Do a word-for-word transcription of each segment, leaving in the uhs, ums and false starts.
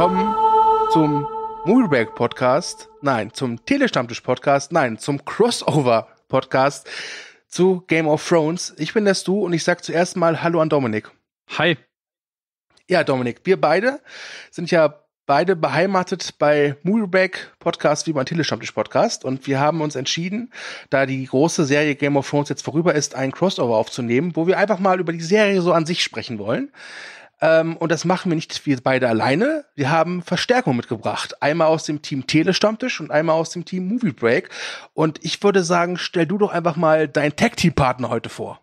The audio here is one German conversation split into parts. willkommen zum Movie Break Podcast, nein, zum Tele-Stammtisch Podcast, nein, zum Crossover Podcast zu Game of Thrones. Ich bin der Stu und ich sage zuerst mal Hallo an Dominik. Hi. Ja, Dominik, wir beide sind ja beide beheimatet bei Movie Break Podcast wie beim Tele-Stammtisch Podcast und wir haben uns entschieden, da die große Serie Game of Thrones jetzt vorüber ist, einen Crossover aufzunehmen, wo wir einfach mal über die Serie so an sich sprechen wollen. Ähm, und das machen wir nicht wir beide alleine. Wir haben Verstärkung mitgebracht. Einmal aus dem Team Tele-Stammtisch und einmal aus dem Team Movie Break. Und ich würde sagen, stell du doch einfach mal deinen Tag-Team-Partner heute vor.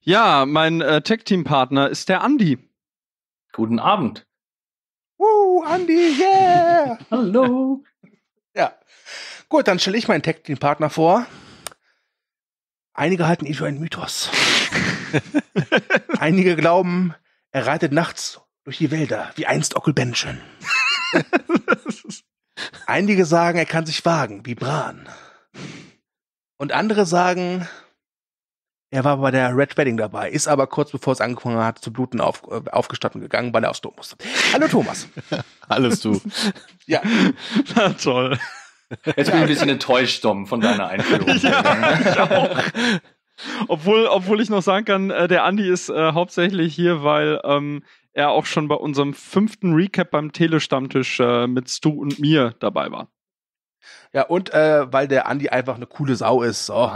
Ja, mein äh, Tag-Team-Partner ist der Andy. Guten Abend. Woo, Andy, yeah! Hallo. Ja. Gut, dann stelle ich meinen Tag-Team-Partner vor. Einige halten ihn für einen Mythos. Einige glauben, er reitet nachts durch die Wälder, wie einst Onkel Benjen. Einige sagen, er kann sich wagen, wie Bran. Und andere sagen, er war bei der Red Wedding dabei, ist aber kurz bevor es angefangen hat zu bluten auf, äh, aufgestanden gegangen, weil er aufs Klo musste. Hallo Thomas. Alles du. Ja. Na toll. Jetzt bin ich ein bisschen enttäuscht, Dom, von deiner Einführung. Ja, ich auch. Obwohl, obwohl ich noch sagen kann, äh, der Andi ist äh, hauptsächlich hier, weil ähm, er auch schon bei unserem fünften Recap beim Tele-Stammtisch äh, mit Stu und mir dabei war. Ja, und äh, weil der Andi einfach eine coole Sau ist. Oh.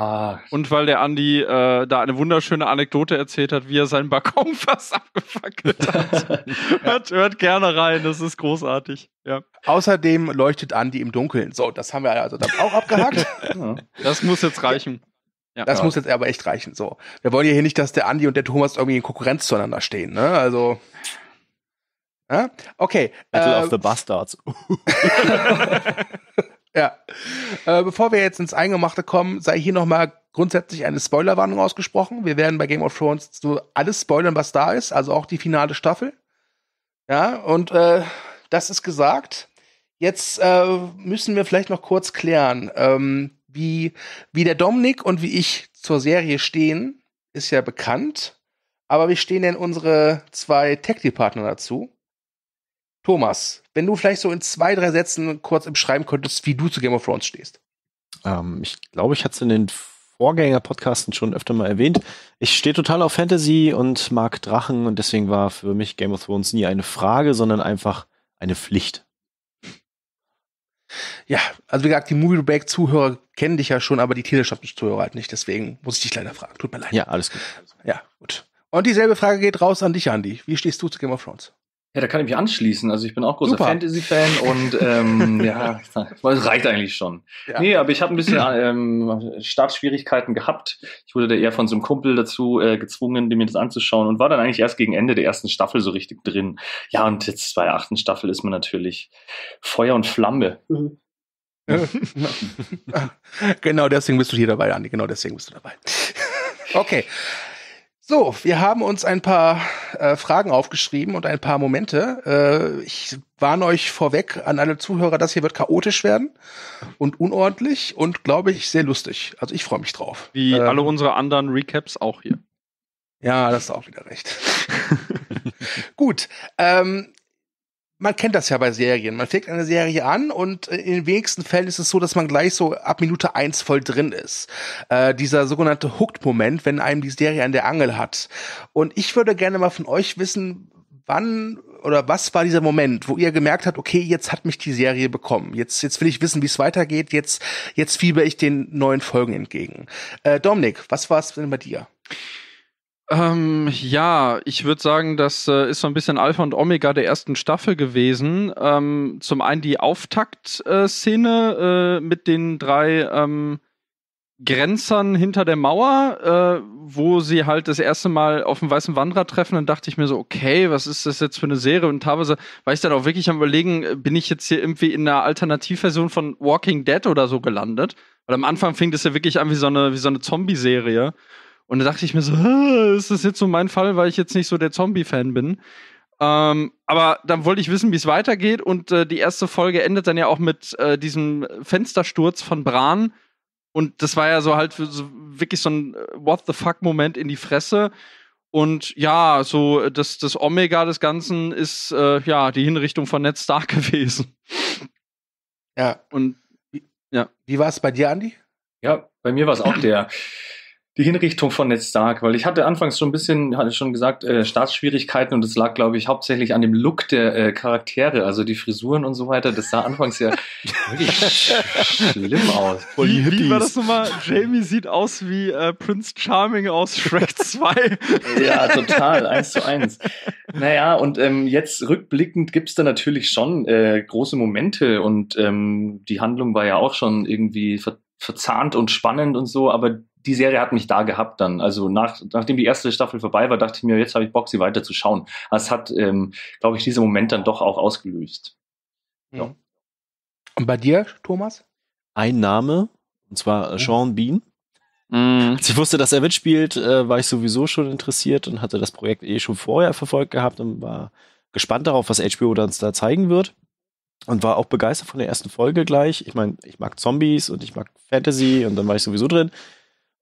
Und weil der Andi äh, da eine wunderschöne Anekdote erzählt hat, wie er seinen Balkon fast abgefackelt hat. Ja. hört, hört gerne rein, das ist großartig. Ja. Außerdem leuchtet Andi im Dunkeln. So, das haben wir also dann auch abgehakt. Ja. Das muss jetzt reichen. Ja, das ja. muss jetzt aber echt reichen. So, wir wollen ja hier nicht, dass der Andi und der Thomas irgendwie in Konkurrenz zueinander stehen. Ne? Also, ja? Okay. Battle äh, of the Bastards. Ja. Äh, bevor wir jetzt ins Eingemachte kommen, sei hier nochmal grundsätzlich eine Spoilerwarnung ausgesprochen. Wir werden bei Game of Thrones so alles spoilern, was da ist, also auch die finale Staffel. Ja, und äh, das ist gesagt. Jetzt äh, müssen wir vielleicht noch kurz klären, ähm, Wie, wie der Dominik und wie ich zur Serie stehen, ist ja bekannt. Aber wie stehen denn unsere zwei Tech-Partner dazu? Thomas, wenn du vielleicht so in zwei, drei Sätzen kurz beschreiben könntest, wie du zu Game of Thrones stehst. Ähm, ich glaube, ich hatte es in den Vorgänger-Podcasten schon öfter mal erwähnt. Ich stehe total auf Fantasy und mag Drachen und deswegen war für mich Game of Thrones nie eine Frage, sondern einfach eine Pflicht. Ja, also wie gesagt, die Movie Break-Zuhörer kennen dich ja schon, aber die Tele-Stammtisch-Zuhörer halt nicht. Deswegen muss ich dich leider fragen. Tut mir leid. Ja, alles gut. Ja, gut. Und dieselbe Frage geht raus an dich, Andy. Wie stehst du zu Game of Thrones? Ja, da kann ich mich anschließen. Also ich bin auch großer Super. Fantasy-Fan und ähm, ja, das reicht eigentlich schon. Ja. Nee, aber ich habe ein bisschen ähm, Startschwierigkeiten gehabt. Ich wurde da eher von so einem Kumpel dazu äh, gezwungen, mir das anzuschauen und war dann eigentlich erst gegen Ende der ersten Staffel so richtig drin. Ja, und jetzt bei der achten Staffel ist man natürlich Feuer und Flamme. Genau deswegen bist du hier dabei, Andi. Genau deswegen bist du dabei. Okay. So, wir haben uns ein paar äh, Fragen aufgeschrieben und ein paar Momente. Äh, ich warne euch vorweg an alle Zuhörer, das hier wird chaotisch werden und unordentlich und, glaube ich, sehr lustig. Also ich freue mich drauf. Wie ähm, alle unsere anderen Recaps auch hier. Ja, das ist auch wieder recht. Gut, ähm, man kennt das ja bei Serien. Man fängt eine Serie an und in den wenigsten Fällen ist es so, dass man gleich so ab Minute eins voll drin ist. Äh, dieser sogenannte Hooked-Moment, wenn einem die Serie an der Angel hat. Und ich würde gerne mal von euch wissen, wann oder was war dieser Moment, wo ihr gemerkt habt, okay, jetzt hat mich die Serie bekommen. Jetzt, jetzt will ich wissen, wie es weitergeht. Jetzt, jetzt fieber ich den neuen Folgen entgegen. Äh, Dominik, was war es denn bei dir? Ähm, ja, ich würde sagen, das äh, ist so ein bisschen Alpha und Omega der ersten Staffel gewesen. Ähm, zum einen die Auftakt-Szene äh, mit den drei ähm, Grenzern hinter der Mauer, äh, wo sie halt das erste Mal auf den Weißen Wanderer treffen. Dann dachte ich mir so, okay, was ist das jetzt für eine Serie? Und teilweise war ich dann auch wirklich am Überlegen, bin ich jetzt hier irgendwie in einer Alternativversion von Walking Dead oder so gelandet? Weil am Anfang fing das ja wirklich an wie so eine, wie so eine Zombie-Serie. Und da dachte ich mir so, ist das jetzt so mein Fall, weil ich jetzt nicht so der Zombie-Fan bin. Ähm, aber dann wollte ich wissen, wie es weitergeht. Und äh, die erste Folge endet dann ja auch mit äh, diesem Fenstersturz von Bran. Und das war ja so halt so, wirklich so ein What-the-fuck-Moment in die Fresse. Und ja, so das, das Omega des Ganzen ist äh, ja die Hinrichtung von Ned Stark gewesen. Ja. Und ja. Wie war es bei dir, Andy? Ja, bei mir war es auch der die Hinrichtung von Ned Stark, weil ich hatte anfangs schon ein bisschen, hatte schon gesagt, äh, Startschwierigkeiten, und das lag, glaube ich, hauptsächlich an dem Look der äh, Charaktere, also die Frisuren und so weiter. Das sah anfangs ja wirklich schlimm aus. Wie, wie war das nochmal? Jamie sieht aus wie äh, Prince Charming aus Shrek zwei. Ja, total, eins zu eins. Naja, und ähm, jetzt rückblickend gibt es da natürlich schon äh, große Momente, und ähm, die Handlung war ja auch schon irgendwie ver- verzahnt und spannend und so, aber die Serie hat mich da gehabt dann. Also nach, nachdem die erste Staffel vorbei war, dachte ich mir, jetzt habe ich Bock, sie weiter zu schauen. Das hat, ähm, glaube ich, diesen Moment dann doch auch ausgelöst. Mhm. Ja. Und bei dir, Thomas? Ein Name, und zwar mhm. Sean Bean. Mhm. Als ich wusste, dass er mitspielt, äh, war ich sowieso schon interessiert und hatte das Projekt eh schon vorher verfolgt gehabt und war gespannt darauf, was H B O dann da zeigen wird. Und war auch begeistert von der ersten Folge gleich. Ich meine, ich mag Zombies und ich mag Fantasy, und dann war ich sowieso drin.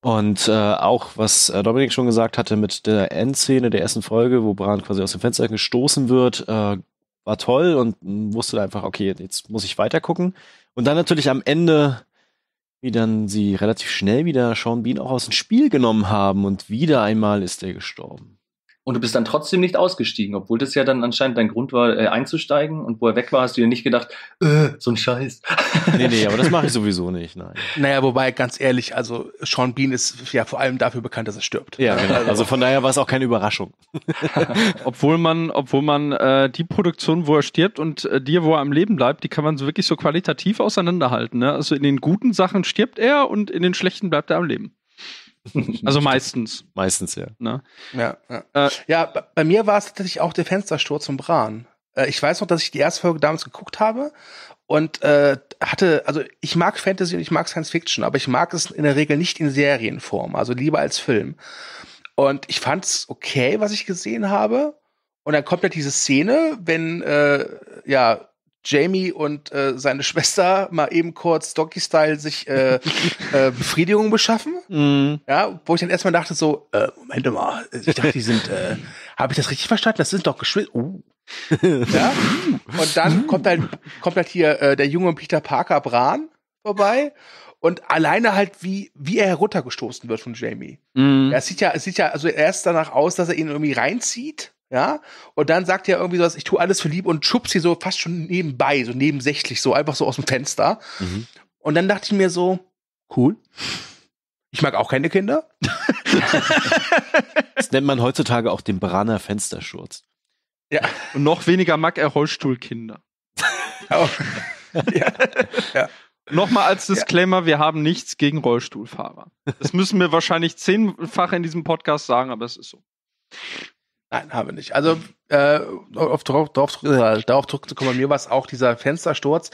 Und äh, auch, was äh, Dominik schon gesagt hatte, mit der Endszene der ersten Folge, wo Bran quasi aus dem Fenster gestoßen wird, äh, war toll, und m- wusste einfach, okay, jetzt muss ich weiter gucken. Und dann natürlich am Ende, wie dann sie relativ schnell wieder Sean Bean auch aus dem Spiel genommen haben, und wieder einmal ist er gestorben. Und du bist dann trotzdem nicht ausgestiegen, obwohl das ja dann anscheinend dein Grund war, äh, einzusteigen. Und wo er weg war, hast du dir nicht gedacht, äh, so ein Scheiß. Nee, nee, aber das mache ich sowieso nicht, nein. Naja, wobei, ganz ehrlich, also Sean Bean ist ja vor allem dafür bekannt, dass er stirbt. Ja, genau. Also von daher war es auch keine Überraschung. Obwohl man, obwohl man äh, die Produktion, wo er stirbt, und äh, die, wo er am Leben bleibt, die kann man so wirklich so qualitativ auseinanderhalten. Ne? Also in den guten Sachen stirbt er, und in den schlechten bleibt er am Leben. Also meistens. Meistens, ja. Ne? Ja, ja. Äh, ja, bei mir war es tatsächlich auch der Fenstersturz von Bran. Äh, ich weiß noch, dass ich die erste Folge damals geguckt habe und äh, hatte, also ich mag Fantasy und ich mag Science Fiction, aber ich mag es in der Regel nicht in Serienform, also lieber als Film. Und ich fand's okay, was ich gesehen habe. Und dann kommt ja diese Szene, wenn, äh, ja, Jamie und äh, seine Schwester mal eben kurz Donkey-Style sich äh, äh, Befriedigung beschaffen. Mm. Ja, wo ich dann erstmal dachte so, äh, Moment mal, ich dachte, die sind, äh, habe ich das richtig verstanden? Das sind doch Geschwister. Uh. Ja? Und dann kommt halt, kommt halt hier äh, der junge Peter Parker Bran vorbei. Und alleine halt, wie, wie er heruntergestoßen wird von Jamie. Mm. Ja, es sieht ja, es sieht ja also erst danach aus, dass er ihn irgendwie reinzieht. Ja, und dann sagt er irgendwie sowas, ich tue alles für lieb, und schubst sie so fast schon nebenbei, so nebensächlich, so einfach so aus dem Fenster. Mhm. Und dann dachte ich mir so, cool, ich mag auch keine Kinder. Das nennt man heutzutage auch den Braner Fensterschurz. Ja. Und noch weniger mag er Rollstuhlkinder. Ja. Ja. Ja. Nochmal als Disclaimer, ja. Wir haben nichts gegen Rollstuhlfahrer. Das müssen wir wahrscheinlich zehnfach in diesem Podcast sagen, aber es ist so. Nein, habe nicht. Also äh, auf, drauf, drauf, äh, darauf zurückzukommen, bei mir war es auch dieser Fenstersturz.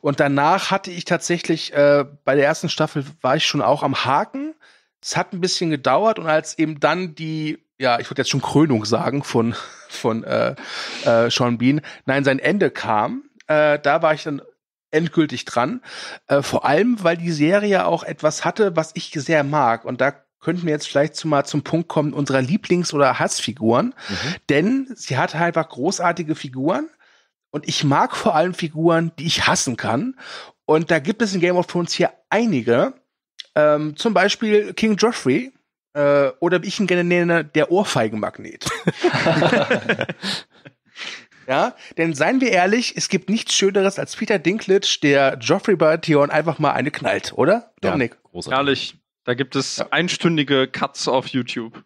Und danach hatte ich tatsächlich, äh, bei der ersten Staffel war ich schon auch am Haken. Es hat ein bisschen gedauert, und als eben dann die, ja, ich würde jetzt schon Krönung sagen von, von äh, äh, Sean Bean, nein, sein Ende kam, äh, da war ich dann endgültig dran. Äh, vor allem, weil die Serie auch etwas hatte, was ich sehr mag. Und da könnten wir jetzt vielleicht zu mal zum Punkt kommen unserer Lieblings- oder Hassfiguren. Mhm. Denn sie hat halt einfach großartige Figuren. Und ich mag vor allem Figuren, die ich hassen kann. Und da gibt es in Game of Thrones hier einige. Ähm, zum Beispiel King Joffrey. Äh, oder wie ich ihn gerne nenne, der Ohrfeigenmagnet. Ja, denn seien wir ehrlich, es gibt nichts Schöneres als Peter Dinklage, der Joffrey Baratheon einfach mal eine knallt, oder? Ja, Dominik. Großartig. Ehrlich. Da gibt es ja. einstündige Cuts auf YouTube.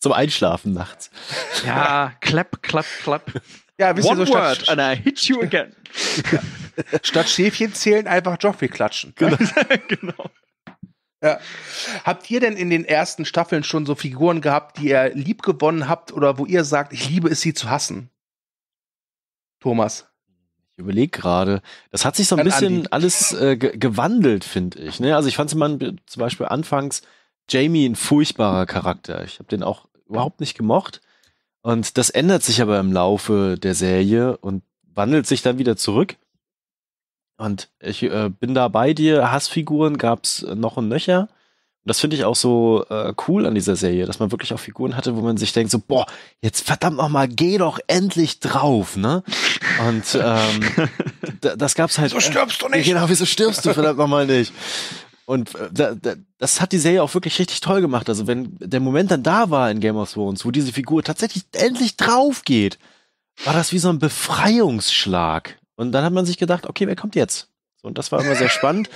Zum Einschlafen nachts. Ja, clap, clap, clap. Ja, wisst ihr, so statt word and I hit you again. Ja. Statt Schäfchen zählen, einfach Joffrey klatschen. Genau. Genau. Ja. Habt ihr denn in den ersten Staffeln schon so Figuren gehabt, die ihr lieb gewonnen habt oder wo ihr sagt, ich liebe es, sie zu hassen? Thomas. Überleg gerade. Das hat sich so ein An bisschen Andy. alles äh, ge- gewandelt, finde ich. Ne? Also ich fand zum Beispiel anfangs Jamie ein furchtbarer Charakter. Ich habe den auch überhaupt nicht gemocht. Und das ändert sich aber im Laufe der Serie und wandelt sich dann wieder zurück. Und ich äh, bin da bei dir. Hassfiguren gab's noch und nöcher. das finde ich auch so äh, cool an dieser Serie, dass man wirklich auch Figuren hatte, wo man sich denkt so, boah, jetzt verdammt nochmal, geh doch endlich drauf, ne? Und ähm, d- das gab's halt. Wieso stirbst du nicht? Äh, genau, wieso stirbst du verdammt nochmal nicht? Und da, da, das hat die Serie auch wirklich richtig toll gemacht. Also wenn der Moment dann da war in Game of Thrones, wo diese Figur tatsächlich endlich drauf geht, war das wie so ein Befreiungsschlag. Und dann hat man sich gedacht, okay, wer kommt jetzt? Und das war immer sehr spannend.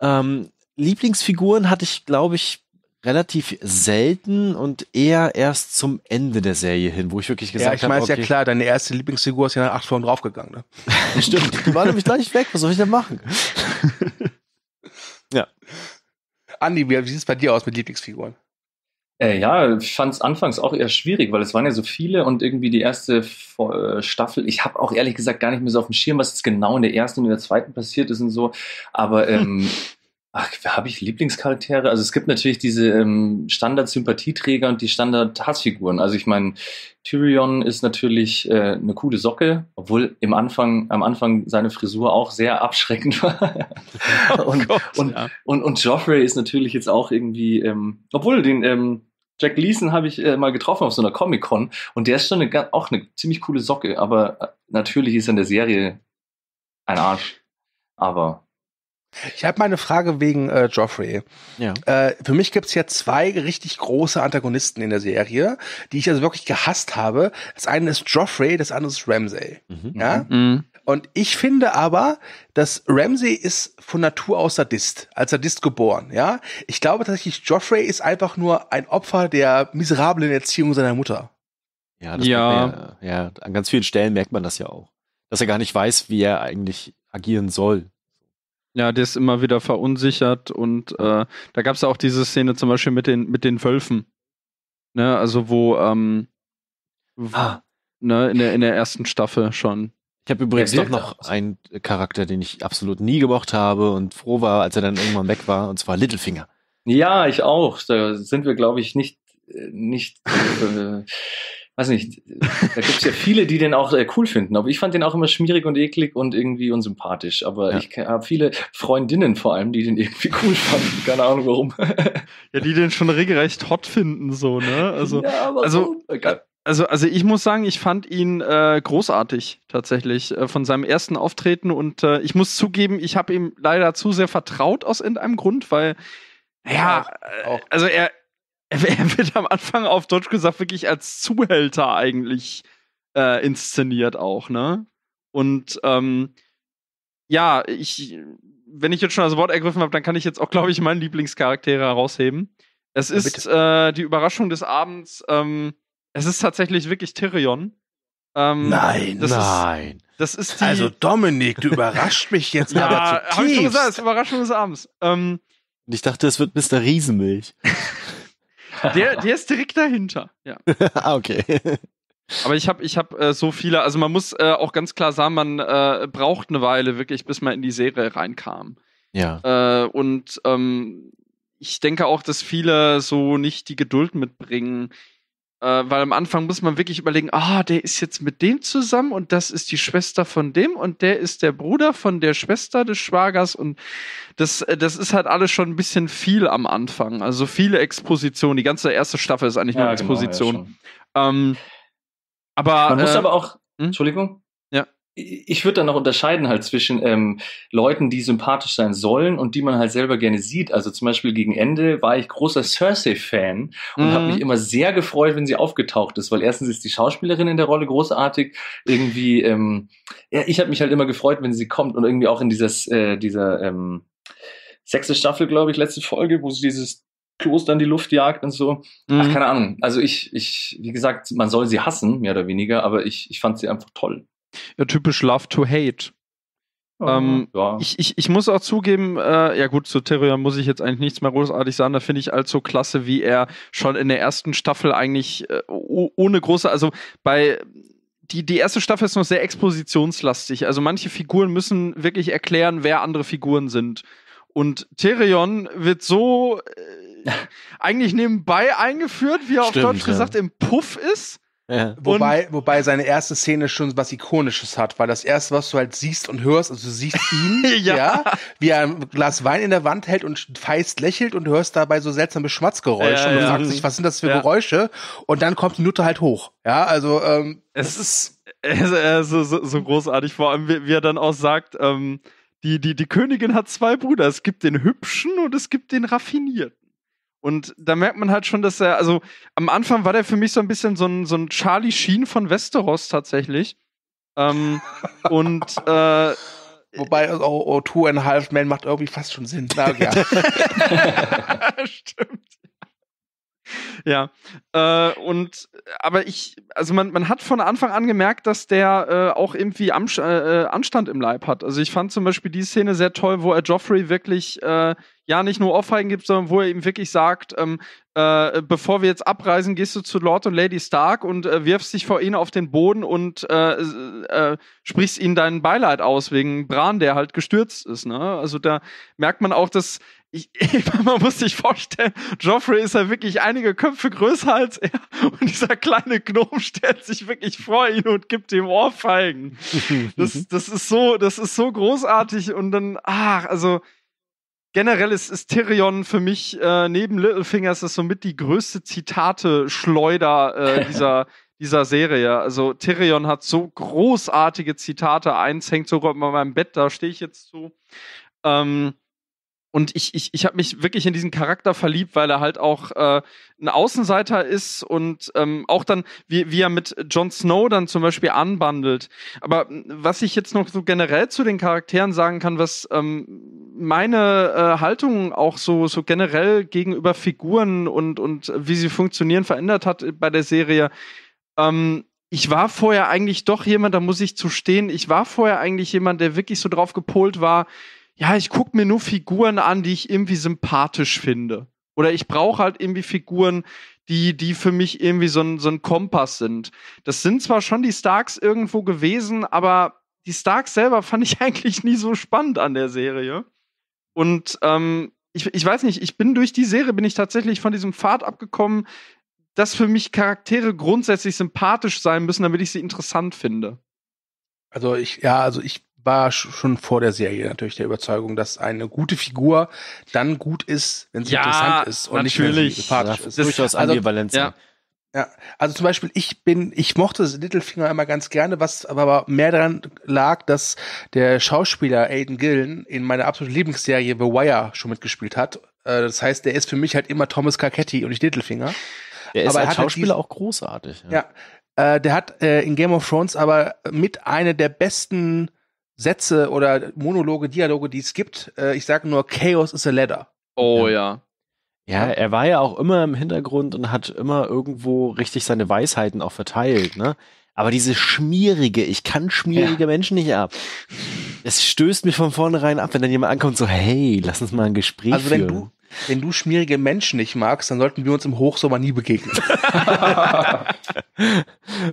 Ähm, Lieblingsfiguren hatte ich, glaube ich, relativ selten und eher erst zum Ende der Serie hin, wo ich wirklich gesagt habe, ja, ich meine, okay, ist ja klar, deine erste Lieblingsfigur ist ja nach acht Folgen draufgegangen, ne? Stimmt, die war nämlich gleich weg, was soll ich denn machen? Ja. Andi, wie sieht es bei dir aus mit Lieblingsfiguren? Äh, ja, ich fand es anfangs auch eher schwierig, weil es waren ja so viele und irgendwie die erste Vo- Staffel, ich habe auch ehrlich gesagt gar nicht mehr so auf dem Schirm, was jetzt genau in der ersten und in der zweiten passiert ist und so, aber ähm, ach, habe ich Lieblingscharaktere? Also es gibt natürlich diese ähm, Standard-Sympathieträger und die Standard-Hassfiguren, also ich meine, Tyrion ist natürlich äh, eine coole Socke, obwohl im Anfang, am Anfang seine Frisur auch sehr abschreckend war. und, oh Gott, und, ja. und, und Joffrey ist natürlich jetzt auch irgendwie, ähm, obwohl den ähm, Jack Leeson habe ich äh, mal getroffen auf so einer Comic-Con und der ist schon eine, auch eine ziemlich coole Socke, aber natürlich ist er in der Serie ein Arsch. Aber ich habe mal eine Frage wegen äh, Joffrey. Ja. Äh, für mich gibt es ja zwei richtig große Antagonisten in der Serie, die ich also wirklich gehasst habe. Das eine ist Joffrey, das andere ist Ramsay. Mhm. Ja? Mhm. Und ich finde aber, dass Ramsay ist von Natur aus Sadist, als Sadist geboren. Ja? Ich glaube tatsächlich, Joffrey ist einfach nur ein Opfer der miserablen Erziehung seiner Mutter. Ja, das ja. Ja, ja, an ganz vielen Stellen merkt man das ja auch. Dass er gar nicht weiß, wie er eigentlich agieren soll. Ja, der ist immer wieder verunsichert und äh, da gab es auch diese Szene zum Beispiel mit den, mit den Wölfen. Ne, also wo, ähm, wo ah. ne, in der, in der ersten Staffel schon. Ich habe übrigens ja, doch noch aus. einen Charakter, den ich absolut nie gemocht habe und froh war, als er dann irgendwann weg war, und zwar Littlefinger. Ja, ich auch. Da sind wir, glaube ich, nicht, nicht, äh, weiß nicht, da gibt es ja viele, die den auch äh, cool finden, aber ich fand den auch immer schmierig und eklig und irgendwie unsympathisch, aber ja. ich habe viele Freundinnen vor allem, die den irgendwie cool fanden, keine Ahnung warum. Ja, die den schon regelrecht hot finden, so, ne? Also, ja, aber also, so, egal. Also, also ich muss sagen, ich fand ihn äh, großartig tatsächlich äh, von seinem ersten Auftreten und äh, ich muss zugeben, ich habe ihm leider zu sehr vertraut aus irgendeinem Grund, weil, ja, ja auch, auch. also er Er wird am Anfang auf Deutsch gesagt wirklich als Zuhälter eigentlich äh, inszeniert auch, ne? Und ähm, ja, ich, wenn ich jetzt schon das Wort ergriffen habe, dann kann ich jetzt auch, glaube ich, meinen Lieblingscharakter herausheben. Es ist äh, die Überraschung des Abends. Ähm, es ist tatsächlich wirklich Tyrion. Ähm, nein, das nein. Ist, das ist die also Dominik, du überrascht mich jetzt ja, aber zutiefst. Hab ich schon gesagt, es ist Überraschung des Abends. Ähm, ich dachte, es wird Mister Riesenmilch. Der, der ist direkt dahinter, ja. Ah, okay. Aber ich habe ich hab, äh, so viele, also man muss äh, auch ganz klar sagen, man äh, braucht eine Weile wirklich, bis man in die Serie reinkam. Ja. Äh, und ähm, ich denke auch, dass viele so nicht die Geduld mitbringen, äh, weil am Anfang muss man wirklich überlegen, ah, der ist jetzt mit dem zusammen und das ist die Schwester von dem und der ist der Bruder von der Schwester des Schwagers und Das, das ist halt alles schon ein bisschen viel am Anfang. Also viele Expositionen. Die ganze erste Staffel ist eigentlich ja, nur Exposition. Genau, ja, ähm, aber, Man äh, muss aber auch, hm? Entschuldigung, ja. Ich würde dann noch unterscheiden halt zwischen ähm, Leuten, die sympathisch sein sollen und die man halt selber gerne sieht. Also zum Beispiel gegen Ende war ich großer Cersei-Fan und mhm. habe mich immer sehr gefreut, wenn sie aufgetaucht ist, weil erstens ist die Schauspielerin in der Rolle großartig. Irgendwie, ähm, ja, ich habe mich halt immer gefreut, wenn sie kommt und irgendwie auch in dieses, äh, dieser, ähm, sechste Staffel, glaube ich, letzte Folge, wo sie dieses Kloster in die Luft jagt und so. Mhm. Ach, keine Ahnung. Also ich, ich, wie gesagt, man soll sie hassen, mehr oder weniger, aber ich, ich fand sie einfach toll. Ja, typisch Love to Hate. Oh, ähm, ja. ich, ich, ich muss auch zugeben, äh, ja gut, zu Tyrion muss ich jetzt eigentlich nichts mehr großartig sagen, da finde ich allzu klasse, wie er schon in der ersten Staffel eigentlich äh, ohne große, also bei Die, die erste Staffel ist noch sehr expositionslastig. Also manche Figuren müssen wirklich erklären, wer andere Figuren sind. Und Tyrion wird so äh, eigentlich nebenbei eingeführt, wie er Stimmt, auf Deutsch ja. gesagt im Puff ist. Ja. Wobei, wobei seine erste Szene schon was Ikonisches hat, weil das erste, was du halt siehst und hörst, also du siehst ihn, ja. ja, wie er ein Glas Wein in der Wand hält und feist lächelt und hörst dabei so seltsame Schmatzgeräusche ja, und ja. fragst dich, was sind das für ja. Geräusche? Und dann kommt die Nutte halt hoch. Ja, also ähm, es ist so, so, so großartig, vor allem, wie, wie er dann auch sagt, ähm, die, die, die Königin hat zwei Brüder, es gibt den Hübschen und es gibt den Raffinierten. Und da merkt man halt schon, dass er, also am Anfang war der für mich so ein bisschen so ein, so ein Charlie Sheen von Westeros tatsächlich. Ähm, und äh, wobei also, oh, oh, Two and a Half Men macht irgendwie fast schon Sinn. Na, ja. Stimmt. Ja. Äh, und aber ich, also man, man hat von Anfang an gemerkt, dass der äh, auch irgendwie am, äh, Anstand im Leib hat. Also ich fand zum Beispiel die Szene sehr toll, wo er Joffrey wirklich äh, ja nicht nur Ohrfeigen gibt, sondern wo er ihm wirklich sagt, ähm, äh, bevor wir jetzt abreisen, gehst du zu Lord und Lady Stark und äh, wirfst dich vor ihnen auf den Boden und äh, äh, sprichst ihnen dein Beileid aus wegen Bran, der halt gestürzt ist. Ne? Also da merkt man auch, dass ich, man muss sich vorstellen, Joffrey ist ja wirklich einige Köpfe größer als er und dieser kleine Gnom stellt sich wirklich vor ihn und gibt ihm Ohrfeigen. Das, das ist so, das ist so großartig und dann, ach, also generell ist, ist Tyrion für mich äh, neben Littlefinger ist das somit die größte Zitate-Schleuder äh, dieser, dieser Serie. Also Tyrion hat so großartige Zitate. Eins hängt sogar über meinem Bett, da stehe ich jetzt zu. Ähm, und ich, ich, ich habe mich wirklich in diesen Charakter verliebt, weil er halt auch äh, ein Außenseiter ist und ähm, auch dann, wie, wie er mit Jon Snow dann zum Beispiel anbandelt. Aber was ich jetzt noch so generell zu den Charakteren sagen kann, was ähm, meine äh, Haltung auch so, so generell gegenüber Figuren und, und wie sie funktionieren verändert hat bei der Serie. Ähm, ich war vorher eigentlich doch jemand, da muss ich zu stehen, ich war vorher eigentlich jemand, der wirklich so drauf gepolt war, ja, ich guck mir nur Figuren an, die ich irgendwie sympathisch finde. Oder ich brauche halt irgendwie Figuren, die, die für mich irgendwie so ein, so ein Kompass sind. Das sind zwar schon die Starks irgendwo gewesen, aber die Starks selber fand ich eigentlich nie so spannend an der Serie. Und ähm, ich, ich weiß nicht, ich bin durch die Serie, bin ich tatsächlich von diesem Pfad abgekommen, dass für mich Charaktere grundsätzlich sympathisch sein müssen, damit ich sie interessant finde. Also ich, ja, also ich war schon vor der Serie natürlich der Überzeugung, dass eine gute Figur dann gut ist, wenn sie ja, interessant ist und natürlich. Nicht sympathisch ja, ist. Das ist durchaus also, Ambivalenz. Ja. Ja, also zum Beispiel, ich bin, ich mochte Littlefinger immer ganz gerne, was aber mehr daran lag, dass der Schauspieler Aidan Gillen in meiner absoluten Lieblingsserie The Wire schon mitgespielt hat. Das heißt, der ist für mich halt immer Thomas Carcetti und nicht Littlefinger. Der ist aber als Schauspieler halt auch großartig. Ja, ja äh, der hat äh, in Game of Thrones aber mit einer der besten Sätze oder Monologe, Dialoge, die es gibt. Äh, ich sage nur, Chaos is a ladder. Oh ja. ja. Ja, er war ja auch immer im Hintergrund und hat immer irgendwo richtig seine Weisheiten auch verteilt, ne? Aber diese schmierige, ich kann schmierige ja. Menschen nicht ab. Es stößt mich von vornherein ab, wenn dann jemand ankommt, so, hey, lass uns mal ein Gespräch also führen. Wenn du, wenn du schmierige Menschen nicht magst, dann sollten wir uns im Hochsommer nie begegnen.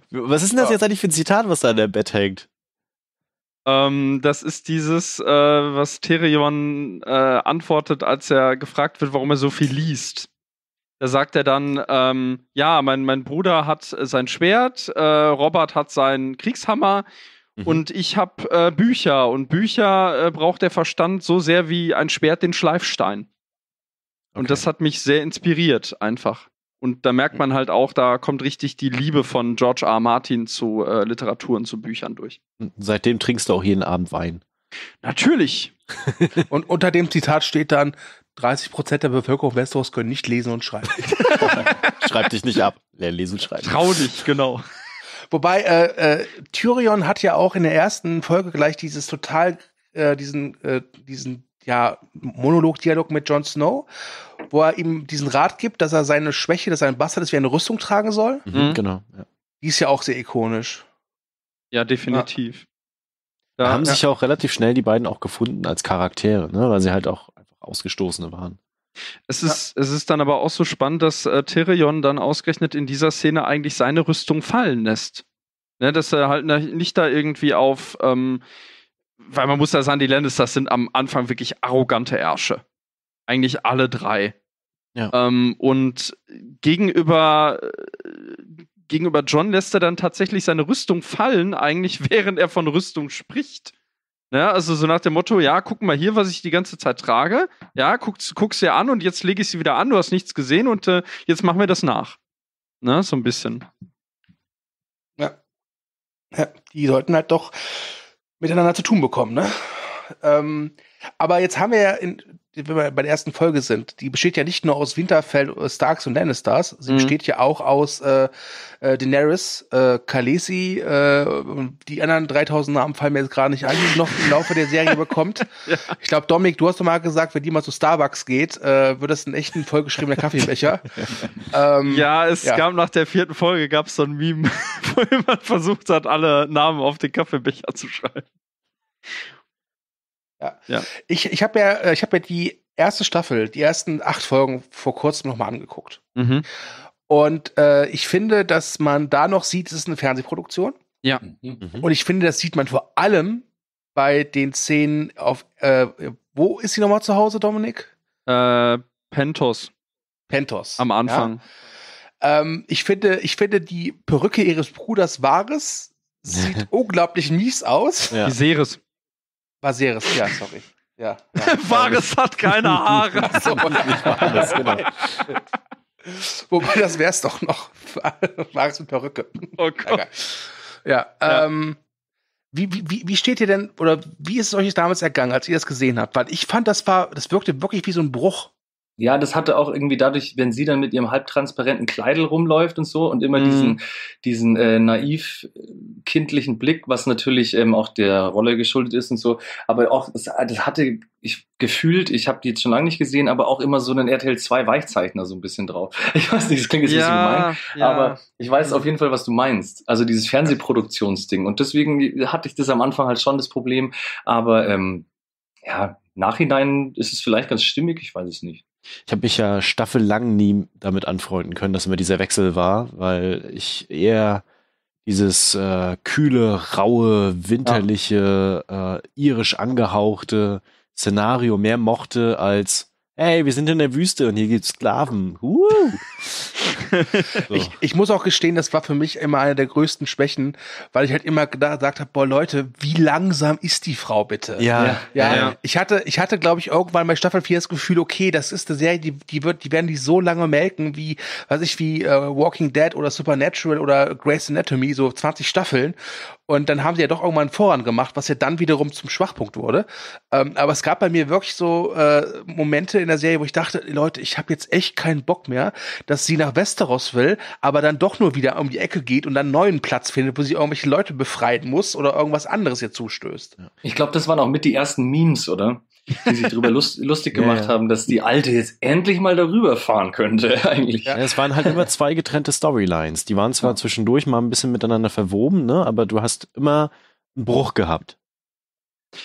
Was ist denn das jetzt eigentlich für ein Zitat, was da an deinem Bett hängt? Ähm, das ist dieses, äh, was Tyrion äh, antwortet, als er gefragt wird, warum er so viel liest. Da sagt er dann, ähm, ja, mein, mein Bruder hat sein Schwert, äh, Robert hat seinen Kriegshammer mhm. und ich habe äh, Bücher. Und Bücher äh, braucht der Verstand so sehr wie ein Schwert den Schleifstein. Okay. Und das hat mich sehr inspiriert einfach. Und da merkt man halt auch, da kommt richtig die Liebe von George R. R. Martin zu äh, Literatur und zu Büchern durch. Und seitdem trinkst du auch jeden Abend Wein. Natürlich. Und unter dem Zitat steht dann, dreißig Prozent der Bevölkerung Westeros können nicht lesen und schreiben. Schreib dich nicht ab. Lesen und schreiben. Trau dich, genau. Wobei, äh, äh, Tyrion hat ja auch in der ersten Folge gleich dieses total, äh, diesen, äh, diesen, ja, Monolog-Dialog mit Jon Snow, wo er ihm diesen Rat gibt, dass er seine Schwäche, dass er ein Bastard ist, wie eine Rüstung tragen soll. Mhm, genau. Ja. Die ist ja auch sehr ikonisch. Ja, definitiv. Ja. Da, da haben ja. sich ja auch relativ schnell die beiden auch gefunden als Charaktere, ne? Weil sie halt auch einfach Ausgestoßene waren. Es ist, ja. es ist dann aber auch so spannend, dass äh, Tyrion dann ausgerechnet in dieser Szene eigentlich seine Rüstung fallen lässt. Ne? Dass er halt nicht da irgendwie auf ähm, weil man muss ja sagen, die Lannister sind am Anfang wirklich arrogante Ärsche. Eigentlich alle drei. Ja. Ähm, und gegenüber, äh, gegenüber Jon lässt er dann tatsächlich seine Rüstung fallen, eigentlich während er von Rüstung spricht. Ja, also so nach dem Motto, ja, guck mal hier, was ich die ganze Zeit trage. Ja, guck, guck's dir an und jetzt lege ich sie wieder an, du hast nichts gesehen und äh, jetzt machen wir das nach. Na, so ein bisschen. Ja. Ja, die sollten halt doch miteinander zu tun bekommen, ne? Ähm, aber jetzt haben wir ja, in, wenn wir bei der ersten Folge sind, die besteht ja nicht nur aus Winterfell, Starks und Lannisters, sie mhm. besteht ja auch aus äh, äh, Daenerys, äh, Khaleesi, äh, die anderen dreitausend Namen fallen mir jetzt gerade nicht ein, die noch im Laufe der Serie bekommt. Ja. Ich glaube, Dominik, du hast doch mal gesagt, wenn die mal zu Starbucks geht, äh, wird das einen echten vollgeschriebenen Kaffeebecher. ähm, ja, es ja. gab nach der vierten Folge gab es so ein Meme, wo jemand versucht hat, alle Namen auf den Kaffeebecher zu schreiben. Ja. Ja. Ich, ich habe ja, ich hab ja die erste Staffel, die ersten acht Folgen vor kurzem nochmal angeguckt. Mhm. Und äh, ich finde, dass man da noch sieht, es ist eine Fernsehproduktion. Ja. Mhm. Und ich finde, das sieht man vor allem bei den Szenen auf, äh, wo ist sie nochmal zu Hause, Dominik? Äh, Pentos. Pentos. Am Anfang. Ja. Ähm, ich finde, ich finde, die Perücke ihres Bruders Varys sieht unglaublich mies aus. Ja. Die Seres. Varys, ja, sorry. Ja, ja. Varys hat keine Haare. So, nicht Varys, genau. Wobei, das wär's doch noch. Varys mit Perücke. Oh Gott. Ja, ja. Ähm, wie, wie, wie steht ihr denn, oder wie ist es euch damals ergangen, als ihr das gesehen habt? Weil ich fand, das war, das wirkte wirklich wie so ein Bruch. Ja, das hatte auch irgendwie dadurch, wenn sie dann mit ihrem halbtransparenten Kleidel rumläuft und so und immer mm. diesen, diesen äh, naiv kindlichen Blick, was natürlich ähm, auch der Rolle geschuldet ist und so, aber auch, das, das hatte ich gefühlt, ich habe die jetzt schon lange nicht gesehen, aber auch immer so einen R T L zwei Weichzeichner so ein bisschen drauf. Ich weiß nicht, das klingt jetzt ja, ein bisschen gemein, ja. aber ich weiß auf jeden Fall, was du meinst. Also dieses Fernsehproduktionsding und deswegen hatte ich das am Anfang halt schon das Problem, aber ähm, ja, nachhinein ist es vielleicht ganz stimmig, ich weiß es nicht. Ich habe mich ja staffellang nie damit anfreunden können, dass immer dieser Wechsel war, weil ich eher dieses äh, kühle, raue, winterliche, ja. äh, irisch angehauchte Szenario mehr mochte als, hey, wir sind in der Wüste und hier gibt's Sklaven. Uh. so. ich, ich muss auch gestehen, das war für mich immer eine der größten Schwächen, weil ich halt immer gesagt habe, boah Leute, wie langsam ist die Frau bitte? Ja. ja. ja. ja. Ich hatte, ich hatte glaube ich irgendwann bei Staffel vier das Gefühl, okay, das ist eine Serie, die, die wird, die werden die so lange melken wie, weiß ich, wie uh, Walking Dead oder Supernatural oder Grey's Anatomy, so zwanzig Staffeln. Und dann haben sie ja doch irgendwann einen Vorrang gemacht, was ja dann wiederum zum Schwachpunkt wurde. Ähm, aber es gab bei mir wirklich so äh, Momente in der Serie, wo ich dachte, Leute, ich habe jetzt echt keinen Bock mehr, dass sie nach Westeros will, aber dann doch nur wieder um die Ecke geht und dann einen neuen Platz findet, wo sie irgendwelche Leute befreien muss oder irgendwas anderes ihr zustößt. Ich glaube, das waren auch mit die ersten Memes, oder? Die sich darüber lust, lustig gemacht ja, ja. haben, dass die Alte jetzt endlich mal darüber fahren könnte, eigentlich. Ja, es waren halt immer zwei getrennte Storylines. Die waren zwar ja. zwischendurch mal ein bisschen miteinander verwoben, ne? aber du hast immer einen Bruch gehabt.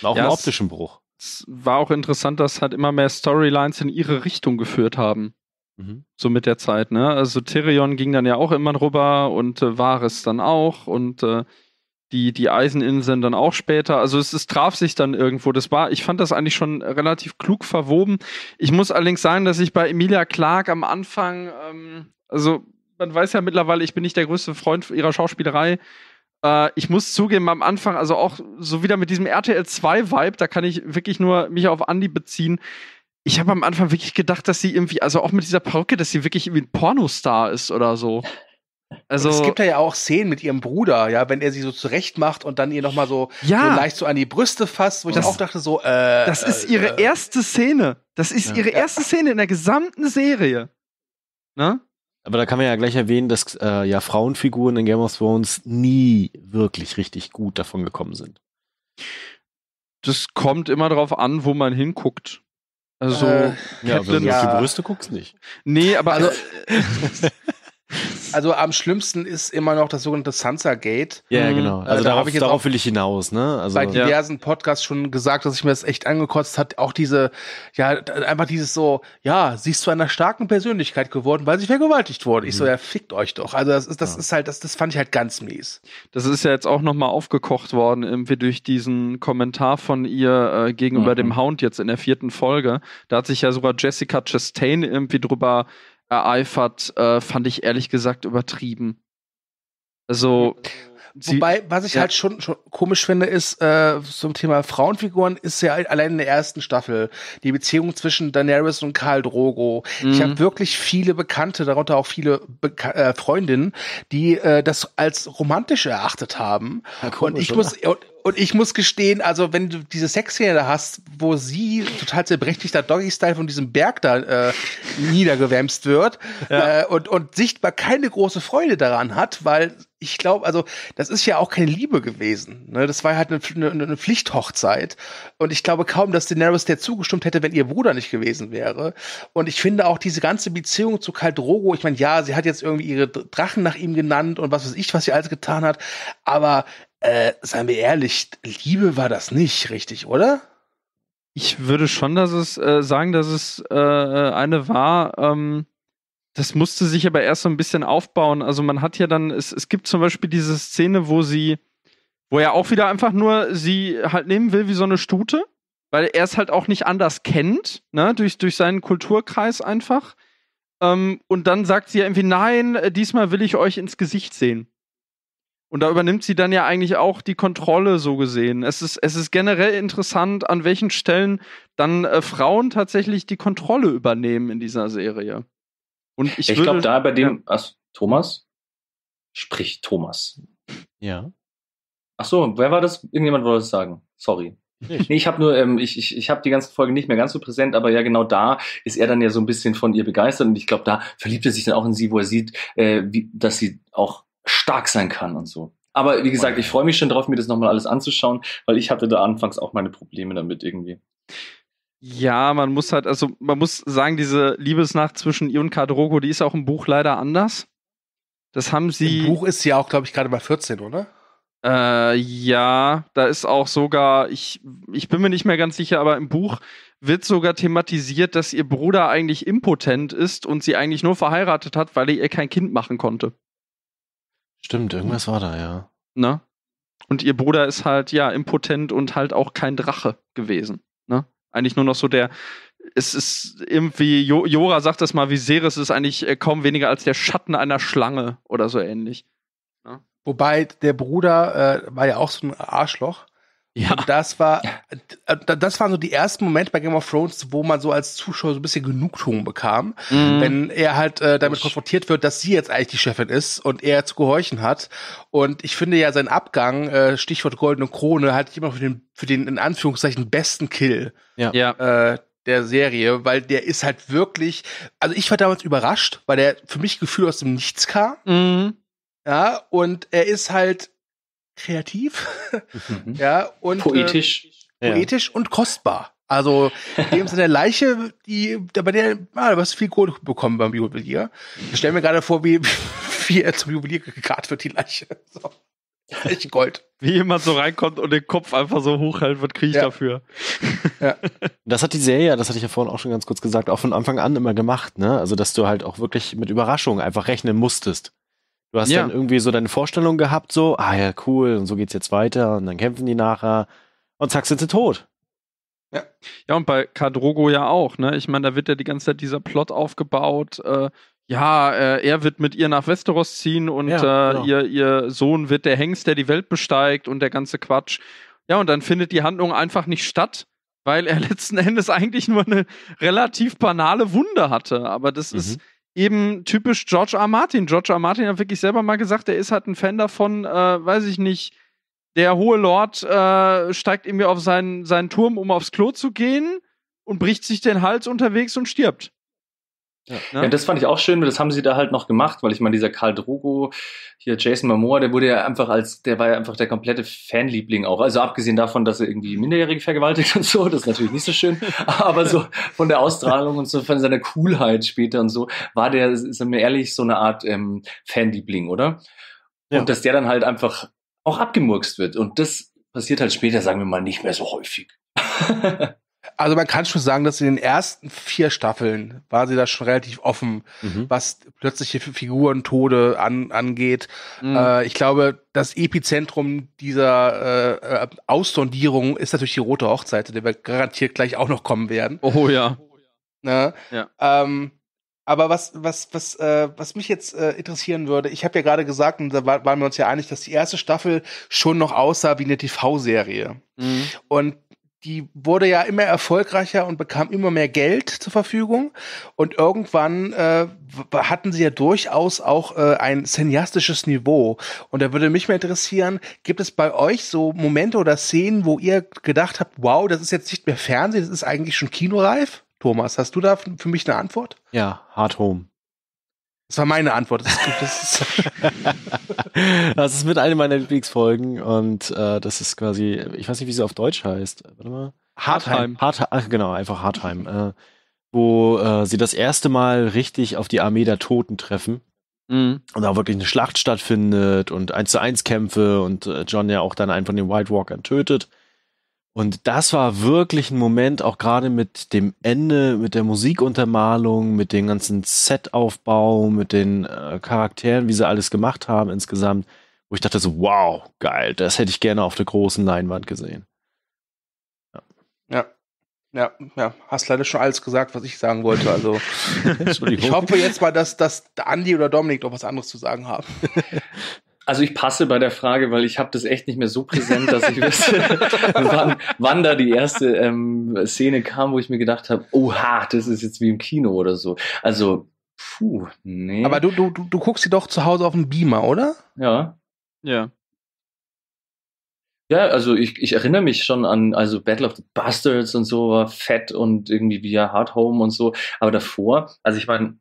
Auch ja, einen optischen Bruch. Es war auch interessant, dass halt immer mehr Storylines in ihre Richtung geführt haben. Mhm. So mit der Zeit, ne? Also Tyrion ging dann ja auch immer drüber und äh, Varys dann auch und äh, Die, die Eiseninseln dann auch später. Also es, es traf sich dann irgendwo. Das war, ich fand das eigentlich schon relativ klug verwoben. Ich muss allerdings sagen, dass ich bei Emilia Clarke am Anfang, ähm, also man weiß ja mittlerweile, ich bin nicht der größte Freund ihrer Schauspielerei. Äh, ich muss zugeben, am Anfang, also auch so wieder mit diesem R T L zwei Vibe, da kann ich wirklich nur mich auf Andy beziehen. Ich habe am Anfang wirklich gedacht, dass sie irgendwie, also auch mit dieser Perücke, dass sie wirklich irgendwie ein Pornostar ist oder so. Also, es gibt da ja auch Szenen mit ihrem Bruder, ja, wenn er sie so zurecht macht und dann ihr nochmal so, ja, so leicht so an die Brüste fasst, wo ich das, dann auch dachte so, äh, das ist ihre äh, erste Szene. Das ist ja. ihre erste Szene in der gesamten Serie. Ne? Aber da kann man ja gleich erwähnen, dass äh, ja Frauenfiguren in Game of Thrones nie wirklich richtig gut davon gekommen sind. Das kommt immer darauf an, wo man hinguckt. Also, äh, ja, wenn du auf die Brüste guckst, nicht. Nee, aber also. Also am schlimmsten ist immer noch das sogenannte Sansa-Gate. Ja, yeah, genau. Also äh, da darauf, ich jetzt darauf will ich hinaus. Ne? Also, bei diversen ja. Podcasts schon gesagt, dass ich mir das echt angekotzt hat. Auch diese, ja, einfach dieses so, ja, sie ist zu einer starken Persönlichkeit geworden, weil sie vergewaltigt wurde. Mhm. Ich so, ja, fickt euch doch. Also das ist, das ja. ist halt, das, das fand ich halt ganz mies. Das ist ja jetzt auch nochmal aufgekocht worden, irgendwie durch diesen Kommentar von ihr äh, gegenüber mhm. dem Hound jetzt in der vierten Folge. Da hat sich ja sogar Jessica Chastain irgendwie drüber ereifert, äh, fand ich ehrlich gesagt übertrieben. Also, Sie, wobei, was ich ja. halt schon, schon komisch finde, ist, äh, zum Thema Frauenfiguren ist ja allein in der ersten Staffel die Beziehung zwischen Daenerys und Khal Drogo. Mhm. Ich habe wirklich viele Bekannte, darunter auch viele Beka- äh, Freundinnen, die äh, das als romantisch erachtet haben. Ja, komisch, und ich oder? muss... Und, Und ich muss gestehen, also wenn du diese Sexszene da hast, wo sie total zerbrechlichter Doggy-Style von diesem Berg da äh, niedergewämst wird ja. äh, und, und sichtbar keine große Freude daran hat, weil ich glaube, also das ist ja auch keine Liebe gewesen. Ne? Das war halt eine, eine, eine Pflichthochzeit. Und ich glaube kaum, dass Daenerys der zugestimmt hätte, wenn ihr Bruder nicht gewesen wäre. Und ich finde auch diese ganze Beziehung zu Khal Drogo, ich meine, ja, sie hat jetzt irgendwie ihre Drachen nach ihm genannt und was weiß ich, was sie alles getan hat, aber Äh, seien wir ehrlich, Liebe war das nicht, richtig, oder? Ich würde schon dass es, äh, sagen, dass es äh, eine war. Ähm, das musste sich aber erst so ein bisschen aufbauen. Also man hat ja dann, es, es gibt zum Beispiel diese Szene, wo sie, wo er auch wieder einfach nur sie halt nehmen will wie so eine Stute, weil er es halt auch nicht anders kennt, ne? durch, durch seinen Kulturkreis einfach. Ähm, und dann sagt sie ja irgendwie, nein, diesmal will ich euch ins Gesicht sehen. Und da übernimmt sie dann ja eigentlich auch die Kontrolle, so gesehen. Es ist, es ist generell interessant, an welchen Stellen dann äh, Frauen tatsächlich die Kontrolle übernehmen in dieser Serie. Und ich ich glaube, da bei dem... Ja. Ach, Thomas? Sprich, Thomas. Ja. Ach so, wer war das? Irgendjemand wollte das sagen. Sorry. Ich. Nee, ich habe nur, ähm, ich, ich, ich habe die ganzen Folgen nicht mehr ganz so präsent, aber ja, genau da ist er dann ja so ein bisschen von ihr begeistert und ich glaube, da verliebt er sich dann auch in sie, wo er sieht, äh, wie, dass sie auch stark sein kann und so. Aber wie gesagt, ich freue mich schon drauf, mir das nochmal alles anzuschauen, weil ich hatte da anfangs auch meine Probleme damit irgendwie. Ja, man muss halt, also man muss sagen, diese Liebesnacht zwischen ihr und Khal Drogo, die ist auch im Buch leider anders. Das haben sie... Im Buch ist sie ja auch, glaube ich, gerade bei vierzehn, oder? Äh, ja, da ist auch sogar, ich, ich bin mir nicht mehr ganz sicher, aber im Buch wird sogar thematisiert, dass ihr Bruder eigentlich impotent ist und sie eigentlich nur verheiratet hat, weil er ihr kein Kind machen konnte. Stimmt, irgendwas war da, ja. Ne? Und ihr Bruder ist halt, ja, impotent und halt auch kein Drache gewesen. Ne? Eigentlich nur noch so der, es ist irgendwie, jo- Jorah sagt das mal, Viserys ist eigentlich kaum weniger als der Schatten einer Schlange oder so ähnlich. Ne? Wobei, der Bruder äh, war ja auch so ein Arschloch. Ja. Und das war, das waren so die ersten Momente bei Game of Thrones, wo man so als Zuschauer so ein bisschen Genugtuung bekam, mhm. wenn er halt äh, damit konfrontiert wird, dass sie jetzt eigentlich die Chefin ist und er zu gehorchen hat. Und ich finde ja seinen Abgang, äh, Stichwort Goldene Krone, halte ich immer für den, für den in Anführungszeichen besten Kill. Ja. ja. Äh, der Serie, weil der ist halt wirklich, also ich war damals überrascht, weil der für mich Gefühl aus dem Nichts kam. Mhm. Ja, und er ist halt kreativ, mhm. ja, und poetisch, äh, poetisch ja. und kostbar. Also, in dem Sinne, Leiche, die, bei der, ah, du hast viel Kohle bekommen beim Juwelier. Ich stelle mir gerade vor, wie, wie er zum Juwelier gekarrt wird, die Leiche. So. Echt Gold. Wie jemand so reinkommt und den Kopf einfach so hochhält, was kriege ich ja. dafür? Ja. Das hat die Serie, das hatte ich ja vorhin auch schon ganz kurz gesagt, auch von Anfang an immer gemacht, ne? Also, dass du halt auch wirklich mit Überraschungen einfach rechnen musstest. Du hast ja. dann irgendwie so deine Vorstellung gehabt, so, ah ja, cool, und so geht's jetzt weiter, und dann kämpfen die nachher, und zack, sind sie tot. Ja, ja und bei Khal Drogo ja auch, ne? Ich meine, da wird ja die ganze Zeit dieser Plot aufgebaut, äh, ja, äh, er wird mit ihr nach Westeros ziehen und ja, äh, genau. ihr, ihr Sohn wird der Hengst, der die Welt besteigt und der ganze Quatsch. Ja, und dann findet die Handlung einfach nicht statt, weil er letzten Endes eigentlich nur eine relativ banale Wunde hatte, aber das mhm. ist eben typisch George R. Martin. George R. Martin hat wirklich selber mal gesagt, er ist halt ein Fan davon, äh, weiß ich nicht, der hohe Lord äh, steigt irgendwie auf seinen, seinen Turm, um aufs Klo zu gehen und bricht sich den Hals unterwegs und stirbt. Ja. Ne? Ja, das fand ich auch schön, das haben sie da halt noch gemacht, weil ich meine, dieser Khal Drogo, hier Jason Momoa, der wurde ja einfach als, der war ja einfach der komplette Fanliebling auch, also abgesehen davon, dass er irgendwie Minderjährige vergewaltigt und so, das ist natürlich nicht so schön, aber so von der Ausstrahlung und so von seiner Coolheit später und so, war der, sind wir ehrlich, so eine Art ähm, Fanliebling, oder? Ja. Und dass der dann halt einfach auch abgemurkst wird und das passiert halt später, sagen wir mal, nicht mehr so häufig. Also man kann schon sagen, dass in den ersten vier Staffeln war sie da schon relativ offen, mhm. was plötzliche Figurentode an, angeht. Mhm. Äh, ich glaube, das Epizentrum dieser äh, Aussondierung ist natürlich die Rote Hochzeit, zu der wir garantiert gleich auch noch kommen werden. Oh ja. Oh, ja. Ne? Ja. Ähm, Aber was was was äh, was mich jetzt äh, interessieren würde, ich habe ja gerade gesagt, und da waren wir uns ja einig, dass die erste Staffel schon noch aussah wie eine T V-Serie. Mhm. Und die wurde ja immer erfolgreicher und bekam immer mehr Geld zur Verfügung. Und irgendwann äh, hatten sie ja durchaus auch äh, ein cineastisches Niveau. Und da würde mich mal interessieren, gibt es bei euch so Momente oder Szenen, wo ihr gedacht habt, wow, das ist jetzt nicht mehr Fernsehen, das ist eigentlich schon kinoreif? Thomas, hast du da für mich eine Antwort? Ja, Hardhome. Das war meine Antwort. Das ist, das ist, das ist mit einer meiner Lieblingsfolgen und äh, das ist quasi, ich weiß nicht, wie sie auf Deutsch heißt. Warte mal. Hardheim. Hardheim. Ach, genau, einfach Hardheim. Äh, wo äh, sie das erste Mal richtig auf die Armee der Toten treffen. Mhm. Und da wirklich eine Schlacht stattfindet und eins zu eins Kämpfe und äh, Jon ja auch dann einen von den White Walkern tötet. Und das war wirklich ein Moment, auch gerade mit dem Ende, mit der Musikuntermalung, mit dem ganzen Setaufbau, mit den äh, Charakteren, wie sie alles gemacht haben insgesamt, wo ich dachte so, wow, geil, das hätte ich gerne auf der großen Leinwand gesehen. Ja. Ja. Ja, ja, hast leider schon alles gesagt, was ich sagen wollte. Also ich hoffe jetzt mal, dass, dass Andy oder Dominik doch was anderes zu sagen haben. Also ich passe bei der Frage, weil ich habe das echt nicht mehr so präsent, dass ich wüsste, wann, wann da die erste ähm, Szene kam, wo ich mir gedacht habe, oha, das ist jetzt wie im Kino oder so. Also, puh, nee. Aber du, du, du guckst sie doch zu Hause auf dem Beamer, oder? Ja. Ja. Ja, also ich, ich erinnere mich schon an, also Battle of the Bastards und so war fett und irgendwie via Hardhome und so. Aber davor, also ich meine,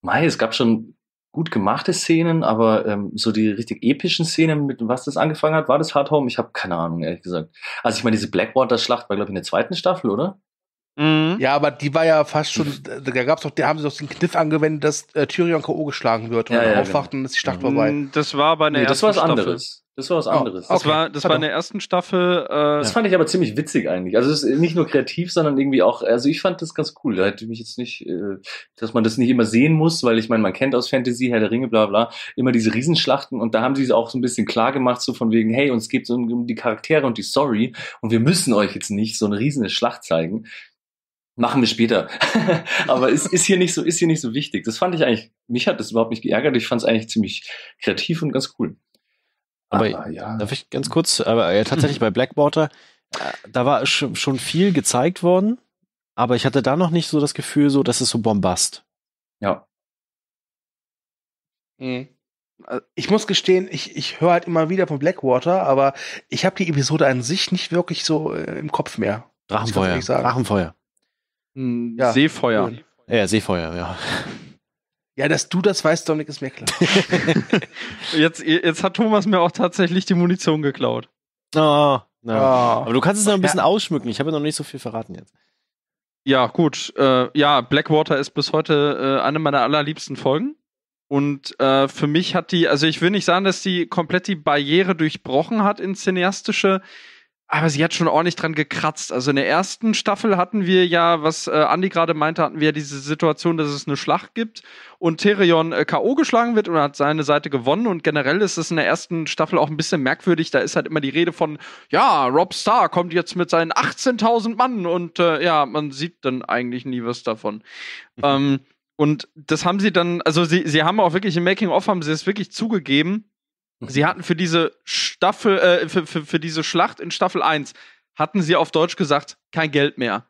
mei, es gab schon gut gemachte Szenen, aber ähm, so die richtig epischen Szenen, mit was das angefangen hat, war das Hardhome? Ich habe keine Ahnung, ehrlich gesagt. Also ich meine, diese Blackwater-Schlacht war, glaube ich, in der zweiten Staffel, oder? Mhm. Ja, aber die war ja fast schon, da gab's doch, da haben sie doch den Kniff angewendet, dass äh, Tyrion K O geschlagen wird und ja, ja, aufwachten, genau. Dass die Schlacht vorbei. Mhm. Das war bei einer nee, ersten Staffel. Das war was anderes. Das war was anderes. Oh, okay. Das, war, das war in der ersten Staffel. Äh, das fand ich aber ziemlich witzig eigentlich. Also es ist nicht nur kreativ, sondern irgendwie auch, also ich fand das ganz cool. Da hätte mich jetzt nicht, äh, dass man das nicht immer sehen muss, weil ich meine, man kennt aus Fantasy, Herr der Ringe, bla bla, immer diese Riesenschlachten und da haben sie es auch so ein bisschen klar gemacht, so von wegen, hey, uns geht's um, um die Charaktere und die Story und wir müssen euch jetzt nicht so eine riesige Schlacht zeigen. Machen wir später. Aber es ist hier nicht so, ist hier nicht so wichtig. Das fand ich eigentlich, mich hat das überhaupt nicht geärgert. Ich fand es eigentlich ziemlich kreativ und ganz cool. Aber ah, ja. Darf ich ganz kurz, aber ja, tatsächlich bei Blackwater, äh, da war sch- schon viel gezeigt worden, aber ich hatte da noch nicht so das Gefühl, so, dass es so bombast. Ja. Mhm. Ich muss gestehen, ich, ich höre halt immer wieder von Blackwater, aber ich habe die Episode an sich nicht wirklich so äh, im Kopf mehr. Drachenfeuer, Drachenfeuer. Mhm, ja. Seefeuer. Ja, Seefeuer, ja. Ja, dass du das weißt, Dominik, ist mir klar. jetzt, jetzt hat Thomas mir auch tatsächlich die Munition geklaut. Oh, oh. Aber du kannst es noch ein bisschen ja. ausschmücken. Ich habe ja noch nicht so viel verraten jetzt. Ja, gut. Äh, ja, Blackwater ist bis heute äh, eine meiner allerliebsten Folgen. Und äh, für mich hat die, also ich will nicht sagen, dass die komplett die Barriere durchbrochen hat in cineastische, aber sie hat schon ordentlich dran gekratzt. Also in der ersten Staffel hatten wir ja, was äh, Andy gerade meinte, hatten wir ja diese Situation, dass es eine Schlacht gibt und Tyrion äh, K O geschlagen wird und hat seine Seite gewonnen. Und generell ist es in der ersten Staffel auch ein bisschen merkwürdig. Da ist halt immer die Rede von, ja, Rob Stark kommt jetzt mit seinen achtzehntausend Mann. Und äh, ja, man sieht dann eigentlich nie was davon. Mhm. Ähm, und das haben sie dann, also sie, sie haben auch wirklich im Making-of, haben sie es wirklich zugegeben. Sie hatten für diese Staffel, äh, für, für, für diese Schlacht in Staffel eins, hatten sie auf Deutsch gesagt, kein Geld mehr.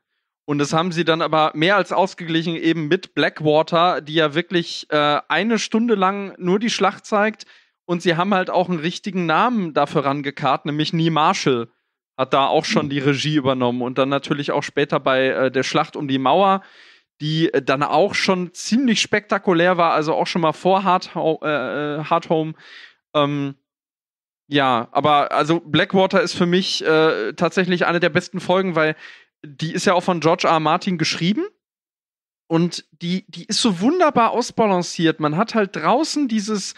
Und das haben sie dann aber mehr als ausgeglichen eben mit Blackwater, die ja wirklich äh, eine Stunde lang nur die Schlacht zeigt. Und sie haben halt auch einen richtigen Namen dafür rangekarrt, nämlich Nee Marshall hat da auch schon die Regie übernommen. Und dann natürlich auch später bei äh, der Schlacht um die Mauer, die dann auch schon ziemlich spektakulär war, also auch schon mal vor Hardho- äh, Hardhome. Ähm, ja, aber also Blackwater ist für mich äh, tatsächlich eine der besten Folgen, weil die ist ja auch von George R. R. Martin geschrieben und die, die ist so wunderbar ausbalanciert. Man hat halt draußen dieses,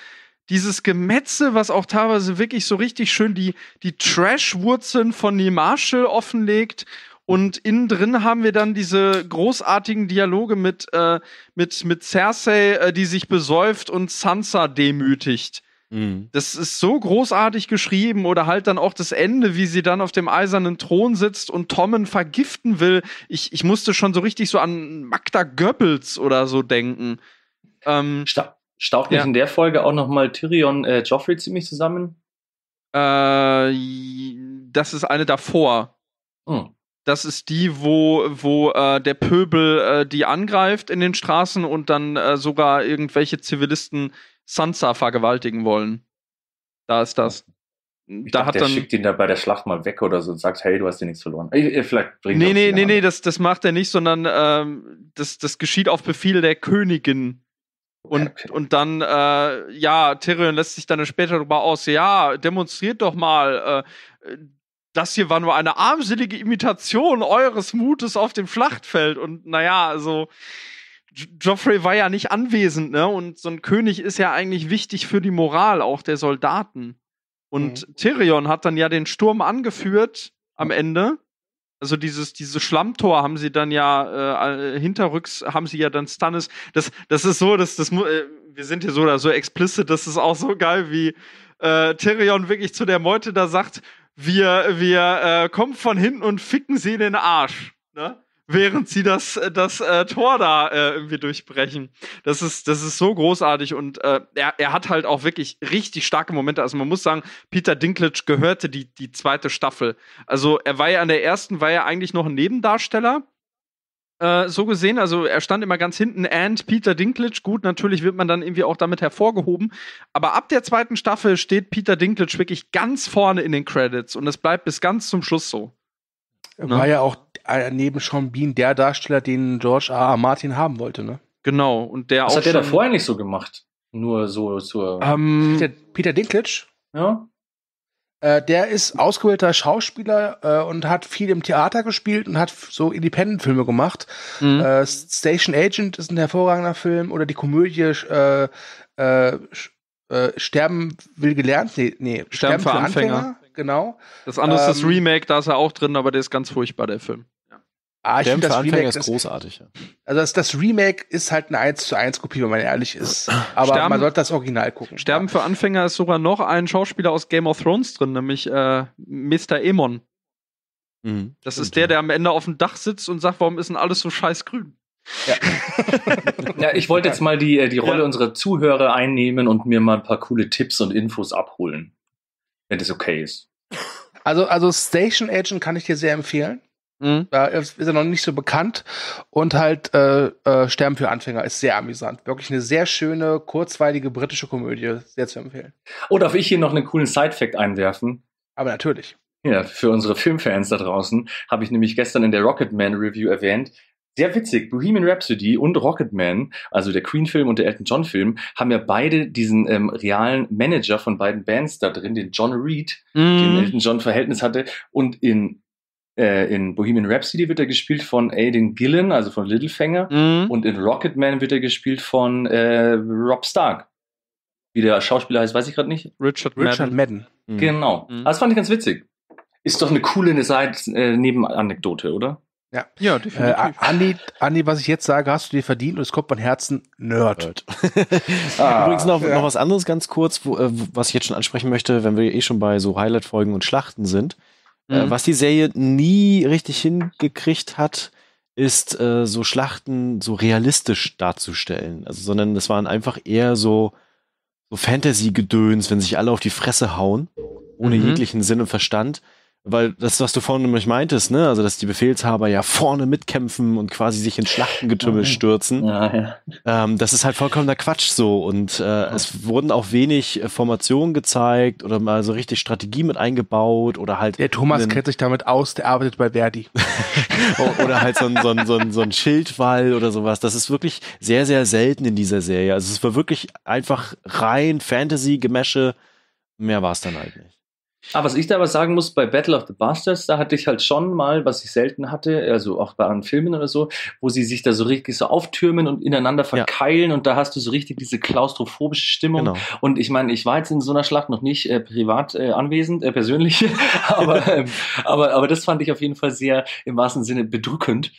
dieses Gemetzel, was auch teilweise wirklich so richtig schön die, die Trash-Wurzeln von Nee Marshall offenlegt. Und innen drin haben wir dann diese großartigen Dialoge mit, äh, mit, mit Cersei, äh, die sich besäuft und Sansa demütigt. Mhm. Das ist so großartig geschrieben. Oder halt dann auch das Ende, wie sie dann auf dem eisernen Thron sitzt und Tommen vergiften will. Ich, ich musste schon so richtig so an Magda Goebbels oder so denken. Ähm, Sta- Staucht nicht ja. in der Folge auch noch mal Tyrion, äh, Joffrey ziemlich zusammen? Äh, das ist eine davor. Mhm. Das ist die, wo, wo äh, der Pöbel äh, die angreift in den Straßen und dann äh, sogar irgendwelche Zivilisten Sansa vergewaltigen wollen. Da ist das. Ich da dachte, hat der dann, schickt ihn da bei der Schlacht mal weg oder so und sagt, hey, du hast dir nichts verloren. Äh, vielleicht bringt nee, nee, nee, nee, das, das macht er nicht, sondern ähm, das, das geschieht auf Befehl der Königin. Und, okay. und dann, äh, ja, Tyrion lässt sich dann später darüber aus, ja, demonstriert doch mal, äh, das hier war nur eine armselige Imitation eures Mutes auf dem Schlachtfeld. Und naja, also Joffrey war ja nicht anwesend, ne? Und so ein König ist ja eigentlich wichtig für die Moral auch der Soldaten. Und mhm. Tyrion hat dann ja den Sturm angeführt am Ende. Also dieses, dieses Schlammtor haben sie dann ja äh, hinterrücks, haben sie ja dann Stannis. Das, das ist so, das, das, äh, wir sind hier so oder so explizit, das ist auch so geil, wie äh, Tyrion wirklich zu der Meute da sagt, Wir, wir äh, kommen von hinten und ficken sie in den Arsch, ne? Während sie das, das äh, Tor da äh, irgendwie durchbrechen. Das ist, das ist so großartig und äh, er, er hat halt auch wirklich richtig starke Momente. Also man muss sagen, Peter Dinklage gehörte die, die zweite Staffel. Also er war ja an der ersten, war ja eigentlich noch ein Nebendarsteller, äh, so gesehen. Also er stand immer ganz hinten, and Peter Dinklage. Gut, natürlich wird man dann irgendwie auch damit hervorgehoben. Aber ab der zweiten Staffel steht Peter Dinklage wirklich ganz vorne in den Credits. Und das bleibt bis ganz zum Schluss so. Er war ne? ja auch neben Sean Bean der Darsteller, den George R. R. Martin haben wollte, ne? Genau. Und der Was auch hat der davor eigentlich so gemacht? Nur so zur... Ähm, Peter, Peter Dinklage? Ja. Äh, der ist ausgebildeter Schauspieler äh, und hat viel im Theater gespielt und hat f- so Independent-Filme gemacht. Mhm. Äh, Station Agent ist ein hervorragender Film oder die Komödie äh, äh, äh, Sterben will gelernt. Nee, nee Sterben, Sterben für Anfänger. Anfänger. Genau. Das andere ähm, ist das Remake, da ist er auch drin, aber der ist ganz furchtbar, der Film. Ja. Ah, ich finde das Remake ist großartig. Ja. Also das, das Remake ist halt eine eins zu eins Kopie, wenn man ehrlich ist. Aber Sterben, man sollte das Original gucken. Sterben ja. für Anfänger ist sogar noch ein Schauspieler aus Game of Thrones drin, nämlich äh, Mister Aemon. Mhm, das stimmt, ist der, der am Ende auf dem Dach sitzt und sagt, warum ist denn alles so scheiß grün? Ja. ja, ich wollte jetzt mal die, die Rolle ja. unserer Zuhörer einnehmen und mir mal ein paar coole Tipps und Infos abholen, wenn das okay ist. Also, also Station Agent kann ich dir sehr empfehlen. Mhm. Da ist er noch nicht so bekannt. Und halt äh, äh, Sterben für Anfänger ist sehr amüsant. Wirklich eine sehr schöne, kurzweilige britische Komödie. Sehr zu empfehlen. Oh, darf ich hier noch einen coolen Side-Fact einwerfen? Aber natürlich. Ja, für unsere Filmfans da draußen habe ich nämlich gestern in der Rocketman-Review erwähnt, sehr witzig, Bohemian Rhapsody und Rocketman, also der Queen-Film und der Elton-John-Film, haben ja beide diesen ähm, realen Manager von beiden Bands da drin, den John Reed, mm. den Elton-John Verhältnis hatte. Und in, äh, in Bohemian Rhapsody wird er gespielt von Aidan Gillen, also von Littlefinger. Mm. Und in Rocketman wird er gespielt von äh, Rob Stark. Wie der Schauspieler heißt, weiß ich gerade nicht. Richard, Richard Madden. Madden. Mm. Genau. Mm. Das fand ich ganz witzig. Ist doch eine coole Side-Nebenanekdote, oder? Ja, ja, definitiv. Äh, Andi, Andi, was ich jetzt sage, hast du dir verdient und es kommt von Herzen Nerd. ah, Übrigens noch, ja. noch was anderes ganz kurz, wo, äh, was ich jetzt schon ansprechen möchte, wenn wir eh schon bei so Highlight-Folgen und Schlachten sind. Mhm. Äh, was die Serie nie richtig hingekriegt hat, ist äh, so Schlachten so realistisch darzustellen. Also, sondern das waren einfach eher so, so Fantasy-Gedöns, wenn sich alle auf die Fresse hauen, ohne mhm. jeglichen Sinn und Verstand. Weil das, was du vorhin nämlich meintest, ne, also dass die Befehlshaber ja vorne mitkämpfen und quasi sich in Schlachtengetümmel stürzen, ja, ja. Ähm, das ist halt vollkommener Quatsch so. Und äh, ja. es wurden auch wenig Formationen gezeigt oder mal so richtig Strategie mit eingebaut oder halt. Der Thomas kennt sich damit aus, der arbeitet bei Verdi. oder halt so ein, so ein, so ein, so ein Schildwall oder sowas. Das ist wirklich sehr, sehr selten in dieser Serie. Also es war wirklich einfach rein Fantasy-Gemesche. Mehr war es dann halt nicht. Aber was ich da aber sagen muss, bei Battle of the Bastards, da hatte ich halt schon mal, was ich selten hatte, also auch bei anderen Filmen oder so, wo sie sich da so richtig so auftürmen und ineinander verkeilen ja. und da hast du so richtig diese klaustrophobische Stimmung. Genau. Und ich meine, ich war jetzt in so einer Schlacht noch nicht äh, privat äh, anwesend, äh, persönlich, aber, ähm, aber, aber das fand ich auf jeden Fall sehr im wahrsten Sinne bedrückend,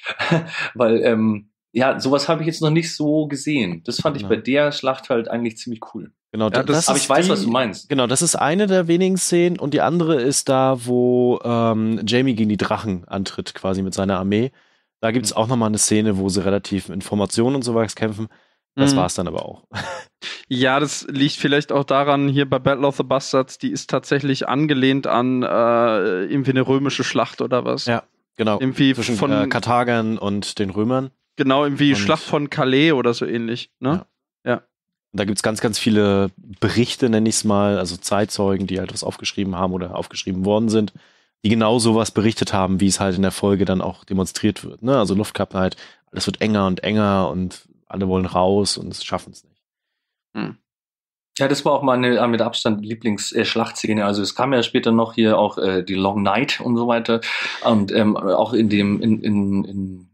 weil ähm, ja, sowas habe ich jetzt noch nicht so gesehen. Das fand ich ja. bei der Schlacht halt eigentlich ziemlich cool. Genau, ja, das, das aber ich weiß, die, was du meinst. Genau, das ist eine der wenigen Szenen und die andere ist da, wo ähm, Jamie gegen die Drachen antritt, quasi mit seiner Armee. Da gibt es auch nochmal eine Szene, wo sie relativ Informationen und sowas kämpfen. Das mhm. war's dann aber auch. Ja, das liegt vielleicht auch daran, hier bei Battle of the Bastards, die ist tatsächlich angelehnt an äh, irgendwie eine römische Schlacht oder was. Ja, genau. Irgendwie zwischen von, äh, Karthagern und den Römern. Genau, irgendwie und Schlacht von Calais oder so ähnlich, ne? Ja. ja. Da gibt es ganz, ganz viele Berichte, nenne ich es mal, also Zeitzeugen, die halt was aufgeschrieben haben oder aufgeschrieben worden sind, die genau sowas berichtet haben, wie es halt in der Folge dann auch demonstriert wird. Ne? Also Luftknappheit, alles wird enger und enger und alle wollen raus und schaffen es nicht. Hm. Ja, das war auch meine mit Abstand Lieblings-Schlachtszene. Also es kam ja später noch hier auch äh, die Long Night und so weiter. Und ähm, auch in dem, in, in, in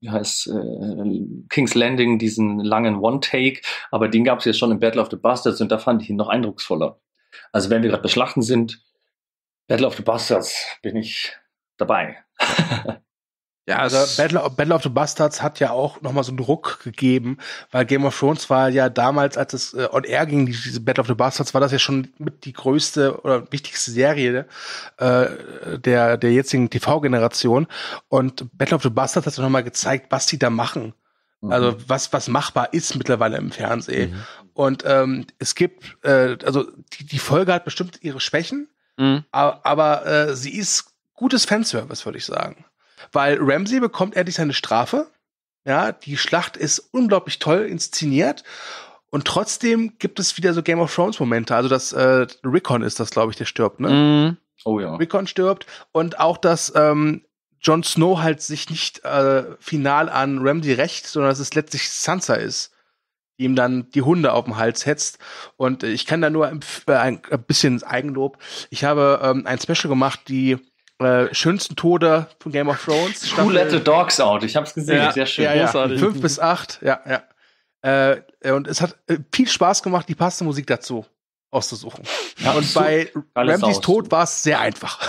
wie heißt äh, King's Landing, diesen langen One-Take. Aber den gab es ja schon in Battle of the Bastards und da fand ich ihn noch eindrucksvoller. Also wenn wir gerade bei Schlachten sind, Battle of the Bastards bin ich dabei. Ja, also Battle of, Battle of the Bastards hat ja auch nochmal so einen Ruck gegeben, weil Game of Thrones war ja damals, als es äh, on air ging, diese Battle of the Bastards, war das ja schon mit die größte oder wichtigste Serie äh, der, der jetzigen T V-Generation. Und Battle of the Bastards hat ja nochmal gezeigt, was die da machen. Mhm. Also was, was machbar ist mittlerweile im Fernsehen. Mhm. Und ähm, es gibt, äh, also die, die Folge hat bestimmt ihre Schwächen, mhm. aber, aber äh, sie ist gutes Fanservice, würde ich sagen. Weil Ramsay bekommt endlich seine Strafe. Ja, die Schlacht ist unglaublich toll inszeniert. Und trotzdem gibt es wieder so Game of Thrones-Momente. Also das äh, Rickon ist das, glaube ich, der stirbt, ne? Mm. Oh ja. Rickon stirbt. Und auch, dass ähm, Jon Snow halt sich nicht äh, final an Ramsay rächt, sondern dass es letztlich Sansa ist, die ihm dann die Hunde auf den Hals hetzt. Und ich kann da nur ein, äh, ein bisschen Eigenlob. Ich habe ähm, ein Special gemacht, die Äh, schönsten Tode von Game of Thrones. Who Let the Dogs Out? Ich hab's gesehen. Ja, sehr schön. Ja, großartig. Ja. Fünf bis acht, ja, ja. Äh, und es hat äh, viel Spaß gemacht, die passende Musik dazu auszusuchen. Ja, und bei Ramsays Tod war es sehr einfach.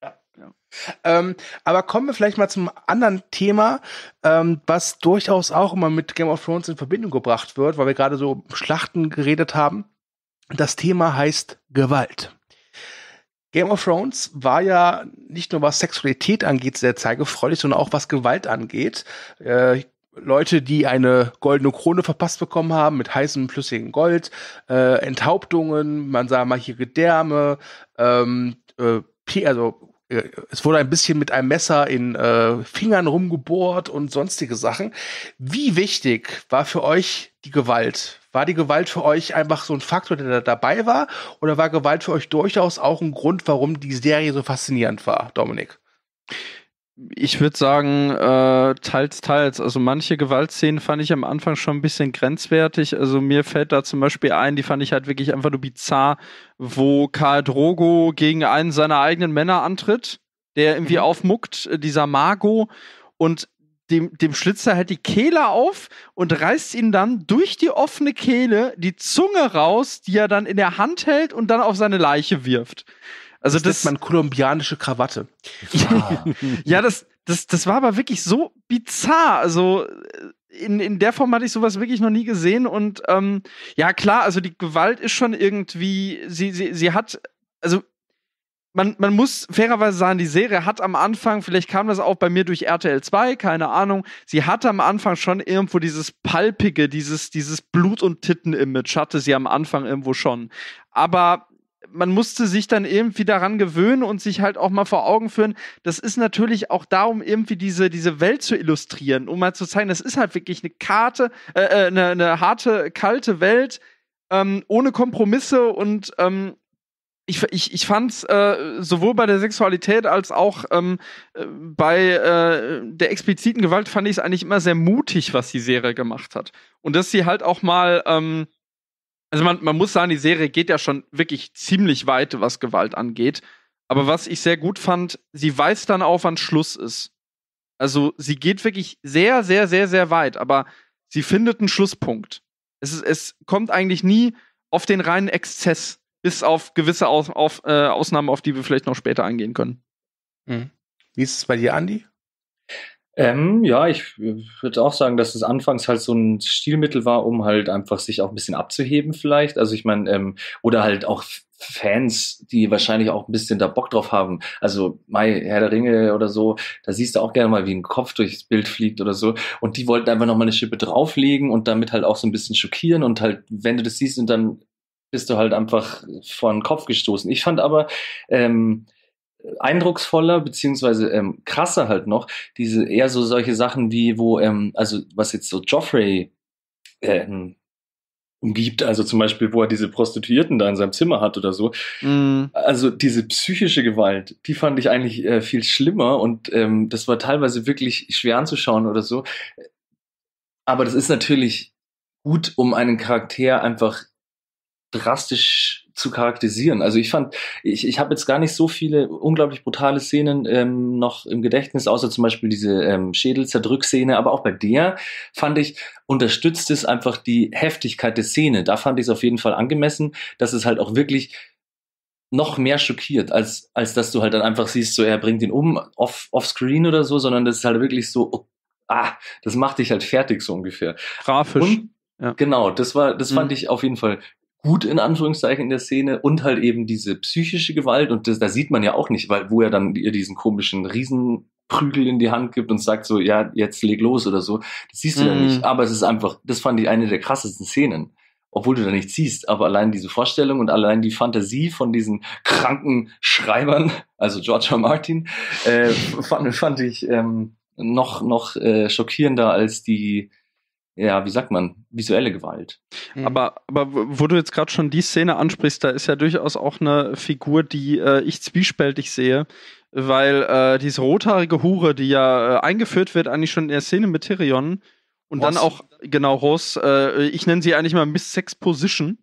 ja, ja. Ähm, aber kommen wir vielleicht mal zum anderen Thema, ähm, was durchaus auch immer mit Game of Thrones in Verbindung gebracht wird, weil wir gerade so um Schlachten geredet haben. Das Thema heißt Gewalt. Game of Thrones war ja nicht nur, was Sexualität angeht, sehr zeigefreudig, sondern auch was Gewalt angeht. Äh, Leute, die eine goldene Krone verpasst bekommen haben mit heißem, flüssigem Gold, äh, Enthauptungen, man sah mal hier Gedärme, ähm, äh, also äh, es wurde ein bisschen mit einem Messer in äh, Fingern rumgebohrt und sonstige Sachen. Wie wichtig war für euch die Gewalt? War die Gewalt für euch einfach so ein Faktor, der da dabei war? Oder war Gewalt für euch durchaus auch ein Grund, warum die Serie so faszinierend war, Dominik? Ich würde sagen, äh, teils, teils. Also manche Gewaltszenen fand ich am Anfang schon ein bisschen grenzwertig. Also mir fällt da zum Beispiel ein, die fand ich halt wirklich einfach nur bizarr, wo Khal Drogo gegen einen seiner eigenen Männer antritt, der irgendwie mhm. aufmuckt, dieser Mago, und Dem, dem Schlitzer halt die Kehle auf und reißt ihm dann durch die offene Kehle die Zunge raus, die er dann in der Hand hält und dann auf seine Leiche wirft. Also das, das ist man kolumbianische Krawatte. Ja, ja das, das, das war aber wirklich so bizarr. Also in, in der Form hatte ich sowas wirklich noch nie gesehen. Und ähm, ja, klar, also die Gewalt ist schon irgendwie, sie, sie, sie hat, also Man, man muss fairerweise sagen, die Serie hat am Anfang, vielleicht kam das auch bei mir durch R T L zwei, keine Ahnung, sie hatte am Anfang schon irgendwo dieses palpige, dieses, dieses Blut- und Titten-Image hatte sie am Anfang irgendwo schon. Aber man musste sich dann irgendwie daran gewöhnen und sich halt auch mal vor Augen führen, das ist natürlich auch darum, irgendwie diese, diese Welt zu illustrieren, um mal zu zeigen, das ist halt wirklich eine Karte, äh, eine, eine harte, kalte Welt, ähm, ohne Kompromisse und, ähm, Ich, ich, ich fand es äh, sowohl bei der Sexualität als auch ähm, bei äh, der expliziten Gewalt fand ich es eigentlich immer sehr mutig, was die Serie gemacht hat. Und dass sie halt auch mal, ähm, also man, man muss sagen, die Serie geht ja schon wirklich ziemlich weit, was Gewalt angeht. Aber was ich sehr gut fand, sie weiß dann auch, wann Schluss ist. Also sie geht wirklich sehr, sehr, sehr, sehr weit, aber sie findet einen Schlusspunkt. Es, ist, es kommt eigentlich nie auf den reinen Exzess. Bis auf gewisse Aus- auf, äh, Ausnahmen, auf die wir vielleicht noch später eingehen können. Mhm. Wie ist es bei dir, Andy? Ähm, ja, ich würde auch sagen, dass es anfangs halt so ein Stilmittel war, um halt einfach sich auch ein bisschen abzuheben vielleicht. Also ich meine, ähm, oder halt auch Fans, die wahrscheinlich auch ein bisschen da Bock drauf haben. Also Mai, Herr der Ringe oder so, da siehst du auch gerne mal, wie ein Kopf durchs Bild fliegt oder so. Und die wollten einfach nochmal eine Schippe drauflegen und damit halt auch so ein bisschen schockieren. Und halt, wenn du das siehst, und dann bist du halt einfach vor den Kopf gestoßen. Ich fand aber ähm, eindrucksvoller, beziehungsweise ähm, krasser halt noch, diese eher so solche Sachen wie, wo, ähm, also was jetzt so Joffrey ähm, umgibt, also zum Beispiel, wo er diese Prostituierten da in seinem Zimmer hat oder so. Mm. Also diese psychische Gewalt, die fand ich eigentlich äh, viel schlimmer und ähm, das war teilweise wirklich schwer anzuschauen oder so. Aber das ist natürlich gut, um einen Charakter einfach drastisch zu charakterisieren. Also ich fand, ich, ich habe jetzt gar nicht so viele unglaublich brutale Szenen ähm, noch im Gedächtnis, außer zum Beispiel diese ähm, Schädelzerdrückszene, aber auch bei der fand ich, unterstützt es einfach die Heftigkeit der Szene. Da fand ich es auf jeden Fall angemessen, dass es halt auch wirklich noch mehr schockiert, als, als dass du halt dann einfach siehst, so er bringt ihn um, off, offscreen oder so, sondern das ist halt wirklich so, oh, ah, das macht dich halt fertig, so ungefähr. Grafisch. Und, ja. Genau, das war, das mhm. fand ich auf jeden Fall gut in Anführungszeichen in der Szene und halt eben diese psychische Gewalt und das, da sieht man ja auch nicht, weil wo er dann ihr diesen komischen Riesenprügel in die Hand gibt und sagt so, ja, jetzt leg los oder so, das siehst du mm. ja nicht, aber es ist einfach, das fand ich eine der krassesten Szenen, obwohl du da nichts siehst, aber allein diese Vorstellung und allein die Fantasie von diesen kranken Schreibern, also George R. Martin, äh, fand, fand ich ähm, noch, noch äh, schockierender als die ja, wie sagt man, visuelle Gewalt. Mhm. Aber, aber wo du jetzt gerade schon die Szene ansprichst, da ist ja durchaus auch eine Figur, die äh, ich zwiespältig sehe, weil äh, diese rothaarige Hure, die ja äh, eingeführt wird, eigentlich schon in der Szene mit Tyrion und Ross. Dann auch, genau, Ross, äh, ich nenne sie eigentlich mal Miss Sexposition,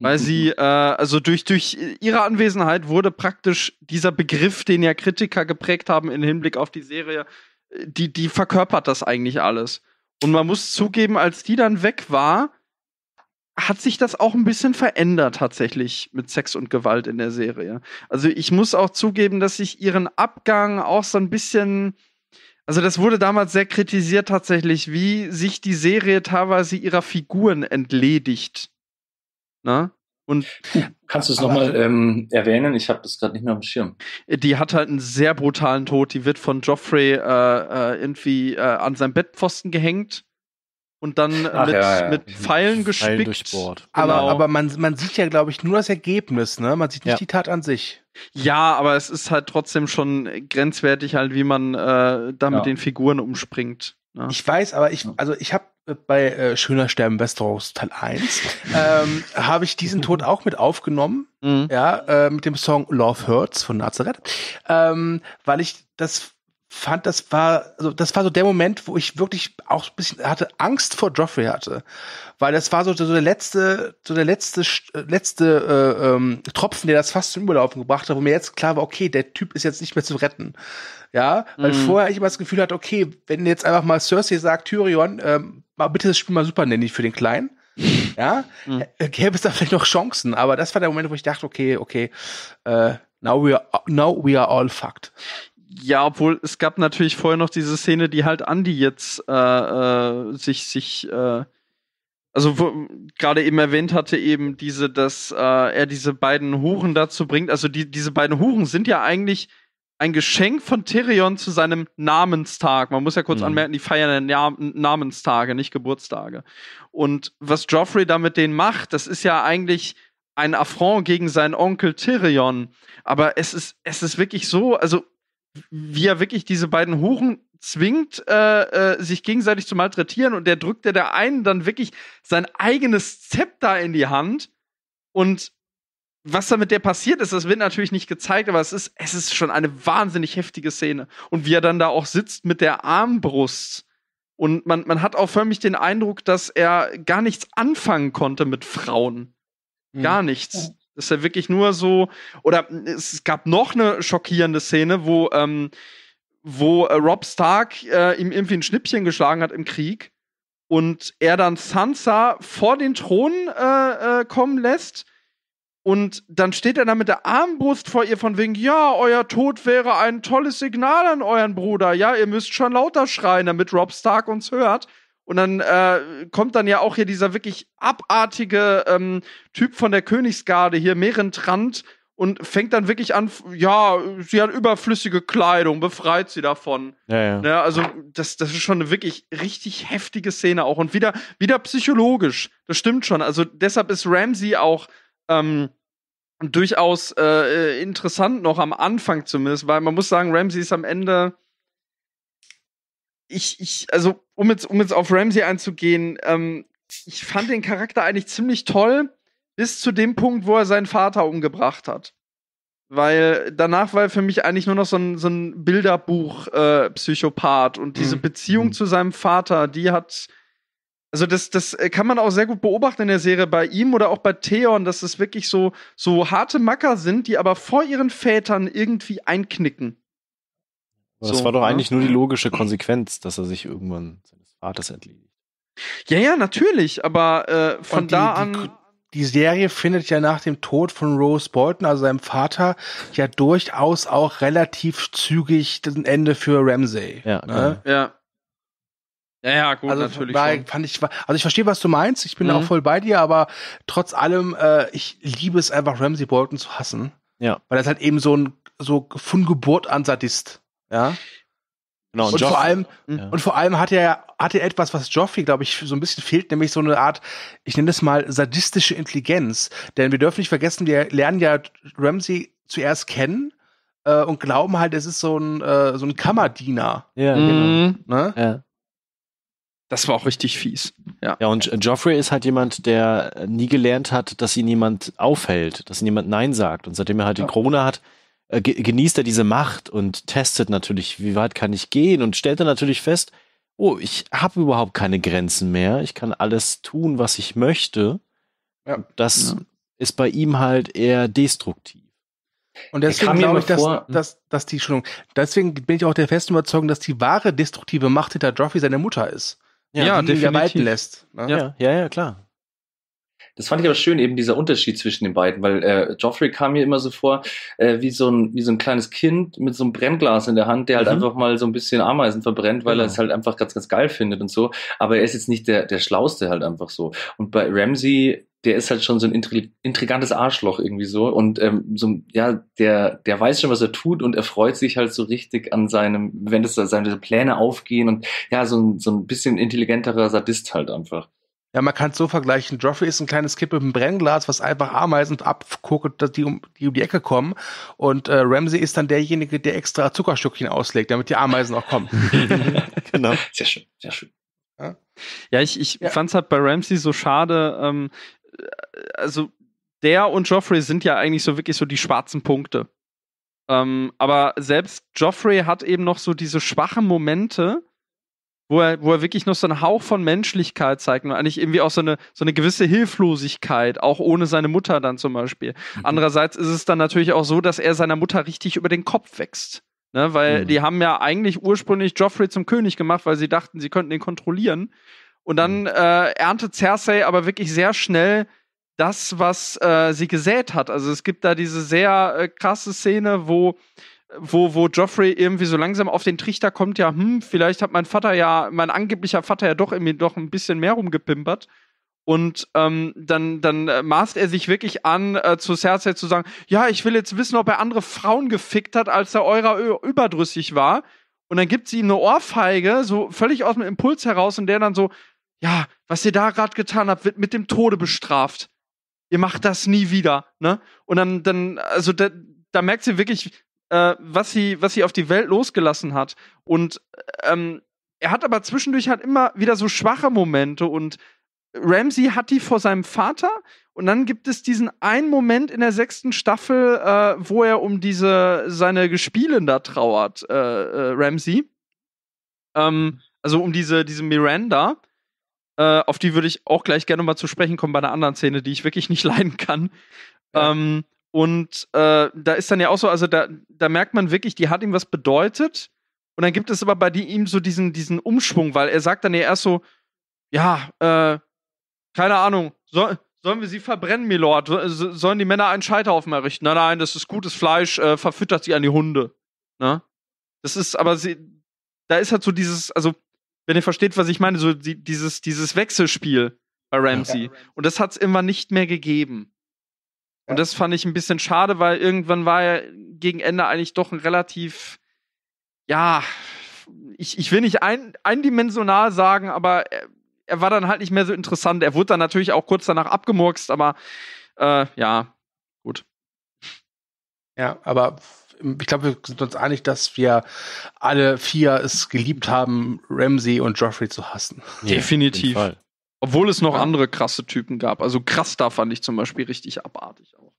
weil mhm. sie, äh, also durch, durch ihre Anwesenheit wurde praktisch dieser Begriff, den ja Kritiker geprägt haben im Hinblick auf die Serie, die, die verkörpert das eigentlich alles. Und man muss zugeben, als die dann weg war, hat sich das auch ein bisschen verändert tatsächlich mit Sex und Gewalt in der Serie. Also ich muss auch zugeben, dass ich ihren Abgang auch so ein bisschen, also das wurde damals sehr kritisiert tatsächlich, wie sich die Serie teilweise ihrer Figuren entledigt. Na? Und, puh, kannst du es nochmal ähm, erwähnen? Ich habe das gerade nicht mehr auf dem Schirm. Die hat halt einen sehr brutalen Tod. Die wird von Joffrey äh, irgendwie äh, an seinem Bettpfosten gehängt und dann Ach, mit, ja, ja. mit Pfeilen gespickt. Pfeilen genau. Aber, aber man, man sieht ja, glaube ich, nur das Ergebnis. Ne? Man sieht nicht ja. die Tat an sich. Ja, aber es ist halt trotzdem schon grenzwertig, halt, wie man äh, da ja. mit den Figuren umspringt. Ne? Ich weiß, aber ich, also ich habe bei äh, Schöner Sterben Westeros Teil eins ähm, habe ich diesen Tod auch mit aufgenommen, mhm. ja, äh, mit dem Song Love Hurts von Nazareth, ähm, weil ich das fand, das war, also das war so der Moment, wo ich wirklich auch ein bisschen hatte Angst vor Joffrey hatte, weil das war so, so der letzte, so der letzte, letzte äh, ähm, Tropfen, der das fast zum Überlaufen gebracht hat, wo mir jetzt klar war, okay, der Typ ist jetzt nicht mehr zu retten. Ja, weil mhm. vorher ich immer das Gefühl hatte, okay, wenn jetzt einfach mal Cersei sagt, Tyrion, ähm, mal bitte das Spiel mal super nenn ich für den Kleinen, ja, mhm. äh, gäbe es da vielleicht noch Chancen, aber das war der Moment, wo ich dachte, okay, okay, äh, now we are, now we are all fucked. Ja, obwohl es gab natürlich vorher noch diese Szene, die halt Andy jetzt äh, äh, sich, sich, äh, also gerade eben erwähnt hatte, eben diese, dass äh, er diese beiden Huren dazu bringt, also die, diese beiden Huren sind ja eigentlich ein Geschenk von Tyrion zu seinem Namenstag. Man muss ja kurz mhm. anmerken, die feiern ja Namenstage, nicht Geburtstage. Und was Joffrey da mit denen macht, das ist ja eigentlich ein Affront gegen seinen Onkel Tyrion. Aber es ist, es ist wirklich so, also wie er wirklich diese beiden Huren zwingt, äh, äh, sich gegenseitig zu malträtieren. Und der drückt ja der einen dann wirklich sein eigenes Zepter in die Hand. Und was da mit der passiert ist, das wird natürlich nicht gezeigt, aber es ist, es ist schon eine wahnsinnig heftige Szene. Und wie er dann da auch sitzt mit der Armbrust. Und man, man hat auch förmlich den Eindruck, dass er gar nichts anfangen konnte mit Frauen. Mhm. Gar nichts. Dass er wirklich nur so, oder es gab noch eine schockierende Szene, wo, ähm, wo Rob Stark äh, ihm irgendwie ein Schnippchen geschlagen hat im Krieg und er dann Sansa vor den Thron äh, kommen lässt. Und dann steht er da mit der Armbrust vor ihr von wegen, ja, euer Tod wäre ein tolles Signal an euren Bruder. Ja, ihr müsst schon lauter schreien, damit Rob Stark uns hört. Und dann äh, kommt dann ja auch hier dieser wirklich abartige ähm, Typ von der Königsgarde hier, Merentrand, und fängt dann wirklich an, ja, sie hat überflüssige Kleidung, befreit sie davon. Ja, ja. Ja, also das, das ist schon eine wirklich richtig heftige Szene auch. Und wieder, wieder psychologisch, das stimmt schon. Also deshalb ist Ramsay auch ähm, durchaus äh, interessant noch am Anfang zumindest, weil man muss sagen, Ramsay ist am Ende ich, ich also um jetzt, um jetzt auf Ramsay einzugehen, ähm, ich fand den Charakter eigentlich ziemlich toll bis zu dem Punkt, wo er seinen Vater umgebracht hat, weil danach war er für mich eigentlich nur noch so ein, so ein Bilderbuch äh, Psychopath und diese mhm. Beziehung zu seinem Vater, die hat Also das, das kann man auch sehr gut beobachten in der Serie, bei ihm oder auch bei Theon, dass es wirklich so, so harte Macker sind, die aber vor ihren Vätern irgendwie einknicken. Das so, war doch eigentlich nur die logische Konsequenz, dass er sich irgendwann seines Vaters entledigt. Ja, ja, natürlich, aber äh, von die, da an die, die Serie findet ja nach dem Tod von Rose Bolton, also seinem Vater, ja durchaus auch relativ zügig ein Ende für Ramsay. Ja, ne? Genau. Ja. Ja, ja, gut, also, natürlich. War, fand ich, also ich verstehe, was du meinst. Ich bin mhm. auch voll bei dir, aber trotz allem, äh, ich liebe es einfach, Ramsay Bolton zu hassen. Ja. Weil er ist halt eben so ein, so von Geburt an Sadist. Ja. Genau, und, und, vor allem, ja. und vor allem hat er, hat er etwas, was Joffrey, glaube ich, so ein bisschen fehlt, nämlich so eine Art, ich nenne das mal sadistische Intelligenz. Denn wir dürfen nicht vergessen, wir lernen ja Ramsay zuerst kennen. Äh, und glauben halt, es ist so ein, äh, so ein Kammerdiener. Ja, mhm. genau. Ne? Ja. Das war auch richtig fies. Ja, ja und Joffrey ist halt jemand, der nie gelernt hat, dass ihn niemand aufhält, dass ihn niemand Nein sagt. Und seitdem er halt ja. die Krone hat, äh, ge- genießt er diese Macht und testet natürlich, wie weit kann ich gehen, und stellt dann natürlich fest, oh, ich habe überhaupt keine Grenzen mehr. Ich kann alles tun, was ich möchte. Ja. Das ja. ist bei ihm halt eher destruktiv. Und deswegen glaube ich, dass, vor, dass, dass die Entschuldigung, deswegen bin ich auch der festen Überzeugung, dass die wahre destruktive Macht hinter Joffrey seine Mutter ist. Ja, ja, die ihn walten lässt. Ne? Ja, ja, ja, klar. Das fand ich aber schön, eben dieser Unterschied zwischen den beiden, weil äh, Joffrey kam mir immer so vor äh, wie, so ein, wie so ein kleines Kind mit so einem Brennglas in der Hand, der halt mhm. einfach mal so ein bisschen Ameisen verbrennt, weil genau. er es halt einfach ganz, ganz geil findet und so. Aber er ist jetzt nicht der, der Schlauste halt einfach so. Und bei Ramsay, der ist halt schon so ein intrig- intrigantes Arschloch irgendwie so. Und ähm, so, ja, der, der weiß schon, was er tut, und er freut sich halt so richtig an seinem, wenn das seine Pläne aufgehen, und ja, so ein, so ein bisschen intelligenterer Sadist halt einfach. Ja, man kann es so vergleichen. Joffrey ist ein kleines Kind mit einem Brennglas, was einfach Ameisen abguckt, dass die um, die um die Ecke kommen. Und äh, Ramsay ist dann derjenige, der extra Zuckerstückchen auslegt, damit die Ameisen auch kommen. Genau. Sehr schön, sehr schön. Ja, ja ich, ich ja. fand es halt bei Ramsay so schade. Ähm, also, der und Joffrey sind ja eigentlich so wirklich so die schwarzen Punkte. Ähm, aber selbst Joffrey hat eben noch so diese schwachen Momente, Wo er, wo er wirklich noch so einen Hauch von Menschlichkeit zeigt und eigentlich irgendwie auch so eine, so eine gewisse Hilflosigkeit, auch ohne seine Mutter dann zum Beispiel. Mhm. Andererseits ist es dann natürlich auch so, dass er seiner Mutter richtig über den Kopf wächst. Ne? Weil mhm. die haben ja eigentlich ursprünglich Joffrey zum König gemacht, weil sie dachten, sie könnten ihn kontrollieren. Und dann mhm. äh, erntet Cersei aber wirklich sehr schnell das, was äh, sie gesät hat. Also es gibt da diese sehr äh, krasse Szene, wo Wo, wo Joffrey irgendwie so langsam auf den Trichter kommt, ja, hm, vielleicht hat mein Vater ja, mein angeblicher Vater ja doch irgendwie doch ein bisschen mehr rumgepimpert. Und ähm, dann, dann äh, maßt er sich wirklich an, äh, zu Cersei zu sagen, ja, ich will jetzt wissen, ob er andere Frauen gefickt hat, als er eurer ö- überdrüssig war. Und dann gibt sie ihm eine Ohrfeige, so völlig aus dem Impuls heraus, und der dann so, ja, was ihr da gerade getan habt, wird mit dem Tode bestraft. Ihr macht das nie wieder, ne? Und dann, dann also da, da merkt sie wirklich, Äh, was sie, was sie auf die Welt losgelassen hat. Und ähm, er hat aber zwischendurch halt immer wieder so schwache Momente, und Ramsay hat die vor seinem Vater, und dann gibt es diesen einen Moment in der sechsten Staffel, äh, wo er um diese, seine Gespielin da trauert, äh, äh, Ramsay. Ähm, also um diese, diese Miranda. Äh, auf die würde ich auch gleich gerne mal zu sprechen kommen bei einer anderen Szene, die ich wirklich nicht leiden kann. Ja. Ähm, Und äh, da ist dann ja auch so, also da, da merkt man wirklich, die hat ihm was bedeutet. Und dann gibt es aber bei ihm so diesen, diesen Umschwung, weil er sagt dann ja erst so, ja, äh, keine Ahnung, so, Sollen wir sie verbrennen, Milord? Sollen die Männer einen Scheiterhaufen errichten? Nein, nein, das ist gutes Fleisch, äh, verfüttert sie an die Hunde. Na? Das ist, aber sie, da ist halt so dieses, also, wenn ihr versteht, was ich meine, so die, dieses, dieses Wechselspiel bei Ramsay. Ja. Und das hat's irgendwann nicht mehr gegeben. Ja. Und das fand ich ein bisschen schade, weil irgendwann war ja gegen Ende eigentlich doch ein relativ, ja, ich, ich will nicht ein, eindimensional sagen, aber er, er war dann halt nicht mehr so interessant. Er wurde dann natürlich auch kurz danach abgemurkst, aber äh, ja, gut. Ja, aber ich glaube, wir sind uns einig, dass wir alle vier es geliebt haben, Ramsay und Joffrey zu hassen. Ja, definitiv. Obwohl es noch ja. andere krasse Typen gab. Also krass, da fand ich zum Beispiel richtig abartig auch.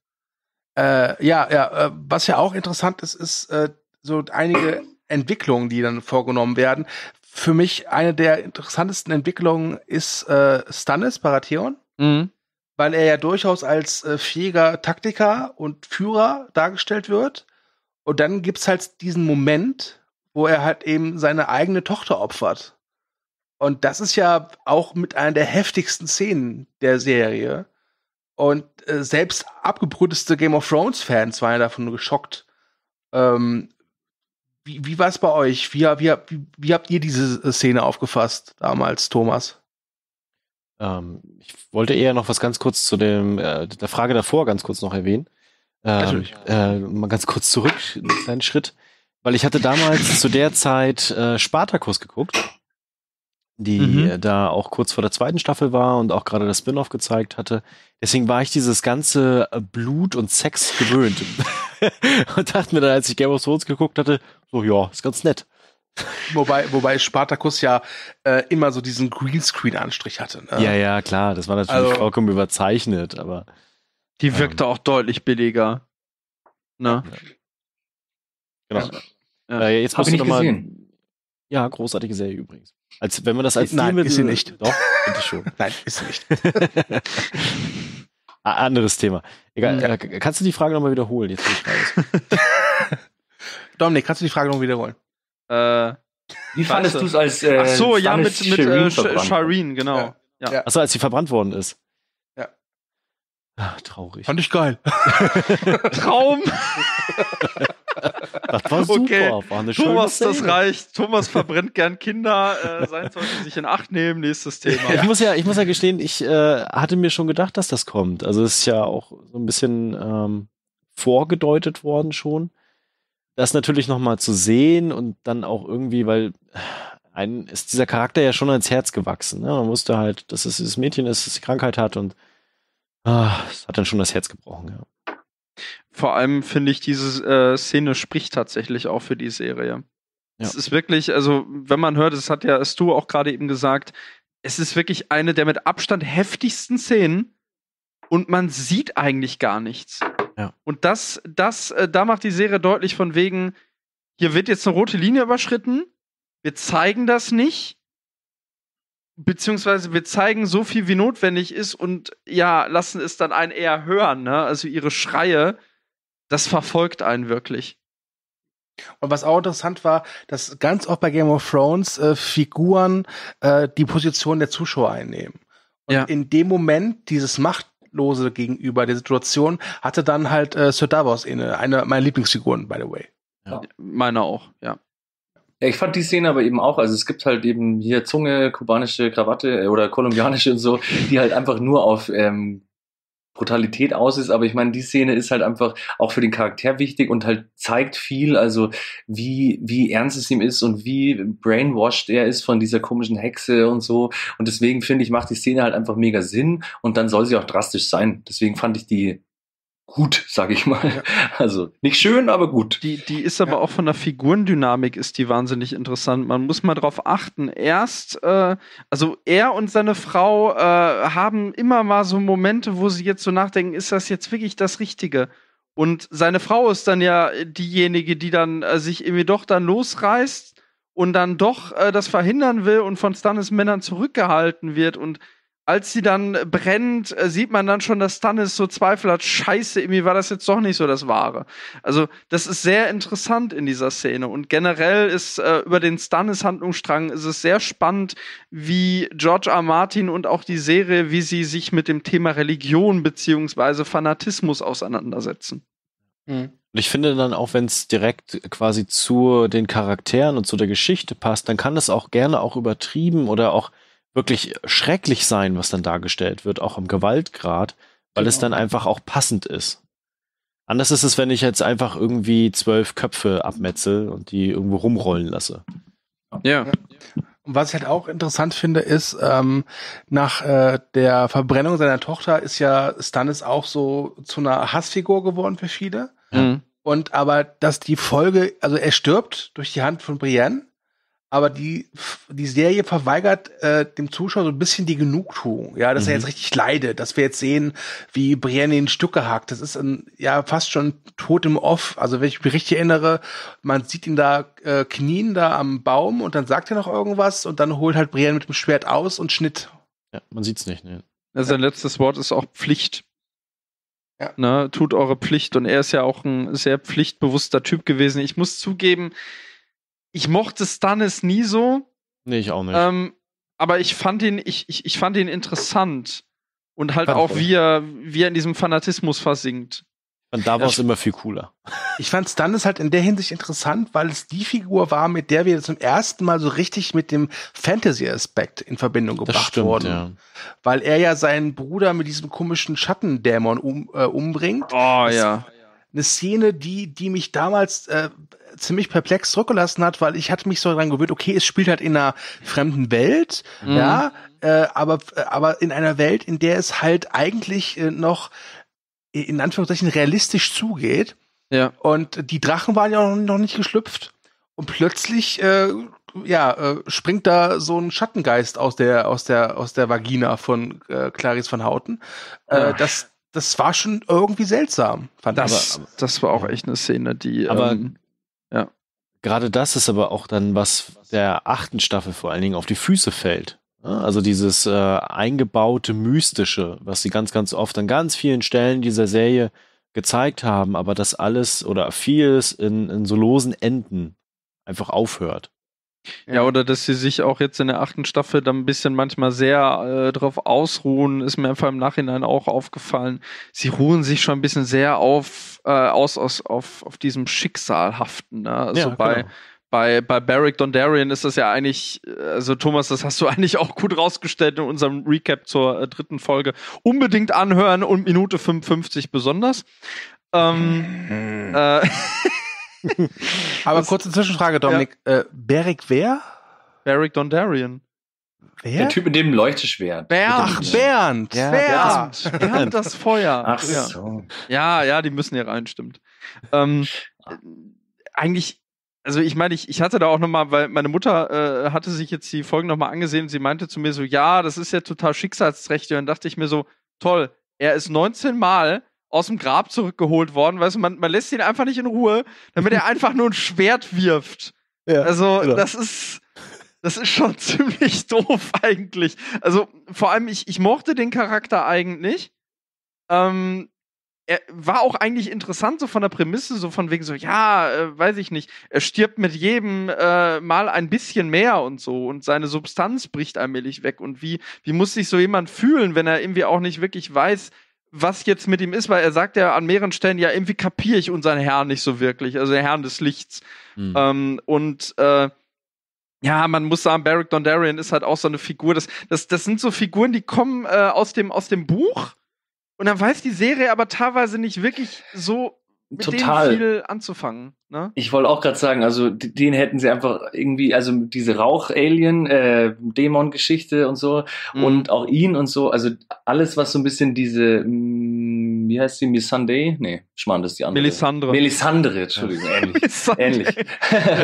Äh, ja, ja. Äh, was ja auch interessant ist, ist äh, so einige Entwicklungen, die dann vorgenommen werden. Für mich eine der interessantesten Entwicklungen ist äh, Stannis Baratheon. Mhm. Weil er ja durchaus als äh, fähiger Taktiker und Führer dargestellt wird. Und dann gibt's halt diesen Moment, wo er halt eben seine eigene Tochter opfert. Und das ist ja auch mit einer der heftigsten Szenen der Serie. Und äh, selbst abgebrühteste Game of Thrones-Fans waren davon geschockt. Ähm, wie wie war es bei euch? Wie, wie, wie, wie habt ihr diese Szene aufgefasst damals, Thomas? Ähm, ich wollte eher noch was ganz kurz zu dem, äh, der Frage davor ganz kurz noch erwähnen. Ähm, Natürlich. Äh, mal ganz kurz zurück, einen kleinen Schritt. Weil ich hatte damals zu der Zeit äh, Spartacus geguckt, die mhm. da auch kurz vor der zweiten Staffel war und auch gerade das Spin-off gezeigt hatte. Deswegen war ich dieses ganze Blut und Sex gewöhnt. Und dachte mir dann, als ich Game of Thrones geguckt hatte, so ja, ist ganz nett. Wobei, wobei Spartacus ja äh, immer so diesen Greenscreen-Anstrich hatte. Ne? Ja, ja, klar, das war natürlich also, vollkommen überzeichnet, aber die wirkte ähm, auch deutlich billiger. Ne? Ja. Genau. Ja. Äh, jetzt hab ich nicht gesehen. Ja, großartige Serie übrigens. Als wenn man das als Nein, ist sie nicht. Doch, bitte schon. Nein, ist sie nicht. Ah, anderes Thema. Egal. Ja. Äh, kannst du die Frage nochmal wiederholen? Jetzt bin ich raus. Dominik, kannst du die Frage nochmal wiederholen? Äh, Wie fandest du es als äh, Ach so, ja, mit, mit äh, Shireen, genau. Ja. Ja. Ja. Achso, als sie verbrannt worden ist. Ja. Ach, traurig. Fand ich geil. Traum. Das war super. Okay. War eine Thomas, schöne Szene. Das reicht. Thomas verbrennt gern Kinder. Äh, sein sollte sich in Acht nehmen. Nächstes Thema. Ich muss ja, ich muss ja gestehen, ich äh, hatte mir schon gedacht, dass das kommt. Also es ist ja auch so ein bisschen ähm, vorgedeutet worden schon. Das natürlich nochmal zu sehen und dann auch irgendwie, weil einem ist dieser Charakter ja schon ans Herz gewachsen. Ne? Man wusste halt, dass es dieses Mädchen ist, das die Krankheit hat und ah, es hat dann schon das Herz gebrochen, ja. Vor allem finde ich, diese äh, Szene spricht tatsächlich auch für die Serie. Ja. Es ist wirklich, also wenn man hört, das hat ja Stu auch gerade eben gesagt, es ist wirklich eine der mit Abstand heftigsten Szenen und man sieht eigentlich gar nichts. Ja. Und das, das, äh, da macht die Serie deutlich von wegen, hier wird jetzt eine rote Linie überschritten, wir zeigen das nicht, beziehungsweise wir zeigen so viel, wie notwendig ist und ja, lassen es dann einen eher hören, ne? Also ihre Schreie, das verfolgt einen wirklich. Und was auch interessant war, dass ganz oft bei Game of Thrones äh, Figuren äh, die Position der Zuschauer einnehmen. Und ja. in dem Moment, dieses Machtlose gegenüber der Situation, hatte dann halt äh, Sir Davos inne. Eine meiner Lieblingsfiguren, by the way. Ja. Meine auch, ja. Ja, ich fand die Szene aber eben auch, also es gibt halt eben hier Zunge, kubanische Krawatte oder kolumbianische und so, die halt einfach nur auf ähm, Brutalität aus ist, aber ich meine, die Szene ist halt einfach auch für den Charakter wichtig und halt zeigt viel, also wie wie ernst es ihm ist und wie brainwashed er ist von dieser komischen Hexe und so und deswegen finde ich, macht die Szene halt einfach mega Sinn und dann soll sie auch drastisch sein, deswegen fand ich die gut, sag ich mal. Ja. Also nicht schön, aber gut. Die, die ist aber ja. auch von der Figurendynamik ist die wahnsinnig interessant. Man muss mal drauf achten. Erst, äh, also er und seine Frau äh, haben immer mal so Momente, wo sie jetzt so nachdenken, ist das jetzt wirklich das Richtige? Und seine Frau ist dann ja diejenige, die dann äh, sich irgendwie doch dann losreißt und dann doch äh, das verhindern will und von Stannis Männern zurückgehalten wird und als sie dann brennt, sieht man dann schon, dass Stannis so Zweifel hat, scheiße, irgendwie war das jetzt doch nicht so das Wahre. Also das ist sehr interessant in dieser Szene und generell ist äh, über den Stannis-Handlungsstrang ist es sehr spannend, wie George R. Martin und auch die Serie, wie sie sich mit dem Thema Religion beziehungsweise Fanatismus auseinandersetzen. Mhm. Und ich finde dann auch, wenn es direkt quasi zu den Charakteren und zu der Geschichte passt, dann kann es auch gerne auch übertrieben oder auch wirklich schrecklich sein, was dann dargestellt wird, auch am Gewaltgrad, weil genau. es dann einfach auch passend ist. Anders ist es, wenn ich jetzt einfach irgendwie zwölf Köpfe abmetzel und die irgendwo rumrollen lasse. Ja. Und was ich halt auch interessant finde, ist, ähm, nach äh, der Verbrennung seiner Tochter ist ja Stannis auch so zu einer Hassfigur geworden für viele. Mhm. Und aber, dass die Folge, also er stirbt durch die Hand von Brienne, aber die, die Serie verweigert äh, dem Zuschauer so ein bisschen die Genugtuung, ja, dass mhm. er jetzt richtig leidet, dass wir jetzt sehen, wie Brienne in Stücke hackt. Das ist ein, ja fast schon Tod im Off. Also wenn ich mich richtig erinnere, man sieht ihn da äh, knien da am Baum und dann sagt er noch irgendwas und dann holt halt Brienne mit dem Schwert aus und Schnitt. Ja, man sieht's nicht, ne. Also sein letztes Wort ist auch Pflicht. Ja. Ne, tut eure Pflicht. Und er ist ja auch ein sehr pflichtbewusster Typ gewesen. Ich muss zugeben, ich mochte Stannis nie so. Nee, ich auch nicht. Ähm, aber ich fand ihn, ich, ich, ich fand ihn interessant. Und halt fand auch, wie er, wie er in diesem Fanatismus versinkt. Und da war es immer viel cooler. Ich fand Stannis halt in der Hinsicht interessant, weil es die Figur war, mit der wir zum ersten Mal so richtig mit dem Fantasy-Aspekt in Verbindung gebracht stimmt, wurden. Ja. Weil er ja seinen Bruder mit diesem komischen Schattendämon um, äh, umbringt. Oh das ja. Eine Szene, die, die mich damals äh, ziemlich perplex zurückgelassen hat, weil ich hatte mich so dran gewöhnt, okay, es spielt halt in einer fremden Welt, mhm. ja, äh, aber, aber in einer Welt, in der es halt eigentlich äh, noch in Anführungszeichen realistisch zugeht. Ja. Und die Drachen waren ja noch nicht geschlüpft. Und plötzlich äh, ja, äh, springt da so ein Schattengeist aus der, aus der, aus der Vagina von äh, Clarice von Houten. Äh, das, das war schon irgendwie seltsam, fand ich. Das, aber, aber, das war auch echt eine Szene, die aber ähm, ja. gerade das ist aber auch dann, was der achten Staffel vor allen Dingen auf die Füße fällt. Also dieses äh, eingebaute Mystische, was sie ganz, ganz oft an ganz vielen Stellen dieser Serie gezeigt haben, aber das alles oder vieles in, in so losen Enden einfach aufhört. Ja, oder dass sie sich auch jetzt in der achten Staffel dann ein bisschen manchmal sehr äh, drauf ausruhen, ist mir einfach im Nachhinein auch aufgefallen. Sie ruhen sich schon ein bisschen sehr auf, äh, aus, aus auf, auf diesem Schicksalhaften. Ne? Also ja, bei genau. Bei, bei Beric Dondarrion ist das ja eigentlich, also Thomas, das hast du eigentlich auch gut rausgestellt in unserem Recap zur äh, dritten Folge. Unbedingt anhören und Minute fünfundfünfzig besonders. Ähm, mhm. äh, Aber kurze Zwischenfrage, Dominik. Ja. Äh, Beric wer? Beric Dondarrion. Wer? Der Typ mit dem Leuchteschwert. Ach, Bernd. Ja, Bernd. Bernd. Bernd, das Feuer. Ach so. Ja, ja, die müssen hier rein, stimmt. Ähm, eigentlich Also ich meine, ich, ich hatte da auch noch mal, weil meine Mutter äh, hatte sich jetzt die Folgen noch mal angesehen und sie meinte zu mir so, ja, das ist ja total schicksalsträchtig. Und dann dachte ich mir so, toll, er ist neunzehn Mal aus dem Grab zurückgeholt worden. Weißt du, man, man lässt ihn einfach nicht in Ruhe, damit er einfach nur ein Schwert wirft. Ja, also genau. das ist... Das ist schon ziemlich doof eigentlich. Also vor allem, ich, ich mochte den Charakter eigentlich. Ähm... Er war auch eigentlich interessant, so von der Prämisse, so von wegen so, ja, äh, weiß ich nicht, er stirbt mit jedem äh, mal ein bisschen mehr und so und seine Substanz bricht allmählich weg und wie, wie muss sich so jemand fühlen, wenn er irgendwie auch nicht wirklich weiß, was jetzt mit ihm ist, weil er sagt ja an mehreren Stellen, ja, irgendwie kapiere ich unseren Herrn nicht so wirklich, also den Herrn des Lichts. Mhm. Ähm, und äh, ja, man muss sagen, Beric Dondarrion ist halt auch so eine Figur, das, das, das sind so Figuren, die kommen äh, aus dem, aus dem Buch. Und dann weiß die Serie aber teilweise nicht wirklich so mit Total. denen viel anzufangen. Ne? Ich wollte auch gerade sagen, also den hätten sie einfach irgendwie, also diese Rauch-Alien, äh, Dämon-Geschichte und so mhm. und auch ihn und so, also alles, was so ein bisschen diese, mh, wie heißt sie, Missandei? Nee, Schmarrn, das ist die andere. Melisandre. Melisandre, Entschuldigung, ja. ähnlich. Melisandre. Ähnlich.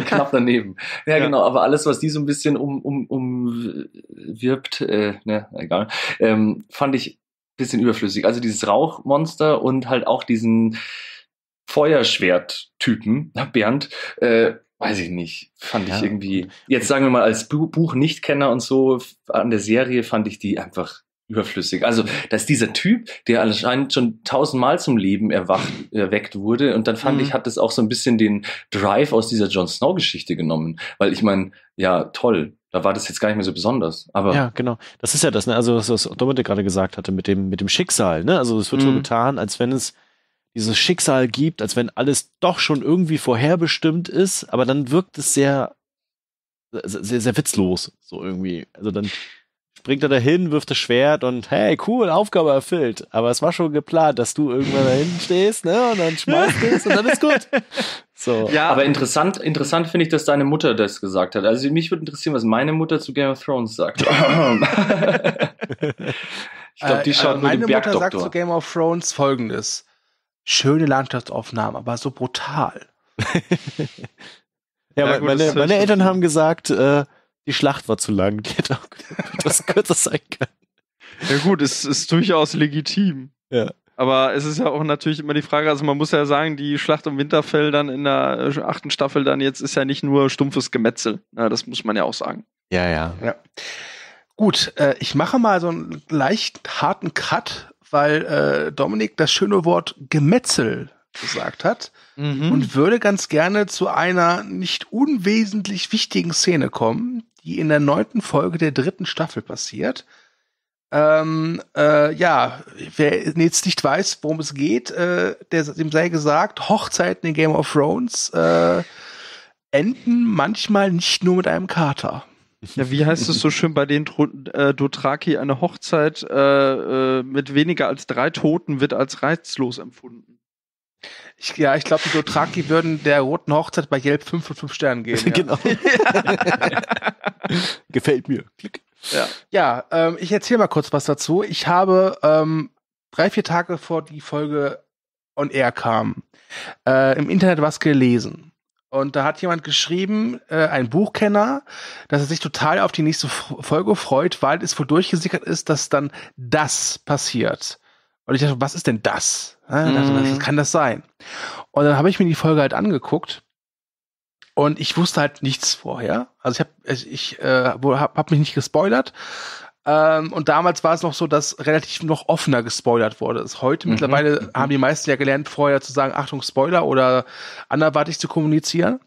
Knapp daneben. Ja, ja, genau, aber alles, was die so ein bisschen um, um, umwirbt, äh, ne, egal, ähm, fand ich bisschen überflüssig. Also dieses Rauchmonster und halt auch diesen Feuerschwert-Typen, Bernd, äh, weiß ich nicht, fand ja. ich irgendwie, jetzt sagen wir mal als Buch-Nichtkenner und so, an der Serie fand ich die einfach überflüssig. Also, dass dieser Typ, der anscheinend schon tausendmal zum Leben erwacht, erweckt wurde, und dann fand mhm. ich, hat das auch so ein bisschen den Drive aus dieser Jon Snow-Geschichte genommen. Weil ich meine, ja, toll, da war das jetzt gar nicht mehr so besonders. Aber ja, genau. Das ist ja das, ne? Also, was Dominik gerade gesagt hatte, mit dem, mit dem Schicksal, ne? Also, es wird mhm. so getan, als wenn es dieses Schicksal gibt, als wenn alles doch schon irgendwie vorherbestimmt ist, aber dann wirkt es sehr, sehr, sehr witzlos, so irgendwie. Also, dann springt er dahin, wirft das Schwert und hey, cool, Aufgabe erfüllt. Aber es war schon geplant, dass du irgendwann da hinten stehst, ne? Und dann schmeißt du es und dann ist gut. So. Ja, aber interessant, interessant finde ich, dass deine Mutter das gesagt hat. Also mich würde interessieren, was meine Mutter zu Game of Thrones sagt. Ich glaube, die schaut äh, also nur den Bergdoktor. Meine Mutter sagt zu Game of Thrones Folgendes: Schöne Landschaftsaufnahmen, aber so brutal. Ja, ja, gut, meine, meine Eltern haben gesagt, äh, die Schlacht war zu lang, die hätte auch etwas kürzer sein können. Ja gut, es ist durchaus legitim. Ja. Aber es ist ja auch natürlich immer die Frage, also man muss ja sagen, die Schlacht um Winterfell dann in der achten Staffel dann jetzt ist ja nicht nur stumpfes Gemetzel. Ja, das muss man ja auch sagen. Ja, ja. ja. Gut, äh, ich mache mal so einen leicht harten Cut, weil äh, Dominik das schöne Wort Gemetzel gesagt hat mhm. und würde ganz gerne zu einer nicht unwesentlich wichtigen Szene kommen, die in der neunten Folge der dritten Staffel passiert. Ähm, äh, ja, wer jetzt nicht weiß, worum es geht, äh, der, dem sei gesagt, Hochzeiten in Game of Thrones äh, enden manchmal nicht nur mit einem Kater. Ja, wie heißt es so schön bei den äh, Dothraki? Eine Hochzeit äh, äh, mit weniger als drei Toten wird als reizlos empfunden. Ich, ja, ich glaube, die Dothraki würden der roten Hochzeit bei Yelp fünf von fünf Sternen geben. Ja. Genau. Gefällt mir. Klick. Ja, ja ähm, ich erzähle mal kurz was dazu. Ich habe ähm, drei, vier Tage bevor die Folge on air kam, äh, im Internet was gelesen. Und da hat jemand geschrieben, äh, ein Buchkenner, dass er sich total auf die nächste F- Folge freut, weil es wohl durchgesickert ist, dass dann das passiert. Und ich dachte, was ist denn das? Ja, dachte, mm. was kann das sein? Und dann habe ich mir die Folge halt angeguckt und ich wusste halt nichts vorher. Also ich habe ich, äh, hab, hab mich nicht gespoilert. Ähm, und damals war es noch so, dass relativ noch offener gespoilert wurde. Ist heute mhm. mittlerweile haben die meisten ja gelernt, vorher zu sagen, Achtung, Spoiler, oder anderweitig zu kommunizieren.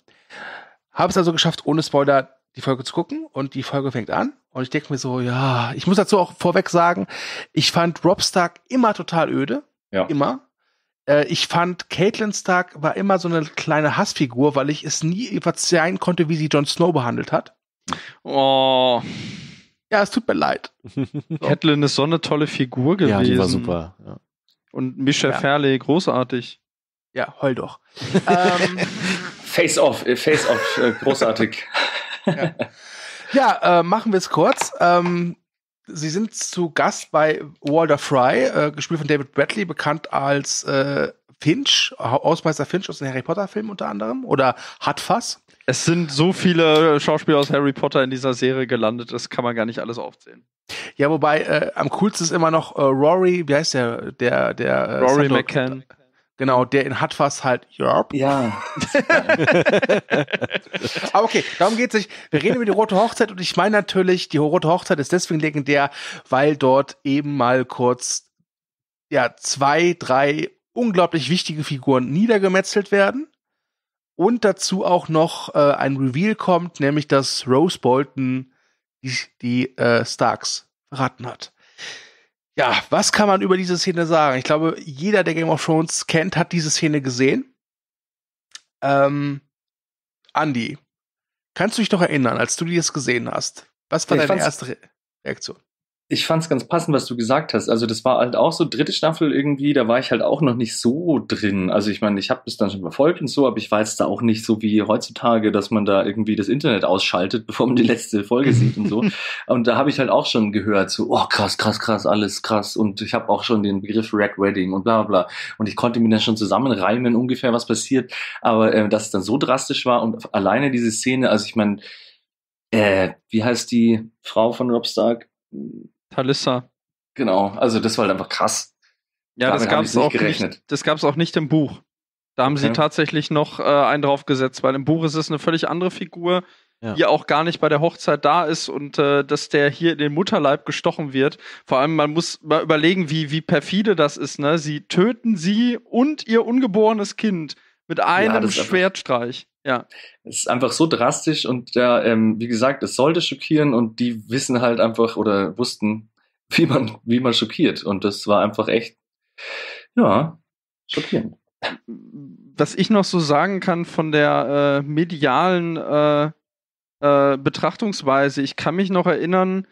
Habe es also geschafft, ohne Spoiler die Folge zu gucken, und die Folge fängt an und ich denke mir so, ja, ich muss dazu auch vorweg sagen, ich fand Rob Stark immer total öde. Ja. Immer. Äh, ich fand Catelyn Stark war immer so eine kleine Hassfigur, weil ich es nie verzeihen konnte, wie sie Jon Snow behandelt hat. Oh. Ja, es tut mir leid. Catelyn ist so eine tolle Figur gewesen. Ja, die war super. Ja. Und Mischa ja. Ferley, großartig. Ja, heul doch. ähm, Face off, äh, Face off, äh, großartig. Ja, ja äh, machen wir es kurz. Ähm, sie sind zu Gast bei Walder Frey, äh, gespielt von David Bradley, bekannt als äh, Finch, Hausmeister Finch aus den Harry Potter-Filmen unter anderem, oder Hardfass. Es sind so viele Schauspieler aus Harry Potter in dieser Serie gelandet, das kann man gar nicht alles aufzählen. Ja, wobei äh, am coolsten ist immer noch äh, Rory, wie heißt der? der, der Rory Sandor, McCann. Genau, der in Hardfass halt, Yerp. Ja. Aber okay, darum geht's nicht. Wir reden über die Rote Hochzeit, und ich meine natürlich, die Rote Hochzeit ist deswegen legendär, weil dort eben mal kurz ja zwei, drei unglaublich wichtige Figuren niedergemetzelt werden. Und dazu auch noch äh, ein Reveal kommt, nämlich dass Rose Bolton die, die äh, Starks verraten hat. Ja, was kann man über diese Szene sagen? Ich glaube, jeder, der Game of Thrones kennt, hat diese Szene gesehen. Ähm, Andy, kannst du dich noch erinnern, als du die das gesehen hast? Was war ich deine erste Re- Reaktion? Ich fand's ganz passend, was du gesagt hast. Also das war halt auch so dritte Staffel irgendwie, da war ich halt auch noch nicht so drin. Also ich meine, ich habe das dann schon verfolgt und so, aber ich weiß da auch nicht so wie heutzutage, dass man da irgendwie das Internet ausschaltet, bevor man die letzte Folge sieht und so. Und da habe ich halt auch schon gehört so, oh krass, krass, krass, alles krass. Und ich habe auch schon den Begriff Red Wedding und bla bla. Und ich konnte mir dann schon zusammenreimen ungefähr, was passiert. Aber äh, dass es dann so drastisch war und alleine diese Szene, also ich meine, äh, wie heißt die Frau von Rob Stark? Talissa. Genau, also das war halt einfach krass. Ja, damit das gab es auch gerechnet. Nicht, das gab's auch nicht im Buch. Da haben okay. sie tatsächlich noch äh, einen draufgesetzt, weil im Buch ist es eine völlig andere Figur, ja. die auch gar nicht bei der Hochzeit da ist und äh, dass der hier in den Mutterleib gestochen wird. Vor allem, man muss mal überlegen, wie, wie perfide das ist, ne? Sie töten sie und ihr ungeborenes Kind mit einem ja, Schwertstreich. Ja. Es ist einfach so drastisch und ja, ähm, wie gesagt, es sollte schockieren und die wissen halt einfach oder wussten, wie man, wie man schockiert. Und das war einfach echt, ja, schockierend. Was ich noch so sagen kann von der äh, medialen äh, äh, Betrachtungsweise, ich kann mich noch erinnern,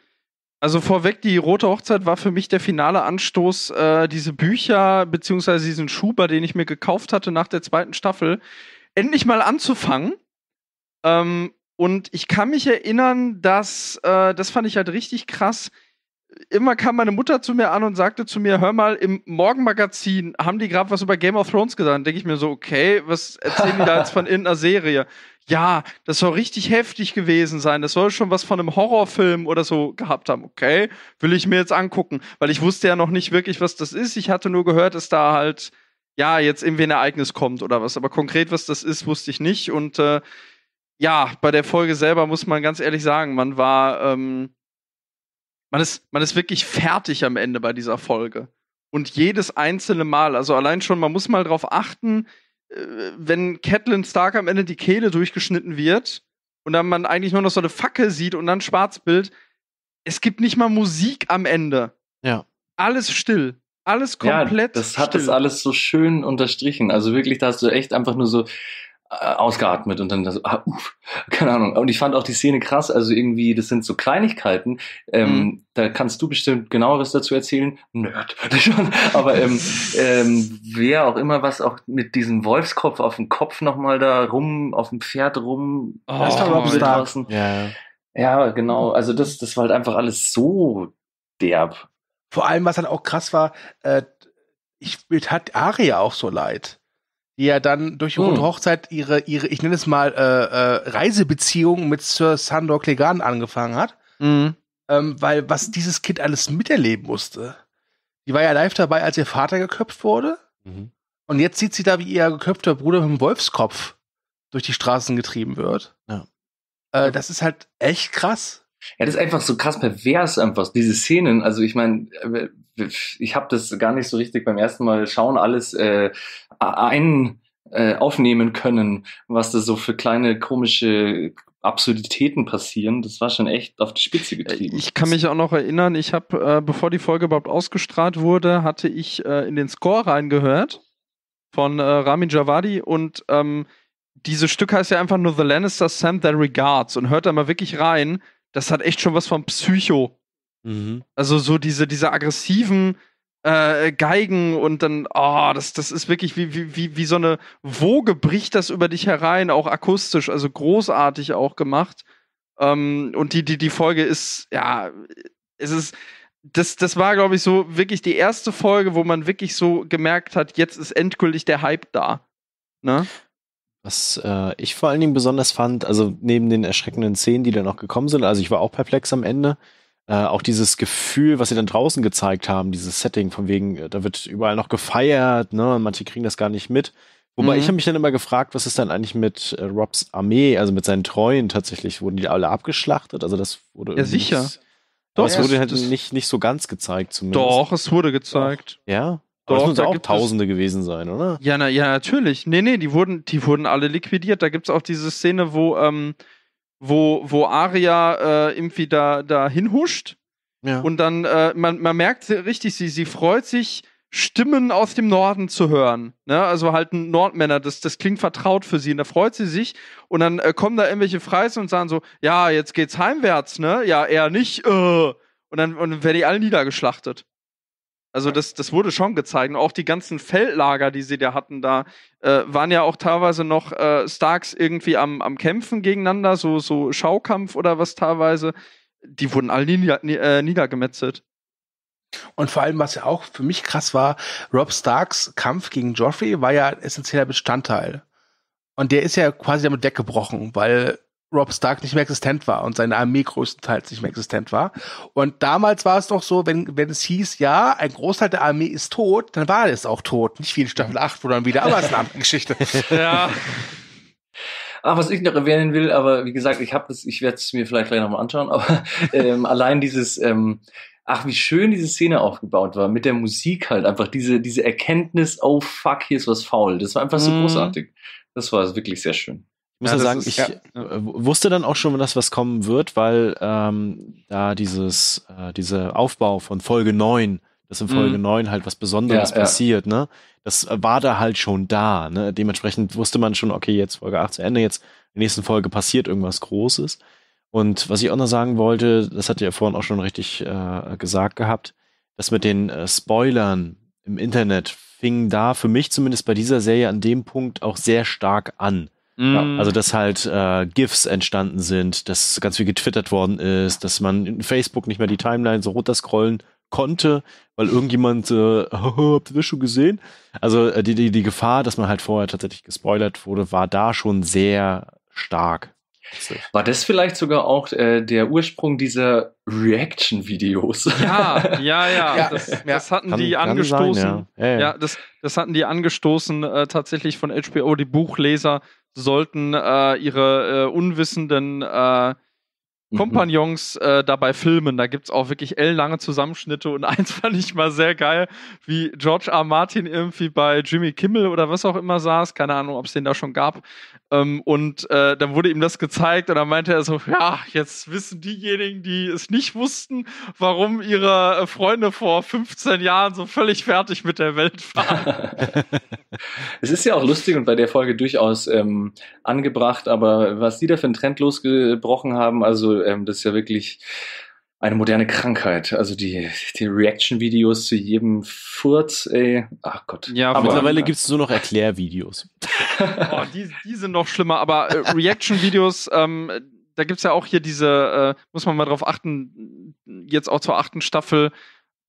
also vorweg, die Rote Hochzeit war für mich der finale Anstoß, äh, diese Bücher, beziehungsweise diesen Schuber, den ich mir gekauft hatte nach der zweiten Staffel, endlich mal anzufangen. Ähm, und ich kann mich erinnern, dass, äh, das fand ich halt richtig krass, immer kam meine Mutter zu mir an und sagte zu mir, hör mal, im Morgenmagazin haben die gerade was über Game of Thrones gesagt. Dann denke ich mir so, okay, was erzählen die da jetzt von irgendeiner Serie? Ja, das soll richtig heftig gewesen sein. Das soll schon was von einem Horrorfilm oder so gehabt haben. Okay, will ich mir jetzt angucken. Weil ich wusste ja noch nicht wirklich, was das ist. Ich hatte nur gehört, dass da halt, ja, jetzt irgendwie ein Ereignis kommt oder was. Aber konkret, was das ist, wusste ich nicht. Und äh, ja, bei der Folge selber muss man ganz ehrlich sagen, man war, ähm, Man ist, man ist wirklich fertig am Ende bei dieser Folge. Und jedes einzelne Mal, also allein schon, man muss mal drauf achten, wenn Catelyn Stark am Ende die Kehle durchgeschnitten wird und dann man eigentlich nur noch so eine Fackel sieht und dann Schwarzbild, es gibt nicht mal Musik am Ende. Ja. Alles still. Alles komplett ja, das hat still. Das alles so schön unterstrichen. Also wirklich, da hast du echt einfach nur so ausgeatmet und dann das, ah, uff, keine Ahnung. Und ich fand auch die Szene krass, also irgendwie, das sind so Kleinigkeiten, ähm, mhm. da kannst du bestimmt genaueres dazu erzählen. Nerd. Aber ähm, ähm, wer auch immer was auch mit diesem Wolfskopf auf dem Kopf nochmal da rum, auf dem Pferd rum. Oh, das war Rob Stark. Yeah. Ja, genau. Also das, das war halt einfach alles so derb. Vor allem, was dann auch krass war, äh, ich hat Arya auch so leid. Die ja dann durch die Rote Hochzeit ihre, ihre, ich nenne es mal, äh, äh, Reisebeziehung mit Sir Sandor Clegane angefangen hat. Mhm. Ähm, weil was dieses Kind alles miterleben musste. Die war ja live dabei, als ihr Vater geköpft wurde. Mhm. Und jetzt sieht sie da, wie ihr geköpfter Bruder mit dem Wolfskopf durch die Straßen getrieben wird. Ja. Äh, das ist halt echt krass. Ja, das ist einfach so krass pervers einfach, diese Szenen. Also ich meine, ich habe das gar nicht so richtig beim ersten Mal schauen alles äh, ein äh, aufnehmen können, was da so für kleine komische Absurditäten passieren. Das war schon echt auf die Spitze getrieben. Ich kann mich auch noch erinnern, ich habe, äh, bevor die Folge überhaupt ausgestrahlt wurde, hatte ich äh, in den Score reingehört von äh, Ramin Djawadi und ähm, dieses Stück heißt ja einfach nur The Lannisters Send Their Regards und hört da mal wirklich rein. Das hat echt schon was von Psycho. Mhm. Also so diese, diese aggressiven äh, Geigen und dann, oh, das, das ist wirklich wie, wie, wie, wie so eine Woge bricht das über dich herein, auch akustisch, also großartig auch gemacht. Ähm, und die, die, die Folge ist, ja, es ist, das, das war, glaube ich, so wirklich die erste Folge, wo man wirklich so gemerkt hat, jetzt ist endgültig der Hype da. Ne? Was äh, ich vor allen Dingen besonders fand, also neben den erschreckenden Szenen, die dann auch gekommen sind, also ich war auch perplex am Ende, äh, auch dieses Gefühl, was sie dann draußen gezeigt haben, dieses Setting von wegen, da wird überall noch gefeiert, ne, manche kriegen das gar nicht mit. Wobei mhm. ich habe mich dann immer gefragt, was ist dann eigentlich mit äh, Robs Armee, also mit seinen Treuen tatsächlich, wurden die alle abgeschlachtet? Also das wurde ja, sicher. Das, Doch, es wurde halt nicht, nicht so ganz gezeigt zumindest. Doch, es wurde gezeigt. Ja. Doch, das müssen da auch Tausende gewesen sein, oder? Ja, na, ja, natürlich. Nee, nee, die wurden, die wurden alle liquidiert. Da gibt's auch diese Szene, wo, ähm, wo, wo Arya äh, irgendwie da, da hinhuscht. Ja. Und dann, äh, man, man merkt richtig, sie, sie freut sich, Stimmen aus dem Norden zu hören. Ne? Also halt Nordmänner, das, das klingt vertraut für sie. Und da freut sie sich. Und dann äh, kommen da irgendwelche Freisen und sagen so, ja, jetzt geht's heimwärts, ne? Ja, eher nicht. Äh. Und dann, und dann werden die alle niedergeschlachtet. Also das, das wurde schon gezeigt. Und auch die ganzen Feldlager, die sie da hatten, da äh, waren ja auch teilweise noch äh, Starks irgendwie am, am Kämpfen gegeneinander, so, so Schaukampf oder was teilweise. Die wurden alle nieder, äh, niedergemetzelt. Und vor allem, was ja auch für mich krass war, Rob Starks Kampf gegen Joffrey war ja ein essentieller Bestandteil. Und der ist ja quasi damit weggebrochen, weil Rob Stark nicht mehr existent war und seine Armee größtenteils nicht mehr existent war. Und damals war es doch so, wenn, wenn es hieß, ja, ein Großteil der Armee ist tot, dann war es auch tot. Nicht wie in Staffel acht, wo dann wieder, aber es ist eine andere Geschichte. Ja. Ach, was ich noch erwähnen will, aber wie gesagt, ich habe das, ich werde es mir vielleicht gleich nochmal anschauen, aber ähm, allein dieses, ähm, ach, wie schön diese Szene aufgebaut war, mit der Musik halt, einfach diese, diese Erkenntnis, oh fuck, hier ist was faul. Das war einfach so mm. großartig. Das war wirklich sehr schön. Ich muss ja, ja sagen, ist, ich ja. wusste dann auch schon, dass was kommen wird, weil ähm, da dieses, äh, dieser Aufbau von Folge neun, dass in Folge mhm. neun halt was Besonderes ja, passiert, ja. ne? Das war da halt schon da, ne? Dementsprechend wusste man schon, okay, jetzt Folge acht zu Ende, jetzt in der nächsten Folge passiert irgendwas Großes. Und was ich auch noch sagen wollte, das hat ihr ja vorhin auch schon richtig äh, gesagt gehabt, das mit den äh, Spoilern im Internet fing da für mich zumindest bei dieser Serie an dem Punkt auch sehr stark an. Ja, also, dass halt äh, GIFs entstanden sind, dass ganz viel getwittert worden ist, dass man in Facebook nicht mehr die Timeline so runterscrollen konnte, weil irgendjemand, äh, habt ihr das schon gesehen? Also äh, die, die, die Gefahr, dass man halt vorher tatsächlich gespoilert wurde, war da schon sehr stark. War das vielleicht sogar auch äh, der Ursprung dieser Reaction-Videos? Ja, ja, ja. ja, das, ja. das hatten kann, die angestoßen. Sein, ja. Ja, ja. ja, das, das hatten die angestoßen, äh, tatsächlich von H B O, die Buchleser sollten äh, ihre äh, unwissenden äh, Kompagnons äh, dabei filmen. Da gibt es auch wirklich ellenlange Zusammenschnitte und eins fand ich mal sehr geil, wie George R. Martin irgendwie bei Jimmy Kimmel oder was auch immer saß, keine Ahnung, ob es den da schon gab, ähm, und äh, dann wurde ihm das gezeigt und dann meinte er so, ja, jetzt wissen diejenigen, die es nicht wussten, warum ihre äh, Freunde vor fünfzehn Jahren so völlig fertig mit der Welt waren. Es ist ja auch lustig und bei der Folge durchaus ähm, angebracht, aber was die da für einen Trend losgebrochen haben, also das ist ja wirklich eine moderne Krankheit. Also die, die Reaction-Videos zu jedem Furz, ey. Ach Gott. Ja, aber mittlerweile gibt es nur noch Erklärvideos. Oh, die, die sind noch schlimmer, aber äh, Reaction-Videos, ähm, da gibt es ja auch hier diese, äh, muss man mal drauf achten, jetzt auch zur achten Staffel,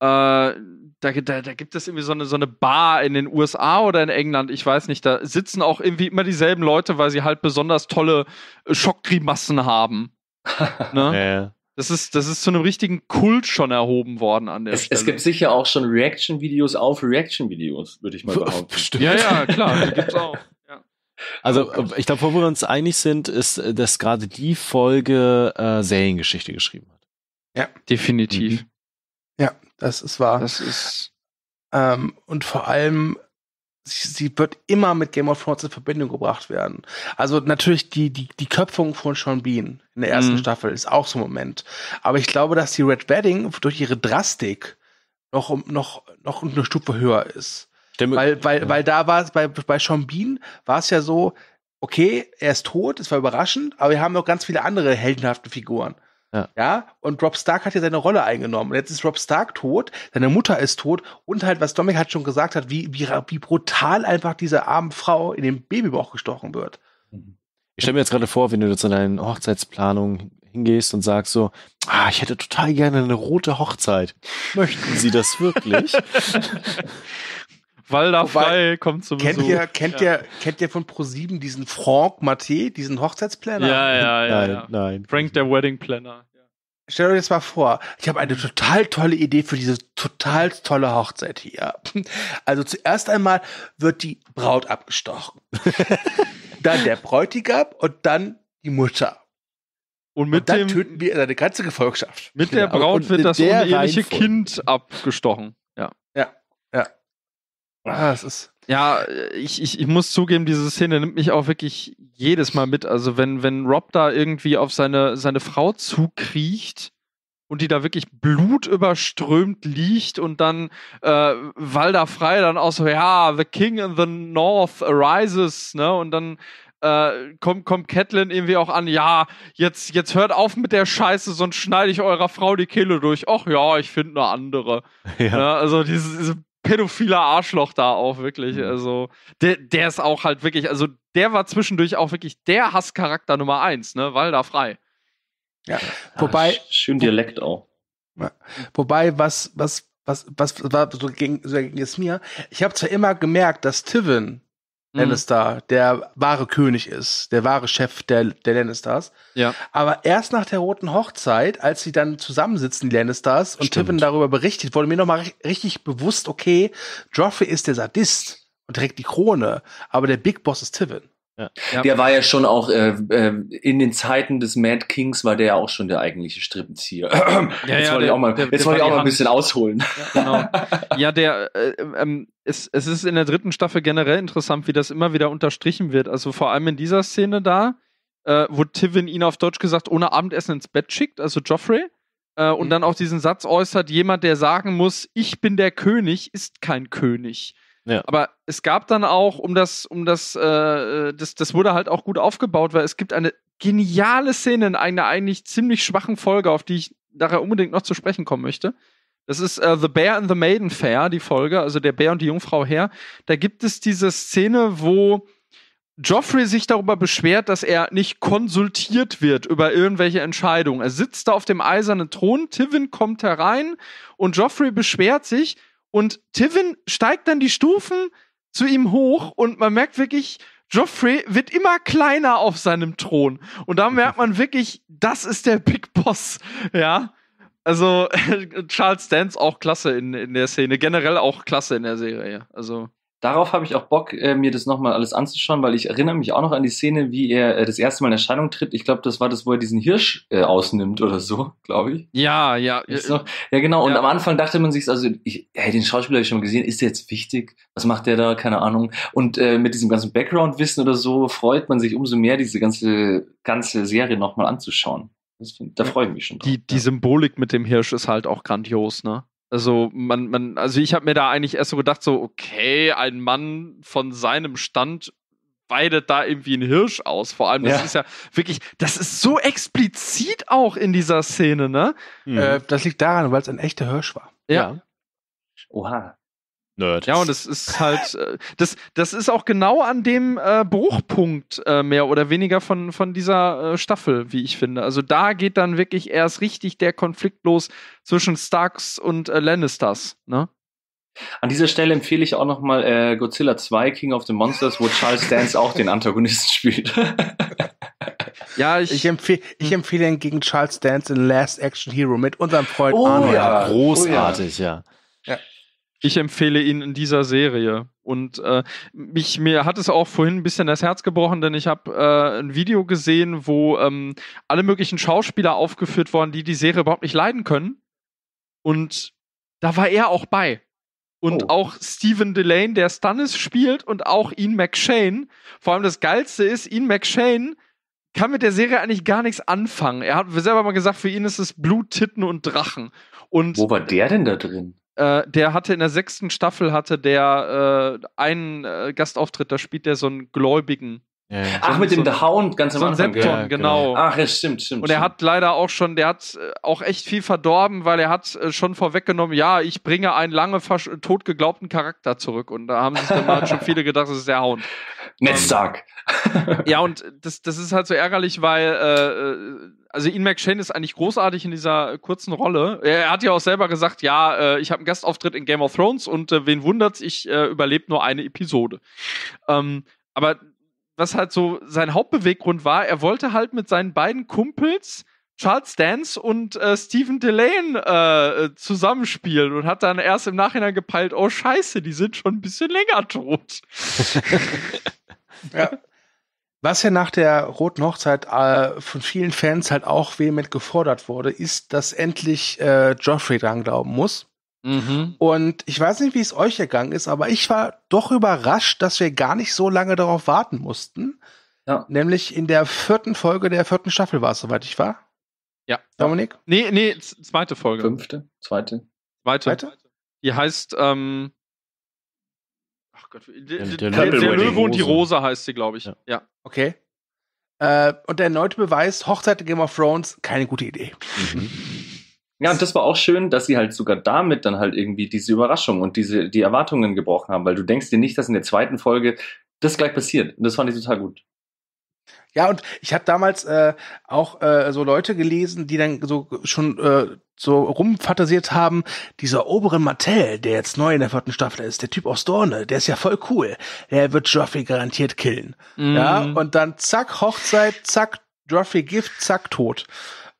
äh, da, da, da gibt es irgendwie so eine, so eine Bar in den U S A oder in England, ich weiß nicht, da sitzen auch irgendwie immer dieselben Leute, weil sie halt besonders tolle äh, Schockgrimassen haben. Ne? Äh. Das ist, das ist zu einem richtigen Kult schon erhoben worden an der es, Stelle. Es gibt sicher auch schon Reaction-Videos auf Reaction-Videos, würde ich mal behaupten. Bestimmt. Ja, ja, klar, die gibt's auch. Ja. Also, ich glaube, wo wir uns einig sind, ist, dass gerade die Folge äh, Seriengeschichte geschrieben hat. Ja, definitiv. Mhm. Ja, das ist wahr. Das ist ähm, und vor allem Sie, sie wird immer mit Game of Thrones in Verbindung gebracht werden. Also natürlich die, die, die Köpfung von Sean Bean in der ersten mhm. Staffel ist auch so ein Moment. Aber ich glaube, dass die Red Wedding durch ihre Drastik noch, noch, noch eine Stufe höher ist. Stimme. Weil, weil, ja. weil da war es, bei, bei Sean Bean war es ja so, okay, er ist tot, es war überraschend, aber wir haben noch ganz viele andere heldenhafte Figuren. Ja. ja, und Rob Stark hat ja seine Rolle eingenommen. Und jetzt ist Rob Stark tot, seine Mutter ist tot und halt, was Dominik hat schon gesagt hat, wie, wie, wie brutal einfach diese arme Frau in den Babybauch gestochen wird. Ich stelle mir jetzt gerade vor, wenn du zu deinen Hochzeitsplanungen hingehst und sagst so, ah, ich hätte total gerne eine rote Hochzeit. Möchten Sie das wirklich? Walda Frey kommt zum Besuch. Kennt ihr, kennt ja. ihr, kennt ihr von ProSieben diesen Frank Mathé, diesen Hochzeitsplanner? Ja, ja, ja. Nein, ja. nein. Frank, der Wedding Planner. Ja. Stellt euch das mal vor. Ich habe eine total tolle Idee für diese total tolle Hochzeit hier. Also zuerst einmal wird die Braut abgestochen. Dann der Bräutigam und dann die Mutter. Und mit und dann dem, töten wir seine ganze Gefolgschaft. Mit der Braut und wird das uneheliche Kind abgestochen. Ja. Ja, ja. Ah, es ist ja, ich, ich, ich muss zugeben, diese Szene nimmt mich auch wirklich jedes Mal mit. Also wenn, wenn Rob da irgendwie auf seine, seine Frau zukriecht und die da wirklich blutüberströmt liegt und dann äh, Walda Frey dann auch so, ja, the king in the north arises, ne? Und dann äh, kommt, kommt Catelyn irgendwie auch an, ja, jetzt, jetzt hört auf mit der Scheiße, sonst schneide ich eurer Frau die Kehle durch. Ach ja, ich finde eine andere. Ja. Ja, also diese, diese pädophiler Arschloch da auch wirklich, also der, der ist auch halt wirklich, also der war zwischendurch auch wirklich der Hasscharakter Nummer eins, ne, Walda Frey. Ja, wobei ja, schön Dialekt auch. Ja. Wobei was was was was, was so ging so ging es mir. Ich habe zwar immer gemerkt, dass Tywin mhm. Lannister der wahre König ist, der wahre Chef der der Lannisters. Ja. Aber erst nach der roten Hochzeit, als sie dann zusammensitzen, die Lannisters, und Stimmt. Tywin darüber berichtet, wurde mir nochmal richtig bewusst, okay, Joffrey ist der Sadist und trägt die Krone, aber der Big Boss ist Tywin. Ja. Der war ja schon auch, äh, äh, in den Zeiten des Mad Kings war der ja auch schon der eigentliche Strippenzieher. jetzt ja, ja, wollte der, ich auch mal, der, jetzt der wollte ich auch mal ein bisschen ausholen. Ja, genau. ja der, äh, ähm, es, es ist in der dritten Staffel generell interessant, wie das immer wieder unterstrichen wird. Also vor allem in dieser Szene da, äh, wo Tywin ihn auf Deutsch gesagt ohne Abendessen ins Bett schickt, also Joffrey, äh, und mhm. dann auch diesen Satz äußert, jemand, der sagen muss, ich bin der König, ist kein König. Ja. Aber es gab dann auch, um das, um das, äh, das, das wurde halt auch gut aufgebaut, weil es gibt eine geniale Szene in einer eigentlich ziemlich schwachen Folge, auf die ich nachher unbedingt noch zu sprechen kommen möchte. Das ist äh, The Bear and the Maiden Fair, die Folge, also der Bär und die Jungfrau Heer. Da gibt es diese Szene, wo Joffrey sich darüber beschwert, dass er nicht konsultiert wird über irgendwelche Entscheidungen. Er sitzt da auf dem eisernen Thron, Tywin kommt herein und Joffrey beschwert sich, und Tywin steigt dann die Stufen zu ihm hoch und man merkt wirklich, Joffrey wird immer kleiner auf seinem Thron. Und da merkt man wirklich, das ist der Big Boss. Ja, also Charles Dance auch klasse in, in der Szene, generell auch klasse in der Serie. Also darauf habe ich auch Bock, äh, mir das nochmal alles anzuschauen, weil ich erinnere mich auch noch an die Szene, wie er äh, das erste Mal in Erscheinung tritt. Ich glaube, das war das, wo er diesen Hirsch äh, ausnimmt oder so, glaube ich. Ja, ja. Noch, ja, genau. Und ja. am Anfang dachte man sich, also, ich, hey, den Schauspieler habe ich schon mal gesehen, ist der jetzt wichtig? Was macht der da? Keine Ahnung. Und äh, mit diesem ganzen Background-Wissen oder so freut man sich umso mehr, diese ganze, ganze Serie nochmal anzuschauen. Das find, da freue ich mich schon drauf. Die, die ja. Symbolik mit dem Hirsch ist halt auch grandios, ne? Also man, man, also ich habe mir da eigentlich erst so gedacht, so okay, ein Mann von seinem Stand weidet da irgendwie einen Hirsch aus. Vor allem, das ja. ist ja wirklich, das ist so explizit auch in dieser Szene, ne? Mhm. Äh, das liegt daran, weil es ein echter Hirsch war. Ja. ja. Oha. Nerd. Ja, und es ist halt, äh, das, das ist auch genau an dem äh, Bruchpunkt äh, mehr oder weniger von, von dieser äh, Staffel, wie ich finde. Also da geht dann wirklich erst richtig der Konflikt los zwischen Starks und äh, Lannisters, ne? An dieser Stelle empfehle ich auch nochmal äh, Godzilla zwei, King of the Monsters, wo Charles Dance auch den Antagonisten spielt. Ja, ich, ich, empfehle, ich empfehle ihn gegen Charles Dance in Last Action Hero mit unserem Freund oh, Arnold. Ja. Großartig, oh, ja. ja. ja. Ich empfehle ihn in dieser Serie. Und äh, mich, mir hat es auch vorhin ein bisschen das Herz gebrochen, denn ich habe äh, ein Video gesehen, wo ähm, alle möglichen Schauspieler aufgeführt wurden, die die Serie überhaupt nicht leiden können. Und da war er auch bei. Und oh. auch Stephen Delane, der Stannis spielt, und auch Ian McShane. Vor allem das Geilste ist, Ian McShane kann mit der Serie eigentlich gar nichts anfangen. Er hat selber mal gesagt, für ihn ist es Blut, Titten und Drachen. Und wo war der denn da drin? Der hatte in der sechsten Staffel hatte der äh, einen äh, Gastauftritt, da spielt der so einen Gläubigen. Ja, ja. So Ach, mit so dem The Hound ganz am so Anfang. Septon, ja, genau. genau. Ach, ja, stimmt, stimmt. Und er hat leider auch schon, der hat auch echt viel verdorben, weil er hat schon vorweggenommen, ja, ich bringe einen lange tot geglaubten Charakter zurück. Und da haben sich dann halt schon viele gedacht, das ist der Hound. Netztag. Ähm, ja, und das, das ist halt so ärgerlich, weil äh, also Ian McShane ist eigentlich großartig in dieser kurzen Rolle. Er hat ja auch selber gesagt, ja, äh, ich habe einen Gastauftritt in Game of Thrones und äh, wen wundert's, ich äh, überlebe nur eine Episode. Ähm, aber was halt so sein Hauptbeweggrund war, er wollte halt mit seinen beiden Kumpels Charles Dance und äh, Stephen Delane äh, zusammenspielen und hat dann erst im Nachhinein gepeilt, oh scheiße, die sind schon ein bisschen länger tot. ja. Was ja nach der Roten Hochzeit äh, von vielen Fans halt auch vehement gefordert wurde, ist, dass endlich äh, Joffrey dran glauben muss. Mhm. Und ich weiß nicht, wie es euch ergangen ist, aber ich war doch überrascht, dass wir gar nicht so lange darauf warten mussten. Ja. Nämlich in der vierten Folge der vierten Staffel war es, soweit ich war. Ja. Dominik? Nee, nee, zweite Folge. Fünfte? Zweite? Zweite. zweite? Die heißt, ähm Ach Gott, der, der, der, der Löwe und die Rose heißt sie, glaube ich. Ja. ja. Okay. Äh, und der erneute Beweis, Hochzeit in Game of Thrones, keine gute Idee. Mhm. Ja, und das war auch schön, dass sie halt sogar damit dann halt irgendwie diese Überraschung und diese, die Erwartungen gebrochen haben, weil du denkst dir nicht, dass in der zweiten Folge das gleich passiert. Und das fand ich total gut. Ja, und ich habe damals äh, auch äh, so Leute gelesen, die dann so schon äh, so rumfantasiert haben, dieser Oberyn Martell, der jetzt neu in der vierten Staffel ist, der Typ aus Dorne, der ist ja voll cool. Der wird Joffrey garantiert killen. Mm. Ja, und dann zack, Hochzeit, zack, Joffrey Gift, zack, tot.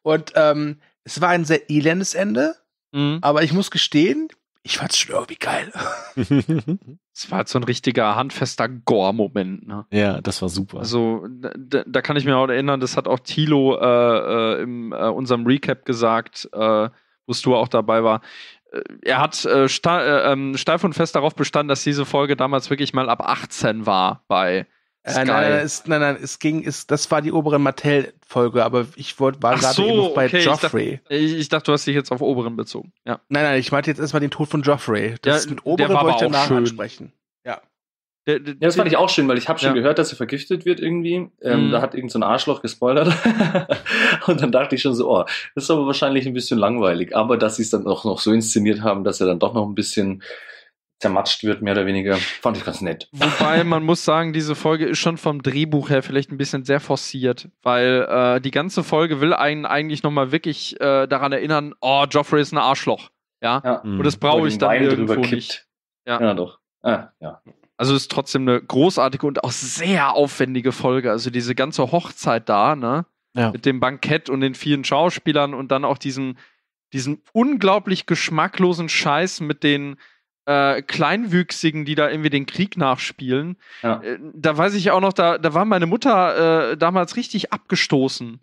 Und ähm, es war ein sehr elendes Ende, mhm. aber ich muss gestehen, Ich fand's schon irgendwie geil. Es war halt so ein richtiger handfester Gore-Moment. Ne? Ja, das war super. Also da, da kann ich mir auch erinnern, das hat auch Thilo äh, in äh, unserem Recap gesagt, äh, wo Stu auch dabei war. Er hat äh, sta- äh, steif und fest darauf bestanden, dass diese Folge damals wirklich mal ab achtzehn war bei Sky. Äh, nein, nein, ist, nein, nein, es ging, ist, das war die Oberyn Martell-Folge, aber ich wollt, war gerade so, eben bei okay, Joffrey. Ich dachte, ich, ich dachte, du hast dich jetzt auf Oberyn bezogen. Ja. Nein, nein, ich meinte jetzt erstmal den Tod von Joffrey. Das ja, mit Oberyn wollte ich danach ansprechen. Ja. Der, der, ja, das fand ich auch schön, weil ich habe schon ja. gehört, dass er vergiftet wird irgendwie. Ähm, mhm. Da hat irgend so ein Arschloch gespoilert. Und dann dachte ich schon so, oh, das ist aber wahrscheinlich ein bisschen langweilig. Aber dass sie es dann auch noch so inszeniert haben, dass er dann doch noch ein bisschen zermatscht wird, mehr oder weniger, fand ich ganz nett. Wobei, man muss sagen, diese Folge ist schon vom Drehbuch her vielleicht ein bisschen sehr forciert, weil äh, die ganze Folge will einen eigentlich nochmal wirklich äh, daran erinnern, oh, Joffrey ist ein Arschloch. Ja, ja. Und das brauche ich dann Wein irgendwo nicht. Ja. ja, doch. Ah, ja. Also ist trotzdem eine großartige und auch sehr aufwendige Folge. Also diese ganze Hochzeit da, ne? Ja. Mit dem Bankett und den vielen Schauspielern und dann auch diesen, diesen unglaublich geschmacklosen Scheiß mit den Äh, Kleinwüchsigen, die da irgendwie den Krieg nachspielen. Ja. Äh, da weiß ich auch noch, da, da war meine Mutter äh, damals richtig abgestoßen.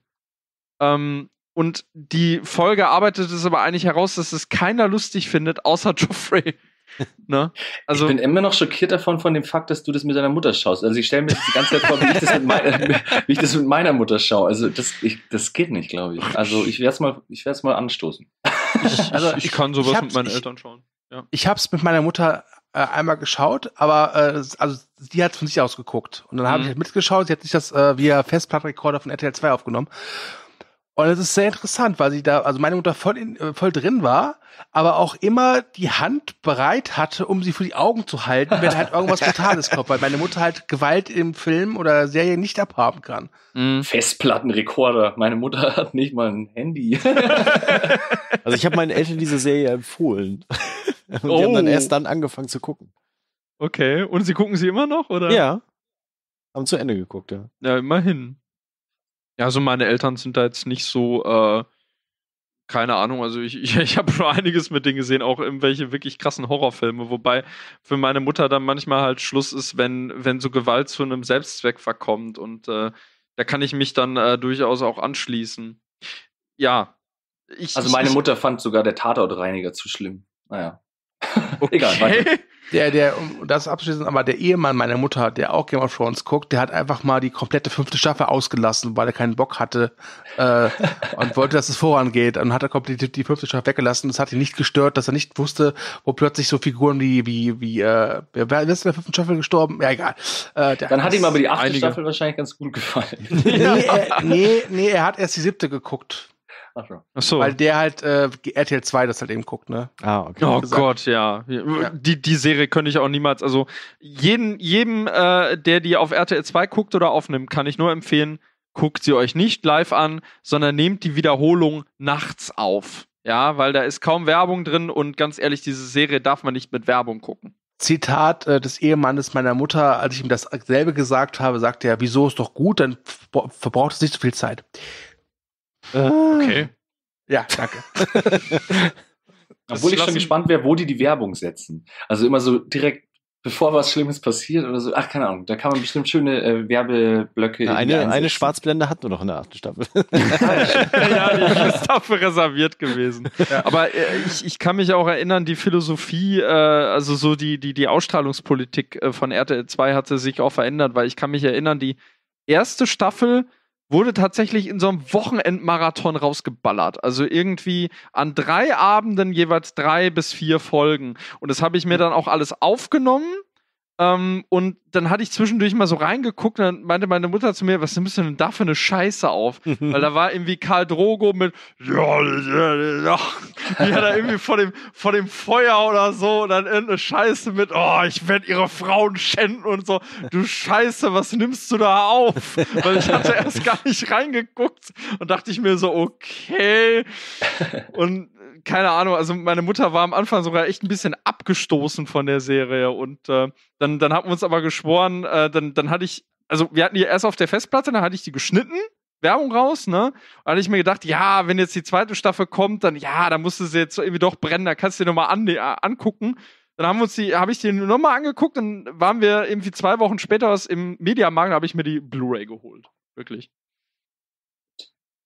Ähm, und die Folge arbeitet es aber eigentlich heraus, dass es keiner lustig findet, außer Joffrey. Ne? Also, ich bin immer noch schockiert davon, von dem Fakt, dass du das mit deiner Mutter schaust. Also ich stelle mir die ganze Zeit vor, wie ich das mit, mein, wie ich das mit meiner Mutter schaue. Also das, ich, das geht nicht, glaube ich. Also ich werde es mal, ich werde es mal anstoßen. Ich, also, ich, ich kann sowas ich mit meinen ich, Eltern schauen. Ja. Ich hab's mit meiner Mutter äh, einmal geschaut, aber äh, also die hat von sich aus geguckt. Und dann mhm. habe ich halt mitgeschaut, sie hat sich das äh, via Festplattenrekorder von R T L zwei aufgenommen. Und es ist sehr interessant, weil sie da, also meine Mutter voll, in, voll drin war, aber auch immer die Hand bereit hatte, um sie für die Augen zu halten, wenn halt irgendwas Brutales kommt, weil meine Mutter halt Gewalt im Film oder Serie nicht abhaben kann. Mhm. Festplattenrekorder. Meine Mutter hat nicht mal ein Handy. Also ich habe meinen Eltern diese Serie empfohlen. Und die oh. haben dann erst dann angefangen zu gucken. Okay, und sie gucken sie immer noch, oder? Ja, haben zu Ende geguckt, ja. Ja, immerhin. Ja, also meine Eltern sind da jetzt nicht so, äh, keine Ahnung, also ich, ich, ich habe schon einiges mit denen gesehen, auch irgendwelche wirklich krassen Horrorfilme, wobei für meine Mutter dann manchmal halt Schluss ist, wenn, wenn so Gewalt zu einem Selbstzweck verkommt und äh, da kann ich mich dann äh, durchaus auch anschließen. Ja. Ich, also meine ich, Mutter fand sogar der Tatortreiniger zu schlimm. Naja. Okay. Egal, weiter. Der, der, um das abschließend, aber der Ehemann meiner Mutter, der auch Game of Thrones guckt, der hat einfach mal die komplette fünfte Staffel ausgelassen, weil er keinen Bock hatte äh, und wollte, dass es vorangeht. Und hat er komplett die, die fünfte Staffel weggelassen. Das hat ihn nicht gestört, dass er nicht wusste, wo plötzlich so Figuren wie, wie, wie, äh, wer ist in der fünften Staffel gestorben? Ja, egal. Äh, Dann hat ihm aber die achte Staffel wahrscheinlich ganz gut gefallen. Nee, er, nee, nee, er hat erst die siebte geguckt. Ach so. Weil der halt äh, R T L zwei das halt eben guckt, ne? Ah, okay. Oh Gott, ja. ja. Die, die Serie könnte ich auch niemals, also jeden, jedem, äh, der die auf R T L zwei guckt oder aufnimmt, kann ich nur empfehlen, guckt sie euch nicht live an, sondern nehmt die Wiederholung nachts auf. Ja, weil da ist kaum Werbung drin und ganz ehrlich, diese Serie darf man nicht mit Werbung gucken. Zitat äh, des Ehemannes meiner Mutter, als ich ihm dasselbe gesagt habe, sagte er, wieso ist doch gut, dann verbraucht es nicht so viel Zeit. Okay. Ja, danke. Obwohl ich schon gespannt wäre, wo die die Werbung setzen. Also immer so direkt, bevor was Schlimmes passiert oder so. Ach, keine Ahnung, da kann man bestimmt schöne äh, Werbeblöcke. Na, eine, eine Schwarzblende hatten wir noch in der achten Staffel. Ja, die ist dafür reserviert gewesen. Ja. Aber äh, ich, ich kann mich auch erinnern, die Philosophie, äh, also so die, die, die Ausstrahlungspolitik äh, von R T L zwei hatte sich auch verändert, weil ich kann mich erinnern, die erste Staffel wurde tatsächlich in so einem Wochenendmarathon rausgeballert. Also irgendwie an drei Abenden jeweils drei bis vier Folgen. Und das habe ich mir dann auch alles aufgenommen. Ähm, und dann hatte ich zwischendurch mal so reingeguckt und dann meinte meine Mutter zu mir, was nimmst du denn da für eine Scheiße auf? Weil da war irgendwie Khal Drogo mit ja, ja, ja, die hat da irgendwie vor dem, vor dem Feuer oder so und dann irgendeine Scheiße mit oh, ich werde ihre Frauen schänden und so. Du Scheiße, was nimmst du da auf? Weil ich hatte erst gar nicht reingeguckt und dachte ich mir so, okay. Und keine Ahnung, also meine Mutter war am Anfang sogar echt ein bisschen abgestoßen von der Serie und äh, dann, dann haben wir uns aber geschworen, äh, dann, dann hatte ich, also wir hatten die erst auf der Festplatte, dann hatte ich die geschnitten, Werbung raus, ne? Und da hatte ich mir gedacht, ja, wenn jetzt die zweite Staffel kommt, dann, ja, da musst du sie jetzt irgendwie doch brennen, da kannst du dir nochmal an, äh, angucken. Dann haben wir uns die, habe ich die nochmal angeguckt, dann waren wir irgendwie zwei Wochen später was im Mediamarkt, da habe ich mir die Blu-ray geholt. Wirklich.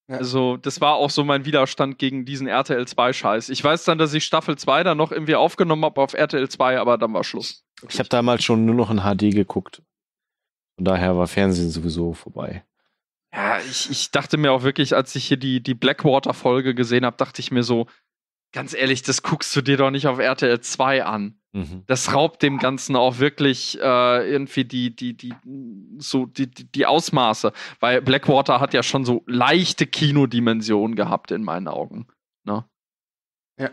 Ja. Also, das war auch so mein Widerstand gegen diesen R T L zwei Scheiß. Ich weiß dann, dass ich Staffel zwei dann noch irgendwie aufgenommen habe auf R T L zwei, aber dann war Schluss. Wirklich. Ich habe damals schon nur noch in H D geguckt. Von daher war Fernsehen sowieso vorbei. Ja, ich, ich dachte mir auch wirklich, als ich hier die, die Blackwater-Folge gesehen habe, dachte ich mir so, ganz ehrlich, das guckst du dir doch nicht auf R T L zwei an. Mhm. Das raubt dem Ganzen auch wirklich äh, irgendwie die, die, die, so die, die Ausmaße. Weil Blackwater hat ja schon so leichte Kinodimensionen gehabt, in meinen Augen. Ne? Ja.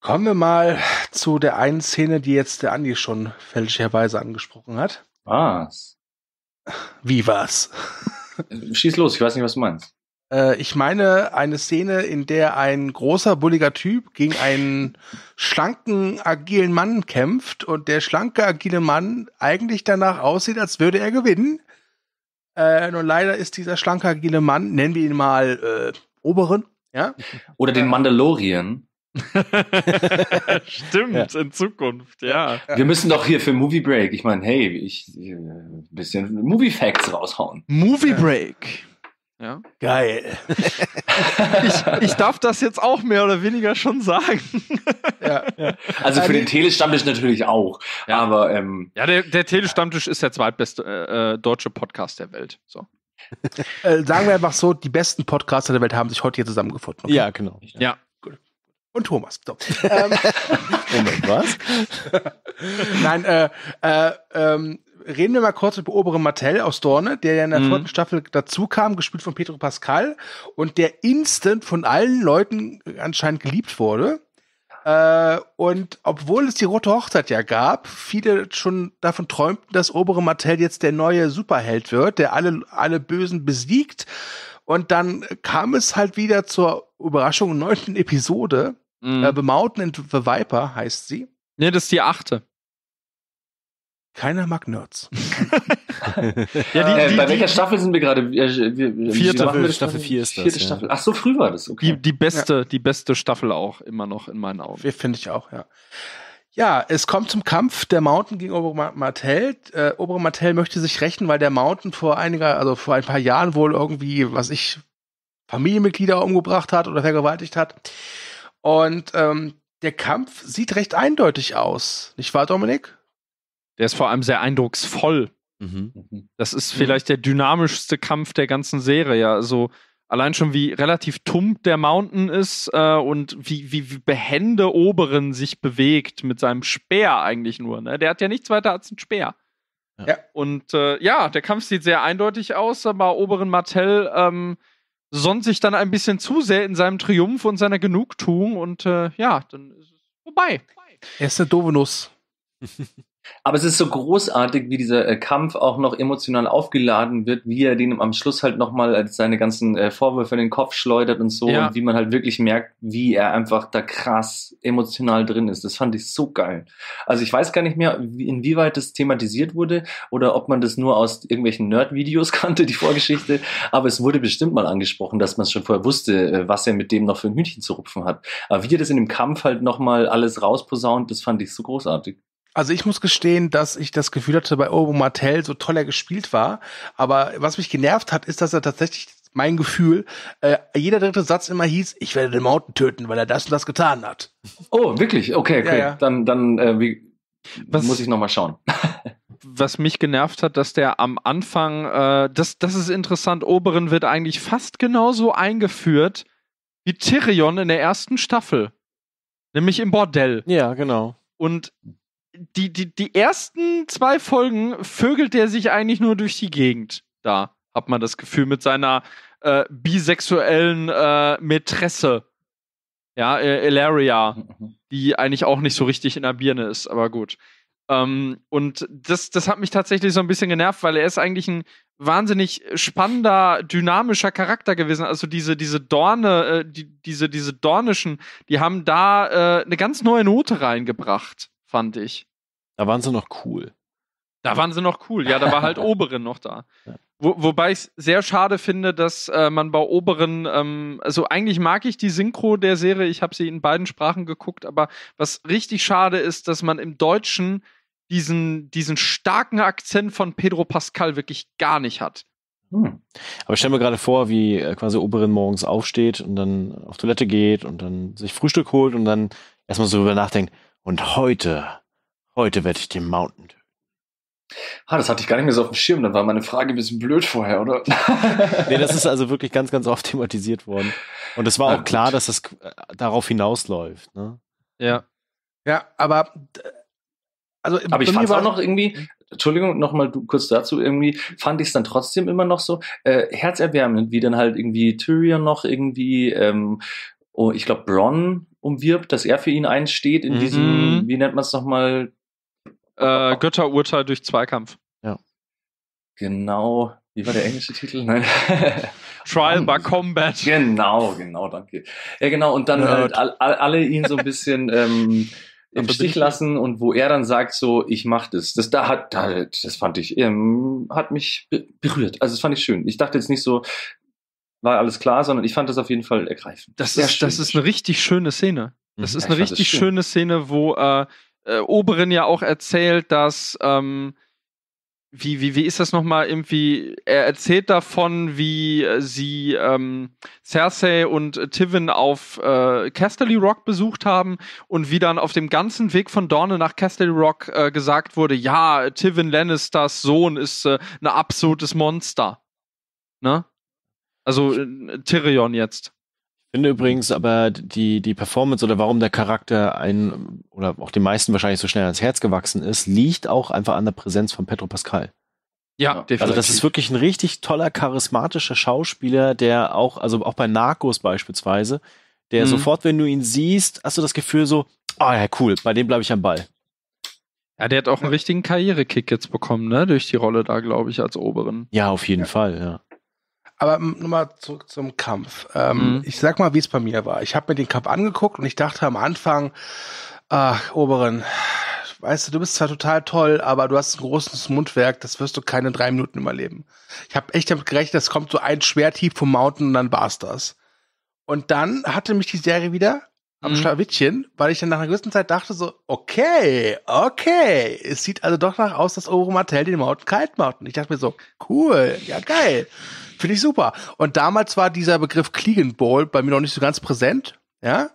Kommen wir mal zu der einen Szene, die jetzt der Andi schon fälschlicherweise angesprochen hat. Was? Wie war's? Schieß los, ich weiß nicht, was du meinst. Ich meine eine Szene, in der ein großer, bulliger Typ gegen einen schlanken, agilen Mann kämpft und der schlanke, agile Mann eigentlich danach aussieht, als würde er gewinnen. Äh, nur leider ist dieser schlanke, agile Mann, nennen wir ihn mal äh, Oberyn, ja? Oder den Mandalorian. Stimmt, ja. In Zukunft, ja. Wir müssen doch hier für Movie Break, ich meine, hey, ich ein bisschen Movie Facts raushauen. Movie Break. Ja. Geil. ich, ich darf das jetzt auch mehr oder weniger schon sagen. ja, ja. Also für den Tele-Stammtisch natürlich auch. Ja, aber, ähm, ja der, der Tele-Stammtisch ist der zweitbeste äh, deutsche Podcast der Welt. So. Äh, sagen wir einfach so, die besten Podcaster der Welt haben sich heute hier zusammengefunden. Okay? Ja, genau. Ja. ja. Und Thomas. So. Moment, was? Nein, äh, äh, ähm, reden wir mal kurz über Oberyn Martell aus Dorne, der ja in der mhm. vierten Staffel dazu kam, gespielt von Pedro Pascal und der instant von allen Leuten anscheinend geliebt wurde. Äh, und obwohl es die Rote Hochzeit ja gab, viele schon davon träumten, dass Oberyn Martell jetzt der neue Superheld wird, der alle, alle Bösen besiegt. Und dann kam es halt wieder zur Überraschung in der neunten Episode. Mhm. Äh, The Mountain and the Viper heißt sie. Nee, das ist die achte. Keiner mag Nerds. ja, die, äh, die, bei die, welcher Staffel sind wir gerade? Vierte Staffel, vier ist das. Vierte Staffel. Ach, so früh war das, okay. Die, die beste, ja. die beste Staffel auch, immer noch in meinen Augen. Finde ich auch, ja. Ja, es kommt zum Kampf der Mountain gegen Oberyn Martell. Äh, Oberyn Martell möchte sich rächen, weil der Mountain vor einiger, also vor ein paar Jahren wohl irgendwie, was ich, Familienmitglieder umgebracht hat oder vergewaltigt hat. Und ähm, der Kampf sieht recht eindeutig aus. Nicht wahr, Dominik? Der ist vor allem sehr eindrucksvoll. Mhm. Das ist vielleicht der dynamischste Kampf der ganzen Serie. Ja. Also allein schon, wie relativ tump der Mountain ist äh, und wie, wie, wie behende Oberyn sich bewegt mit seinem Speer eigentlich nur. Ne? Der hat ja nichts weiter als einen Speer. Ja. Und äh, ja, der Kampf sieht sehr eindeutig aus, aber Oberyn Martell ähm, sonnt sich dann ein bisschen zu sehr in seinem Triumph und seiner Genugtuung. Und äh, ja, dann ist es vorbei. Er ist eine doofe Nuss. Aber es ist so großartig, wie dieser äh, Kampf auch noch emotional aufgeladen wird, wie er den am Schluss halt nochmal äh, seine ganzen äh, Vorwürfe in den Kopf schleudert und so. Ja. Und wie man halt wirklich merkt, wie er einfach da krass emotional drin ist. Das fand ich so geil. Also ich weiß gar nicht mehr, wie, inwieweit das thematisiert wurde oder ob man das nur aus irgendwelchen Nerd-Videos kannte, die Vorgeschichte. Aber es wurde bestimmt mal angesprochen, dass man schon vorher wusste, äh, was er mit dem noch für ein Hühnchen zu rupfen hat. Aber wie er das in dem Kampf halt nochmal alles rausposaunt, das fand ich so großartig. Also ich muss gestehen, dass ich das Gefühl hatte, bei Oberyn Martell, so toll er gespielt war, aber was mich genervt hat, ist, dass er tatsächlich, mein Gefühl, äh, jeder dritte Satz immer hieß, ich werde den Mountain töten, weil er das und das getan hat. Oh, wirklich? Okay, okay. Ja, ja. Dann, dann äh, wie, was, muss ich noch mal schauen. Was mich genervt hat, dass der am Anfang, äh, das, das ist interessant, Oberyn wird eigentlich fast genauso eingeführt wie Tyrion in der ersten Staffel. Nämlich im Bordell. Ja, genau. Und Die, die, die ersten zwei Folgen vögelt er sich eigentlich nur durch die Gegend. Da hat man das Gefühl mit seiner äh, bisexuellen äh, Mätresse. Ja, äh, Ilaria, die eigentlich auch nicht so richtig in der Birne ist, aber gut. Ähm, und das, das hat mich tatsächlich so ein bisschen genervt, weil er ist eigentlich ein wahnsinnig spannender, dynamischer Charakter gewesen. Also diese, diese Dorne, äh, die, diese, diese Dornischen, die haben da äh, eine ganz neue Note reingebracht. Fand ich. Da waren sie noch cool. Da waren sie noch cool. Ja, da war halt Oberyn noch da. Ja. Wo, wobei ich es sehr schade finde, dass äh, man bei Oberyn, ähm, also eigentlich mag ich die Synchro der Serie, ich habe sie in beiden Sprachen geguckt, aber was richtig schade ist, dass man im Deutschen diesen, diesen starken Akzent von Pedro Pascal wirklich gar nicht hat. Hm. Aber ich stelle mir gerade vor, wie äh, quasi Oberyn morgens aufsteht und dann auf Toilette geht und dann sich Frühstück holt und dann erstmal so darüber nachdenkt, und heute, heute werde ich den Mountain töten. Ah, das hatte ich gar nicht mehr so auf dem Schirm, dann war meine Frage ein bisschen blöd vorher, oder? Nee, das ist also wirklich ganz, ganz oft thematisiert worden. Und es war auch klar, dass das darauf hinausläuft. Ne? Ja. Ja, aber also aber ich fand es auch noch irgendwie, Entschuldigung, nochmal kurz dazu, irgendwie fand ich es dann trotzdem immer noch so äh, herzerwärmend, wie dann halt irgendwie Tyrion noch irgendwie, ähm, oh, ich glaube, Bronn umwirbt, dass er für ihn einsteht in mhm. diesem, wie nennt man es nochmal, Äh, Götterurteil durch Zweikampf. Ja. Genau. Wie war der englische Titel? Nein. Trial by Combat. Genau, genau, danke. Ja, genau. Und dann halt all, all, alle ihn so ein bisschen ähm, im Stich lassen und wo er dann sagt so, ich mach das. Das da hat, das fand ich, ähm, hat mich berührt. Also das fand ich schön. Ich dachte jetzt nicht so, war alles klar, sondern ich fand das auf jeden Fall ergreifend. Das, ist, das ist eine richtig schöne Szene. Das mhm. ist eine ja, richtig schön. schöne Szene, wo äh, Äh, Oberyn ja auch erzählt, dass ähm, wie, wie, wie ist das nochmal irgendwie, er erzählt davon, wie äh, sie ähm, Cersei und äh, Tywin auf äh, Casterly Rock besucht haben und wie dann auf dem ganzen Weg von Dorne nach Casterly Rock äh, gesagt wurde, ja, Tywin Lannisters Sohn ist äh, ein absolutes Monster. Ne? Also äh, Tyrion jetzt. Ich finde übrigens aber die, die Performance oder warum der Charakter einen oder auch den meisten wahrscheinlich so schnell ans Herz gewachsen ist, liegt auch einfach an der Präsenz von Pedro Pascal. Ja, also definitiv. Also das ist wirklich ein richtig toller, charismatischer Schauspieler, der auch, also auch bei Narcos beispielsweise, der mhm. sofort, wenn du ihn siehst, hast du das Gefühl so, ah oh ja, cool, bei dem bleibe ich am Ball. Ja, der hat auch einen richtigen Karrierekick jetzt bekommen, ne, durch die Rolle da, glaube ich, als Oberyn. Ja, auf jeden ja. Fall, ja. Aber nochmal zurück zum Kampf. Ähm, mhm. Ich sag mal, wie es bei mir war. Ich habe mir den Kampf angeguckt und ich dachte am Anfang, ach, Oberyn, weißt du, du bist zwar total toll, aber du hast ein großes Mundwerk, das wirst du keine drei Minuten überleben. Ich habe echt damit gerechnet, es kommt so ein Schwerthieb vom Mountain und dann war's das. Und dann hatte mich die Serie wieder am mhm. Schlawittchen, weil ich dann nach einer gewissen Zeit dachte so, okay, okay, es sieht also doch nach aus, dass Oberyn Martell den Mountain kalt macht. Und ich dachte mir so, cool, ja geil. Finde ich super. Und damals war dieser Begriff Clegane Bowl bei mir noch nicht so ganz präsent, ja.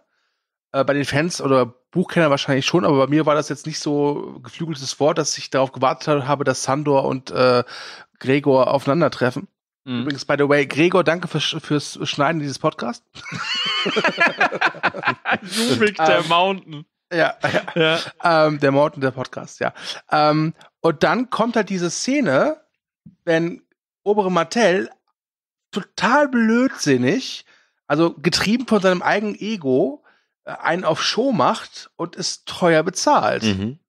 Äh, bei den Fans oder Buchkennern wahrscheinlich schon, aber bei mir war das jetzt nicht so geflügeltes Wort, dass ich darauf gewartet habe, dass Sandor und äh, Gregor aufeinandertreffen. Mhm. Übrigens, by the way, Gregor, danke für, fürs Schneiden dieses Podcasts. Jubelt der ähm, Mountain. Ja, ja. ja. Ähm, der Mountain, der Podcast, ja. Ähm, und dann kommt halt diese Szene, wenn Oberyn Martell total blödsinnig, also getrieben von seinem eigenen Ego, einen auf Show macht und ist teuer bezahlt. Mhm.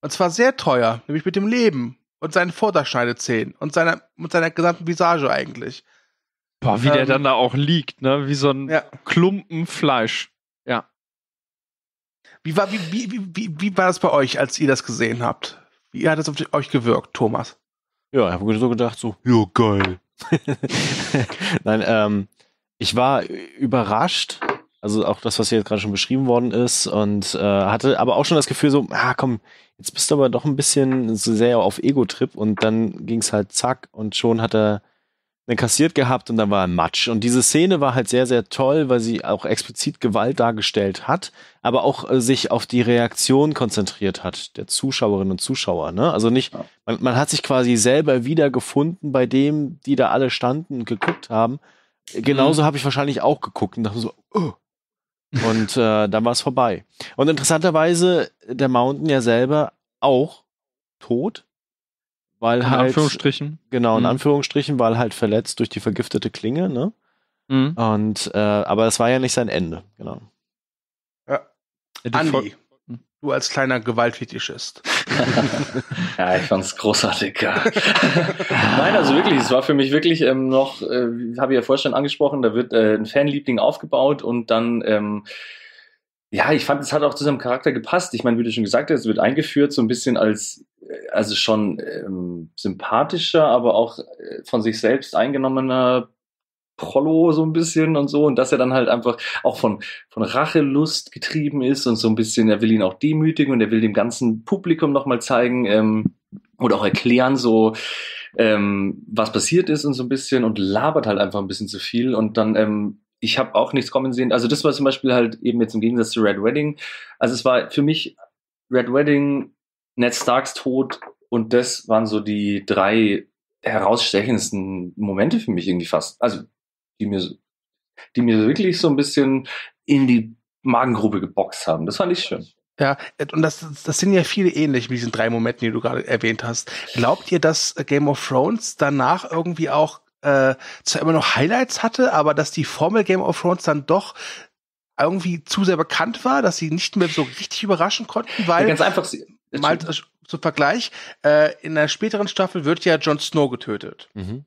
Und zwar sehr teuer, nämlich mit dem Leben und seinen Vorderscheidezähnen und seiner, mit seiner gesamten Visage eigentlich. Boah, wie ähm, der dann da auch liegt, ne? Wie so ein ja. Klumpen Fleisch. Ja. Wie war, wie, wie, wie, wie war das bei euch, als ihr das gesehen habt? Wie hat das auf euch gewirkt, Thomas? Ja, ich habe so gedacht, so, ja, geil. Nein, ähm, ich war überrascht, also auch das, was hier jetzt gerade schon beschrieben worden ist, und äh, hatte aber auch schon das Gefühl so, ah komm, jetzt bist du aber doch ein bisschen so sehr auf Ego-Trip, und dann ging es halt zack und schon hat er dann kassiert gehabt und dann war er Matsch. Und diese Szene war halt sehr, sehr toll, weil sie auch explizit Gewalt dargestellt hat, aber auch äh, sich auf die Reaktion konzentriert hat, der Zuschauerinnen und Zuschauer. Ne? Also nicht, man, man hat sich quasi selber wiedergefunden bei dem, die da alle standen und geguckt haben. Genauso mhm. habe ich wahrscheinlich auch geguckt und dachte so, oh. Und äh, dann war es vorbei. Und interessanterweise, der Mountain ja selber auch tot. Weil in halt, Anführungsstrichen. Genau, in mhm. Anführungsstrichen, weil halt verletzt durch die vergiftete Klinge, ne? Mhm. Und, äh, aber das war ja nicht sein Ende, genau. Ja. Andy, du als kleiner Gewaltfetischist. Ja, ich fand's großartig. Ja. Nein, also wirklich, es war für mich wirklich ähm, noch, äh, habe ich ja vorher schon angesprochen, da wird äh, ein Fanliebling aufgebaut und dann, ähm, ja, ich fand, es hat auch zu seinem Charakter gepasst. Ich meine, wie du schon gesagt hast, es wird eingeführt so ein bisschen als also schon ähm, sympathischer, aber auch äh, von sich selbst eingenommener Prollo so ein bisschen und so, und dass er dann halt einfach auch von von Rachelust getrieben ist und so ein bisschen, er will ihn auch demütigen und er will dem ganzen Publikum nochmal zeigen ähm, oder auch erklären so, ähm, was passiert ist und so ein bisschen, und labert halt einfach ein bisschen zu viel, und dann ähm, ich habe auch nichts kommen sehen, also das war zum Beispiel halt eben jetzt im Gegensatz zu Red Wedding, also es war für mich Red Wedding, Ned Starks Tod und das waren so die drei herausstechendsten Momente für mich irgendwie fast, also die mir, die mir wirklich so ein bisschen in die Magengrube geboxt haben. Das fand ich schön. Ja, und das, das sind ja viele ähnlich mit diesen drei Momenten, die du gerade erwähnt hast. Glaubt ihr, dass Game of Thrones danach irgendwie auch äh, zwar immer noch Highlights hatte, aber dass die Formel Game of Thrones dann doch irgendwie zu sehr bekannt war, dass sie nicht mehr so richtig überraschen konnten? Weil ja, ganz einfach, sie, mal zum Vergleich, äh, in der späteren Staffel wird ja Jon Snow getötet. Mhm.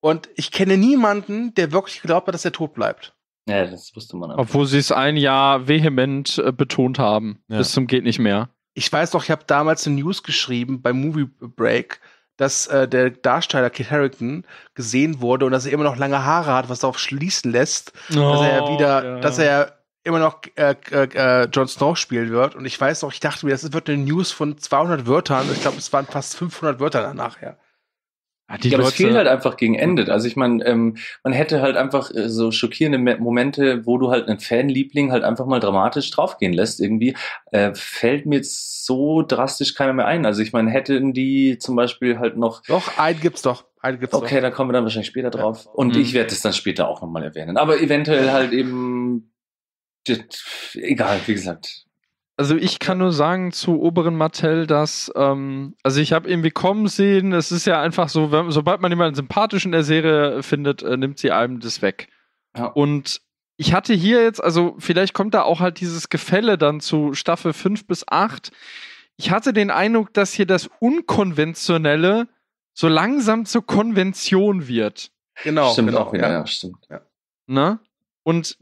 Und ich kenne niemanden, der wirklich glaubt hat, dass er tot bleibt. Ja, das wusste man auch. Obwohl sie es ein Jahr vehement äh, betont haben. Ja. Bis zum geht nicht mehr. Ich weiß noch, ich habe damals eine News geschrieben bei Movie Break, dass äh, der Darsteller Kit Harington gesehen wurde und dass er immer noch lange Haare hat, was darauf schließen lässt, oh, dass er ja wieder, ja. dass er immer noch äh, äh, Jon Snow spielen wird. Und ich weiß noch, ich dachte mir, das wird eine News von zweihundert Wörtern. Ich glaube, es waren fast fünfhundert Wörter danach, ja. Die ich glaube, es fehlt halt einfach gegen Ende. Also ich meine, ähm, man hätte halt einfach äh, so schockierende Momente, wo du halt einen Fanliebling halt einfach mal dramatisch draufgehen lässt. Irgendwie äh, fällt mir jetzt so drastisch keiner mehr ein. Also ich meine, hätten die zum Beispiel halt noch... Doch, einen gibt's doch. Einen gibt's okay, doch. Da kommen wir dann wahrscheinlich später drauf. Ja. Und mhm. ich werde es dann später auch nochmal erwähnen. Aber eventuell halt eben... Egal, wie gesagt... Also ich kann nur sagen zu Oberyn Martell, dass, ähm, also ich habe irgendwie kommen sehen, es ist ja einfach so, wenn, sobald man jemanden sympathisch in der Serie findet, äh, nimmt sie einem das weg. Ja. Und ich hatte hier jetzt, also vielleicht kommt da auch halt dieses Gefälle dann zu Staffel fünf bis acht. Ich hatte den Eindruck, dass hier das Unkonventionelle so langsam zur Konvention wird. Genau. Stimmt genau, auch, ja, ja, ja stimmt. Ja. Ne? Und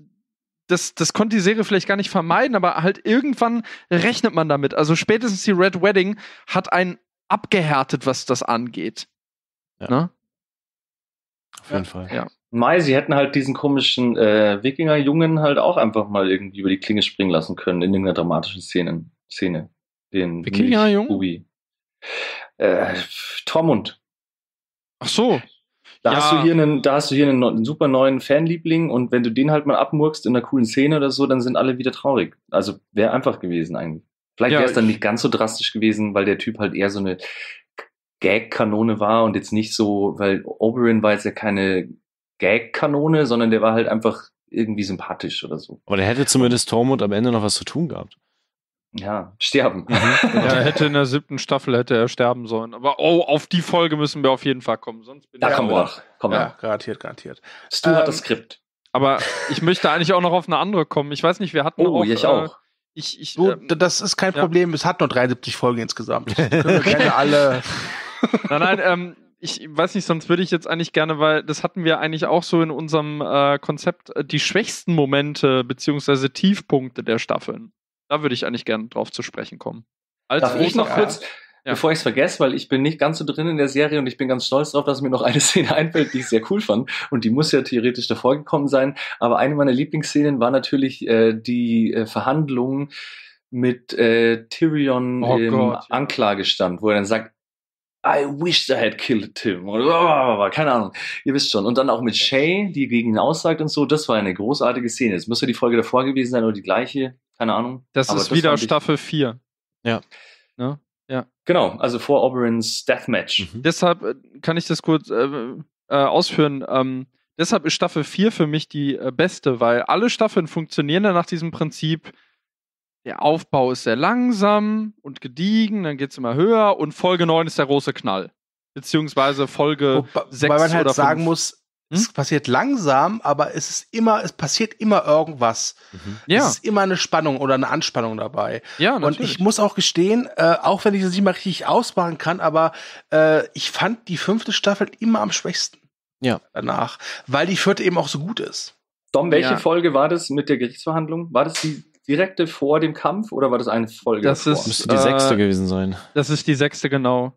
Das, das konnte die Serie vielleicht gar nicht vermeiden, aber halt irgendwann rechnet man damit. Also spätestens die Red Wedding hat einen abgehärtet, was das angeht. Ja. Ne? Auf jeden ja. Fall. Ja. Mai, sie hätten halt diesen komischen äh, Wikinger-Jungen halt auch einfach mal irgendwie über die Klinge springen lassen können in irgendeiner dramatischen Szene. Szene. Den Wikinger-Jungen? Äh, Tormund. Ach so. Da, ja. hast du hier einen, da hast du hier einen, einen super neuen Fanliebling, und wenn du den halt mal abmurkst in einer coolen Szene oder so, dann sind alle wieder traurig. Also wäre einfach gewesen eigentlich. Vielleicht ja, wäre es dann nicht ganz so drastisch gewesen, weil der Typ halt eher so eine Gag-Kanone war und jetzt nicht so, weil Oberyn war jetzt ja keine Gag-Kanone, sondern der war halt einfach irgendwie sympathisch oder so. Aber der hätte zumindest Tormund am Ende noch was zu tun gehabt. Ja, sterben. Er hätte in der siebten Staffel hätte er sterben sollen. Aber oh, auf die Folge müssen wir auf jeden Fall kommen. Sonst bin da kommen wir auch. Komm ja, garantiert, garantiert. Stu ähm, hat das Skript. Aber ich möchte eigentlich auch noch auf eine andere kommen. Ich weiß nicht, wir hatten oh, auch... Oh, ich äh, auch. Ich, ich, so, ähm, das ist kein ja. Problem. Es hat nur dreiundsiebzig Folgen insgesamt. Können wir gerne alle... Nein, nein, ähm, ich weiß nicht, sonst würde ich jetzt eigentlich gerne, weil das hatten wir eigentlich auch so in unserem äh, Konzept, die schwächsten Momente beziehungsweise Tiefpunkte der Staffeln. Da würde ich eigentlich gerne drauf zu sprechen kommen. Also darf ich noch ja. kurz, ja. bevor ich es vergesse, weil ich bin nicht ganz so drin in der Serie und ich bin ganz stolz drauf, dass mir noch eine Szene einfällt, die ich sehr cool fand, und die muss ja theoretisch davor gekommen sein, aber eine meiner Lieblingsszenen war natürlich äh, die äh, Verhandlung mit äh, Tyrion oh im Gott, ja. Anklagestand, wo er dann sagt, I wish I had killed Tim. Keine Ahnung, ihr wisst schon. Und dann auch mit Shay, die gegen ihn aussagt und so. Das war eine großartige Szene. Es müsste die Folge davor gewesen sein oder die gleiche. Keine Ahnung. Das aber ist das wieder Staffel vier. Ja. ja. Ja. Genau, also vor Oberyn's Deathmatch. Mhm. Deshalb kann ich das kurz äh, äh, ausführen. Ähm, deshalb ist Staffel vier für mich die äh, beste, weil alle Staffeln funktionieren dann nach diesem Prinzip. Der Aufbau ist sehr langsam und gediegen, dann geht's immer höher, und Folge neun ist der große Knall. Beziehungsweise Folge Wo, sechs oder Weil man halt sagen fünf. Muss, hm? es passiert langsam, aber es ist immer, es passiert immer irgendwas. Mhm. Ja. Es ist immer eine Spannung oder eine Anspannung dabei. Ja, natürlich. Und ich muss auch gestehen, äh, auch wenn ich das nicht mal richtig ausmachen kann, aber äh, ich fand die fünfte Staffel immer am schwächsten. Ja. Danach. Weil die vierte eben auch so gut ist. Dom, welche ja. Folge war das mit der Gerichtsverhandlung? War das die direkte vor dem Kampf oder war das eine Folge? Das ist, müsste die äh, sechste gewesen sein. Das ist die sechste, genau.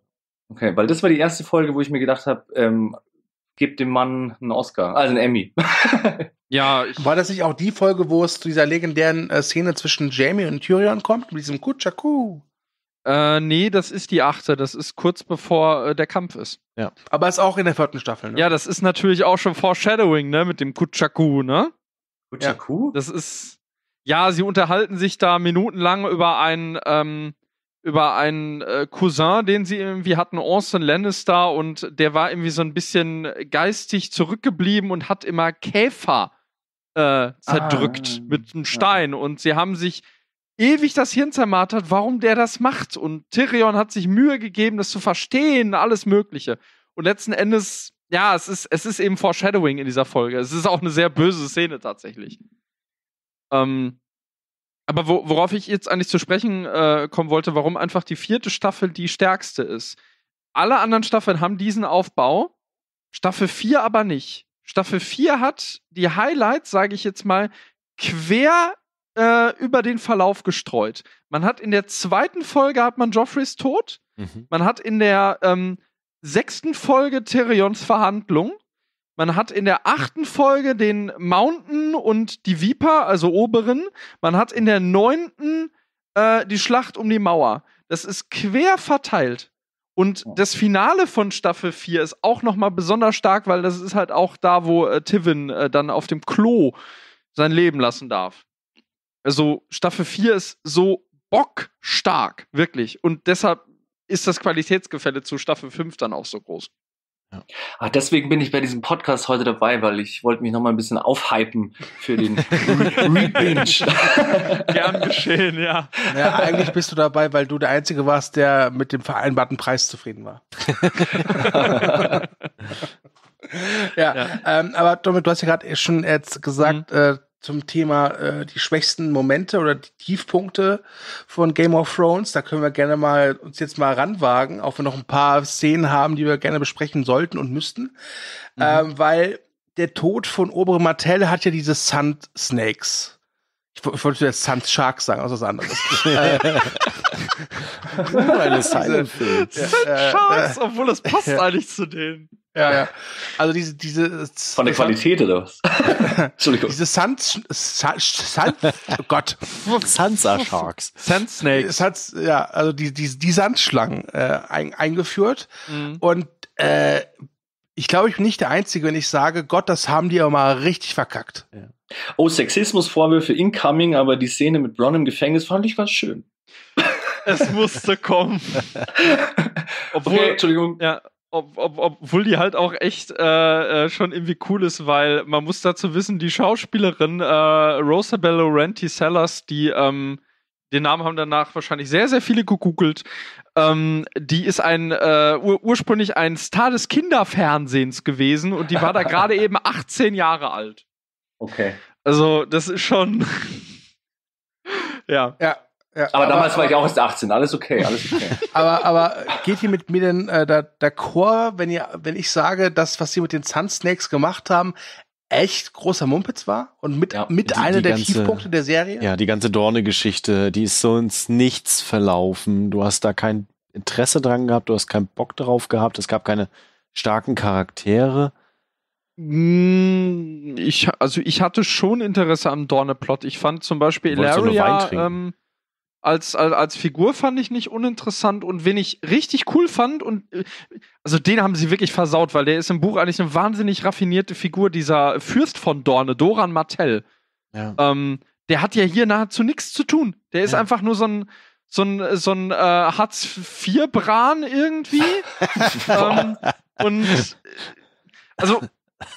Okay, weil das war die erste Folge, wo ich mir gedacht habe, ähm, gebt dem Mann einen Oscar, also einen Emmy. Ja, ich war das nicht auch die Folge, wo es zu dieser legendären äh, Szene zwischen Jamie und Tyrion kommt, mit diesem Kutschaku? Äh, nee, das ist die achte. Das ist kurz bevor äh, der Kampf ist. Ja. Aber ist auch in der vierten Staffel, ne? Ja, das ist natürlich auch schon Foreshadowing, ne? Mit dem Kutschaku, ne? Kutschaku? Ja. Das ist. Ja, sie unterhalten sich da minutenlang über einen, ähm, über einen äh, Cousin, den sie irgendwie hatten, Oberyn Lannister, und der war irgendwie so ein bisschen geistig zurückgeblieben und hat immer Käfer äh, zerdrückt ah, mit einem Stein. Ja. Und sie haben sich ewig das Hirn zermartert, warum der das macht. Und Tyrion hat sich Mühe gegeben, das zu verstehen, alles Mögliche. Und letzten Endes, ja, es ist, es ist eben Foreshadowing in dieser Folge. Es ist auch eine sehr böse Szene tatsächlich. Ähm, aber wo, worauf ich jetzt eigentlich zu sprechen äh, kommen wollte, warum einfach die vierte Staffel die stärkste ist. Alle anderen Staffeln haben diesen Aufbau, Staffel vier aber nicht. Staffel vier hat die Highlights, sage ich jetzt mal, quer äh, über den Verlauf gestreut. Man hat in der zweiten Folge hat man Joffreys Tod, mhm. Man hat in der ähm, sechsten Folge Tyrions Verhandlung, man hat in der achten Folge den Mountain und die Viper, also Oberyn. Man hat in der neunten äh, die Schlacht um die Mauer. Das ist quer verteilt. Und das Finale von Staffel vier ist auch noch mal besonders stark, weil das ist halt auch da, wo äh, Tywin äh, dann auf dem Klo sein Leben lassen darf. Also Staffel vier ist so bockstark, wirklich. Und deshalb ist das Qualitätsgefälle zu Staffel fünf dann auch so groß. Ja. Ah, deswegen bin ich bei diesem Podcast heute dabei, weil ich wollte mich noch mal ein bisschen aufhypen für den Re-Binge. Gern geschehen, ja. Ja, eigentlich bist du dabei, weil du der Einzige warst, der mit dem vereinbarten Preis zufrieden war. ja, ja. Ähm, aber Dominik, du hast ja gerade schon jetzt gesagt, mhm. äh, zum Thema äh, die schwächsten Momente oder die Tiefpunkte von Game of Thrones. Da können wir gerne mal uns jetzt mal ranwagen, auch wenn wir noch ein paar Szenen haben, die wir gerne besprechen sollten und müssten. Mhm. Ähm, weil der Tod von Oberyn Martell hat ja diese Sand Snakes. Ich, ich wollte jetzt Sand Sharks sagen, also was anderes. Eine Silent Film. Sand Sharks, obwohl das passt eigentlich zu denen. Ja, ja. Also diese, diese von der Qualität oder was? Entschuldigung. Diese Sand, Sand, Sand oh Gott. Sansa Sharks. Sand Snakes. Hat, ja, also die, die, die Sandschlangen äh, ein, eingeführt. Mhm. Und äh, ich glaube, ich bin nicht der Einzige, wenn ich sage, Gott, das haben die aber mal richtig verkackt. Ja. Oh, Sexismusvorwürfe incoming, aber die Szene mit Bronn im Gefängnis fand ich ganz schön. Es musste kommen. Obwohl, okay, Entschuldigung. Ja. Ob, ob, obwohl die halt auch echt äh, äh, schon irgendwie cool ist, weil man muss dazu wissen, die Schauspielerin äh, Rosabelle Laurenti Sellers, die ähm, den Namen haben danach wahrscheinlich sehr, sehr viele gegoogelt, ähm, die ist ein äh, ur- ursprünglich ein Star des Kinderfernsehens gewesen und die war da gerade eben achtzehn Jahre alt. Okay. Also das ist schon ja. Ja. Ja, aber, aber damals war ich auch erst achtzehn, alles okay, alles okay. aber, aber geht ihr mit mir denn äh, da d'accord, wenn ihr, wenn ich sage, das, was sie mit den Sand Snakes gemacht haben, echt großer Mumpitz war? Und mit, ja, mit die, einer die der ganze, Tiefpunkte der Serie? Ja, die ganze Dorne-Geschichte, die ist so ins Nichts verlaufen. Du hast da kein Interesse dran gehabt, du hast keinen Bock drauf gehabt, es gab keine starken Charaktere. Ich, also ich hatte schon Interesse am Dorne-Plot. Ich fand zum Beispiel Ilaria, ähm, Als, als, als Figur fand ich nicht uninteressant, und wen ich richtig cool fand, und also den haben sie wirklich versaut, weil der ist im Buch eigentlich eine wahnsinnig raffinierte Figur, dieser Fürst von Dorne, Doran Martell. Ja. Ähm, der hat ja hier nahezu nichts zu tun. Der ist ja einfach nur so ein so ein, so ein äh, Hartz-vier-Bran irgendwie. ähm, und also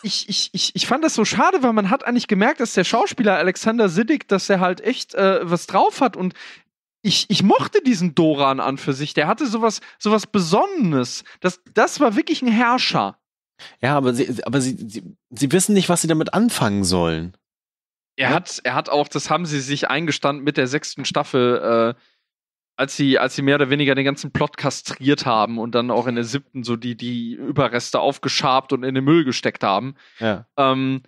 Ich, ich, ich, ich fand das so schade, weil man hat eigentlich gemerkt, dass der Schauspieler Alexander Siddig, dass er halt echt äh, was drauf hat, und ich, ich mochte diesen Doran an für sich. Der hatte sowas, sowas Besonnenes. Das, das war wirklich ein Herrscher. Ja, aber sie, aber sie, sie, sie wissen nicht, was sie damit anfangen sollen. Er hat, er hat auch, das haben sie sich eingestanden mit der sechsten Staffel, äh, als sie, als sie mehr oder weniger den ganzen Plot kastriert haben und dann auch in der siebten so die, die Überreste aufgeschabt und in den Müll gesteckt haben. Ja. Ähm,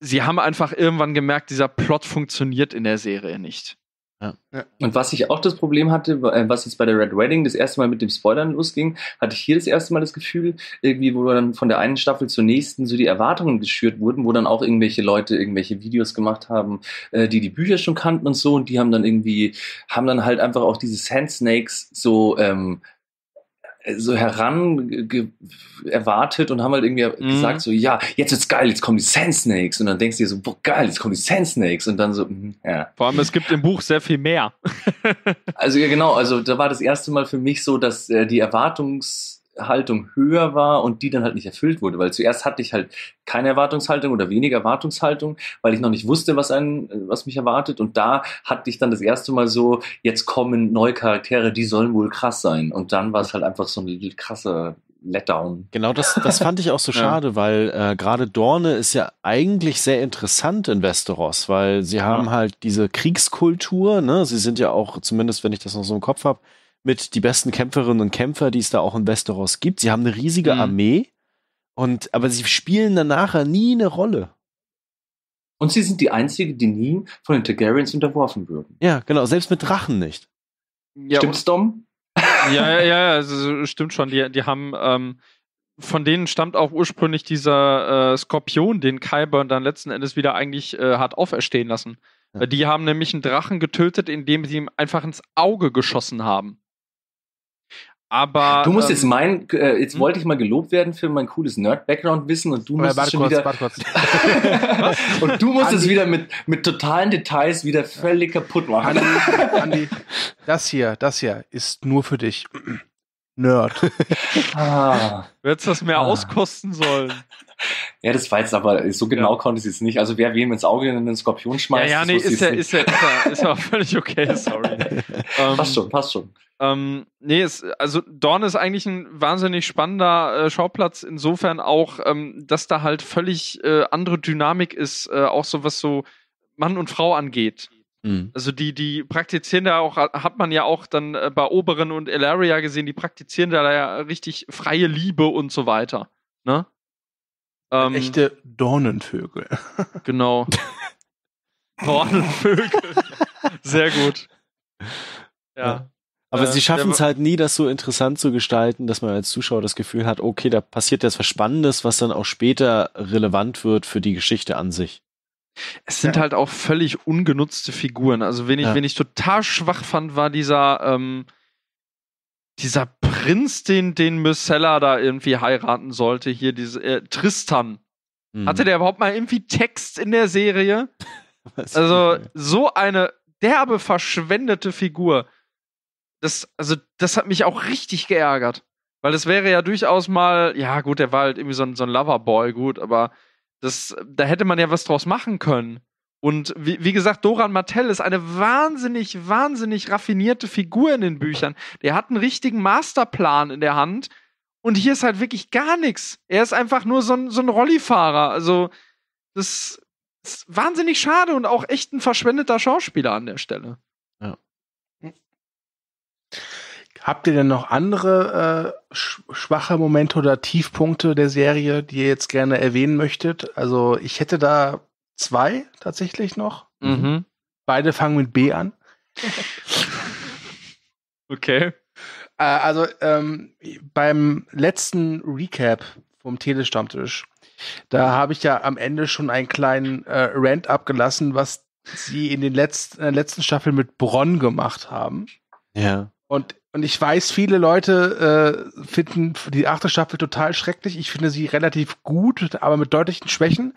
sie haben einfach irgendwann gemerkt, dieser Plot funktioniert in der Serie nicht. Ja. Ja. Und was ich auch das Problem hatte, was jetzt bei der Red Wedding das erste Mal mit dem Spoilern losging, hatte ich hier das erste Mal das Gefühl, irgendwie, wo dann von der einen Staffel zur nächsten so die Erwartungen geschürt wurden, wo dann auch irgendwelche Leute irgendwelche Videos gemacht haben, die die Bücher schon kannten und so, und die haben dann irgendwie, haben dann halt einfach auch diese Sand Snakes so, ähm, so heran ge- erwartet und haben halt irgendwie mhm. gesagt so, ja, jetzt wird's geil, jetzt kommen die Sand Snakes, und dann denkst du dir so, boah, geil, jetzt kommen die Sand Snakes, und dann so, mh, ja. Vor allem, es gibt im Buch sehr viel mehr. Also ja, genau, also da war das erste Mal für mich so, dass äh, die Erwartungshaltung höher war und die dann halt nicht erfüllt wurde, weil zuerst hatte ich halt keine Erwartungshaltung oder wenig Erwartungshaltung, weil ich noch nicht wusste, was einen, was mich erwartet, und da hatte ich dann das erste Mal so, jetzt kommen neue Charaktere, die sollen wohl krass sein, und dann war es halt einfach so ein krasser Letdown. Genau, das, das fand ich auch so schade, ja. weil äh, gerade Dorne ist ja eigentlich sehr interessant in Westeros, weil sie haben ja. halt diese Kriegskultur, ne? Sie sind ja auch, zumindest wenn ich das noch so im Kopf habe, mit die besten Kämpferinnen und Kämpfer, die es da auch in Westeros gibt. Sie haben eine riesige mhm. Armee, und aber sie spielen dann nachher nie eine Rolle. Und sie sind die Einzige, die nie von den Targaryens unterworfen würden. Ja, genau, selbst mit Drachen nicht. Ja, stimmt's, Dom? Ja, ja, ja, also, stimmt schon. Die, die haben, ähm, von denen stammt auch ursprünglich dieser äh, Skorpion, den Qyburn dann letzten Endes wieder eigentlich äh, hat auferstehen lassen. Ja. Die haben nämlich einen Drachen getötet, indem sie ihm einfach ins Auge geschossen haben. Aber, du musst ähm, jetzt meinen, äh, jetzt hm? wollte ich mal gelobt werden für mein cooles Nerd-Background-Wissen, und du musst ja, schon kurz, wieder und du musst Andy, es wieder mit, mit totalen Details wieder völlig kaputt machen. Andy, Andy, das hier, das hier ist nur für dich. Nerd. Ah. Du hättest das mehr ah. auskosten sollen. Ja, das war jetzt aber, so genau ja. konnte ich es jetzt nicht. Also wer wem ins Auge einen Skorpion schmeißt, ja, ja, nee, ist ja, ist ja, ist ja, ist ja völlig okay, sorry. ähm, passt schon, passt schon. Ähm, nee, es, also Dorne ist eigentlich ein wahnsinnig spannender äh, Schauplatz, insofern auch, ähm, dass da halt völlig äh, andere Dynamik ist, äh, auch so was so Mann und Frau angeht. Mhm. Also die, die praktizieren da auch, hat man ja auch dann äh, bei Oberyn und Elaria gesehen, die praktizieren da ja richtig freie Liebe und so weiter, ne? Ähm, echte Dornenvögel. Genau. Dornenvögel. Sehr gut. Ja. Aber äh, sie schaffen es halt nie, das so interessant zu gestalten, dass man als Zuschauer das Gefühl hat, okay, da passiert jetzt was Spannendes, was dann auch später relevant wird für die Geschichte an sich. Es sind ja. halt auch völlig ungenutzte Figuren. Also wen ich, ja. wen ich total schwach fand, war dieser ähm, dieser Prinz, den, den Myrcella da irgendwie heiraten sollte, hier, diese, äh, Tristan. Mhm. Hatte der überhaupt mal irgendwie Text in der Serie? Also, so eine derbe, verschwendete Figur. Das, also, das hat mich auch richtig geärgert. Weil es wäre ja durchaus mal, ja gut, der war halt irgendwie so ein, so ein Loverboy, gut, aber das, da hätte man ja was draus machen können. Und wie, wie gesagt, Doran Martell ist eine wahnsinnig, wahnsinnig raffinierte Figur in den Büchern. Der hat einen richtigen Masterplan in der Hand. Und hier ist halt wirklich gar nichts. Er ist einfach nur so ein, so ein Rollifahrer. Also, das ist wahnsinnig schade und auch echt ein verschwendeter Schauspieler an der Stelle. Ja. Habt ihr denn noch andere äh, schwache Momente oder Tiefpunkte der Serie, die ihr jetzt gerne erwähnen möchtet? Also, ich hätte da zwei tatsächlich noch. Mhm. Beide fangen mit B an. Okay. Äh, also ähm, beim letzten Recap vom Tele-Stammtisch, da habe ich ja am Ende schon einen kleinen äh, Rant abgelassen, was sie in den letzten, äh, letzten Staffeln mit Bronn gemacht haben. Ja. Und, und ich weiß, viele Leute äh, finden die achte Staffel total schrecklich. Ich finde sie relativ gut, aber mit deutlichen Schwächen.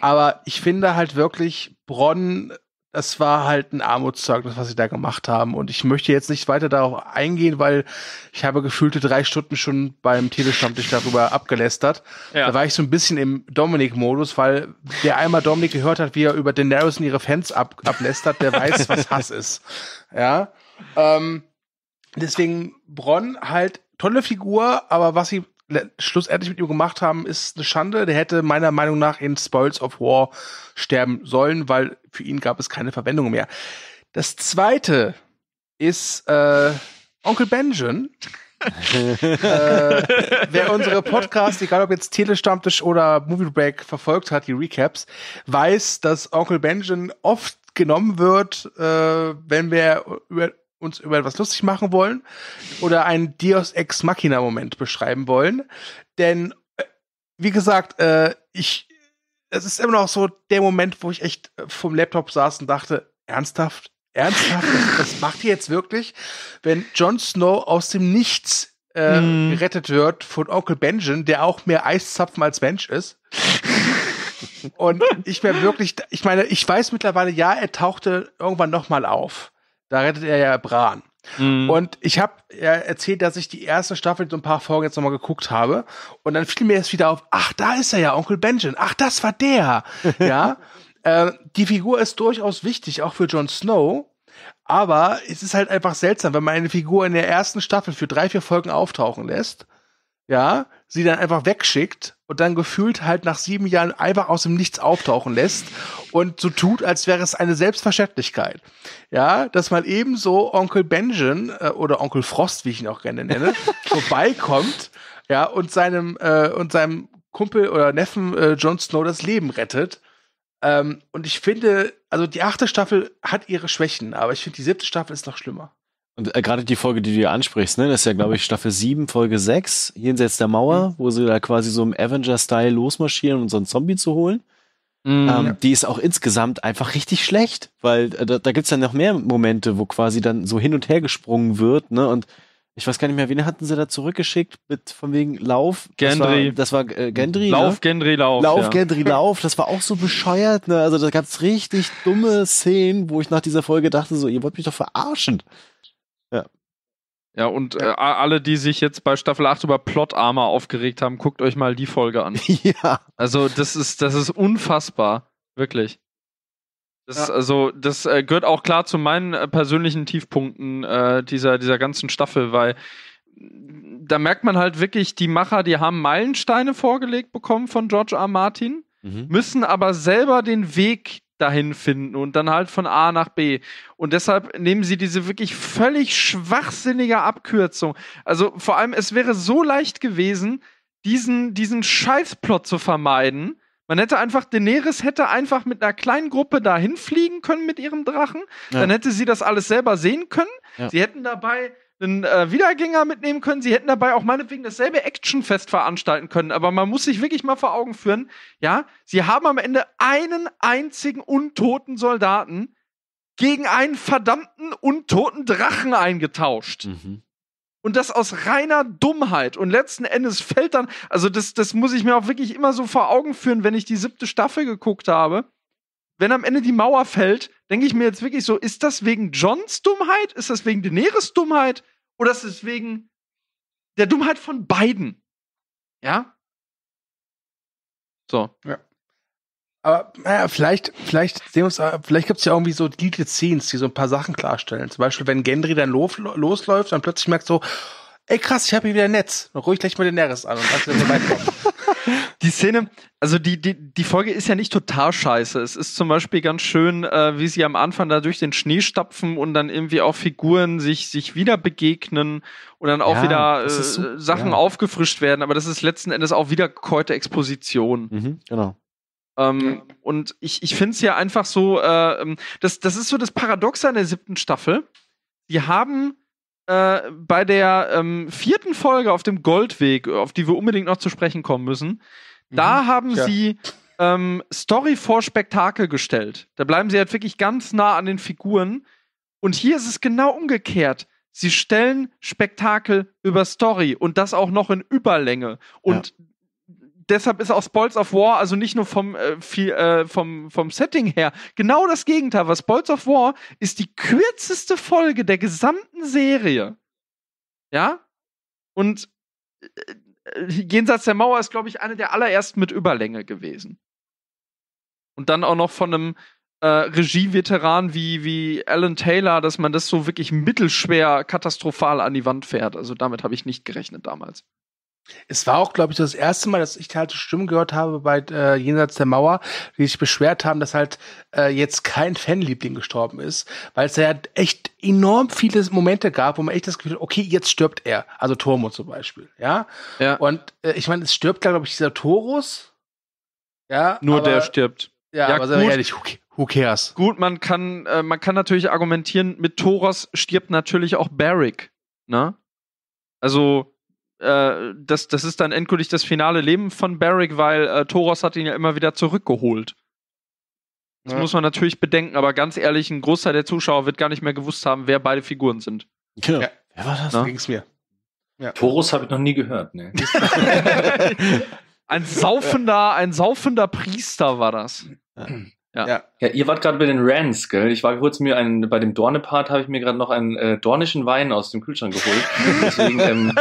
Aber ich finde halt wirklich, Bronn, das war halt ein Armutszeugnis, was sie da gemacht haben. Und ich möchte jetzt nicht weiter darauf eingehen, weil ich habe gefühlte drei Stunden schon beim Tele-Stammtisch darüber abgelästert. Ja. Da war ich so ein bisschen im Dominik-Modus, weil wer einmal Dominik gehört hat, wie er über Daenerys und ihre Fans ab- ablästert, der weiß, was Hass ist. Ja, ähm, deswegen Bronn halt tolle Figur, aber was sie le- schlussendlich mit ihm gemacht haben, ist eine Schande. Der hätte meiner Meinung nach in Spoils of War sterben sollen, weil für ihn gab es keine Verwendung mehr. Das zweite ist äh, Onkel Benjen, äh, wer unsere Podcasts, egal ob jetzt Tele-Stammtisch oder Movie Break, verfolgt hat, die Recaps, weiß, dass Onkel Benjen oft genommen wird, äh, wenn wir über, uns über etwas lustig machen wollen oder einen Deus Ex Machina Moment beschreiben wollen. Denn, wie gesagt, äh, ich, es ist immer noch so der Moment, wo ich echt vom Laptop saß und dachte, ernsthaft? Ernsthaft? Das, das macht ihr jetzt wirklich? Wenn Jon Snow aus dem Nichts äh, mm. gerettet wird von Onkel Benjen, der auch mehr Eiszapfen als Mensch ist. Und ich wäre wirklich, ich meine, ich weiß mittlerweile, ja, er tauchte irgendwann nochmal auf. Da rettet er ja Bran. Mm. Und ich habe ja erzählt, dass ich die erste Staffel so ein paar Folgen jetzt nochmal geguckt habe. Und dann fiel mir erst wieder auf, ach, da ist er ja, Onkel Benjen. Ach, das war der. Ja. Äh, die Figur ist durchaus wichtig, auch für Jon Snow. Aber es ist halt einfach seltsam, wenn man eine Figur in der ersten Staffel für drei, vier Folgen auftauchen lässt. Ja, sie dann einfach wegschickt und dann gefühlt halt nach sieben Jahren einfach aus dem Nichts auftauchen lässt und so tut, als wäre es eine Selbstverständlichkeit. Ja, dass man ebenso Onkel Benjen äh, oder Onkel Frost, wie ich ihn auch gerne nenne, vorbeikommt, ja, und seinem, äh, und seinem Kumpel oder Neffen äh, Jon Snow das Leben rettet. Ähm, und ich finde, also die achte Staffel hat ihre Schwächen, aber ich finde, die siebte Staffel ist noch schlimmer. Und äh, gerade die Folge, die du ansprichst, ne, das ist ja, glaube ich, Staffel sieben, Folge sechs, jenseits der Mauer, mhm. wo sie da quasi so im Avenger-Style losmarschieren, um so einen Zombie zu holen. Mhm. Ähm, die ist auch insgesamt einfach richtig schlecht, weil äh, da, da gibt's dann noch mehr Momente, wo quasi dann so hin und her gesprungen wird, ne, und ich weiß gar nicht mehr, wen hatten sie da zurückgeschickt mit von wegen Lauf? Gendry. Das war, das war äh, Gendry, Lauf, ne? Gendry, Lauf. Lauf, ja. Gendry, Lauf. Das war auch so bescheuert, ne? Also da gab's richtig dumme Szenen, wo ich nach dieser Folge dachte so, ihr wollt mich doch verarschen. Ja. Ja, und äh, alle, die sich jetzt bei Staffel acht über Plot Armor aufgeregt haben, guckt euch mal die Folge an. Ja. Also das ist, das ist unfassbar. Wirklich. Das, ja. Also, das äh, gehört auch klar zu meinen äh, persönlichen Tiefpunkten äh, dieser, dieser ganzen Staffel, weil da merkt man halt wirklich, die Macher, die haben Meilensteine vorgelegt bekommen von George R. Martin, mhm. müssen aber selber den Weg dahin finden und dann halt von A nach B. Und deshalb nehmen sie diese wirklich völlig schwachsinnige Abkürzung. Also vor allem, es wäre so leicht gewesen, diesen, diesen Scheißplot zu vermeiden. Man hätte einfach, Daenerys hätte einfach mit einer kleinen Gruppe da hinfliegen können mit ihrem Drachen. Ja. Dann hätte sie das alles selber sehen können. Ja. Sie hätten dabei einen äh, Wiedergänger mitnehmen können. Sie hätten dabei auch meinetwegen dasselbe Actionfest veranstalten können. Aber man muss sich wirklich mal vor Augen führen, ja, sie haben am Ende einen einzigen untoten Soldaten gegen einen verdammten untoten Drachen eingetauscht. Mhm. Und das aus reiner Dummheit. Und letzten Endes fällt dann, also das, das muss ich mir auch wirklich immer so vor Augen führen, wenn ich die siebte Staffel geguckt habe. Wenn am Ende die Mauer fällt, denke ich mir jetzt wirklich so, ist das wegen Johns Dummheit? Ist das wegen Daenerys Dummheit? Oder ist es wegen der Dummheit von beiden? Ja? So. Ja. Aber naja, vielleicht, vielleicht sehen wir uns, vielleicht gibt es ja irgendwie so deleted Scenes, die so ein paar Sachen klarstellen. Zum Beispiel, wenn Gendry dann lo- losläuft, dann plötzlich merkt so, ey krass, ich habe hier wieder ein Netz. Dann ruhig gleich mal den Daenerys an und lass ihn so weit kommen. Die Szene, also die, die, die Folge ist ja nicht total scheiße. Es ist zum Beispiel ganz schön, äh, wie sie am Anfang da durch den Schnee stapfen und dann irgendwie auch Figuren sich, sich wieder begegnen und dann auch ja, wieder äh, so, Sachen ja. aufgefrischt werden. Aber das ist letzten Endes auch wieder gekäute Exposition. Mhm, genau. Ähm, ja. Und ich, ich finde es ja einfach so, äh, das, das ist so das Paradoxe an der siebten Staffel. Die haben äh, bei der ähm, vierten Folge auf dem Goldweg, auf die wir unbedingt noch zu sprechen kommen müssen, mhm. da haben ja. sie ähm, Story vor Spektakel gestellt. Da bleiben sie halt wirklich ganz nah an den Figuren. Und hier ist es genau umgekehrt. Sie stellen Spektakel über Story und das auch noch in Überlänge. Und ja. deshalb ist auch Spoils of War, also nicht nur vom, äh, viel, äh, vom, vom Setting her, genau das Gegenteil. Was Spoils of War ist die kürzeste Folge der gesamten Serie. Ja? Und äh, jenseits der Mauer ist, glaube ich, eine der allerersten mit Überlänge gewesen. Und dann auch noch von einem äh, Regie-Veteran wie, wie Alan Taylor, dass man das so wirklich mittelschwer katastrophal an die Wand fährt. Also damit habe ich nicht gerechnet damals. Es war auch, glaube ich, das erste Mal, dass ich halt Stimmen gehört habe bei äh, Jenseits der Mauer, die sich beschwert haben, dass halt äh, jetzt kein Fanliebling gestorben ist, weil es da ja echt enorm viele Momente gab, wo man echt das Gefühl hat, okay, jetzt stirbt er. Also Tormund zum Beispiel, ja? Ja. Und äh, ich meine, es stirbt da, glaube ich, dieser Taurus. Ja, nur aber, der stirbt. Ja, ja, aber seien wir ehrlich, okay. Who cares? Gut, man kann, äh, man kann natürlich argumentieren, mit Thoros stirbt natürlich auch Beric, ne? Also, äh, das, das ist dann endgültig das finale Leben von Beric, weil äh, Thoros hat ihn ja immer wieder zurückgeholt. Das ja. muss man natürlich bedenken, aber ganz ehrlich, ein Großteil der Zuschauer wird gar nicht mehr gewusst haben, wer beide Figuren sind. Genau. Ja, wer war das? So ging's mir. Ja. Thoros habe ich noch nie gehört, ne? Ein saufender, ein saufender Priester war das. Ja. Ja. Ja. Ja, ihr wart gerade bei den Rants, gell? Ich war kurz mir einen, bei dem Dorne-Part habe ich mir gerade noch einen äh, dornischen Wein aus dem Kühlschrank geholt. Deswegen ähm,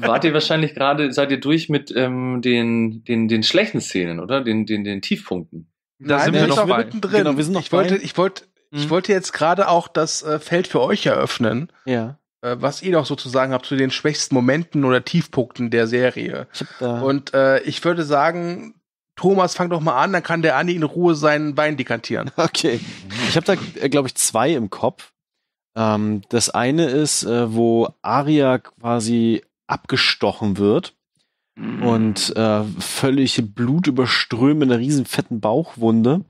wart ihr wahrscheinlich gerade, seid ihr durch mit ähm, den, den, den schlechten Szenen, oder? Den, den, den Tiefpunkten. Da Nein, sind wir, wir noch sind bei. Mittendrin. Genau, wir sind noch ich, wollte, ich, wollte, mhm. ich wollte jetzt gerade auch das äh, Feld für euch eröffnen. Ja. Was ihr noch sozusagen habt zu den schwächsten Momenten oder Tiefpunkten der Serie. Und äh, ich würde sagen, Thomas, fang doch mal an, dann kann der Andi in Ruhe seinen Wein dekantieren. Okay. Ich habe da, glaube ich, zwei im Kopf. Ähm, das eine ist, äh, wo Arya quasi abgestochen wird mm. und äh, völlig blutüberströmende, riesen fetten Bauchwunde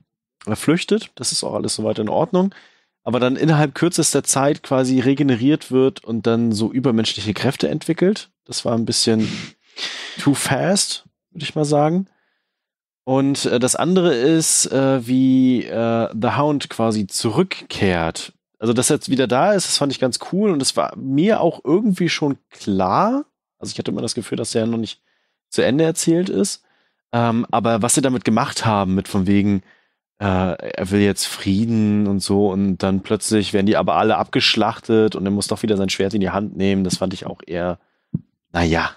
er flüchtet. Das ist auch alles soweit in Ordnung. Aber dann innerhalb kürzester Zeit quasi regeneriert wird und dann so übermenschliche Kräfte entwickelt. Das war ein bisschen too fast, würde ich mal sagen. Und äh, das andere ist, äh, wie äh, The Hound quasi zurückkehrt. Also, dass er jetzt wieder da ist, das fand ich ganz cool. Und es war mir auch irgendwie schon klar. Also, ich hatte immer das Gefühl, dass der noch nicht zu Ende erzählt ist. Ähm, aber was sie damit gemacht haben, mit von wegen Uh, er will jetzt Frieden und so, und dann plötzlich werden die aber alle abgeschlachtet und er muss doch wieder sein Schwert in die Hand nehmen. Das fand ich auch eher, naja.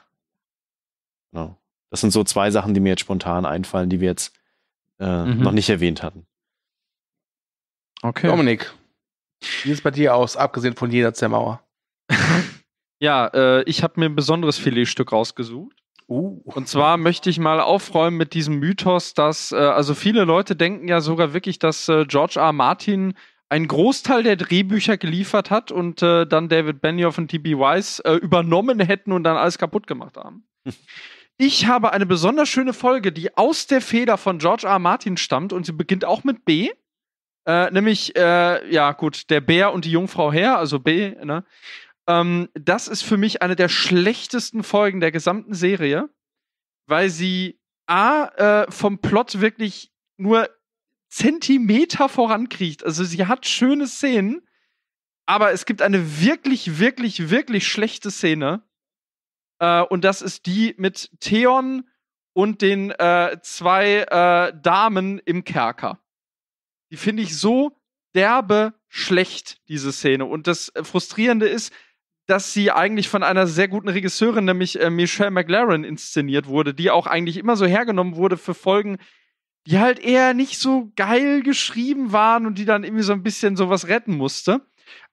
No. Das sind so zwei Sachen, die mir jetzt spontan einfallen, die wir jetzt uh, mhm. noch nicht erwähnt hatten. Okay. Dominik, wie sieht es bei dir aus, abgesehen von Jenseits der Mauer? Ja, äh, ich habe mir ein besonderes Filetstück rausgesucht. Uh. Und zwar möchte ich mal aufräumen mit diesem Mythos, dass, äh, also viele Leute denken ja sogar wirklich, dass äh, George R. Martin einen Großteil der Drehbücher geliefert hat und äh, dann David Benioff und T B Weiss äh, übernommen hätten und dann alles kaputt gemacht haben. Ich habe eine besonders schöne Folge, die aus der Feder von George R. Martin stammt, und sie beginnt auch mit B. Äh, nämlich, äh, ja gut, der Bär und die Jungfrau Heer, also B, ne? Das ist für mich eine der schlechtesten Folgen der gesamten Serie, weil sie A, äh, vom Plot wirklich nur Zentimeter vorankriecht. Also sie hat schöne Szenen, aber es gibt eine wirklich, wirklich, wirklich schlechte Szene. Äh, und das ist die mit Theon und den äh, zwei äh, Damen im Kerker. Die finde ich so derbe schlecht, diese Szene. Und das Frustrierende ist, dass sie eigentlich von einer sehr guten Regisseurin, nämlich äh, Michelle MacLaren, inszeniert wurde, die auch eigentlich immer so hergenommen wurde für Folgen, die halt eher nicht so geil geschrieben waren und die dann irgendwie so ein bisschen sowas retten musste.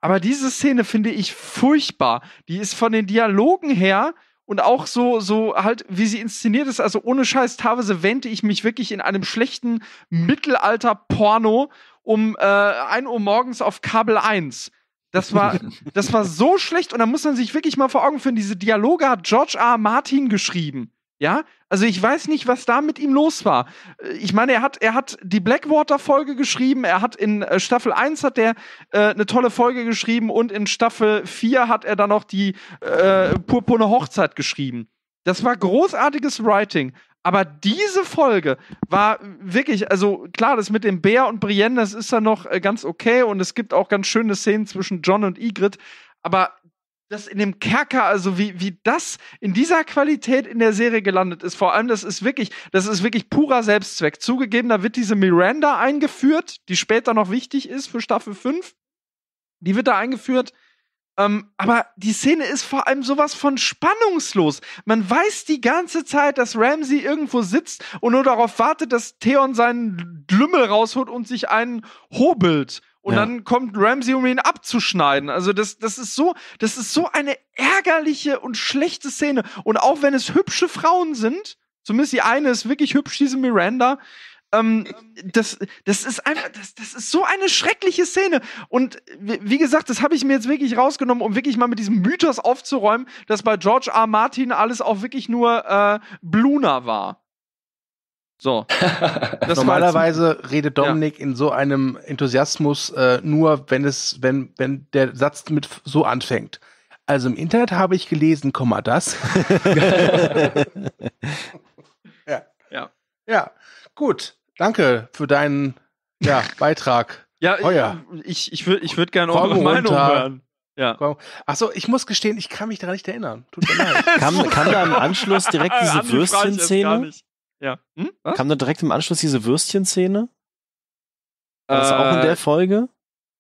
Aber diese Szene finde ich furchtbar. Die ist von den Dialogen her und auch so, so halt, wie sie inszeniert ist, also ohne Scheiß, teilweise wähnte ich mich wirklich in einem schlechten Mittelalter-Porno um äh, ein Uhr morgens auf Kabel eins. Das war, das war so schlecht, und da muss man sich wirklich mal vor Augen führen, diese Dialoge hat George R. Martin geschrieben. Ja, also ich weiß nicht, was da mit ihm los war. Ich meine, er hat, er hat die Blackwater-Folge geschrieben, er hat in äh, Staffel eins hat er äh, eine tolle Folge geschrieben, und in Staffel vier hat er dann noch die äh, Purpurne Hochzeit geschrieben. Das war großartiges Writing. Aber diese Folge war wirklich, also klar, das mit dem Bär und Brienne, das ist dann noch äh, ganz okay, und es gibt auch ganz schöne Szenen zwischen John und Ygritte, aber das in dem Kerker, also wie, wie das in dieser Qualität in der Serie gelandet ist, vor allem, das ist wirklich, das ist wirklich purer Selbstzweck. Zugegeben, da wird diese Miranda eingeführt, die später noch wichtig ist für Staffel fünf, die wird da eingeführt, Ähm, aber die Szene ist vor allem sowas von spannungslos. Man weiß die ganze Zeit, dass Ramsay irgendwo sitzt und nur darauf wartet, dass Theon seinen Lümmel rausholt und sich einen hobelt. Und ja. dann kommt Ramsay, um ihn abzuschneiden. Also das, das ist so, das ist so eine ärgerliche und schlechte Szene. Und auch wenn es hübsche Frauen sind, zumindest die eine ist wirklich hübsch, diese Miranda, Ähm, das, das ist einfach, das, das ist so eine schreckliche Szene. Und wie gesagt, das habe ich mir jetzt wirklich rausgenommen, um wirklich mal mit diesem Mythos aufzuräumen, dass bei George R. Martin alles auch wirklich nur äh, Bluna war. So. Das Normalerweise war redet Dominik ja. in so einem Enthusiasmus äh, nur, wenn es, wenn, wenn der Satz mit so anfängt. Also im Internet habe ich gelesen, Komma, das. ja. Ja. Ja. Gut, danke für deinen ja, Beitrag. Ja, Heuer. ich, ich würde ich würd gerne eure Meinung hören. Ja. Achso, ich muss gestehen, ich kann mich daran nicht erinnern. Tut mir leid. Kam, kam da im Anschluss direkt diese Würstchen-Szene? Ja. Hm? Kam da direkt im Anschluss diese Würstchen-Szene? War das äh, auch in der Folge?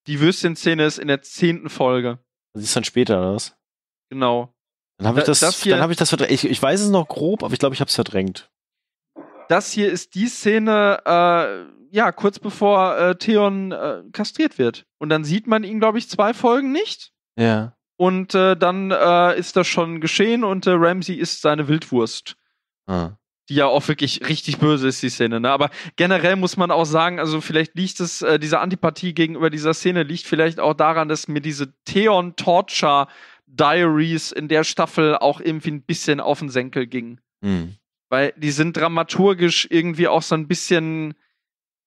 Die Würstchen-Szene ist in der zehnten Folge. Das ist dann später, oder was? Genau. Dann habe ich, da, hab ich das verdrängt. Ich, ich weiß es noch grob, aber ich glaube, ich habe es verdrängt. Das hier ist die Szene, äh, ja, kurz bevor äh, Theon äh, kastriert wird. Und dann sieht man ihn, glaube ich, zwei Folgen nicht. Ja. Und äh, dann äh, ist das schon geschehen und äh, Ramsay isst seine Wildwurst. Ah. Die ja auch wirklich richtig böse ist, die Szene. Ne? Aber generell muss man auch sagen, also vielleicht liegt es, äh, diese Antipathie gegenüber dieser Szene liegt vielleicht auch daran, dass mir diese Theon-Torture-Diaries in der Staffel auch irgendwie ein bisschen auf den Senkel gingen. Mhm. Weil die sind dramaturgisch irgendwie auch so ein bisschen,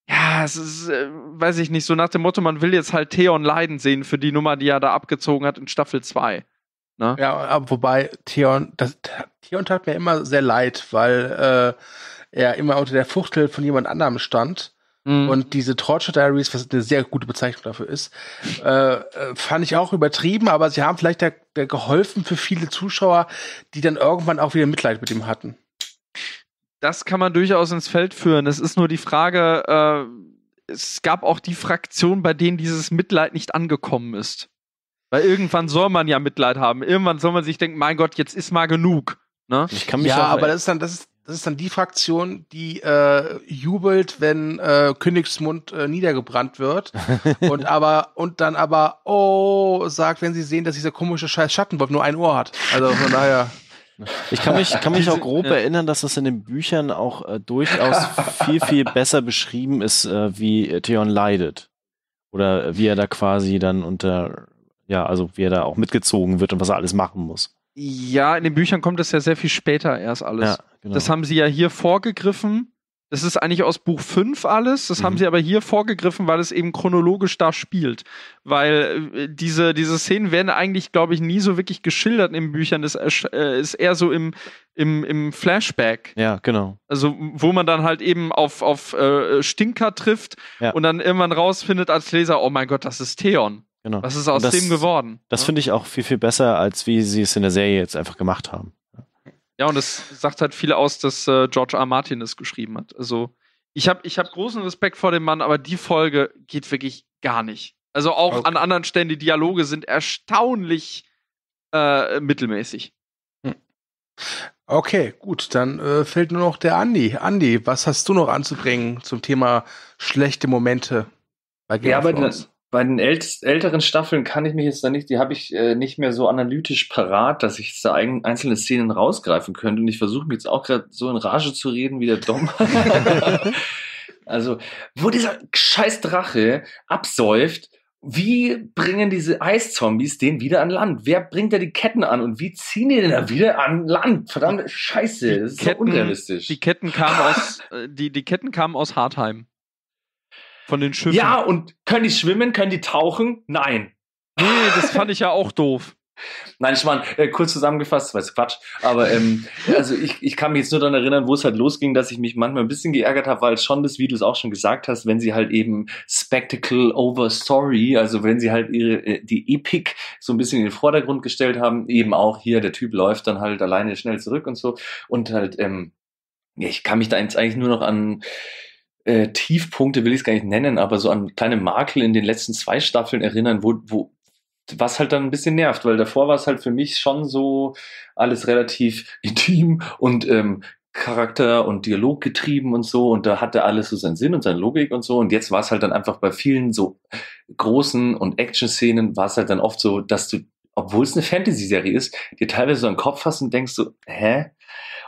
ja, es ist, äh, weiß ich nicht, so nach dem Motto, man will jetzt halt Theon leiden sehen für die Nummer, die er da abgezogen hat in Staffel zwei. Ne? Ja, aber wobei Theon, das, Theon tat mir immer sehr leid, weil äh, er immer unter der Fuchtel von jemand anderem stand. Mhm. Und diese Torture Diaries, was eine sehr gute Bezeichnung dafür ist, äh, fand ich auch übertrieben, aber sie haben vielleicht da, da geholfen für viele Zuschauer, die dann irgendwann auch wieder Mitleid mit ihm hatten. Das kann man durchaus ins Feld führen. Es ist nur die Frage, äh, es gab auch die Fraktion, bei denen dieses Mitleid nicht angekommen ist. Weil irgendwann soll man ja Mitleid haben. Irgendwann soll man sich denken, mein Gott, jetzt ist mal genug. Ne? Ich kann mich ja, aber das ist, dann, das, ist, das ist dann die Fraktion, die äh, jubelt, wenn äh, Königsmund äh, niedergebrannt wird. und, aber, und dann aber, oh, sagt, wenn sie sehen, dass dieser komische scheiß Schattenwolf nur ein Ohr hat. Also von daher... Ich kann mich, kann mich auch grob ja. erinnern, dass das in den Büchern auch äh, durchaus viel, viel besser beschrieben ist, äh, wie Theon leidet. Oder wie er da quasi dann unter, ja, also wie er da auch mitgezogen wird und was er alles machen muss. Ja, in den Büchern kommt das ja sehr viel später erst alles. Ja, genau. Das haben sie ja hier vorgegriffen. Das ist eigentlich aus Buch fünf alles. Das mhm. haben sie aber hier vorgegriffen, weil es eben chronologisch da spielt. Weil äh, diese, diese Szenen werden eigentlich, glaube ich, nie so wirklich geschildert in den Büchern. Das äh, ist eher so im, im, im Flashback. Ja, genau. Also, wo man dann halt eben auf, auf äh, Stinker trifft ja. und dann irgendwann rausfindet als Leser, oh mein Gott, das ist Theon. Genau. Was ist aus das, dem geworden? Das ja? finde ich auch viel, viel besser, als wie sie es in der Serie jetzt einfach gemacht haben. Ja, und das sagt halt viel aus, dass äh, George R. Martin das geschrieben hat. Also, ich habe ich hab großen Respekt vor dem Mann, aber die Folge geht wirklich gar nicht. Also, auch okay. an anderen Stellen, die Dialoge sind erstaunlich äh, mittelmäßig. Hm. Okay, gut, dann äh, fehlt nur noch der Andy. Andy, was hast du noch anzubringen zum Thema schlechte Momente bei Game of Thrones? Ja, bei den äl- älteren Staffeln kann ich mich jetzt da nicht, die habe ich äh, nicht mehr so analytisch parat, dass ich da ein, einzelne Szenen rausgreifen könnte. Und ich versuche mich jetzt auch gerade so in Rage zu reden wie der Dom. Also, wo dieser scheiß Drache absäuft, wie bringen diese Eiszombies den wieder an Land? Wer bringt da die Ketten an und wie ziehen die denn da wieder an Land? Verdammte Scheiße, die das ist Ketten, so unrealistisch. Die Ketten kamen aus, die, die Ketten kamen aus Hardhome. Von den Schiffen. Ja, und können die schwimmen? Können die tauchen? Nein. Nee, das fand ich ja auch doof. Nein, ich meine, äh, kurz zusammengefasst, weiß Quatsch, aber ähm, also ich, ich kann mich jetzt nur daran erinnern, wo es halt losging, dass ich mich manchmal ein bisschen geärgert habe, weil schon das, wie du es auch schon gesagt hast, wenn sie halt eben Spectacle over Story, also wenn sie halt ihre äh, die Epik so ein bisschen in den Vordergrund gestellt haben, eben auch hier, der Typ läuft dann halt alleine schnell zurück und so und halt, ähm, ich kann mich da jetzt eigentlich nur noch an Äh, Tiefpunkte will ich es gar nicht nennen, aber so an kleine Makel in den letzten zwei Staffeln erinnern, wo, wo was halt dann ein bisschen nervt, weil davor war es halt für mich schon so alles relativ intim und ähm, Charakter- und Dialog getrieben und so, und da hatte alles so seinen Sinn und seine Logik und so, und jetzt war es halt dann einfach bei vielen so großen und Action-Szenen war es halt dann oft so, dass du, obwohl es eine Fantasy-Serie ist, dir teilweise so einen Kopf hast und denkst so, hä?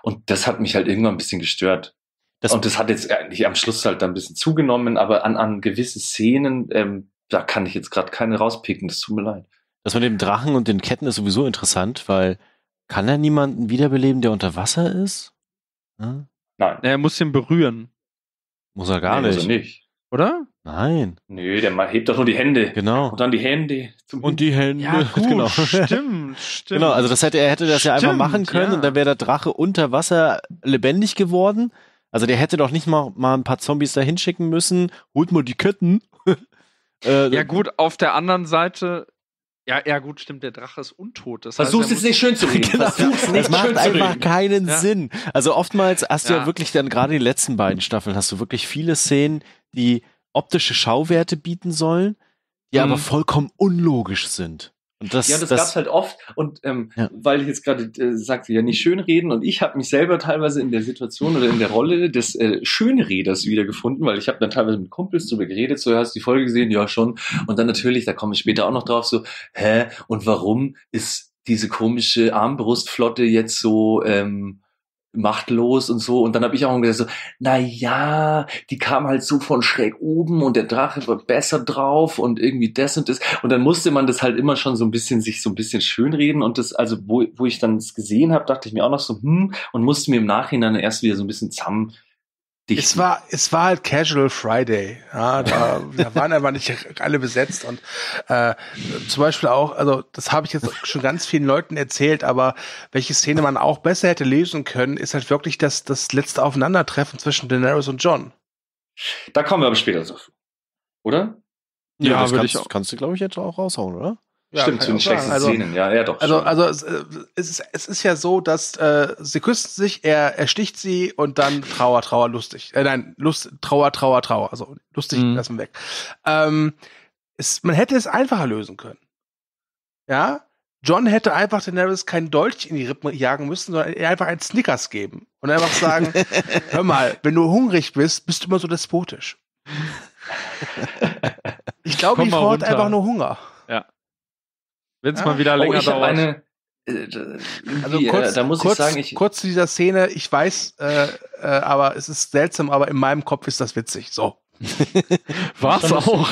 Und das hat mich halt irgendwann ein bisschen gestört. Das und das hat jetzt eigentlich am Schluss halt dann ein bisschen zugenommen, aber an, an gewisse Szenen, ähm, da kann ich jetzt gerade keine rauspicken, das tut mir leid. Das mit dem Drachen und den Ketten ist sowieso interessant, weil kann er niemanden wiederbeleben, der unter Wasser ist? Hm? Nein. Er muss ihn berühren. Muss er gar nee, nicht. Muss er nicht. Oder? Nein. Nö, der hebt doch nur die Hände. Genau. Und dann die Hände. Zum und die Hände. Ja, gut, genau. Stimmt, stimmt. Genau, also das hätte, er hätte das stimmt, ja einfach machen können, ja. Und dann wäre der Drache unter Wasser lebendig geworden. Also der hätte doch nicht mal, mal ein paar Zombies da hinschicken müssen. Holt mal die Ketten. äh, ja gut, auf der anderen Seite... Ja, ja, gut, stimmt, der Drache ist untot. Das Versuch's heißt, jetzt nicht schön zu reden. Genau. Versuch's nicht schön zu reden. Das macht einfach keinen ja. Sinn. Also oftmals hast ja. du ja wirklich dann gerade die letzten beiden Staffeln hast du wirklich viele Szenen, die optische Schauwerte bieten sollen, die mhm. aber vollkommen unlogisch sind. Und das, ja, das, das gab's halt oft. Und ähm, ja. weil ich jetzt gerade äh, sagte, ja, nicht schönreden. Und ich habe mich selber teilweise in der Situation oder in der Rolle des äh, Schönreders wiedergefunden, weil ich habe dann teilweise mit Kumpels drüber geredet. So, hast du die Folge gesehen? Ja, schon. Und dann natürlich, da komme ich später auch noch drauf, so, hä, und warum ist diese komische Armbrustflotte jetzt so... Ähm, machtlos und so, und dann habe ich auch gesagt so, na ja, die kam halt so von schräg oben und der Drache war besser drauf und irgendwie das und das, und dann musste man das halt immer schon so ein bisschen sich so ein bisschen schönreden, und das, also wo, wo ich dann es gesehen habe, dachte ich mir auch noch so, hm, und musste mir im Nachhinein erst wieder so ein bisschen zusammen dichten. Es war, es war halt Casual Friday, ja, da, da waren aber nicht alle besetzt, und äh, zum Beispiel auch, also das habe ich jetzt schon ganz vielen Leuten erzählt, aber welche Szene man auch besser hätte lösen können, ist halt wirklich das, das letzte Aufeinandertreffen zwischen Daenerys und Jon. Da kommen wir aber später so, oder? Ja, ja, das kannst, ich kannst du, glaube ich, jetzt auch raushauen, oder? Ja, stimmt, zu den schlechten also, Szenen, ja, ja doch. Also, schon. also es, es, ist, es ist ja so, dass äh, sie küssen sich, er, er sticht sie und dann Trauer, Trauer, lustig. Äh, nein, Lust, Trauer, Trauer, Trauer. Also lustig, mhm. lassen wir weg. Ähm, es, man hätte es einfacher lösen können. Ja, Jon hätte einfach Daenerys kein Dolch in die Rippen jagen müssen, sondern ihr einfach einen Snickers geben. Und einfach sagen, hör mal, wenn du hungrig bist, bist du immer so despotisch. Ich glaube, die Frau hat einfach nur Hunger. Ja. Wenn es ja. mal wieder länger oh, ich dauert. Eine, äh, also kurz, äh, da muss kurz, ich sagen, ich kurz zu dieser Szene, ich weiß, äh, äh, aber es ist seltsam, aber in meinem Kopf ist das witzig. So. War's auch.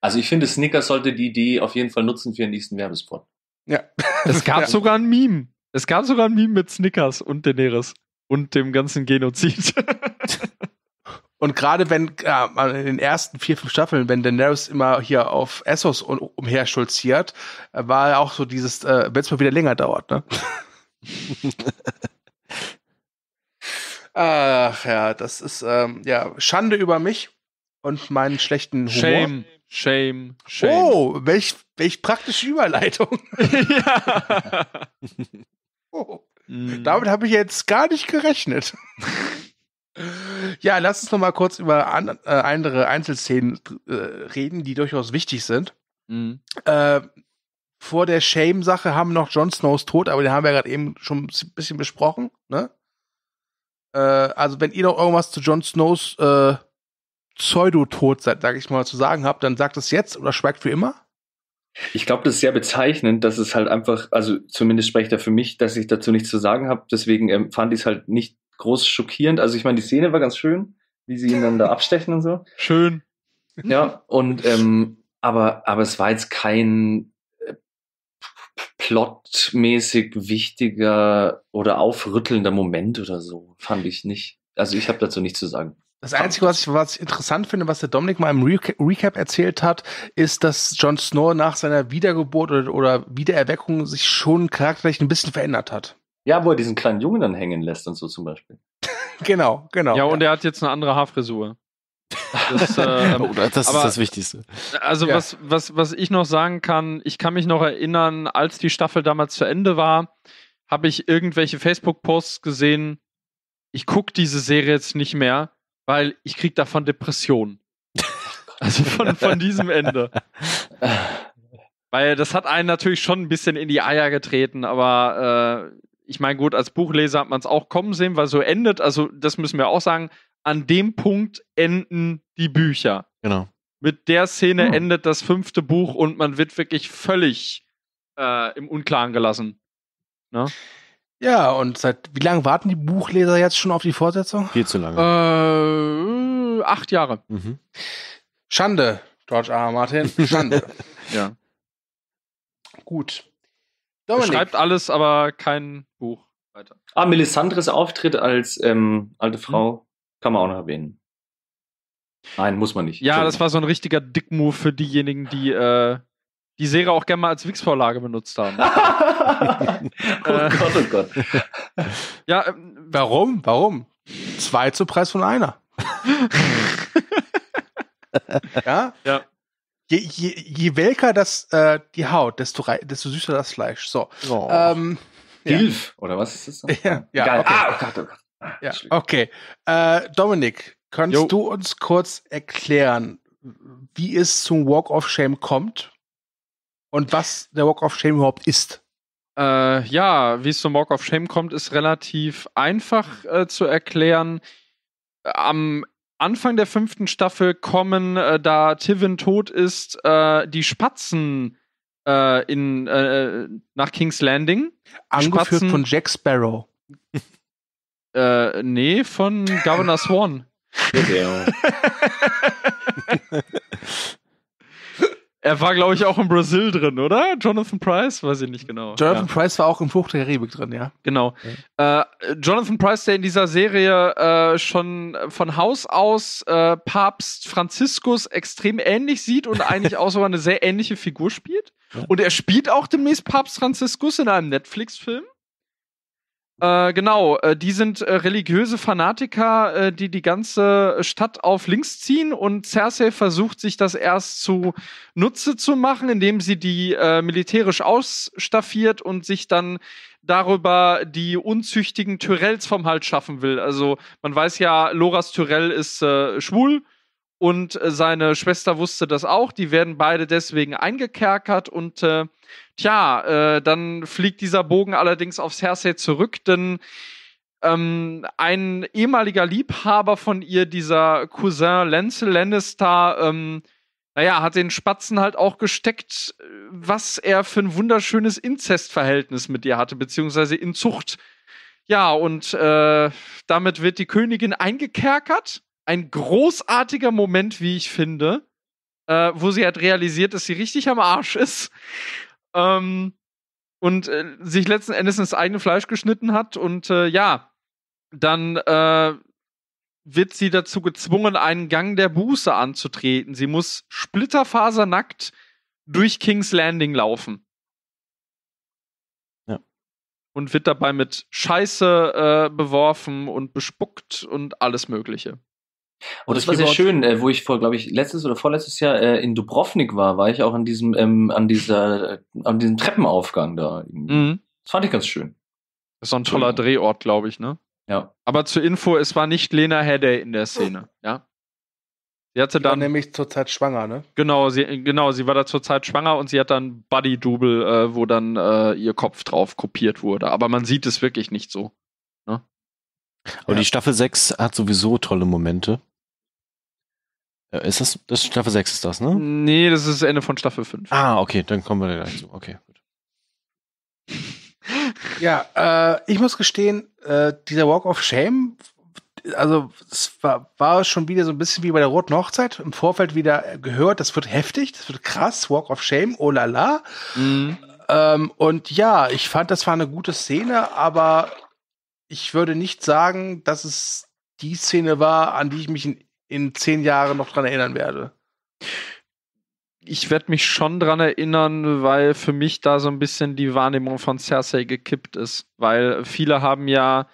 Also ich finde, Snickers sollte die Idee auf jeden Fall nutzen für den nächsten Werbespot. Ja. Es gab ja. sogar ein Meme. Es gab sogar ein Meme mit Snickers und Daenerys und dem ganzen Genozid. Und gerade wenn, ja, in den ersten vier, fünf Staffeln, wenn Daenerys immer hier auf Essos umherstolziert, war ja auch so dieses, äh, wenn es mal wieder länger dauert, ne? Ach ja, das ist, ähm, ja, Schande über mich und meinen schlechten Humor. Shame, shame, shame. Oh, welch, welch praktische Überleitung. Ja. Oh, mm. Damit habe ich jetzt gar nicht gerechnet. Ja, lass uns noch mal kurz über an, äh, andere Einzelszenen äh, reden, die durchaus wichtig sind. Mhm. Äh, vor der Shame-Sache haben noch Jon Snows Tod, aber den haben wir ja gerade eben schon ein bisschen besprochen. Ne? Äh, also wenn ihr noch irgendwas zu Jon Snows äh, Pseudotod, sag ich mal, zu sagen habt, dann sagt es jetzt oder schweigt für immer. Ich glaube, das ist sehr bezeichnend, dass es halt einfach, also zumindest spricht er für mich, dass ich dazu nichts zu sagen habe. Deswegen ähm, fand ich es halt nicht groß schockierend. Also ich meine, die Szene war ganz schön, wie sie ihn dann da abstechen und so. Schön. Ja, und ähm, aber, aber es war jetzt kein äh, plotmäßig wichtiger oder aufrüttelnder Moment oder so, fand ich nicht. Also ich habe dazu nichts zu sagen. Das Einzige, was ich, was ich interessant finde, was der Dominik mal im Re- Recap erzählt hat, ist, dass Jon Snow nach seiner Wiedergeburt oder, oder Wiedererweckung sich schon charakterlich ein bisschen verändert hat. Ja, wo er diesen kleinen Jungen dann hängen lässt und so zum Beispiel. Genau, genau. Ja, und ja. er hat jetzt eine andere Haarfrisur. Das, äh, Oder das aber, ist das Wichtigste. Also ja. was, was, was ich noch sagen kann, ich kann mich noch erinnern, als die Staffel damals zu Ende war, habe ich irgendwelche Facebook-Posts gesehen, ich gucke diese Serie jetzt nicht mehr, weil ich kriege davon Depressionen. Also von, von diesem Ende. Weil das hat einen natürlich schon ein bisschen in die Eier getreten, aber äh, ich meine, gut, als Buchleser hat man es auch kommen sehen, weil so endet, also das müssen wir auch sagen, an dem Punkt enden die Bücher. Genau. Mit der Szene hm. endet das fünfte Buch und man wird wirklich völlig äh, im Unklaren gelassen. Ne? Ja, und seit wie lange warten die Buchleser jetzt schon auf die Fortsetzung? Viel zu lange. Äh, acht Jahre. Mhm. Schande, George R. R. Martin. Schande. Ja. Gut. Dominik. Schreibt alles, aber kein Buch weiter. Ah, Melisandres Auftritt als ähm, alte Frau hm. kann man auch noch erwähnen. Nein, muss man nicht. Ja, das war so ein richtiger Dickmove für diejenigen, die äh, die Serie auch gerne mal als Wix-Vorlage benutzt haben. Oh äh, Gott, oh Gott. Ja, ähm, warum? Warum? Zwei zu Preis von einer. Ja? Ja. Je, je, je welker das, äh, die Haut, desto, rei- desto süßer das Fleisch. So. Oh. Ähm, Hilf, ja. Oder was ist das dann? Ja, ja, egal. Okay. Ah, oh Gott, oh Gott. Ah, ja. Okay. Äh, Dominik, kannst jo. du uns kurz erklären, wie es zum Walk of Shame kommt und was der Walk of Shame überhaupt ist? Äh, ja, wie es zum Walk of Shame kommt, ist relativ einfach äh, zu erklären. Am Anfang der fünften Staffel kommen, äh, da Tywin tot ist, äh, die Spatzen äh, in, äh, nach King's Landing. Angeführt Spatzen, von Jack Sparrow. Äh, nee, von Governor Swan. Er war, glaube ich, auch in Brasil drin, oder? Jonathan Pryce? Weiß ich nicht genau. Jonathan ja. Pryce war auch im Fluch der Karibik drin, ja. Genau. Okay. Äh, Jonathan Pryce, der in dieser Serie äh, schon von Haus aus äh, Papst Franziskus extrem ähnlich sieht und eigentlich auch so eine sehr ähnliche Figur spielt. Ja. Und er spielt auch demnächst Papst Franziskus in einem Netflix-Film. Äh, genau, äh, die sind äh, religiöse Fanatiker, äh, die die ganze Stadt auf links ziehen und Cersei versucht sich das erst zu Nutze zu machen, indem sie die äh, militärisch ausstaffiert und sich dann darüber die unzüchtigen Tyrells vom Hals schaffen will. Also man weiß ja, Loras Tyrell ist äh, schwul und äh, seine Schwester wusste das auch. Die werden beide deswegen eingekerkert und äh, Tja, äh, dann fliegt dieser Bogen allerdings auf Cersei zurück, denn ähm, ein ehemaliger Liebhaber von ihr, dieser Cousin Lancel Lannister, ähm, naja, hat den Spatzen halt auch gesteckt, was er für ein wunderschönes Inzestverhältnis mit ihr hatte, beziehungsweise Inzucht. Ja, und äh, damit wird die Königin eingekerkert. Ein großartiger Moment, wie ich finde, äh, wo sie halt realisiert, dass sie richtig am Arsch ist. Ähm, und äh, sich letzten Endes ins eigene Fleisch geschnitten hat. Und äh, ja, dann äh, wird sie dazu gezwungen, einen Gang der Buße anzutreten. Sie muss splitterfasernackt durch King's Landing laufen. Ja. Und wird dabei mit Scheiße äh, beworfen und bespuckt und alles Mögliche. Und oh, das war sehr schön, äh, wo ich vor, glaube ich, letztes oder vorletztes Jahr äh, in Dubrovnik war, war ich auch an diesem, ähm, an dieser, äh, an diesem Treppenaufgang da. Mhm. Das fand ich ganz schön. Das ist so ein toller Drehort, glaube ich, ne? Ja. Aber zur Info, es war nicht Lena Headey in der Szene, ja? Sie hatte dann, war nämlich zurzeit schwanger, ne? Genau, sie, genau, sie war da zurzeit schwanger und sie hat dann Buddy-Double, äh, wo dann äh, ihr Kopf drauf kopiert wurde. Aber man sieht es wirklich nicht so, ne? Aber ja. Die Staffel sechs hat sowieso tolle Momente. Ist das, das Staffel sechs ist das, ne? Nee, das ist das Ende von Staffel fünf. Ah, okay, dann kommen wir gleich zu. Okay, gut. Ja, äh, ich muss gestehen, äh, dieser Walk of Shame, also es war, war schon wieder so ein bisschen wie bei der Roten Hochzeit, im Vorfeld wieder gehört, das wird heftig, das wird krass, Walk of Shame, oh la la. Mhm. Ähm, und ja, ich fand, das war eine gute Szene, aber ich würde nicht sagen, dass es die Szene war, an die ich mich in, in zehn Jahren noch dran erinnern werde. Ich werde mich schon dran erinnern, weil für mich da so ein bisschen die Wahrnehmung von Cersei gekippt ist. Weil viele haben ja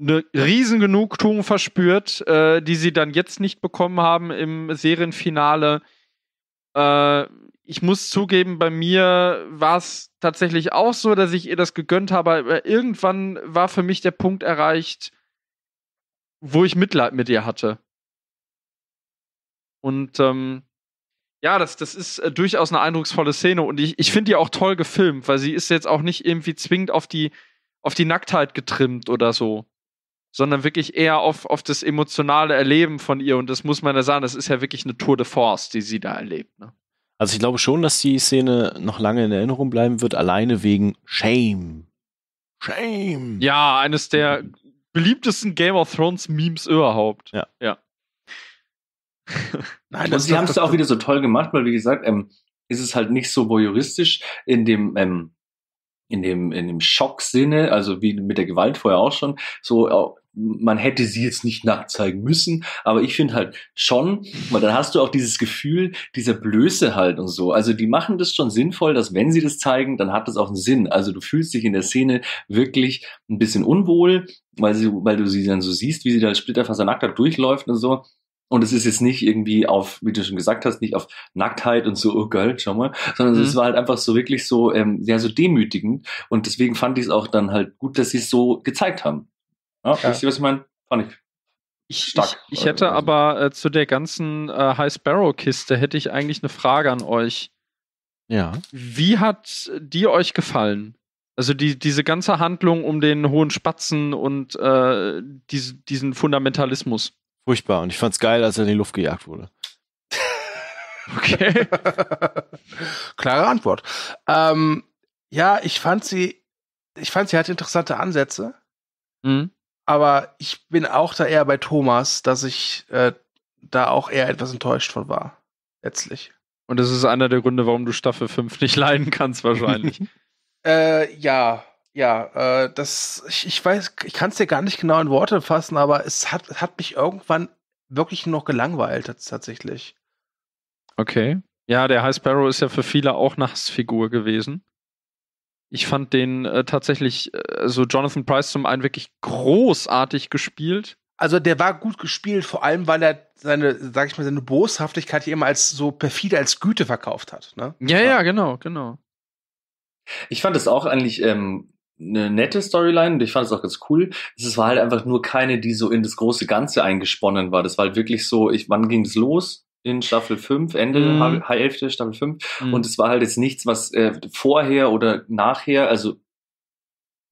eine riesen Genugtuung verspürt, äh, die sie dann jetzt nicht bekommen haben im Serienfinale. Äh, Ich muss zugeben, bei mir war es tatsächlich auch so, dass ich ihr das gegönnt habe. Aber irgendwann war für mich der Punkt erreicht, wo ich Mitleid mit ihr hatte. Und ähm, Ja, das, das ist äh, durchaus eine eindrucksvolle Szene und ich, ich finde die auch toll gefilmt, weil sie ist jetzt auch nicht irgendwie zwingend auf die, auf die Nacktheit getrimmt oder so, sondern wirklich eher auf, auf das emotionale Erleben von ihr und das muss man ja sagen, das ist ja wirklich eine Tour de Force, die sie da erlebt. Ne? Also ich glaube schon, dass die Szene noch lange in Erinnerung bleiben wird, alleine wegen Shame. Shame. Ja, eines der beliebtesten Game of Thrones Memes überhaupt. Ja. Ja. Nein, das, die haben es auch wieder so toll gemacht, weil wie gesagt, ähm, ist es halt nicht so voyeuristisch in dem ähm, in dem in dem Schocksinne, also wie mit der Gewalt vorher auch schon. So, man hätte sie jetzt nicht nackt zeigen müssen, aber ich finde halt schon, weil dann hast du auch dieses Gefühl dieser Blöße halt und so. Also die machen das schon sinnvoll, dass wenn sie das zeigen, dann hat das auch einen Sinn. Also du fühlst dich in der Szene wirklich ein bisschen unwohl, weil sie, weil du sie dann so siehst, wie sie da als Splitterfasernackt durchläuft und so. Und es ist jetzt nicht irgendwie auf, wie du schon gesagt hast, nicht auf Nacktheit und so, oh geil, schau mal, sondern es mhm. war halt einfach so wirklich so, ähm, sehr so demütigend. Und deswegen fand ich es auch dann halt gut, dass sie es so gezeigt haben. Ja, ja. Ich sehe, was ich meine, fand ich. Ich, stark. ich, ich hätte also. aber äh, zu der ganzen äh, High Sparrow-Kiste hätte ich eigentlich eine Frage an euch. Ja. Wie hat die euch gefallen? Also die, diese ganze Handlung um den hohen Spatzen und äh, die, diesen Fundamentalismus. Furchtbar. Und ich fand's geil, als er in die Luft gejagt wurde. Okay. Klare Antwort. Ähm, ja, ich fand sie, ich fand sie hat interessante Ansätze. Mhm. Aber ich bin auch da eher bei Thomas, dass ich äh, da auch eher etwas enttäuscht von war. Letztlich. Und das ist einer der Gründe, warum du Staffel fünf nicht leiden kannst, wahrscheinlich. äh, ja. Ja, äh, das, ich, ich weiß, ich kann es dir gar nicht genau in Worte fassen, aber es hat, hat mich irgendwann wirklich nur noch gelangweilt, tatsächlich. Okay. Ja, der High Sparrow ist ja für viele auch eine Hassfigur gewesen. Ich fand den äh, tatsächlich, also äh, Jonathan Pryce zum einen wirklich großartig gespielt. Also der war gut gespielt, vor allem weil er seine, sag ich mal, seine Boshaftigkeit hier immer als so perfide, als Güte verkauft hat. Ne? Ja, ja, genau, genau. Ich fand das auch eigentlich, ähm, eine nette Storyline und ich fand es auch ganz cool. Es war halt einfach nur keine, die so in das große Ganze eingesponnen war. Das war halt wirklich so, ich, wann ging es los? In Staffel fünf, Ende, mm. Hälfte, Staffel fünf. Mm. Und es war halt jetzt nichts, was äh, vorher oder nachher, also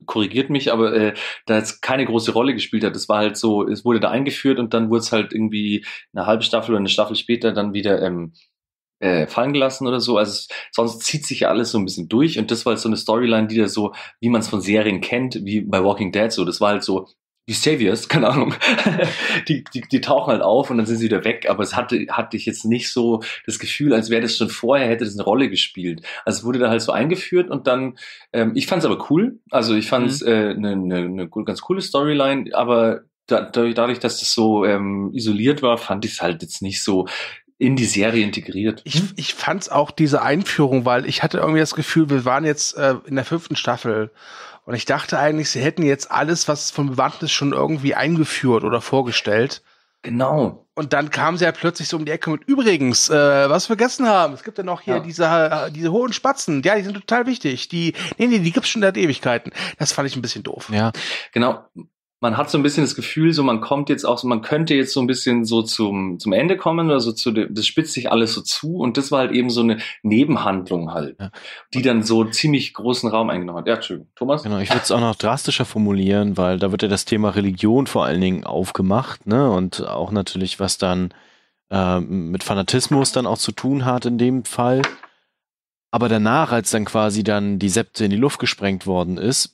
korrigiert mich, aber äh, da jetzt keine große Rolle gespielt hat. Das war halt so, es wurde da eingeführt und dann wurde es halt irgendwie eine halbe Staffel oder eine Staffel später dann wieder ähm, Äh, fallen gelassen oder so, also sonst zieht sich ja alles so ein bisschen durch und das war halt so eine Storyline, die da so, wie man es von Serien kennt, wie bei Walking Dead so, das war halt so, die Saviors, keine Ahnung, die, die, die tauchen halt auf und dann sind sie wieder weg, aber es hatte, hatte ich jetzt nicht so das Gefühl, als wäre das schon vorher, hätte das eine Rolle gespielt, also es wurde da halt so eingeführt und dann, ähm, ich fand es aber cool, also ich fand es eine mhm. äh, ne, ne ganz coole Storyline, aber da, dadurch, dass das so ähm, isoliert war, fand ich es halt jetzt nicht so in die Serie integriert. Ich, ich fand's auch diese Einführung, weil ich hatte irgendwie das Gefühl, wir waren jetzt äh, in der fünften Staffel und ich dachte eigentlich, sie hätten jetzt alles, was von Bewandtnis schon irgendwie eingeführt oder vorgestellt. Genau. Und dann kamen sie ja halt plötzlich so um die Ecke mit, übrigens, äh, was wir vergessen haben, es gibt ja noch hier ja. diese äh, diese hohen Spatzen, ja, die sind total wichtig, die, nee, nee, die gibt's schon seit Ewigkeiten. Das fand ich ein bisschen doof. Ja, genau. Man hat so ein bisschen das Gefühl, so man kommt jetzt auch, so, man könnte jetzt so ein bisschen so zum zum Ende kommen oder so zu, das spitzt sich alles so zu und das war halt eben so eine Nebenhandlung halt, ja. die dann so ziemlich großen Raum eingenommen hat. Ja, Entschuldigung, Thomas? Genau, ich würde es auch noch drastischer formulieren, weil da wird ja das Thema Religion vor allen Dingen aufgemacht, ne, und auch natürlich, was dann äh, mit Fanatismus dann auch zu tun hat in dem Fall. Aber danach, als dann quasi dann die Septe in die Luft gesprengt worden ist,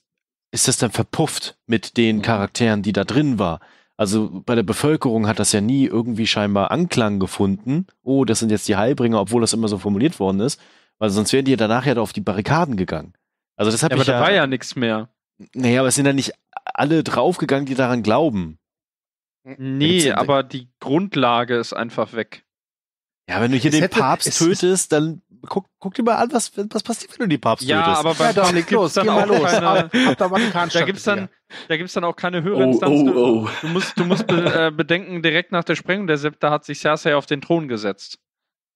ist das dann verpufft mit den Charakteren, die da drin war. Also bei der Bevölkerung hat das ja nie irgendwie scheinbar Anklang gefunden. Oh, das sind jetzt die Heilbringer, obwohl das immer so formuliert worden ist. Weil sonst wären die ja danach ja auf die Barrikaden gegangen. Also das hab ja, ich aber ja, da war ja nichts mehr. Naja, aber es sind ja nicht alle draufgegangen, die daran glauben. Nee, aber die Grundlage ist einfach weg. Ja, wenn du hier es den hätte, Papst tötest, dann guck, guck dir mal an, was, was passiert, wenn du die Papst ja, tötest. Aber bei ja, Dominik, los, geh mal los. Keine, da gibt es dann, dann auch keine höhere Instanz. Oh, oh, oh. Du, du musst, du musst be, äh, bedenken, direkt nach der Sprengung der Septa hat sich Cersei auf den Thron gesetzt.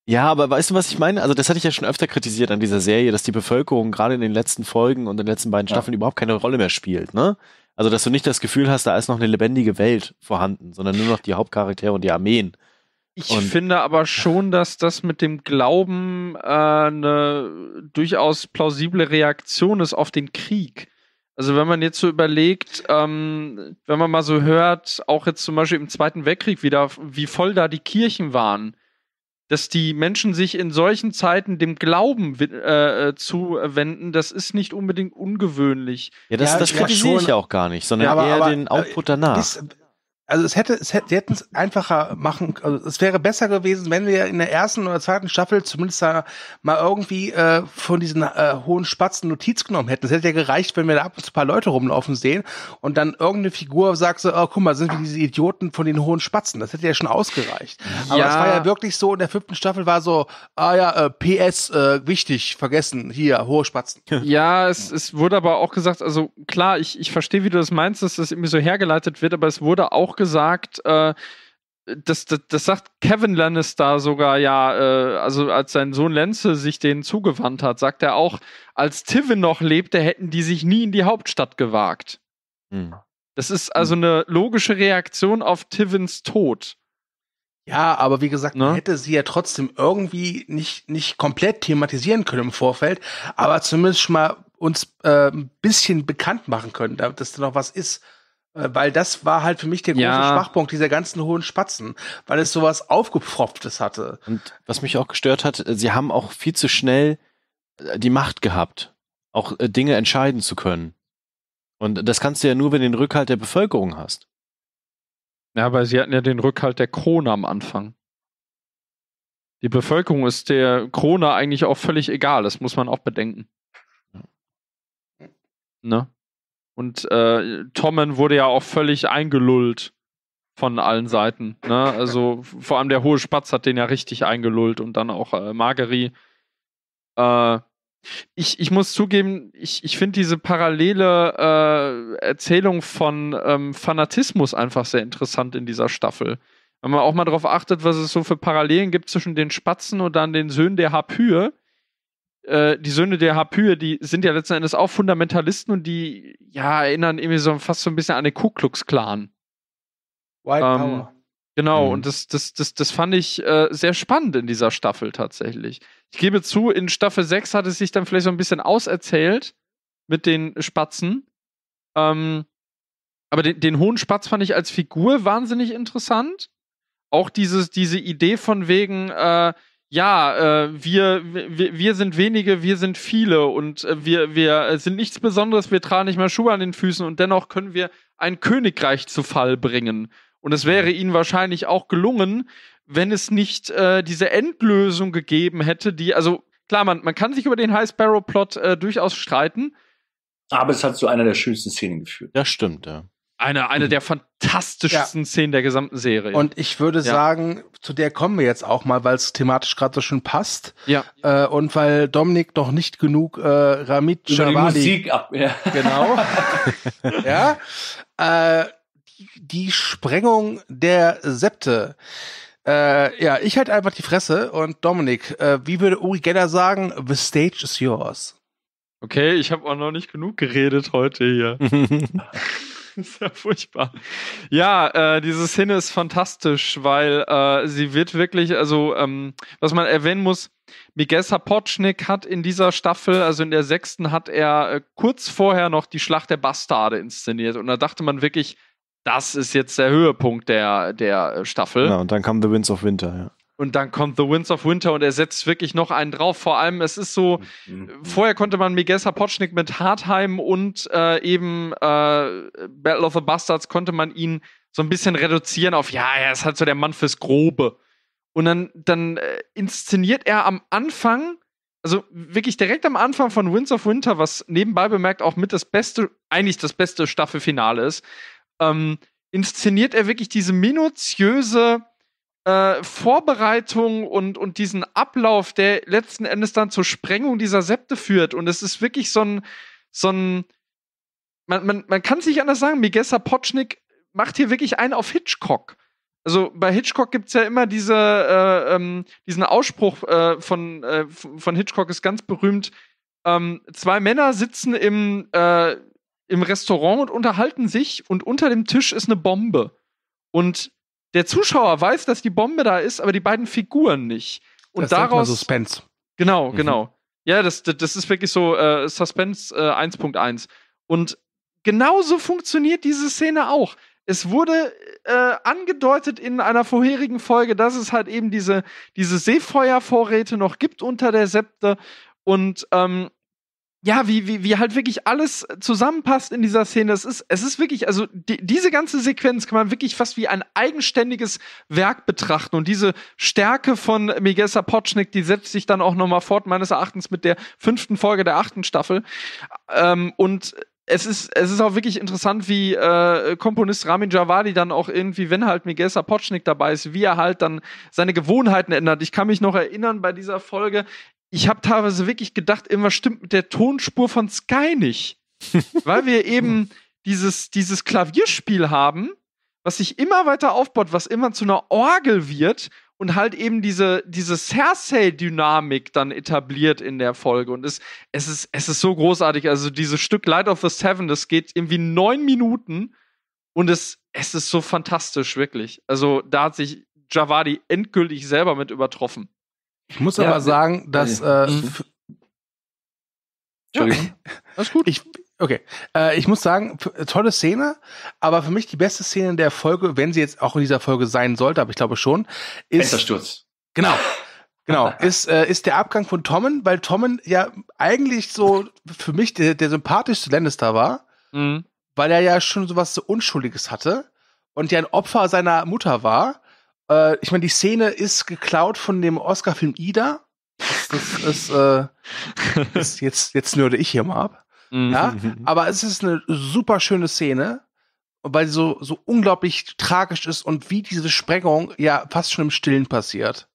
Ja, aber weißt du, was ich meine? Also das hatte ich ja schon öfter kritisiert an dieser Serie, dass die Bevölkerung gerade in den letzten Folgen und in den letzten beiden Staffeln ja. überhaupt keine Rolle mehr spielt, ne? Also dass du nicht das Gefühl hast, da ist noch eine lebendige Welt vorhanden, sondern nur noch die Hauptcharaktere und die Armeen. Ich und finde aber schon, dass das mit dem Glauben äh, eine durchaus plausible Reaktion ist auf den Krieg. Also wenn man jetzt so überlegt, ähm, wenn man mal so hört, auch jetzt zum Beispiel im Zweiten Weltkrieg wieder, wie voll da die Kirchen waren, dass die Menschen sich in solchen Zeiten dem Glauben äh, zuwenden, das ist nicht unbedingt ungewöhnlich. Ja, das, ja, das kritisiere ich ja auch gar nicht, sondern ja, aber, eher aber, den Output danach. Ist, also es hätte, es hätte, sie hätten es einfacher machen, also es wäre besser gewesen, wenn wir in der ersten oder zweiten Staffel zumindest da mal irgendwie äh, von diesen äh, hohen Spatzen Notiz genommen hätten. Es hätte ja gereicht, wenn wir da ab und zu ein paar Leute rumlaufen sehen und dann irgendeine Figur sagt so, oh, guck mal, sind wir diese Idioten von den hohen Spatzen. Das hätte ja schon ausgereicht. Aber ja, es war ja wirklich so, in der fünften Staffel war so, ah ja, äh, P S, äh, wichtig, vergessen, hier, hohe Spatzen. Ja, es, es wurde aber auch gesagt, also klar, ich, ich verstehe, wie du das meinst, dass das irgendwie so hergeleitet wird, aber es wurde auch gesagt, äh, das, das, das sagt Kevin Lannister sogar, ja, äh, also als sein Sohn Lenze sich denen zugewandt hat, sagt er auch, als Tywin noch lebte, hätten die sich nie in die Hauptstadt gewagt. Hm. Das ist also eine logische Reaktion auf Tywins Tod. Ja, aber wie gesagt, man hätte sie ja trotzdem irgendwie nicht, nicht komplett thematisieren können im Vorfeld, aber zumindest schon mal uns äh, ein bisschen bekannt machen können, dass da noch was ist. Weil das war halt für mich der große ja. Schwachpunkt dieser ganzen hohen Spatzen, weil es sowas Aufgepfropftes hatte. Und was mich auch gestört hat, sie haben auch viel zu schnell die Macht gehabt, auch Dinge entscheiden zu können. Und das kannst du ja nur, wenn du den Rückhalt der Bevölkerung hast. Ja, aber sie hatten ja den Rückhalt der Krone am Anfang. Die Bevölkerung ist der Krone eigentlich auch völlig egal, das muss man auch bedenken. Ne? Und äh, Tommen wurde ja auch völlig eingelullt von allen Seiten. Ne? Also vor allem der hohe Spatz hat den ja richtig eingelullt und dann auch äh, Margery. Äh, ich, ich muss zugeben, ich, ich finde diese parallele äh, Erzählung von ähm, Fanatismus einfach sehr interessant in dieser Staffel. Wenn man auch mal darauf achtet, was es so für Parallelen gibt zwischen den Spatzen und dann den Söhnen der Harpyie. Die Söhne der Harpyie, die sind ja letzten Endes auch Fundamentalisten und die ja erinnern irgendwie so fast so ein bisschen an den Ku Klux Klan. White ähm, Power. Genau, mhm. und das, das, das, das fand ich äh, sehr spannend in dieser Staffel tatsächlich. Ich gebe zu, in Staffel sechs hat es sich dann vielleicht so ein bisschen auserzählt mit den Spatzen. Ähm, aber den, den hohen Spatz fand ich als Figur wahnsinnig interessant. Auch dieses, diese Idee von wegen, äh, ja, äh, wir, wir, wir sind wenige, wir sind viele und äh, wir, wir sind nichts Besonderes, wir tragen nicht mehr Schuhe an den Füßen und dennoch können wir ein Königreich zu Fall bringen. Und es wäre ihnen wahrscheinlich auch gelungen, wenn es nicht äh, diese Endlösung gegeben hätte, die, also klar, man, man kann sich über den High Sparrow-Plot äh, durchaus streiten. Aber es hat zu einer der schönsten Szenen geführt. Das stimmt, ja. Eine, eine der fantastischsten ja. Szenen der gesamten Serie. Und ich würde ja. sagen, zu der kommen wir jetzt auch mal, weil es thematisch gerade so schön passt. Ja. Äh, und weil Dominik noch nicht genug äh, Ramit Javadi. Die Musik ab, ja. Genau. ja. Äh, die, die Sprengung der Septe. Äh, ja, ich halt einfach die Fresse. Und Dominik, äh, wie würde Uri Geller sagen, the stage is yours. Okay, ich habe auch noch nicht genug geredet heute hier. Das ist ja furchtbar. Ja, äh, diese Szene ist fantastisch, weil äh, sie wird wirklich, also ähm, was man erwähnen muss, Miguel Sapochnik hat in dieser Staffel, also in der sechsten, hat er äh, kurz vorher noch die Schlacht der Bastarde inszeniert. Und da dachte man wirklich, das ist jetzt der Höhepunkt der, der äh, Staffel. Ja, und dann kam The Winds of Winter, ja. Und dann kommt The Winds of Winter und er setzt wirklich noch einen drauf. Vor allem, es ist so, mhm. vorher konnte man Miguel Sapochnik mit Hardhome und äh, eben äh, Battle of the Bastards konnte man ihn so ein bisschen reduzieren auf, ja, er ist halt so der Mann fürs Grobe. Und dann, dann äh, inszeniert er am Anfang, also wirklich direkt am Anfang von Winds of Winter, was nebenbei bemerkt auch mit das beste, eigentlich das beste Staffelfinale ist, ähm, inszeniert er wirklich diese minutiöse Äh, Vorbereitung und, und diesen Ablauf, der letzten Endes dann zur Sprengung dieser Septe führt. Und es ist wirklich so ein, so ein man, man, man kann es nicht anders sagen, Miguel Sapochnik macht hier wirklich einen auf Hitchcock. Also bei Hitchcock gibt es ja immer diese, äh, ähm, diesen Ausspruch äh, von, äh, von Hitchcock, ist ganz berühmt, ähm, zwei Männer sitzen im, äh, im Restaurant und unterhalten sich und unter dem Tisch ist eine Bombe. Und der Zuschauer weiß, dass die Bombe da ist, aber die beiden Figuren nicht. Und das daraus nennt man Suspense. Genau, mhm. genau. Ja, das, das ist wirklich so äh, Suspense äh, eins Punkt eins. Und genauso funktioniert diese Szene auch. Es wurde äh, angedeutet in einer vorherigen Folge, dass es halt eben diese, diese Seefeuervorräte noch gibt unter der Septe. Und ähm, ja, wie, wie, wie halt wirklich alles zusammenpasst in dieser Szene. Es ist, es ist wirklich, also die, diese ganze Sequenz kann man wirklich fast wie ein eigenständiges Werk betrachten. Und diese Stärke von Miguel Sapochnik, die setzt sich dann auch noch mal fort, meines Erachtens mit der fünften Folge der achten Staffel. Ähm, und Es ist, es ist auch wirklich interessant, wie äh, Komponist Ramin Djawadi dann auch irgendwie, wenn halt Miguel Sapochnik dabei ist, wie er halt dann seine Gewohnheiten ändert. Ich kann mich noch erinnern bei dieser Folge, ich habe teilweise wirklich gedacht, irgendwas stimmt mit der Tonspur von Sky nicht. Weil wir eben dieses, dieses Klavierspiel haben, was sich immer weiter aufbaut, was immer zu einer Orgel wird und halt eben diese, diese Cersei-Dynamik dann etabliert in der Folge. Und es, es, ist, es ist so großartig. Also dieses Stück Light of the Seven, das geht irgendwie neun Minuten und es, es ist so fantastisch, wirklich. Also da hat sich Djawadi endgültig selber mit übertroffen. Ich muss ja, aber sagen, dass äh, f- Entschuldigung. Alles gut. Ich, okay. Äh, ich muss sagen, tolle Szene, aber für mich die beste Szene der Folge, wenn sie jetzt auch in dieser Folge sein sollte, aber ich glaube schon, ist Fenstersturz. Genau. Genau, ist, äh, ist der Abgang von Tommen, weil Tommen ja eigentlich so für mich der, der sympathischste Lannister war, mhm. weil er ja schon sowas so Unschuldiges hatte und ja ein Opfer seiner Mutter war. Äh, ich meine, die Szene ist geklaut von dem Oscar-Film Ida. Das ist, äh, ist jetzt, jetzt nörde ich hier mal ab. Ja? Aber es ist eine super schöne Szene, weil sie so, so unglaublich tragisch ist und wie diese Sprengung ja fast schon im Stillen passiert.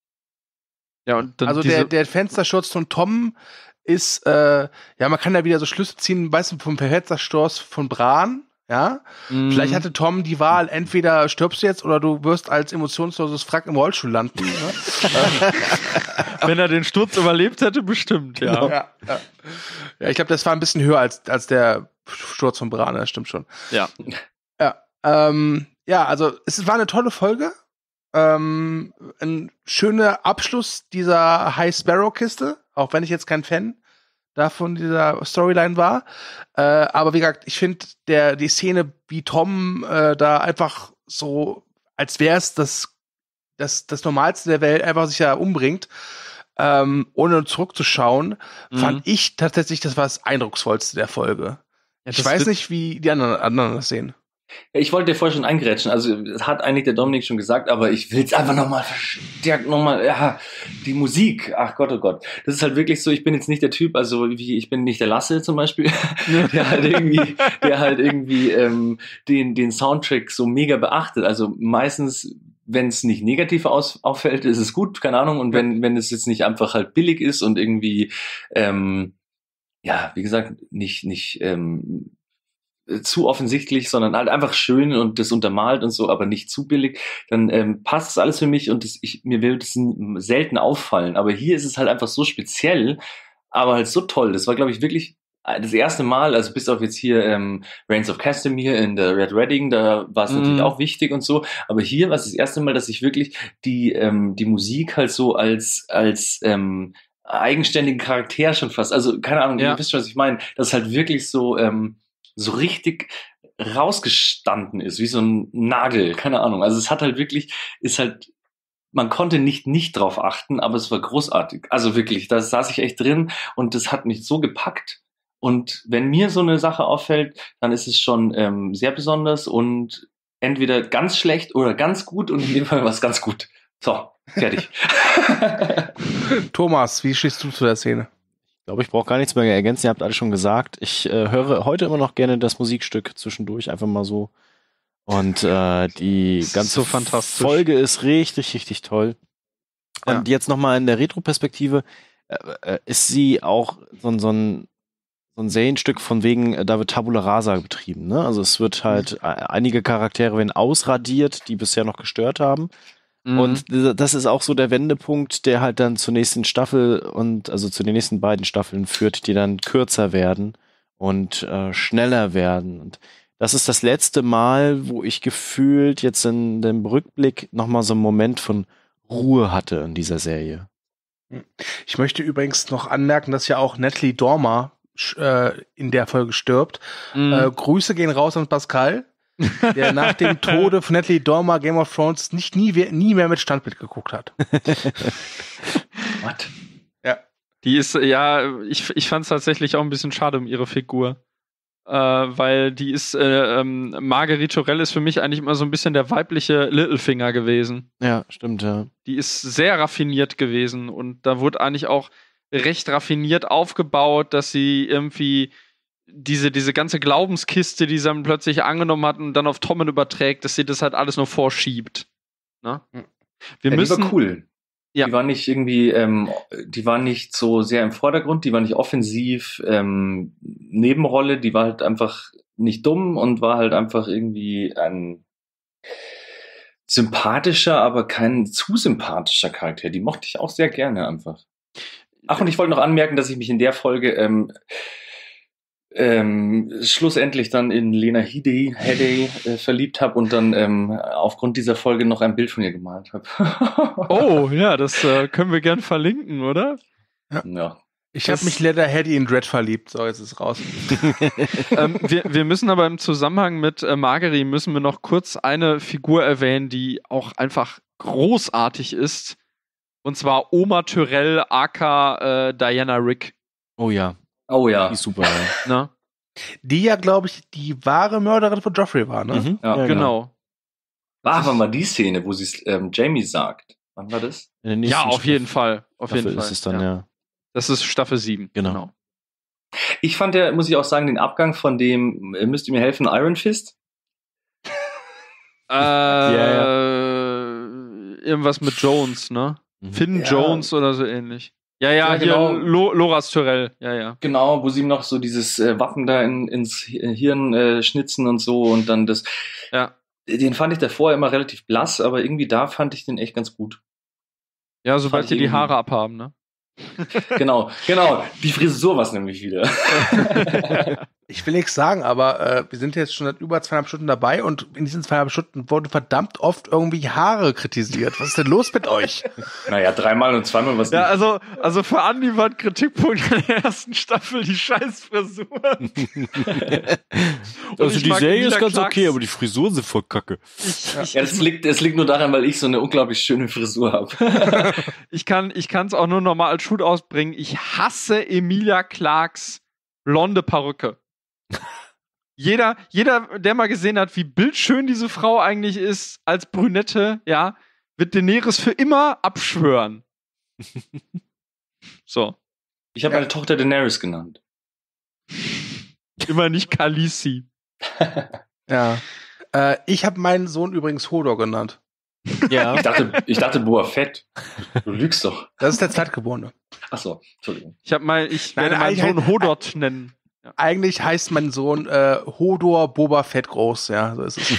Ja, und dann also der, der Fenstersturz von Tom ist, äh, ja, man kann da wieder so Schlüsse ziehen, weißt du, vom Fenstersturz von Bran, ja. Mhm. Vielleicht hatte Tom die Wahl, entweder stirbst du jetzt oder du wirst als emotionsloses Frack im Rollstuhl landen. Ne? Wenn er den Sturz überlebt hätte, bestimmt, ja. Genau. Ja, ja. ja, ich glaube, das war ein bisschen höher als, als der Sturz von Bran, das stimmt schon. Ja. Ja, ähm, ja, also es war eine tolle Folge. Ähm, ein schöner Abschluss dieser High Sparrow-Kiste, auch wenn ich jetzt kein Fan davon dieser Storyline war. Äh, aber wie gesagt, ich finde der die Szene, wie Tom äh, da einfach so, als wäre es das, das, das Normalste der Welt, einfach sich ja umbringt, ähm, ohne zurückzuschauen, mhm. fand ich tatsächlich, das war das Eindrucksvollste der Folge. Ja, ich weiß nicht, wie die anderen, anderen das sehen. Ich wollte dir vorher schon eingrätschen, also das hat eigentlich der Dominik schon gesagt, aber ich will es einfach nochmal verstärkt, nochmal, ja, die Musik, ach Gott, oh Gott, das ist halt wirklich so, ich bin jetzt nicht der Typ, also wie ich bin nicht der Lasse zum Beispiel, der halt irgendwie, der halt irgendwie ähm, den, den Soundtrack so mega beachtet, also meistens, wenn es nicht negativ aus, auffällt, ist es gut, keine Ahnung, und wenn, wenn es jetzt nicht einfach halt billig ist und irgendwie, ähm, ja, wie gesagt, nicht, nicht, ähm, zu offensichtlich, sondern halt einfach schön und das untermalt und so, aber nicht zu billig, dann ähm, passt das alles für mich und das, ich, mir wird es selten auffallen. Aber hier ist es halt einfach so speziell, aber halt so toll. Das war, glaube ich, wirklich das erste Mal, also bis auf jetzt hier ähm, Reigns of Castamere in der Red Wedding, da war es mm. natürlich auch wichtig und so, aber hier war es das erste Mal, dass ich wirklich die, ähm, die Musik halt so als, als ähm, eigenständigen Charakter schon fast, also keine Ahnung, ja. Ihr wisst schon, was ich meine, das ist halt wirklich so, ähm, so richtig rausgestanden ist, wie so ein Nagel, keine Ahnung. Also es hat halt wirklich, ist halt, man konnte nicht nicht drauf achten, aber es war großartig. Also wirklich, da saß ich echt drin und das hat mich so gepackt. Und wenn mir so eine Sache auffällt, dann ist es schon ähm, sehr besonders und entweder ganz schlecht oder ganz gut und in dem Fall war es ganz gut. So, fertig. Thomas, wie stehst du zu der Szene? Ich glaube, ich brauche gar nichts mehr ergänzen, ihr habt alles schon gesagt. Ich äh, höre heute immer noch gerne das Musikstück zwischendurch, einfach mal so. Und äh, die ganze so Folge ist richtig, richtig toll. Ja. Und jetzt nochmal in der Retro-Perspektive äh, äh, ist sie auch so, so, ein, so ein Serienstück von wegen, äh, da wird Tabula Rasa betrieben. Ne? Also es wird halt, äh, einige Charaktere werden ausradiert, die bisher noch gestört haben. Und das ist auch so der Wendepunkt, der halt dann zur nächsten Staffel und also zu den nächsten beiden Staffeln führt, die dann kürzer werden und äh, schneller werden. Und das ist das letzte Mal, wo ich gefühlt jetzt in dem Rückblick nochmal so einen Moment von Ruhe hatte in dieser Serie. Ich möchte übrigens noch anmerken, dass ja auch Natalie Dormer äh, in der Folge stirbt. Mm. Äh, Grüße gehen raus an Pascal, der nach dem Tode von Natalie Dormer Game of Thrones nicht nie, nie mehr mit Standbild geguckt hat. What? Ja. Die ist, ja, ich, ich fand es tatsächlich auch ein bisschen schade um ihre Figur. Äh, weil die ist, äh, ähm, Marguerite Tyrell ist für mich eigentlich immer so ein bisschen der weibliche Littlefinger gewesen. Ja, stimmt, ja. Die ist sehr raffiniert gewesen und da wurde eigentlich auch recht raffiniert aufgebaut, dass sie irgendwie diese, diese ganze Glaubenskiste, die sie dann plötzlich angenommen hat und dann auf Tommen überträgt, dass sie das halt alles nur vorschiebt. Na? Wir ja, müssen, die war cool. Ja. Die waren nicht irgendwie, ähm, die waren nicht so sehr im Vordergrund, die war nicht offensiv, ähm, Nebenrolle, die war halt einfach nicht dumm und war halt einfach irgendwie ein sympathischer, aber kein zu sympathischer Charakter. Die mochte ich auch sehr gerne einfach. Ach, und ich wollte noch anmerken, dass ich mich in der Folge ähm, ähm, schlussendlich dann in Lena Headey, Headey äh, verliebt habe und dann ähm, aufgrund dieser Folge noch ein Bild von ihr gemalt habe. Oh, ja, das äh, können wir gern verlinken, oder? Ja. ja. Ich habe mich Lena Headey in Dredd verliebt. So, jetzt ist raus. ähm, wir, wir müssen aber im Zusammenhang mit äh, Marguerite müssen wir noch kurz eine Figur erwähnen, die auch einfach großartig ist. Und zwar Oma Tyrell, aka äh, Diana Rick. Oh ja. Oh ja. Die ist super. Ja. Na? Die ja, glaube ich, die wahre Mörderin von Joffrey war, ne? Mhm. Ja, ja, genau. War aber mal die Szene, wo sie ähm, Jamie sagt. Wann war das? Ja, auf jeden Fall. Auf jeden Fall ist es dann, ja. ja. Das ist Staffel sieben. Genau. genau. Ich fand ja, muss ich auch sagen, den Abgang von dem, müsst ihr mir helfen, Iron Fist? äh, yeah. Irgendwas mit Jones, ne? Finn ja. Jones oder so ähnlich. Ja, ja, ja genau. Hier Lo- Loras Tyrell. Ja, ja. Genau, wo sie ihm noch so dieses äh, Wappen da in, ins Hirn äh, schnitzen und so und dann das. Ja. Den fand ich davor immer relativ blass, aber irgendwie da fand ich den echt ganz gut. Ja, sobald die die Haare abhaben, ne? Genau, genau. Die Frisur war es nämlich wieder. Ich will nichts sagen, aber äh, wir sind jetzt schon seit über zweieinhalb Stunden dabei und in diesen zweieinhalb Stunden wurden verdammt oft irgendwie Haare kritisiert. Was ist denn los mit euch? Naja, dreimal und zweimal was ja, nicht. Also, also für Andy war ein Kritikpunkt in der ersten Staffel die Scheißfrisur. Also die Serie ist ganz Klacks. Okay, aber die Frisuren sind voll kacke. Ich, ja, ich, ja, das liegt, das liegt nur daran, weil ich so eine unglaublich schöne Frisur habe. Ich kann ich kann's auch nur nochmal als Shoot ausbringen. Ich hasse Emilia Clarks blonde Perücke. Jeder, jeder, der mal gesehen hat, wie bildschön diese Frau eigentlich ist als Brünette, ja, wird Daenerys für immer abschwören. So. Ich habe meine ja. Tochter Daenerys genannt. Immer nicht Khaleesi. Ja. Äh, ich habe meinen Sohn übrigens Hodor genannt. Ja. Ich dachte, ich dachte Boa Fett. Du lügst doch. Das ist der Zweitgeborene. Achso, Entschuldigung. Ich habe mal, ich Nein, werde meinen Sohn Hodor nennen. Ja. Eigentlich heißt mein Sohn äh, Hodor Boba Fett groß, ja, so ist es.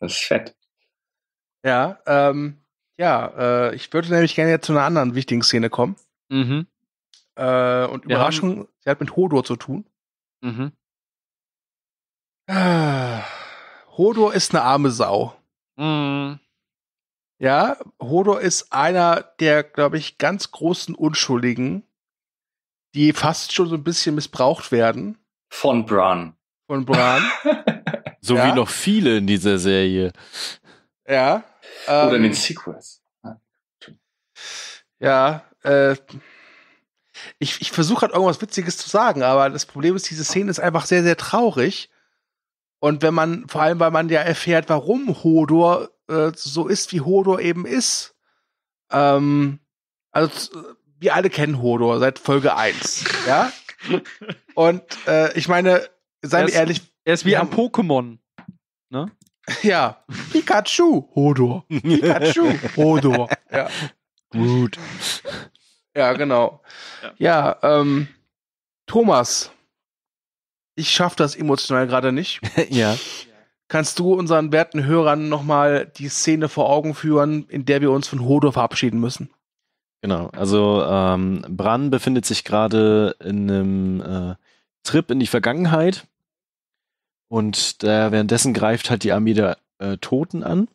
Das ist fett. Ja, ähm, ja, äh, ich würde nämlich gerne jetzt zu einer anderen wichtigen Szene kommen. Mhm. Äh, und Wir Überraschung, haben... sie hat mit Hodor zu tun. Mhm. Ah, Hodor ist eine arme Sau. Mhm. Ja, Hodor ist einer der, glaube ich, ganz großen Unschuldigen, die fast schon so ein bisschen missbraucht werden. Von Bran. Von Bran. So ja. wie noch viele in dieser Serie. Ja. Ähm, Oder in den Sequels. Ja. Äh, ich ich versuche halt irgendwas Witziges zu sagen, aber das Problem ist, diese Szene ist einfach sehr, sehr traurig. Und wenn man, vor allem, weil man ja erfährt, warum Hodor äh, so ist, wie Hodor eben ist. Ähm, also Wir alle kennen Hodor seit Folge eins, ja? Und äh, ich meine, seien wir ehrlich. Er ist wie ein Pokémon, ne? Ja. Pikachu, Hodor. Pikachu, Hodor. Ja. Gut. Ja, genau. Ja, ja ähm, Thomas, ich schaffe das emotional gerade nicht. Ja. Kannst du unseren werten Hörern nochmal die Szene vor Augen führen, in der wir uns von Hodor verabschieden müssen? Genau, also ähm, Bran befindet sich gerade in einem äh, Trip in die Vergangenheit, Und da währenddessen greift halt die Armee der äh, Toten an.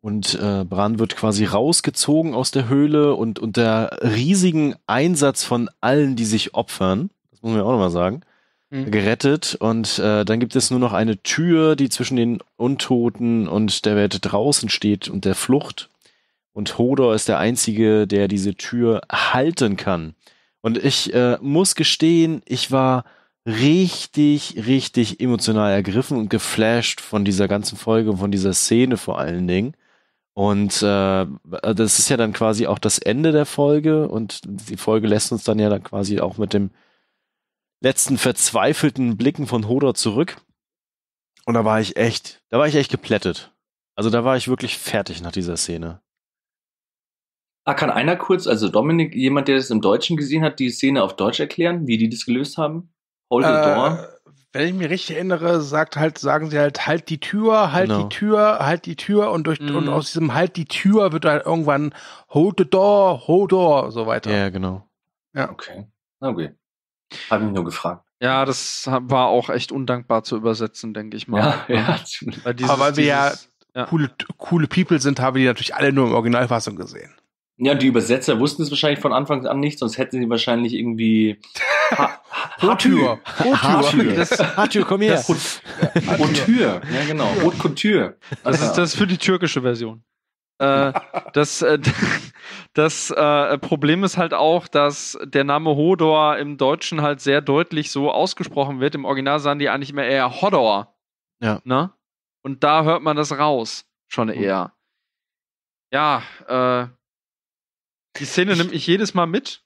Und äh, Bran wird quasi rausgezogen aus der Höhle und unter riesigen Einsatz von allen, die sich opfern, das muss man ja auch nochmal sagen, mhm. gerettet. Und äh, dann gibt es nur noch eine Tür, die zwischen den Untoten und der Welt draußen steht und der Flucht. Und Hodor ist der Einzige, der diese Tür halten kann. Und ich äh, muss gestehen, ich war richtig, richtig emotional ergriffen und geflasht von dieser ganzen Folge und von dieser Szene vor allen Dingen. Und äh, das ist ja dann quasi auch das Ende der Folge. Und die Folge lässt uns dann ja dann quasi auch mit dem letzten verzweifelten Blicken von Hodor zurück. Und da war ich echt, da war ich echt geplättet. Also da war ich wirklich fertig nach dieser Szene. Ah, kann einer kurz, also Dominik, jemand, der das im Deutschen gesehen hat, die Szene auf Deutsch erklären, wie die das gelöst haben? Hold the door. Äh, wenn ich mich richtig erinnere, sagt halt, sagen sie halt, halt die Tür, halt genau. die Tür, halt die Tür und durch mm. und aus diesem halt die Tür wird dann irgendwann hold the door, hold door, so weiter. Ja, genau. Ja, okay. Okay. Hab mich nur gefragt. Ja, das war auch echt undankbar zu übersetzen, denke ich mal. Ja, ja. Weil dieses, Aber weil wir ja, ja. Coole, coole People sind, haben wir die natürlich alle nur im Originalfassung gesehen. Ja, die Übersetzer wussten es wahrscheinlich von Anfang an nicht, sonst hätten sie wahrscheinlich irgendwie Hautür, Hautür, komm her. Hautür, ja genau, Haute Couture. Das ist das für die türkische Version. äh, das äh, das äh, Problem ist halt auch, dass der Name Hodor im Deutschen halt sehr deutlich so ausgesprochen wird. Im Original sahen die eigentlich mehr eher Hodor. Ja. Ne? Und da hört man das raus, schon eher. Ja, äh, die Szene nehme ich jedes Mal mit.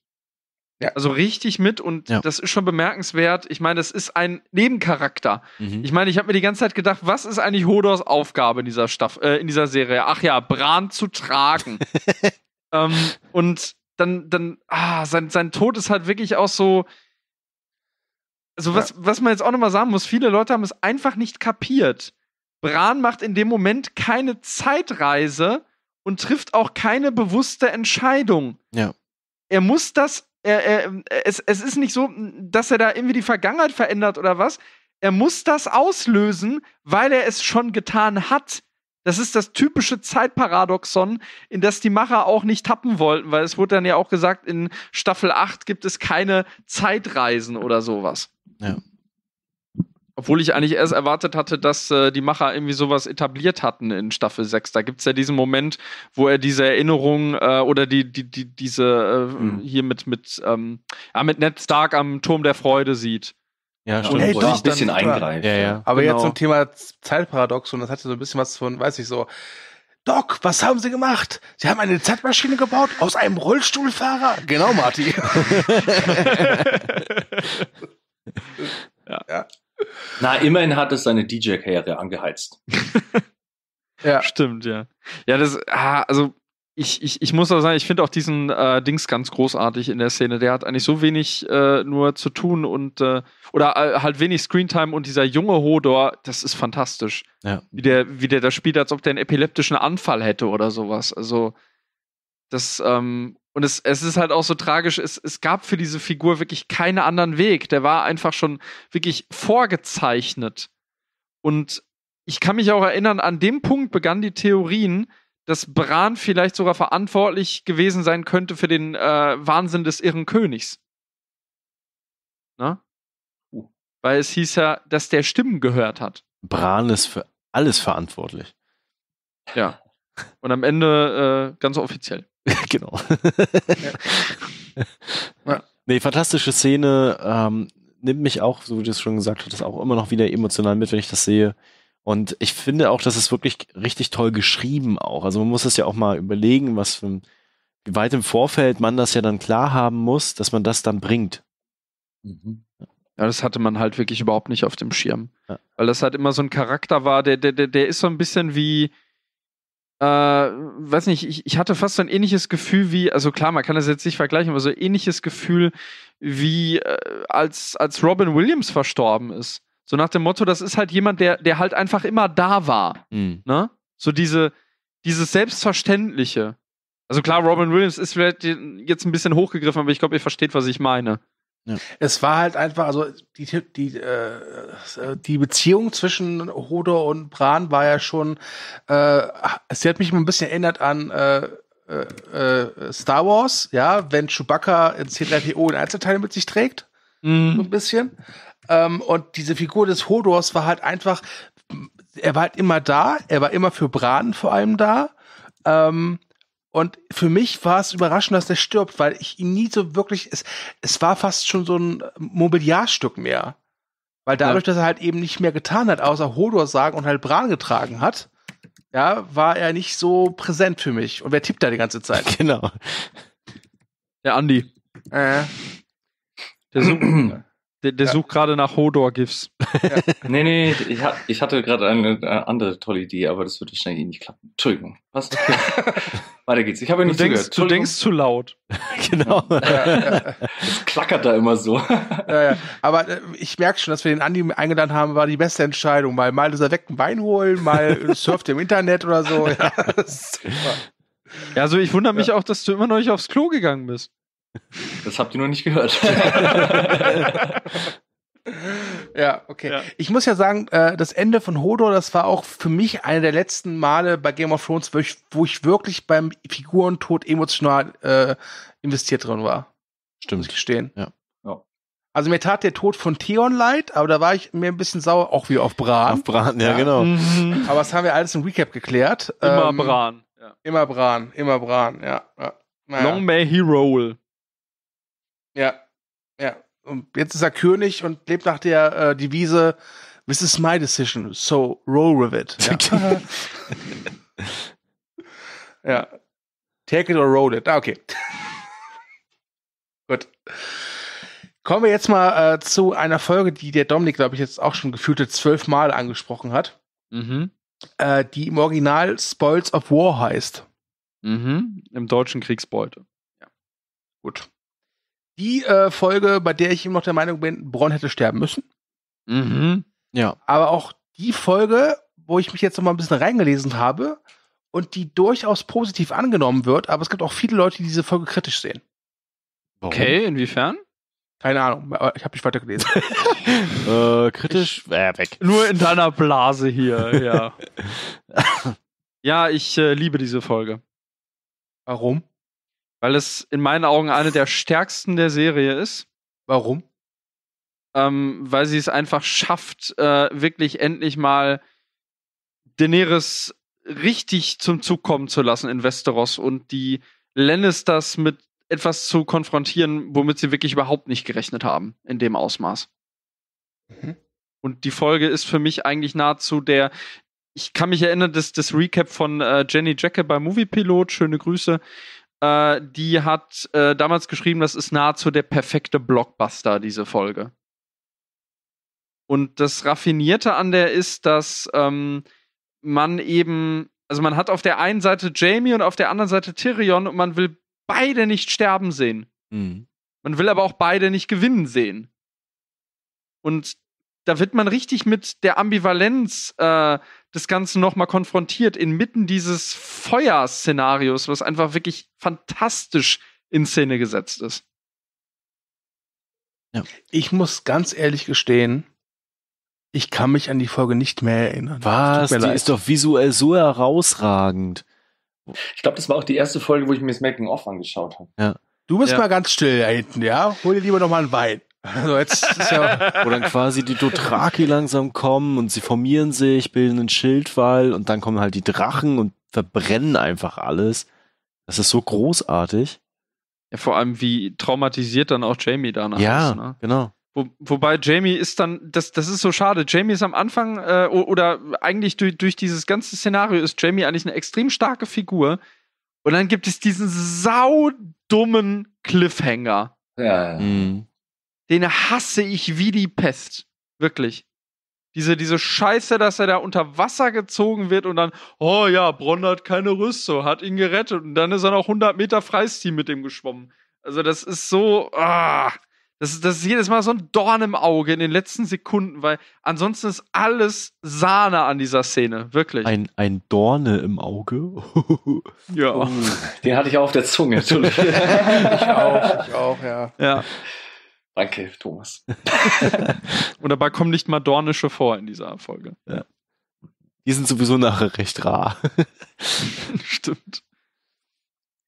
Ja. Also richtig mit. Und ja. das ist schon bemerkenswert. Ich meine, das ist ein Nebencharakter. Mhm. Ich meine, ich habe mir die ganze Zeit gedacht, was ist eigentlich Hodors Aufgabe in dieser Staff, äh, in dieser Serie? Ach ja, Bran zu tragen. ähm, und dann, dann, ah, sein, sein Tod ist halt wirklich auch so. Also, was, ja. was man jetzt auch nochmal sagen muss, viele Leute haben es einfach nicht kapiert. Bran macht in dem Moment keine Zeitreise. Und trifft auch keine bewusste Entscheidung. Ja. Er muss das, er, er, es, es ist nicht so, dass er da irgendwie die Vergangenheit verändert oder was. Er muss das auslösen, weil er es schon getan hat. Das ist das typische Zeitparadoxon, in das die Macher auch nicht tappen wollten, weil es wurde dann ja auch gesagt, in Staffel acht gibt es keine Zeitreisen oder sowas. Ja. Obwohl ich eigentlich erst erwartet hatte, dass äh, die Macher irgendwie sowas etabliert hatten in Staffel sechs. Da gibt es ja diesen Moment, wo er diese Erinnerung äh, oder die, die, die, diese äh, mhm. hier mit, mit, ähm, ja, mit Ned Stark am Turm der Freude sieht. Ja, stimmt. Hey, doch, ein bisschen eingreift. Ja, ja. Aber genau. Jetzt zum Thema Zeitparadoxon, das hatte so ein bisschen was von, weiß ich so, Doc, was haben Sie gemacht? Sie haben eine Zeitmaschine gebaut aus einem Rollstuhlfahrer. Genau, Marty. ja. ja. Na, immerhin hat es seine D J-Karriere angeheizt. ja. Stimmt, ja. Ja, das, ah, also ich, ich, ich muss auch sagen, ich finde auch diesen äh, Dings ganz großartig in der Szene. Der hat eigentlich so wenig äh, nur zu tun und, äh, oder äh, halt wenig Screentime und dieser junge Hodor, das ist fantastisch. Ja. Wie der, wie der das spielt, als ob der einen epileptischen Anfall hätte oder sowas. Also, das, ähm, und es, es ist halt auch so tragisch, es, es gab für diese Figur wirklich keinen anderen Weg. Der war einfach schon wirklich vorgezeichnet. Und ich kann mich auch erinnern, an dem Punkt begannen die Theorien, dass Bran vielleicht sogar verantwortlich gewesen sein könnte für den äh, Wahnsinn des irren Königs. Na? Uh. Weil es hieß ja, dass der Stimmen gehört hat. Bran ist für alles verantwortlich. Ja. Und am Ende äh, ganz offiziell. Genau. ja. Ja. Nee, fantastische Szene. Ähm, nimmt mich auch, so wie du es schon gesagt hattest, auch immer noch wieder emotional mit, wenn ich das sehe. Und ich finde auch, das ist wirklich richtig toll geschrieben auch. Also man muss es ja auch mal überlegen, was für ein, wie weit im Vorfeld man das ja dann klar haben muss, dass man das dann bringt. Mhm. Ja, das hatte man halt wirklich überhaupt nicht auf dem Schirm. Ja. Weil das halt immer so ein Charakter war, der, der, der, der ist so ein bisschen wie Äh, weiß nicht, ich, ich hatte fast so ein ähnliches Gefühl wie, also klar, man kann das jetzt nicht vergleichen, aber so ein ähnliches Gefühl wie äh, als, als Robin Williams verstorben ist. So nach dem Motto, das ist halt jemand, der, der halt einfach immer da war. Mhm. Ne? So diese, dieses Selbstverständliche. Also klar, Robin Williams ist vielleicht jetzt ein bisschen hochgegriffen, aber ich glaube, ihr versteht, was ich meine. Ja. Es war halt einfach, also die, die, äh, die Beziehung zwischen Hodor und Bran war ja schon, äh, sie hat mich mal ein bisschen erinnert an äh, äh, Star Wars, ja, wenn Chewbacca in C drei P O in Einzelteile mit sich trägt, mhm. so ein bisschen. Ähm, und diese Figur des Hodors war halt einfach, er war halt immer da, er war immer für Bran vor allem da. Ähm, Und für mich war es überraschend, dass der stirbt, weil ich ihn nie so wirklich, es, es war fast schon so ein Mobiliarstück mehr. Weil dadurch, ja. dass er halt eben nicht mehr getan hat, außer Hodor sagen und halt Bran getragen hat, ja, war er nicht so präsent für mich. Und wer tippt da die ganze Zeit? Genau. Der Andy. Äh. Der sucht, der, der ja. sucht gerade nach Hodor-Gifs. Ja. nee, nee, ich, ich hatte gerade eine, eine andere tolle Idee, aber das wird wahrscheinlich nicht klappen. Entschuldigung. Was? Weiter geht's. Ich habe ja nicht zugehört. Du denkst zu laut. Genau. Ja, ja, ja. Das klackert da immer so. Ja, ja. Aber äh, ich merke schon, dass wir den Andi eingeladen haben, war die beste Entscheidung. Mal, mal ist er weg, einen Wein holen, mal surft im Internet oder so. Ja, ja, also ich wundere mich ja. auch, dass du immer noch nicht aufs Klo gegangen bist. Das habt ihr noch nicht gehört. Ja, okay. Ja. Ich muss ja sagen, äh, das Ende von Hodor, das war auch für mich eine der letzten Male bei Game of Thrones, wo ich, wo ich wirklich beim Figurentod emotional äh, investiert drin war. Stimmt. Muss ich gestehen. Ja. Ja. Also mir tat der Tod von Theon leid, aber da war ich mir ein bisschen sauer, auch wie auf Bran. Auf Bran, ja, ja. genau. Mhm. Aber das haben wir alles im Recap geklärt. Immer ähm, Bran. Ja. Immer Bran, immer Bran, ja. ja. Naja. Long may he roll. Ja, ja. Und jetzt ist er König und lebt nach der äh, Devise, this is my decision, so roll with it. Ja. ja. Take it or roll it. Ah, okay. Gut. Kommen wir jetzt mal äh, zu einer Folge, die der Dominik, glaube ich, jetzt auch schon gefühlte zwölf Mal angesprochen hat. Mhm. Äh, die im Original Spoils of War heißt. Mhm. Im deutschen Kriegsbeute. Ja. Gut. Die äh, Folge, bei der ich immer noch der Meinung bin, Bronn hätte sterben müssen. Mhm. Ja. Aber auch die Folge, wo ich mich jetzt noch mal ein bisschen reingelesen habe und die durchaus positiv angenommen wird, aber es gibt auch viele Leute, die diese Folge kritisch sehen. Warum? Okay, inwiefern? Keine Ahnung, ich habe nicht weitergelesen. äh, kritisch? Ich, äh, weg. Nur in deiner Blase hier, ja. ja, ich äh, liebe diese Folge. Warum? Weil es in meinen Augen eine der stärksten der Serie ist. Warum? Ähm, weil sie es einfach schafft, äh, wirklich endlich mal Daenerys richtig zum Zug kommen zu lassen in Westeros und die Lannisters mit etwas zu konfrontieren, womit sie wirklich überhaupt nicht gerechnet haben in dem Ausmaß. Mhm. Und die Folge ist für mich eigentlich nahezu der ich kann mich erinnern, das, das Recap von äh, Jenny Jacke bei Movie Pilot, schöne Grüße, die hat äh, damals geschrieben, das ist nahezu der perfekte Blockbuster, diese Folge. Und das Raffinierte an der ist, dass ähm, man eben, also man hat auf der einen Seite Jamie und auf der anderen Seite Tyrion und man will beide nicht sterben sehen. Mhm. Man will aber auch beide nicht gewinnen sehen. Und da wird man richtig mit der Ambivalenz äh, des Ganzen nochmal konfrontiert, inmitten dieses Feuerszenarios, was einfach wirklich fantastisch in Szene gesetzt ist. Ja. Ich muss ganz ehrlich gestehen, ich kann mich an die Folge nicht mehr erinnern. Was? Die leid. Ist doch visuell so herausragend. Ich glaube, das war auch die erste Folge, wo ich mir das Making-of angeschaut habe. Ja. Du bist ja. mal ganz still da hinten, ja? Hol dir lieber nochmal einen Wein. Also jetzt ist ja, wo dann quasi die Dothraki langsam kommen und sie formieren sich, bilden einen Schildwall und dann kommen halt die Drachen und verbrennen einfach alles. Das ist so großartig. Ja, vor allem wie traumatisiert dann auch Jamie danach ja, ist. Ja, ne? Genau. Wo, wobei Jamie ist dann, das, das ist so schade, Jamie ist am Anfang, äh, oder eigentlich durch, durch dieses ganze Szenario ist Jamie eigentlich eine extrem starke Figur und dann gibt es diesen saudummen Cliffhanger. Ja, ja. Mhm. Den hasse ich wie die Pest. Wirklich. Diese, diese Scheiße, dass er da unter Wasser gezogen wird und dann, oh ja, Bronn hat keine Rüstung, hat ihn gerettet. Und dann ist er noch hundert Meter Freistil mit ihm geschwommen. Also das ist so, ah, das, das ist jedes Mal so ein Dorn im Auge in den letzten Sekunden, weil ansonsten ist alles Sahne an dieser Szene. Wirklich. Ein, ein Dorne im Auge? ja. Oh, den hatte ich auch auf der Zunge. ich auch, ich auch, ja. Ja. Danke, Thomas. Und dabei kommen nicht mal dornische vor in dieser Folge. Ja. Die sind sowieso nachher recht rar. Stimmt.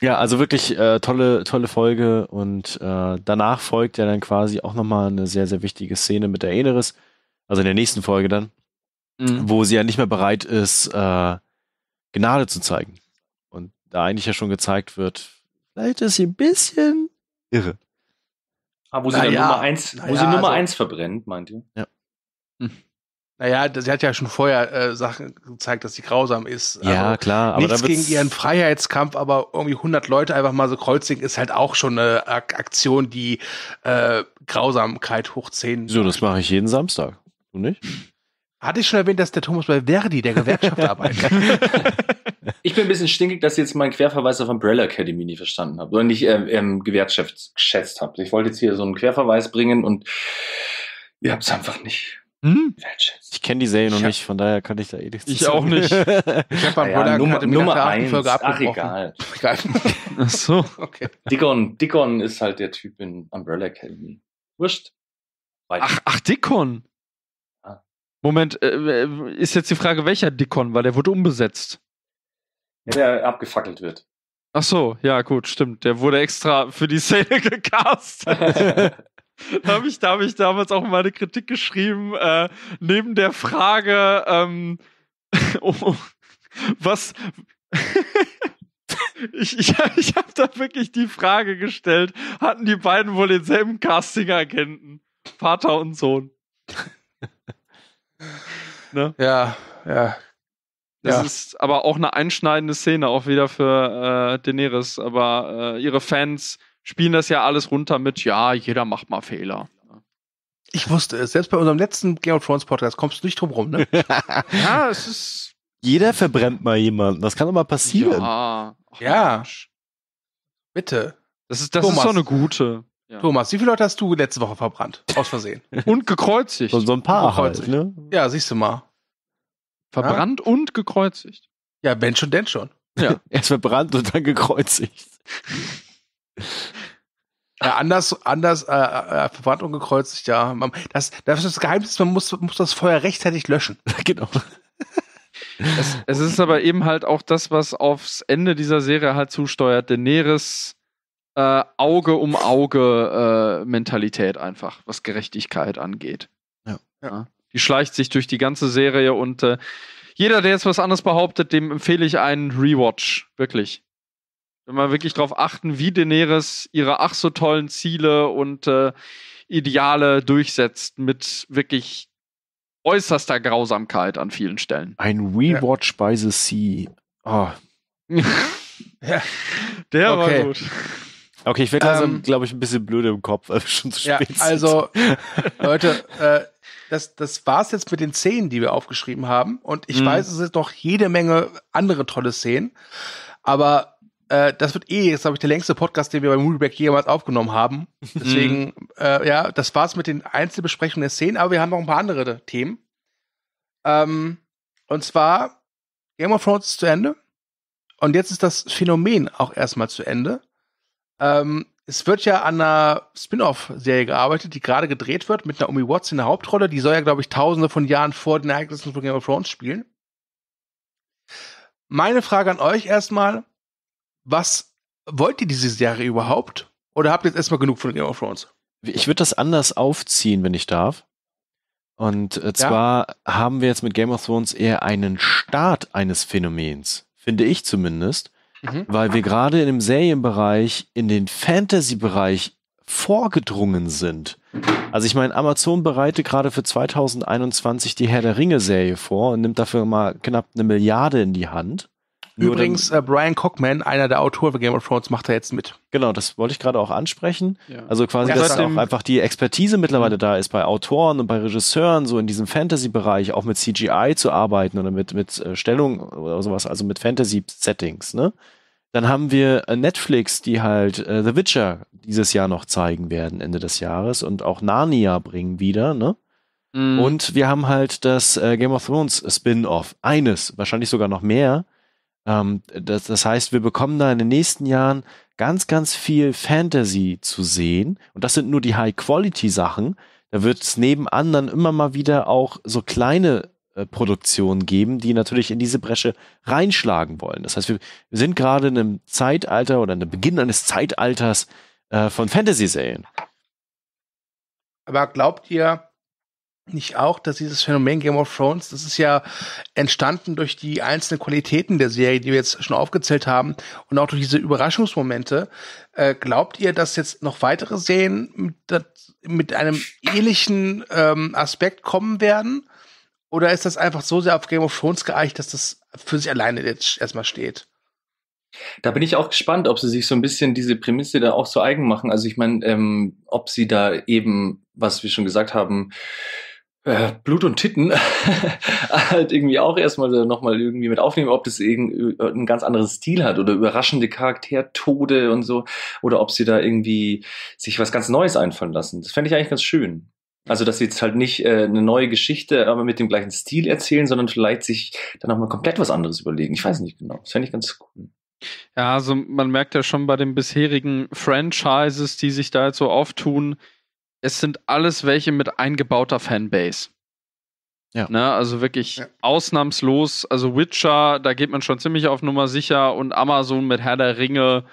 Ja, also wirklich äh, tolle, tolle Folge. Und äh, danach folgt ja dann quasi auch nochmal eine sehr, sehr wichtige Szene mit der Daenerys. Also in der nächsten Folge dann. Mhm. Wo sie ja nicht mehr bereit ist, äh, Gnade zu zeigen. Und da eigentlich ja schon gezeigt wird, vielleicht ist sie ein bisschen irre. Ah, wo sie naja, Nummer eins, naja, wo sie Nummer also, eins verbrennt, meint ihr? Ja. Hm. Naja, sie hat ja schon vorher äh, Sachen gezeigt, dass sie grausam ist. Ja, also klar. Aber nichts gegen ihren Freiheitskampf, aber irgendwie hundert Leute einfach mal so kreuzigen, ist halt auch schon eine Aktion, die äh, Grausamkeit hoch zehn. So, das mache ich jeden Samstag. Du nicht? Hatte ich schon erwähnt, dass der Thomas bei Verdi, der Gewerkschaft, arbeitet. Ich bin ein bisschen stinkig, dass ihr jetzt meinen Querverweis auf Umbrella Academy nicht verstanden habt. Oder nicht ähm, ähm, gewertschätzt habt. Ich wollte jetzt hier so einen Querverweis bringen und ihr habt es einfach nicht. Hm? Ich kenne die Serie noch nicht, von daher kann ich da eh nichts ich sagen. Ich auch nicht. Ich habe bei Umbrella Academy Nummer eins. Folge abgebrochen. Ach, egal. Ach so. Okay. Dickon, Dickon ist halt der Typ in Umbrella Academy. Wurscht. Weiter. Ach, ach, Dickon. Moment, äh, ist jetzt die Frage, welcher Dickon, weil der wurde umbesetzt. Ja, der abgefackelt wird. Ach so, ja gut, stimmt. Der wurde extra für die Szene gecastet. Da habe ich, da hab ich damals auch meine Kritik geschrieben, äh, neben der Frage, ähm, oh, was... Ich, ich, ich habe da wirklich die Frage gestellt, hatten die beiden wohl denselben Casting-Agenten? Vater und Sohn. Ne? Ja, ja. Das ja. ist aber auch eine einschneidende Szene, auch wieder für äh, Daenerys. Aber äh, ihre Fans spielen das ja alles runter mit, ja, jeder macht mal Fehler. Ich wusste es, selbst bei unserem letzten Game of Thrones Podcast kommst du nicht drum rum, ne? Ja, es ist... Jeder verbrennt mal jemanden, das kann doch mal passieren. Ja. Ach, ja. Mensch. Bitte. Das ist, das ist so eine gute... Ja. Thomas, wie viele Leute hast du letzte Woche verbrannt? Aus Versehen. Und gekreuzigt. So, so ein paar halt, ne? Ja, siehst du mal. Verbrannt ja? und gekreuzigt. Ja, wenn schon, denn schon. Ja. Erst verbrannt und dann gekreuzigt. Ja, anders, anders äh, äh, verbrannt und gekreuzigt, ja. Man, das, das ist das Geheimnis, man muss, muss das Feuer rechtzeitig löschen. Genau. es, es ist aber eben halt auch das, was aufs Ende dieser Serie halt zusteuert. Daenerys Äh, Auge um Auge äh, Mentalität einfach, was Gerechtigkeit angeht. Ja. Ja. Die schleicht sich durch die ganze Serie und äh, jeder, der jetzt was anderes behauptet, dem empfehle ich einen Rewatch. Wirklich. Wenn wir wirklich drauf achten, wie Daenerys ihre ach so tollen Ziele und äh, Ideale durchsetzt mit wirklich äußerster Grausamkeit an vielen Stellen. Ein Rewatch ja. by the Sea. Oh. Ja. Der okay. war gut. Okay, ich werde langsam, ähm, glaube ich, ein bisschen blöde im Kopf, weil wir schon zu spät ja, sind. Also, Leute, äh, das, das war's jetzt mit den Szenen, die wir aufgeschrieben haben. Und ich mhm. weiß, es sind noch jede Menge andere tolle Szenen. Aber äh, das wird eh, jetzt glaube ich, der längste Podcast, den wir bei Movie Break jemals aufgenommen haben. Deswegen, mhm. äh, ja, das war's mit den Einzelbesprechungen der Szenen. Aber wir haben noch ein paar andere Themen. Ähm, und zwar, Game of Thrones ist zu Ende. Und jetzt ist das Phänomen auch erstmal zu Ende. Ähm, es wird ja an einer Spin-Off-Serie gearbeitet, die gerade gedreht wird, mit Naomi Watts in der Hauptrolle. Die soll ja, glaube ich, tausende von Jahren vor den Ereignissen von Game of Thrones spielen. Meine Frage an euch erstmal, was wollt ihr diese Serie überhaupt? Oder habt ihr jetzt erstmal genug von Game of Thrones? Ich würde das anders aufziehen, wenn ich darf. Und äh, zwar ja? haben wir jetzt mit Game of Thrones eher einen Start eines Phänomens. Finde ich zumindest, mhm. weil wir gerade in dem Serienbereich, in den Fantasy-Bereich vorgedrungen sind. Also ich meine, Amazon bereitet gerade für zweitausendeinundzwanzig die Herr der Ringe-Serie vor und nimmt dafür mal knapp eine Milliarde in die Hand. Übrigens, äh, Brian Cockman, einer der Autoren von Game of Thrones, macht da jetzt mit. Genau, das wollte ich gerade auch ansprechen. Ja. Also quasi, dass auch einfach die Expertise mittlerweile mhm. da ist, bei Autoren und bei Regisseuren, so in diesem Fantasy-Bereich auch mit C G I zu arbeiten oder mit, mit äh, Stellung oder sowas, also mit Fantasy-Settings, ne? Dann haben wir äh, Netflix, die halt äh, The Witcher dieses Jahr noch zeigen werden, Ende des Jahres, und auch Narnia bringen wieder, ne? Mhm. Und wir haben halt das äh, Game of Thrones Spin-Off. Eines, wahrscheinlich sogar noch mehr. Ähm, das, das heißt, wir bekommen da in den nächsten Jahren ganz, ganz viel Fantasy zu sehen. Und das sind nur die High-Quality-Sachen. Da wird es nebenan dann immer mal wieder auch so kleine äh, Produktionen geben, die natürlich in diese Bresche reinschlagen wollen. Das heißt, wir, wir sind gerade in einem Zeitalter oder in einem Beginn eines Zeitalters äh, von Fantasy-Serien. Aber glaubt ihr nicht auch, dass dieses Phänomen Game of Thrones, das ist ja entstanden durch die einzelnen Qualitäten der Serie, die wir jetzt schon aufgezählt haben, und auch durch diese Überraschungsmomente. Äh, glaubt ihr, dass jetzt noch weitere Serien mit, das, mit einem ähnlichen ähm, Aspekt kommen werden? Oder ist das einfach so sehr auf Game of Thrones geeicht, dass das für sich alleine jetzt erstmal steht? Da bin ich auch gespannt, ob sie sich so ein bisschen diese Prämisse da auch so eigen machen. Also ich meine, ähm, ob sie da eben, was wir schon gesagt haben, äh, Blut und Titten halt irgendwie auch erstmal nochmal irgendwie mit aufnehmen, ob das irgendein ganz anderes Stil hat oder überraschende Charaktertode und so. Oder ob sie da irgendwie sich was ganz Neues einfallen lassen. Das fände ich eigentlich ganz schön. Also dass sie jetzt halt nicht äh, eine neue Geschichte aber mit dem gleichen Stil erzählen, sondern vielleicht sich dann nochmal komplett was anderes überlegen. Ich weiß nicht genau. Das fände ich ganz cool. Ja, also man merkt ja schon bei den bisherigen Franchises, die sich da jetzt so auftun, es sind alles welche mit eingebauter Fanbase. Ja. Ne, also wirklich ja. Ausnahmslos. Also Witcher, da geht man schon ziemlich auf Nummer sicher, und Amazon mit Herr der Ringe.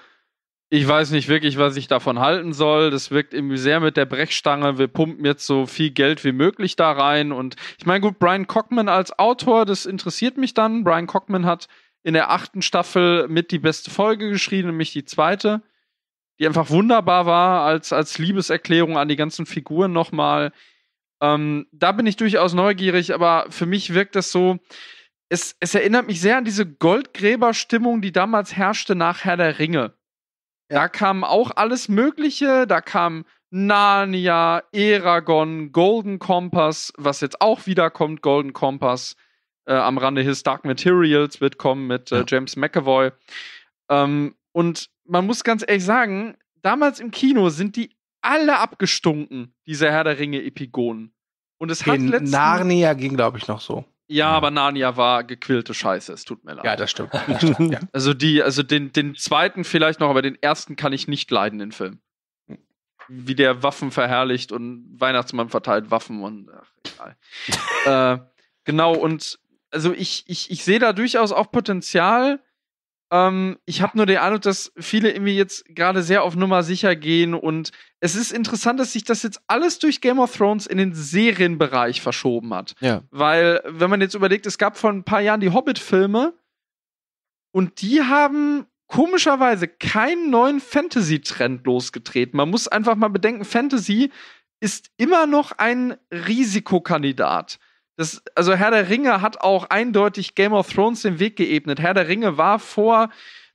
Ich weiß nicht wirklich, was ich davon halten soll. Das wirkt irgendwie sehr mit der Brechstange. Wir pumpen jetzt so viel Geld wie möglich da rein. Und ich meine, gut, Brian Cogman als Autor, das interessiert mich dann. Brian Cogman hat in der achten Staffel mit die beste Folge geschrieben, nämlich die zweite, die einfach wunderbar war, als, als Liebeserklärung an die ganzen Figuren nochmal. Ähm, da bin ich durchaus neugierig, aber für mich wirkt das so, es, es erinnert mich sehr an diese Goldgräberstimmung, die damals herrschte nach Herr der Ringe. Da kam auch alles Mögliche, da kam Narnia, Eragon, Golden Compass, was jetzt auch wiederkommt, Golden Compass, Äh, am Rande His Dark Materials wird kommen mit äh, James McAvoy. Ähm, und man muss ganz ehrlich sagen, damals im Kino sind die alle abgestunken, diese Herr der Ringe-Epigonen. Und es hat letztens... Narnia ging, glaube ich, noch so. Ja, aber Narnia war gequälte Scheiße, es tut mir leid. Ja, das stimmt. Das stimmt, ja. Also, die, also den, den zweiten vielleicht noch, aber den ersten kann ich nicht leiden, den Film. Wie der Waffen verherrlicht und Weihnachtsmann verteilt Waffen und ach, egal. äh, genau, und also ich, ich, ich sehe da durchaus auch Potenzial. Ähm, ich habe nur den Eindruck, dass viele irgendwie jetzt gerade sehr auf Nummer sicher gehen. Und es ist interessant, dass sich das jetzt alles durch Game of Thrones in den Serienbereich verschoben hat. Ja. Weil, wenn man jetzt überlegt, es gab vor ein paar Jahren die Hobbit-Filme. Und die haben komischerweise keinen neuen Fantasy-Trend losgetreten. Man muss einfach mal bedenken, Fantasy ist immer noch ein Risikokandidat. Das, also Herr der Ringe hat auch eindeutig Game of Thrones den Weg geebnet. Herr der Ringe war vor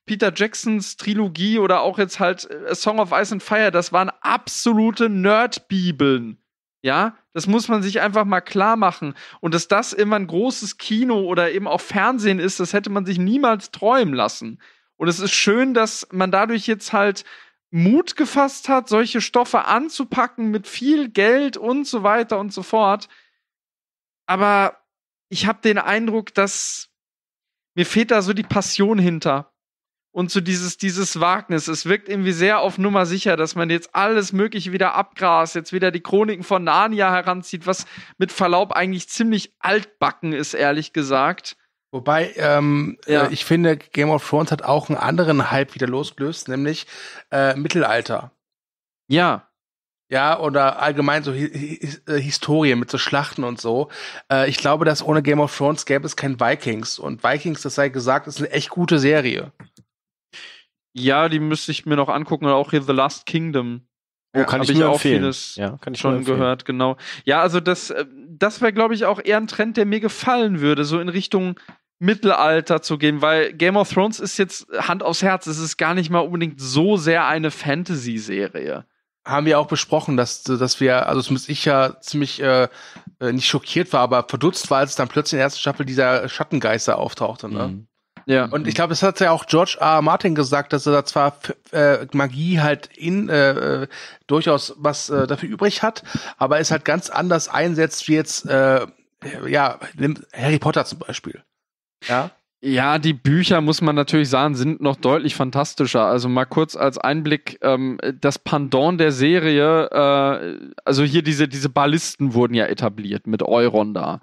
Peter Jacksons Trilogie oder auch jetzt halt A Song of Ice and Fire, das waren absolute Nerdbibeln. Ja, das muss man sich einfach mal klar machen. Und dass das immer ein großes Kino oder eben auch Fernsehen ist, das hätte man sich niemals träumen lassen. Und es ist schön, dass man dadurch jetzt halt Mut gefasst hat, solche Stoffe anzupacken mit viel Geld und so weiter und so fort. Aber ich habe den Eindruck, dass mir fehlt da so die Passion hinter. Und so dieses, dieses Wagnis. Es wirkt irgendwie sehr auf Nummer sicher, dass man jetzt alles Mögliche wieder abgrast, jetzt wieder die Chroniken von Narnia heranzieht, was mit Verlaub eigentlich ziemlich altbacken ist, ehrlich gesagt. Wobei, ähm, ja. ich finde, Game of Thrones hat auch einen anderen Hype wieder losgelöst, nämlich äh, Mittelalter. Ja. Ja, oder allgemein so Hi- Hi- Historien mit so Schlachten und so. Äh, ich glaube, dass ohne Game of Thrones gäbe es kein Vikings. Und Vikings, das sei gesagt, ist eine echt gute Serie. Ja, die müsste ich mir noch angucken. Oder auch hier The Last Kingdom. Oh, kann ich, ich mir auch empfehlen. Vieles ja, kann ich schon empfehlen. Gehört, genau. Ja, also das, das wäre, glaube ich, auch eher ein Trend, der mir gefallen würde, so in Richtung Mittelalter zu gehen. Weil Game of Thrones ist jetzt, Hand aufs Herz, es ist gar nicht mal unbedingt so sehr eine Fantasy-Serie. Haben wir auch besprochen, dass, dass wir, also zumindest ich ja ziemlich äh, nicht schockiert war, aber verdutzt war, als dann plötzlich in der ersten Staffel dieser Schattengeister auftauchte. Ne? Mhm. Ja. Und ich glaube, das hat ja auch George R. R. Martin gesagt, dass er da zwar äh, Magie halt in äh, durchaus was äh, dafür übrig hat, aber es halt ganz anders einsetzt wie jetzt äh, ja Harry Potter zum Beispiel. Ja. Ja, die Bücher, muss man natürlich sagen, sind noch deutlich fantastischer. Also mal kurz als Einblick, ähm, das Pendant der Serie, äh, also hier diese, diese Ballisten wurden ja etabliert mit Euron da.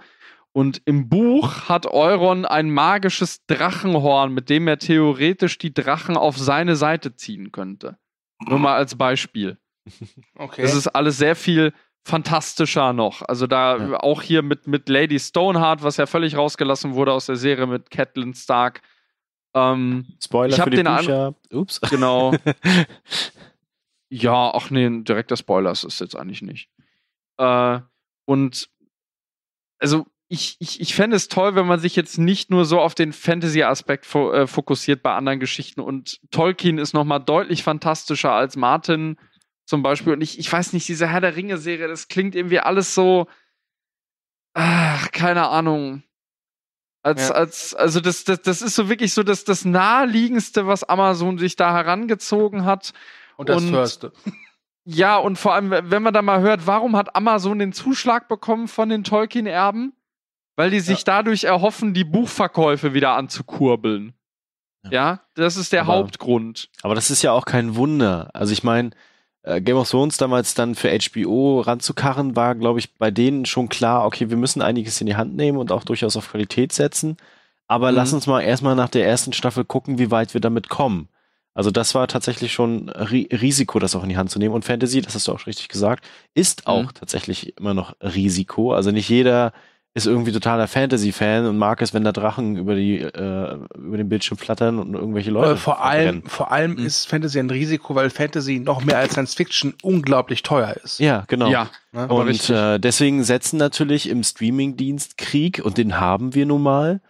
Und im Buch hat Euron ein magisches Drachenhorn, mit dem er theoretisch die Drachen auf seine Seite ziehen könnte. Nur mal als Beispiel. Okay. Das ist alles sehr viel fantastischer noch. Also da ja. auch hier mit, mit Lady Stoneheart, was ja völlig rausgelassen wurde aus der Serie mit Catelyn Stark. Ähm, Spoiler ich hab für die den Bücher. An- Ups. Genau. Ja, ach nee, ein direkter Spoiler ist es jetzt eigentlich nicht. Äh, und also ich, ich, ich fände es toll, wenn man sich jetzt nicht nur so auf den Fantasy-Aspekt fo- äh, fokussiert bei anderen Geschichten. Und Tolkien ist nochmal deutlich fantastischer als Martin zum Beispiel. Und ich, ich weiß nicht, diese Herr der Ringe-Serie, das klingt irgendwie alles so, ach, keine Ahnung. Als, ja. als, also das, das, das ist so wirklich so das, das Naheliegendste, was Amazon sich da herangezogen hat. Und das Förste. Ja, und vor allem, wenn man da mal hört, warum hat Amazon den Zuschlag bekommen von den Tolkien-Erben? Weil die sich ja. dadurch erhoffen, die Buchverkäufe wieder anzukurbeln. Ja, ja das ist der aber, Hauptgrund. Aber das ist ja auch kein Wunder. Also ich meine, Game of Thrones damals dann für H B O ranzukarren, war, glaube ich, bei denen schon klar, okay, wir müssen einiges in die Hand nehmen und auch durchaus auf Qualität setzen. Aber mhm. lass uns mal erstmal nach der ersten Staffel gucken, wie weit wir damit kommen. Also das war tatsächlich schon Ri- Risiko, das auch in die Hand zu nehmen. Und Fantasy, das hast du auch richtig gesagt, ist auch mhm. tatsächlich immer noch Risiko. Also nicht jeder ist irgendwie totaler Fantasy-Fan und mag es, wenn da Drachen über die äh, über den Bildschirm flattern und irgendwelche Leute. Äh, vor allem, vor allem mhm. ist Fantasy ein Risiko, weil Fantasy noch mehr als Science Fiction unglaublich teuer ist. Ja, genau. Ja, ne? Und äh, deswegen setzen natürlich im Streamingdienst Krieg, und den haben wir nun mal,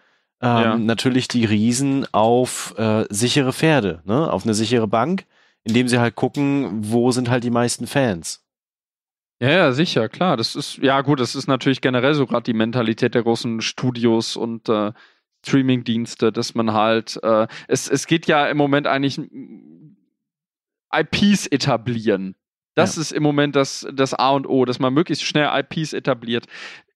ähm, ja. natürlich die Riesen auf äh, sichere Pferde, ne? Auf eine sichere Bank, indem sie halt gucken, wo sind halt die meisten Fans. Ja, ja, sicher, klar. Das ist, ja gut, das ist natürlich generell so gerade die Mentalität der großen Studios und äh, Streaming-Dienste, dass man halt, äh, es, es geht ja im Moment eigentlich I Ps etablieren. Das ja. ist im Moment das, das A und O, dass man möglichst schnell I Ps etabliert.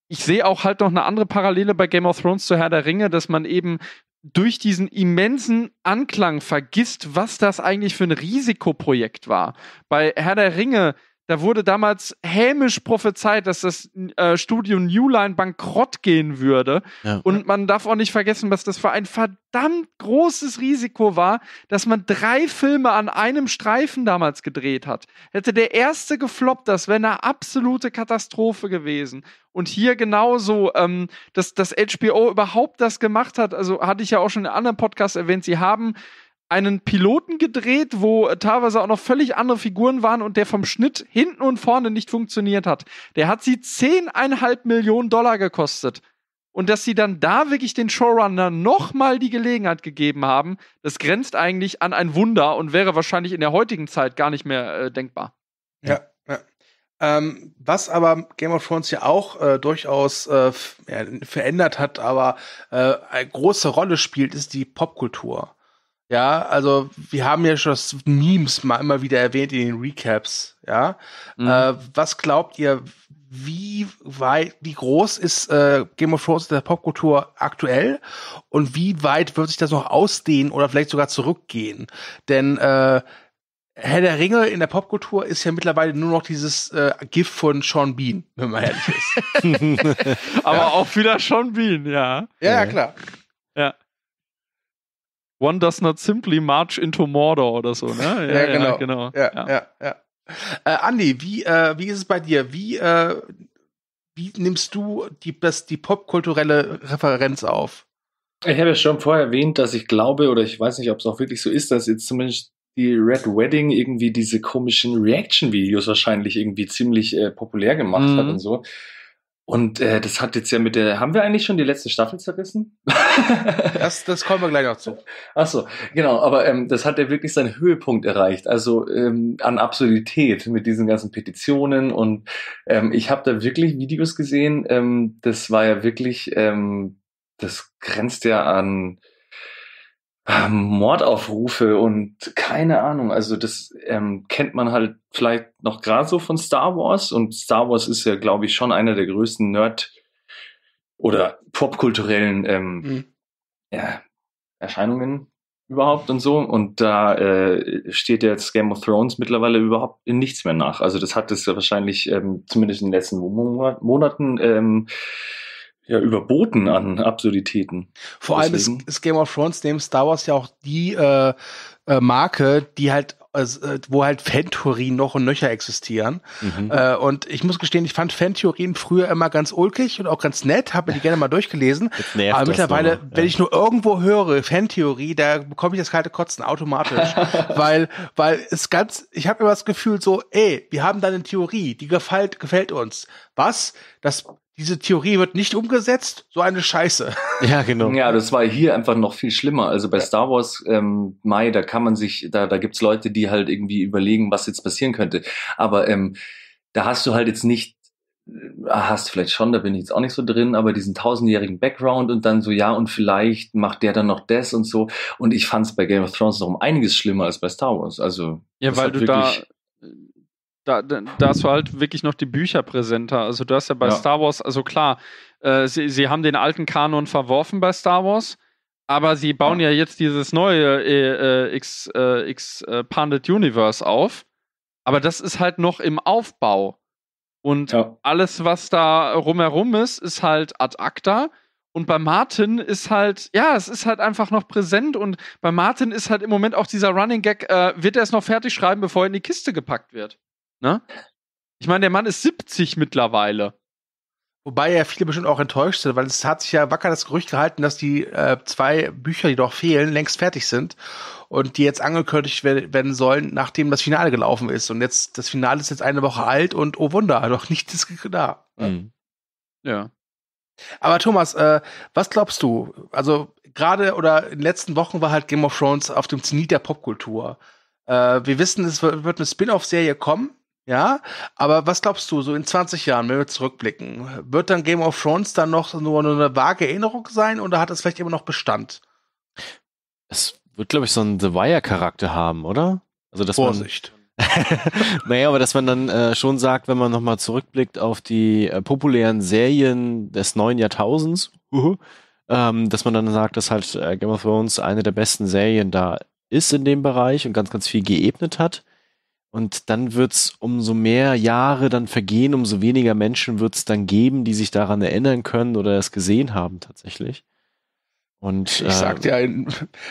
Ich sehe auch halt noch eine andere Parallele bei Game of Thrones zu Herr der Ringe, dass man eben durch diesen immensen Anklang vergisst, was das eigentlich für ein Risikoprojekt war. Bei Herr der Ringe, da wurde damals hämisch prophezeit, dass das äh, Studio New Line bankrott gehen würde. Ja. Und man darf auch nicht vergessen, was das für ein verdammt großes Risiko war, dass man drei Filme an einem Streifen damals gedreht hat. Hätte der erste gefloppt, das wäre eine absolute Katastrophe gewesen. Und hier genauso, ähm, dass das H B O überhaupt das gemacht hat, also hatte ich ja auch schon in anderen Podcasts erwähnt, sie haben einen Piloten gedreht, wo teilweise auch noch völlig andere Figuren waren und der vom Schnitt hinten und vorne nicht funktioniert hat. Der hat sie zehn Komma fünf Millionen Dollar gekostet. Und dass sie dann da wirklich den Showrunner nochmal die Gelegenheit gegeben haben, das grenzt eigentlich an ein Wunder und wäre wahrscheinlich in der heutigen Zeit gar nicht mehr äh, denkbar. Ja, ja. Ähm, was aber Game of Thrones ja auch äh, durchaus äh, f- ja, verändert hat, aber äh, eine große Rolle spielt, ist die Popkultur. Ja, also wir haben ja schon das Memes mal immer wieder erwähnt in den Recaps, ja. Mhm. Äh, was glaubt ihr, wie weit, wie groß ist äh, Game of Thrones in der Popkultur aktuell und wie weit wird sich das noch ausdehnen oder vielleicht sogar zurückgehen? Denn äh, Herr der Ringe in der Popkultur ist ja mittlerweile nur noch dieses äh, Gift von Sean Bean, wenn man ehrlich ist. Aber ja. auch wieder Sean Bean, ja. Ja, ja, klar. Ja. One does not simply march into Mordor oder so, ne? Ja, ja, genau. Ja, genau. Ja, ja. Ja, ja. Äh, Andy, wie, äh, wie ist es bei dir? Wie, äh, wie nimmst du die, das, die popkulturelle Referenz auf? Ich habe ja schon vorher erwähnt, dass ich glaube, oder ich weiß nicht, ob es auch wirklich so ist, dass jetzt zumindest die Red Wedding irgendwie diese komischen Reaction-Videos wahrscheinlich irgendwie ziemlich äh, populär gemacht mhm. hat und so. Und äh, das hat jetzt ja mit der... Haben wir eigentlich schon die letzte Staffel zerrissen? das, das kommen wir gleich noch zu. Ach so, genau. Aber ähm, das hat ja wirklich seinen Höhepunkt erreicht. Also ähm, an Absurdität mit diesen ganzen Petitionen. Und ähm, ich habe da wirklich Videos gesehen. Ähm, das war ja wirklich... Ähm, das grenzt ja an äh, Mordaufrufe und keine Ahnung. Also das ähm, kennt man halt vielleicht noch gerade so von Star Wars, und Star Wars ist ja, glaube ich, schon einer der größten Nerd- oder popkulturellen ähm, mhm. ja, Erscheinungen überhaupt und so. Und da äh, steht jetzt Game of Thrones mittlerweile überhaupt in nichts mehr nach. Also das hat es ja wahrscheinlich ähm, zumindest in den letzten Mon- Monaten ähm, ja, überboten an Absurditäten. Vor allem ist, ist Game of Thrones neben Star Wars ja auch die äh, äh, Marke, die halt äh, wo halt Fantheorien noch und nöcher existieren. Mhm. Äh, und ich muss gestehen, ich fand Fantheorien früher immer ganz ulkig und auch ganz nett, habe mir die gerne mal durchgelesen. Aber mittlerweile, ja. wenn ich nur irgendwo höre Fantheorie, da bekomme ich das kalte Kotzen automatisch, weil weil es ganz, ich habe immer das Gefühl so, ey, wir haben da eine Theorie, die gefällt gefällt uns. Was? Das Diese Theorie wird nicht umgesetzt, so eine Scheiße. Ja, genau. Ja, das war hier einfach noch viel schlimmer. Also bei Star Wars, ähm, Mai, da kann man sich, da, da gibt's Leute, die halt irgendwie überlegen, was jetzt passieren könnte. Aber ähm, da hast du halt jetzt nicht, hast vielleicht schon, da bin ich jetzt auch nicht so drin, aber diesen tausendjährigen Background und dann so, ja, und vielleicht macht der dann noch das und so. Und ich fand's bei Game of Thrones noch um einiges schlimmer als bei Star Wars. Also ja, weil du da Da, da, da hast du halt wirklich noch die Bücher präsenter. Also du hast ja bei ja. Star Wars, also klar, äh, sie, sie haben den alten Kanon verworfen bei Star Wars, aber sie bauen ja, ja jetzt dieses neue äh, äh, X, äh, Expanded Universe auf. Aber das ist halt noch im Aufbau. Und ja. alles, was da rumherum ist, ist halt ad acta. Und bei Martin ist halt, ja, es ist halt einfach noch präsent. Und bei Martin ist halt im Moment auch dieser Running Gag, äh, wird er es noch fertig schreiben, bevor er in die Kiste gepackt wird. Ne? Ich meine, der Mann ist siebzig mittlerweile. Wobei ja viele bestimmt auch enttäuscht sind, weil es hat sich ja wacker das Gerücht gehalten, dass die äh, zwei Bücher, die noch fehlen, längst fertig sind und die jetzt angekündigt werden sollen, nachdem das Finale gelaufen ist. Und jetzt, das Finale ist jetzt eine Woche alt und oh Wunder, noch nichts ist da. Mhm. Ja. Aber Thomas, äh, was glaubst du? Also gerade oder in den letzten Wochen war halt Game of Thrones auf dem Zenit der Popkultur. Äh, wir wissen, es wird eine Spin-off-Serie kommen. Ja, aber was glaubst du, so in zwanzig Jahren, wenn wir zurückblicken, wird dann Game of Thrones dann noch nur eine vage Erinnerung sein oder hat es vielleicht immer noch Bestand? Es wird, glaube ich, so einen The Wire-Charakter haben, oder? Also, dass Vorsicht. Man, naja, aber dass man dann äh, schon sagt, wenn man nochmal zurückblickt auf die äh, populären Serien des neuen Jahrtausends, uh-huh, ähm, dass man dann sagt, dass halt äh, Game of Thrones eine der besten Serien da ist in dem Bereich und ganz, ganz viel geebnet hat. Und dann wird's umso mehr Jahre dann vergehen, umso weniger Menschen wird's dann geben, die sich daran erinnern können oder es gesehen haben tatsächlich. Und ich äh, sag dir, in,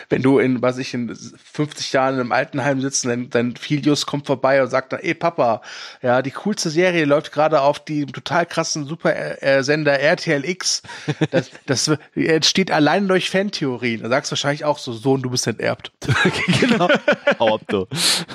wenn du in, was ich in fünfzig Jahren in einem Altenheim sitzt, dann dein Filius kommt vorbei und sagt dann, ey Papa, ja, die coolste Serie läuft gerade auf die total krassen Super-Sender R T L X. Das, das entsteht allein durch Fantheorien. Da sagst du wahrscheinlich auch so, Sohn, du bist enterbt. Genau.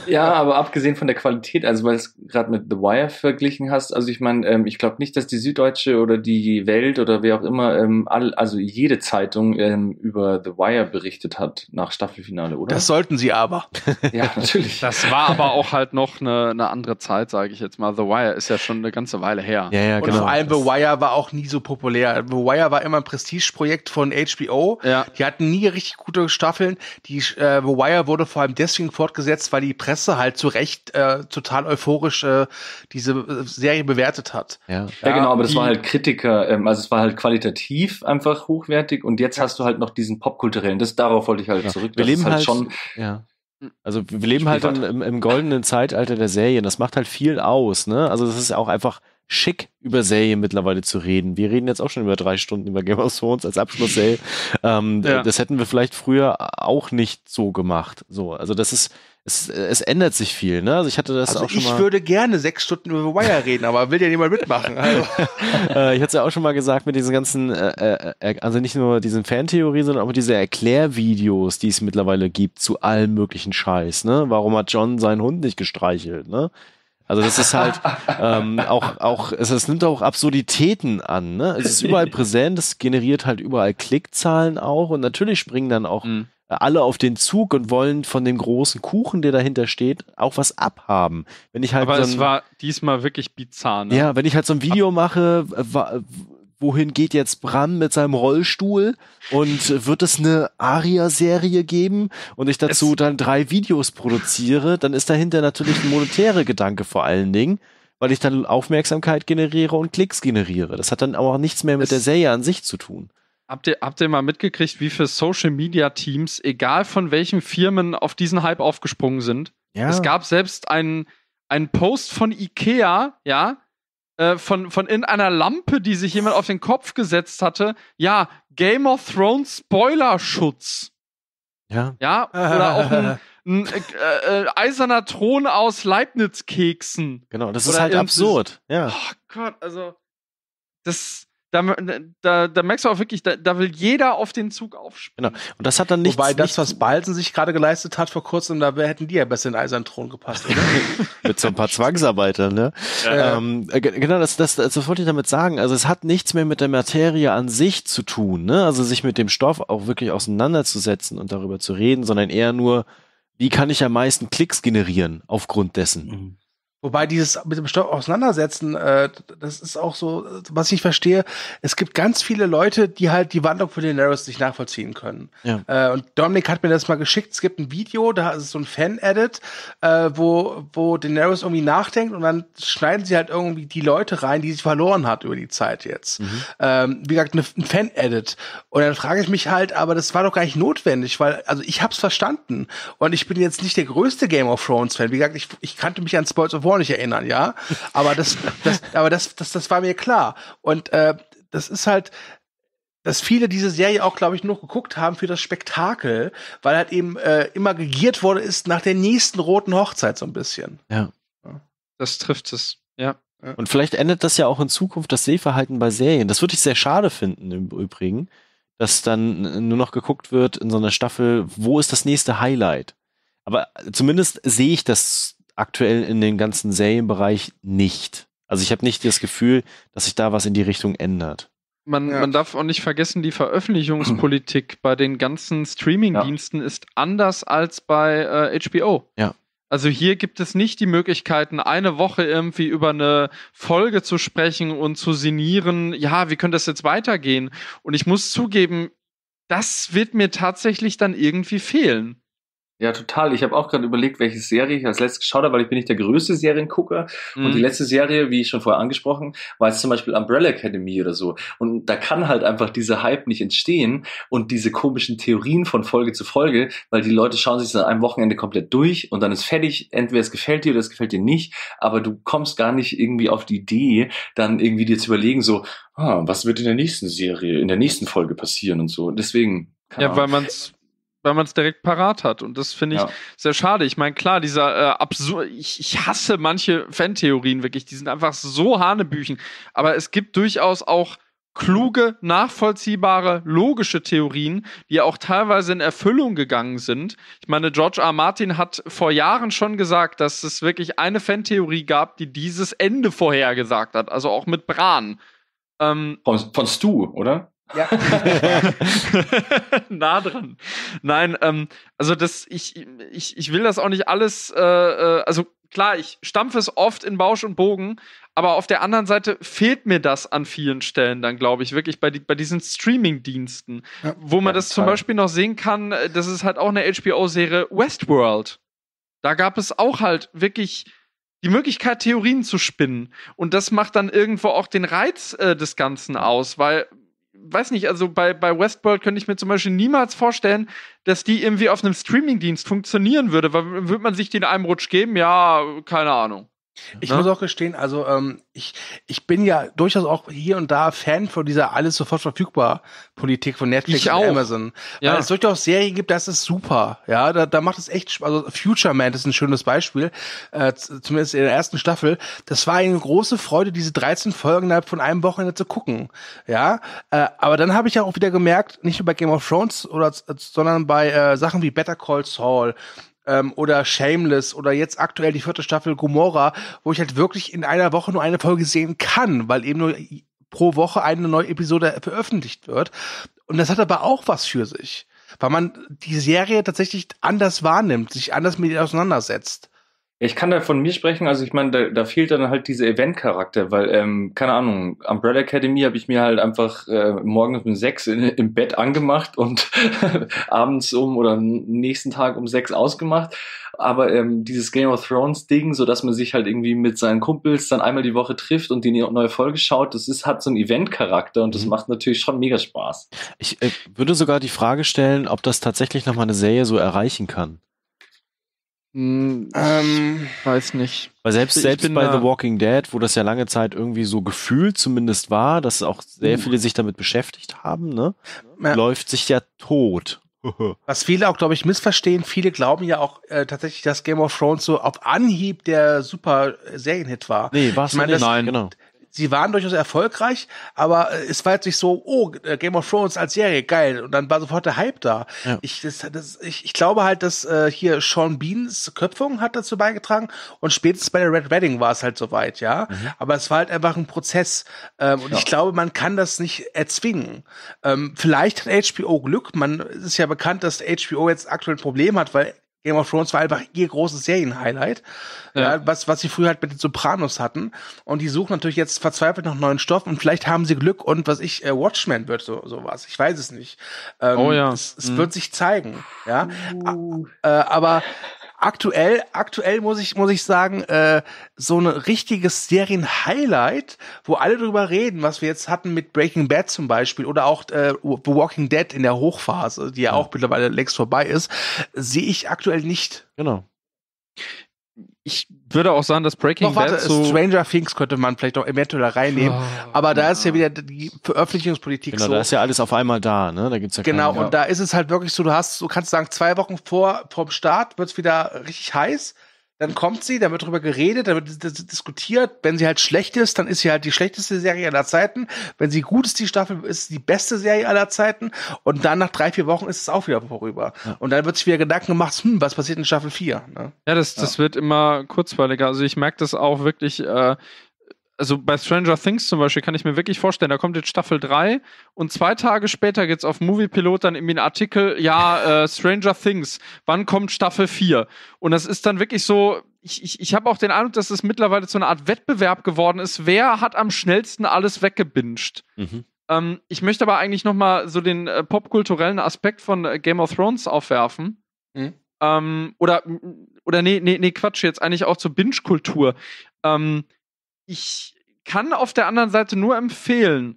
Ja, aber abgesehen von der Qualität, also weil du es gerade mit The Wire verglichen hast, also ich meine, ähm, ich glaube nicht, dass die Süddeutsche oder die Welt oder wer auch immer, ähm, all, also jede Zeitung ähm, über The Wire berichtet hat nach Staffelfinale, oder? Das sollten sie aber. Ja, natürlich. Das war aber auch halt noch eine, eine andere Zeit, sage ich jetzt mal. The Wire ist ja schon eine ganze Weile her. Ja, ja, genau. Und vor allem The Wire war auch nie so populär. The Wire war immer ein Prestigeprojekt von H B O. Ja. Die hatten nie richtig gute Staffeln. Die äh, The Wire wurde vor allem deswegen fortgesetzt, weil die Presse halt zu Recht äh, total euphorisch äh, diese Serie bewertet hat. Ja, ja genau, aber das war halt Kritiker. Ähm, also es war halt qualitativ einfach hochwertig und jetzt ja. hast du halt Halt noch diesen popkulturellen, das darauf wollte ich halt ja. zurück. Wir leben halt, halt schon. Ja. Also wir leben halt im, im goldenen Zeitalter der Serien. Das macht halt viel aus, ne? Also das ist auch einfach schick, über Serien mittlerweile zu reden. Wir reden jetzt auch schon über drei Stunden über Game of Thrones als Abschlussserie. ähm, ja. Das hätten wir vielleicht früher auch nicht so gemacht. So, also das ist Es, es ändert sich viel, ne? Also ich hatte das also auch schon ich mal. Ich würde gerne sechs Stunden über The Wire reden, aber will ja niemand mitmachen. Also. äh, ich hatte es ja auch schon mal gesagt mit diesen ganzen, äh, äh, also nicht nur diesen Fantheorien, sondern auch diese Erklärvideos, die es mittlerweile gibt zu allem möglichen Scheiß, ne? Warum hat John seinen Hund nicht gestreichelt, ne? Also das ist halt ähm, auch, auch es, es nimmt auch Absurditäten an, ne? Es ist überall präsent, es generiert halt überall Klickzahlen auch und natürlich springen dann auch mhm. alle auf den Zug und wollen von dem großen Kuchen, der dahinter steht, auch was abhaben. Wenn ich halt Aber so ein, es war diesmal wirklich bizarr, ne? Ja, wenn ich halt so ein Video mache, wohin geht jetzt Bran mit seinem Rollstuhl und wird es eine Aria-Serie geben und ich dazu es dann drei Videos produziere, dann ist dahinter natürlich ein monetärer Gedanke vor allen Dingen, weil ich dann Aufmerksamkeit generiere und Klicks generiere. Das hat dann auch nichts mehr mit der Serie an sich zu tun. Habt ihr, habt ihr mal mitgekriegt, wie viele Social-Media-Teams, egal von welchen Firmen, auf diesen Hype aufgesprungen sind? Ja. Es gab selbst einen, einen Post von Ikea, ja, äh, von, von in einer Lampe, die sich jemand auf den Kopf gesetzt hatte. Ja, Game of Thrones Spoilerschutz. Ja. Ja, oder auch ein, ein äh, äh, eiserner Thron aus Leibniz-Keksen. Genau, das oder ist halt absurd. Ja. Oh Gott, also das... Da, da, da merkst du auch wirklich, da, da will jeder auf den Zug aufspringen. Genau. Und das hat dann nichts. Wobei das, was Balsen sich gerade geleistet hat vor kurzem, da hätten die ja besser in den eisernen Thron gepasst, oder? Mit so ein paar Zwangsarbeitern, ne? Ja. Ähm, genau, das, das, das wollte ich damit sagen. Also es hat nichts mehr mit der Materie an sich zu tun, ne? Also sich mit dem Stoff auch wirklich auseinanderzusetzen und darüber zu reden, sondern eher nur, wie kann ich am meisten Klicks generieren aufgrund dessen. Mhm. Wobei dieses mit dem Stoff auseinandersetzen, äh, das ist auch so, was ich nicht verstehe. Es gibt ganz viele Leute, die halt die Wandlung von Daenerys nicht nachvollziehen können. Ja. Äh, und Dominik hat mir das mal geschickt. Es gibt ein Video, da ist so ein Fan-Edit, äh, wo wo Daenerys irgendwie nachdenkt und dann schneiden sie halt irgendwie die Leute rein, die sie verloren hat über die Zeit jetzt. Mhm. Ähm, wie gesagt, ein Fan-Edit. Und dann frage ich mich halt, aber das war doch gar nicht notwendig, weil, also ich hab's verstanden. Und ich bin jetzt nicht der größte Game of Thrones-Fan. Wie gesagt, ich, ich kannte mich an Spoils of War nicht erinnern, ja, aber das, das aber das, das, das war mir klar und äh, das ist halt, dass viele diese Serie auch, glaube ich, nur geguckt haben für das Spektakel, weil halt eben äh, immer gegiert wurde ist nach der nächsten roten Hochzeit so ein bisschen. Ja, das trifft es, ja. Und vielleicht endet das ja auch in Zukunft das Sehverhalten bei Serien. Das würde ich sehr schade finden im Übrigen, dass dann nur noch geguckt wird in so einer Staffel, wo ist das nächste Highlight? Aber zumindest sehe ich das aktuell in dem ganzen Serienbereich nicht. Also ich habe nicht das Gefühl, dass sich da was in die Richtung ändert. Man, ja. man darf auch nicht vergessen, die Veröffentlichungspolitik bei den ganzen Streaming-Diensten ja. ist anders als bei äh, H B O. Ja. Also hier gibt es nicht die Möglichkeiten, eine Woche irgendwie über eine Folge zu sprechen und zu sinnieren, ja, wie könnte das jetzt weitergehen? Und ich muss zugeben, das wird mir tatsächlich dann irgendwie fehlen. Ja, total. Ich habe auch gerade überlegt, welche Serie ich als letztes geschaut habe, weil ich bin nicht der größte Seriengucker. Mhm. Und die letzte Serie, wie ich schon vorher angesprochen, war jetzt zum Beispiel Umbrella Academy oder so. Und da kann halt einfach dieser Hype nicht entstehen und diese komischen Theorien von Folge zu Folge, weil die Leute schauen sich das an einem Wochenende komplett durch und dann ist fertig. Entweder es gefällt dir oder es gefällt dir nicht. Aber du kommst gar nicht irgendwie auf die Idee, dann irgendwie dir zu überlegen, so, ah, was wird in der nächsten Serie, in der nächsten Folge passieren und so. Deswegen. Keine Ahnung. Ja, weil man's weil man es direkt parat hat. Und das finde ich ja. sehr schade. Ich meine, klar, dieser äh, absurd, ich, ich hasse manche Fantheorien wirklich, die sind einfach so Hanebüchen. Aber es gibt durchaus auch kluge, nachvollziehbare, logische Theorien, die auch teilweise in Erfüllung gegangen sind. Ich meine, George R. Martin hat vor Jahren schon gesagt, dass es wirklich eine Fantheorie gab, die dieses Ende vorhergesagt hat. Also auch mit Bran. Ähm, von, von Stu, oder? Ja. Nah dran. Nein, ähm, also das, ich, ich, ich will das auch nicht alles, äh, also klar, ich stampfe es oft in Bausch und Bogen, aber auf der anderen Seite fehlt mir das an vielen Stellen dann, glaube ich, wirklich bei, die, bei diesen Streaming-Diensten, ja, wo man ja, das total. Zum Beispiel noch sehen kann, das ist halt auch eine H B O-Serie Westworld. Da gab es auch halt wirklich die Möglichkeit, Theorien zu spinnen. Und das macht dann irgendwo auch den Reiz äh, des Ganzen aus, weil weiß nicht, also bei, bei Westworld könnte ich mir zum Beispiel niemals vorstellen, dass die irgendwie auf einem Streamingdienst funktionieren würde, weil würde man sich die in einem Rutsch geben? Ja, keine Ahnung. Ich ne? muss auch gestehen, also ähm, ich, ich bin ja durchaus auch hier und da Fan von dieser alles sofort verfügbar Politik von Netflix ich und auch. Amazon. Ja. Weil es durchaus Serien gibt, das ist super. Ja, da, da macht es echt, also Future Man ist ein schönes Beispiel, äh, zumindest in der ersten Staffel. Das war eine große Freude, diese dreizehn Folgen innerhalb von einem Wochenende zu gucken. Ja, äh, aber dann habe ich ja auch wieder gemerkt, nicht nur bei Game of Thrones, oder, sondern bei äh, Sachen wie Better Call Saul, oder Shameless oder jetzt aktuell die vierte Staffel Gomorra, wo ich halt wirklich in einer Woche nur eine Folge sehen kann, weil eben nur pro Woche eine neue Episode veröffentlicht wird. Und das hat aber auch was für sich, weil man die Serie tatsächlich anders wahrnimmt, sich anders mit ihr auseinandersetzt. Ich kann da von mir sprechen, also ich meine, da, da fehlt dann halt dieser Event-Charakter, weil, ähm, keine Ahnung, Umbrella Academy habe ich mir halt einfach äh, morgens um sechs in, im Bett angemacht und abends um oder nächsten Tag um sechs ausgemacht. Aber ähm, dieses Game of Thrones Ding, so dass man sich halt irgendwie mit seinen Kumpels dann einmal die Woche trifft und die neue Folge schaut, das ist, hat so einen Event-Charakter und das mhm. macht natürlich schon mega Spaß. Ich äh, würde sogar die Frage stellen, ob das tatsächlich nochmal eine Serie so erreichen kann. Hm, ähm, weiß nicht. Weil selbst, ich selbst bei da, The Walking Dead, wo das ja lange Zeit irgendwie so gefühlt zumindest war, dass auch sehr viele sich damit beschäftigt haben, ne? Ja. Läuft sich ja tot. Was viele auch, glaube ich, missverstehen, viele glauben ja auch äh, tatsächlich, dass Game of Thrones so auf Anhieb der super Serienhit war. Nee, war es nicht. Nein, genau. Sie waren durchaus erfolgreich, aber es war jetzt nicht so, oh, Game of Thrones als Serie, geil. Und dann war sofort der Hype da. Ja. Ich, das, das, ich, ich glaube halt, dass äh, hier Sean Beans Köpfung hat dazu beigetragen und spätestens bei der Red Wedding war es halt soweit, ja. Mhm. Aber es war halt einfach ein Prozess. Ähm, und ja. ich glaube, man kann das nicht erzwingen. Ähm, vielleicht hat H B O Glück. Man es ist ja bekannt, dass H B O jetzt aktuell ein Problem hat, weil Game of Thrones war einfach ihr großes Serienhighlight, ja. äh, was, was sie früher halt mit den Sopranos hatten. Und die suchen natürlich jetzt verzweifelt nach neuen Stoffen und vielleicht haben sie Glück und was ich, äh, Watchmen wird so, sowas. Ich weiß es nicht. Ähm, oh ja. Es, es mhm. wird sich zeigen, ja. Uh. Äh, aber aktuell, aktuell muss ich, muss ich sagen, äh, so ein richtiges Serien-Highlight, wo alle drüber reden, was wir jetzt hatten mit Breaking Bad zum Beispiel oder auch äh, The Walking Dead in der Hochphase, die ja, ja. auch mittlerweile längst vorbei ist, sehe ich aktuell nicht. Genau. Ich würde auch sagen, dass Breaking noch, warte, Bad so... Stranger Things könnte man vielleicht noch eventuell reinnehmen, oh, aber da ja. ist ja wieder die Veröffentlichungspolitik genau, so. Genau, da ist ja alles auf einmal da, ne? Da gibt's ja genau, keinen, und ja. da ist es halt wirklich so, du hast, du kannst sagen, zwei Wochen vor vom Start wird's wieder richtig heiß, dann kommt sie, dann wird drüber geredet, dann wird diskutiert, wenn sie halt schlecht ist, dann ist sie halt die schlechteste Serie aller Zeiten, wenn sie gut ist, die Staffel ist die beste Serie aller Zeiten und dann nach drei, vier Wochen ist es auch wieder vorüber. Ja. Und dann wird sich wieder Gedanken gemacht, hm, was passiert in Staffel vier? Ne? Ja, das, das ja. wird immer kurzweiliger, also ich merke das auch wirklich, äh, also bei Stranger Things zum Beispiel kann ich mir wirklich vorstellen, da kommt jetzt Staffel drei und zwei Tage später geht's auf Movie Pilot dann irgendwie ein Artikel, ja, äh, Stranger Things, wann kommt Staffel vier? Und das ist dann wirklich so, ich, ich, ich habe auch den Eindruck, dass es mittlerweile zu einer Art Wettbewerb geworden ist, wer hat am schnellsten alles weggebinged. Mhm. Ähm, ich möchte aber eigentlich noch mal so den äh, popkulturellen Aspekt von äh, Game of Thrones aufwerfen. Mhm. Ähm, oder, oder nee, nee, nee, Quatsch, jetzt eigentlich auch zur Binge-Kultur. Ähm, ich kann auf der anderen Seite nur empfehlen,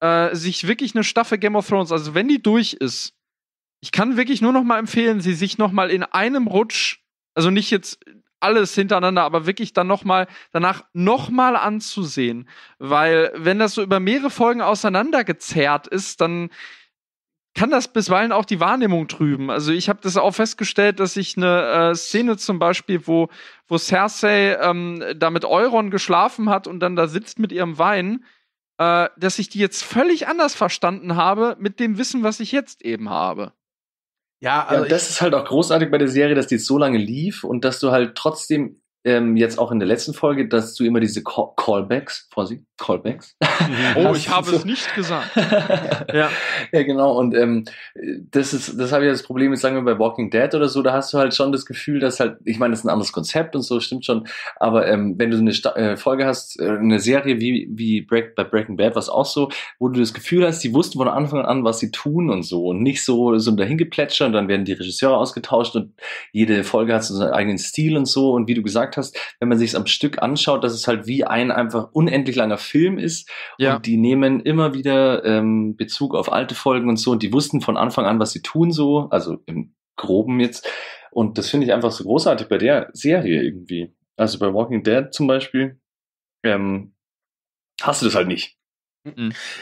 äh, sich wirklich eine Staffel Game of Thrones, also wenn die durch ist, ich kann wirklich nur noch mal empfehlen, sie sich noch mal in einem Rutsch, also nicht jetzt alles hintereinander, aber wirklich dann noch mal, danach noch mal anzusehen. Weil wenn das so über mehrere Folgen auseinandergezerrt ist, dann kann das bisweilen auch die Wahrnehmung trüben. Also ich habe das auch festgestellt, dass ich eine äh, Szene zum Beispiel, wo, wo Cersei ähm, da mit Euron geschlafen hat und dann da sitzt mit ihrem Wein, äh, dass ich die jetzt völlig anders verstanden habe mit dem Wissen, was ich jetzt eben habe. Ja, also ja, das ist halt auch großartig bei der Serie, dass die so lange lief und dass du halt trotzdem ähm, jetzt auch in der letzten Folge, dass du immer diese Call- Callbacks, Vorsicht, Callbacks. Oh, ich habe so. es nicht gesagt. ja. ja, genau. Und ähm, das ist, das habe ich das Problem, jetzt sagen wir bei Walking Dead oder so, da hast du halt schon das Gefühl, dass halt, ich meine, das ist ein anderes Konzept und so, stimmt schon, aber ähm, wenn du so eine Sta- äh, Folge hast, äh, eine Serie wie, wie Break, bei Breaking Bad war es auch so, wo du das Gefühl hast, die wussten von Anfang an, was sie tun und so und nicht so, so dahingeplätschert und dann werden die Regisseure ausgetauscht und jede Folge hat so seinen eigenen Stil und so und wie du gesagt hast, wenn man sich es am Stück anschaut, dass es halt wie ein einfach unendlich langer Film ist. Ja. Und die nehmen immer wieder ähm, Bezug auf alte Folgen und so und die wussten von Anfang an, was sie tun so, also im Groben jetzt. Und das finde ich einfach so großartig bei der Serie irgendwie. Also bei Walking Dead zum Beispiel ähm, hast du das halt nicht.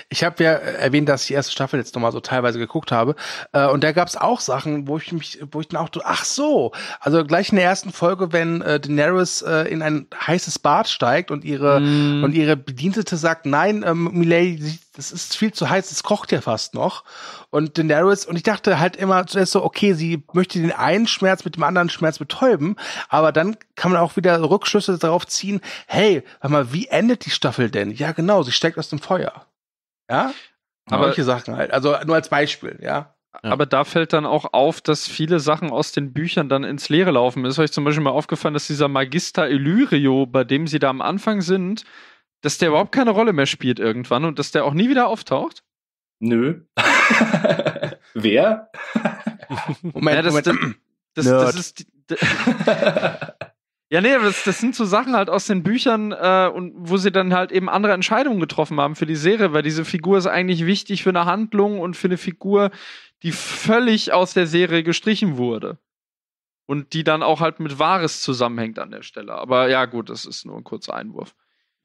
Ich habe ja erwähnt, dass ich die erste Staffel jetzt nochmal so teilweise geguckt habe äh, und da gab es auch Sachen, wo ich mich, wo ich dann auch, ach so, also gleich in der ersten Folge, wenn äh, Daenerys äh, in ein heißes Bad steigt und ihre mm. und ihre Bedienstete sagt, nein, ähm, Milady, das ist viel zu heiß, es kocht ja fast noch und Daenerys, und ich dachte halt immer zuerst so, okay, sie möchte den einen Schmerz mit dem anderen Schmerz betäuben, aber dann kann man auch wieder Rückschlüsse darauf ziehen, hey, warte mal, wie endet die Staffel denn? Ja genau, sie steigt aus dem Feuer. Ja, aber solche Sachen halt. Also nur als Beispiel, ja. Ja. Aber da fällt dann auch auf, dass viele Sachen aus den Büchern dann ins Leere laufen. Ist euch zum Beispiel mal aufgefallen, dass dieser Magister Illyrio, bei dem sie da am Anfang sind, dass der überhaupt keine Rolle mehr spielt irgendwann und dass der auch nie wieder auftaucht? Nö. Wer? Moment, ja, das, Moment. Das, das, das ist... Ja, nee, das, das sind so Sachen halt aus den Büchern äh, und wo sie dann halt eben andere Entscheidungen getroffen haben für die Serie, weil diese Figur ist eigentlich wichtig für eine Handlung und für eine Figur, die völlig aus der Serie gestrichen wurde. Und die dann auch halt mit Wahres zusammenhängt an der Stelle. Aber ja, gut, das ist nur ein kurzer Einwurf.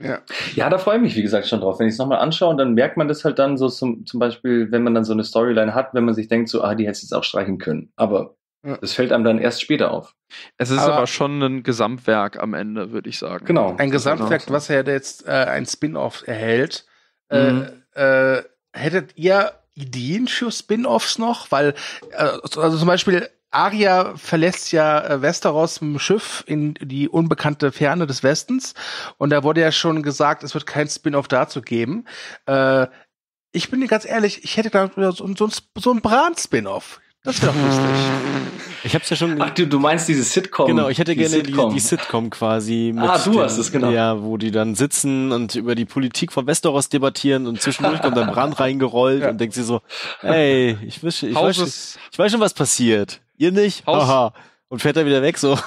Ja, ja, da freue ich mich, wie gesagt, schon drauf. Wenn ich es nochmal anschaue, und dann merkt man das halt dann so zum, zum Beispiel, wenn man dann so eine Storyline hat, wenn man sich denkt, so, ah, die hätte es jetzt auch streichen können. Aber ja, das fällt einem dann erst später auf. Es ist aber, aber schon ein Gesamtwerk am Ende, würde ich sagen. Genau. Ein Gesamtwerk, was ja jetzt äh, ein Spin-Off erhält. Mhm. Äh, äh, hättet ihr Ideen für Spin-Offs noch? Weil, äh, also zum Beispiel, Arya verlässt ja äh, Westeros mit dem Schiff in die unbekannte Ferne des Westens. Und da wurde ja schon gesagt, es wird kein Spin-Off dazu geben. Äh, ich bin dir ganz ehrlich, ich hätte gedacht, so, so, so ein Bran-Spin-Off. Das wäre doch lustig. Ich hab's ja schon. Ach, du, du meinst diese Sitcom. Genau, ich hätte die gerne Sitcom. Die, die Sitcom quasi. Mit ah, du den, hast es, genau. Ja, wo die dann sitzen und über die Politik von Westeros debattieren und zwischendurch kommt dann Brand reingerollt ja. und denkt sie so, ey, ich, wisch, ich, weiß, ich, ich weiß schon, was passiert. Ihr nicht? Haus. Aha. Und fährt dann wieder weg so.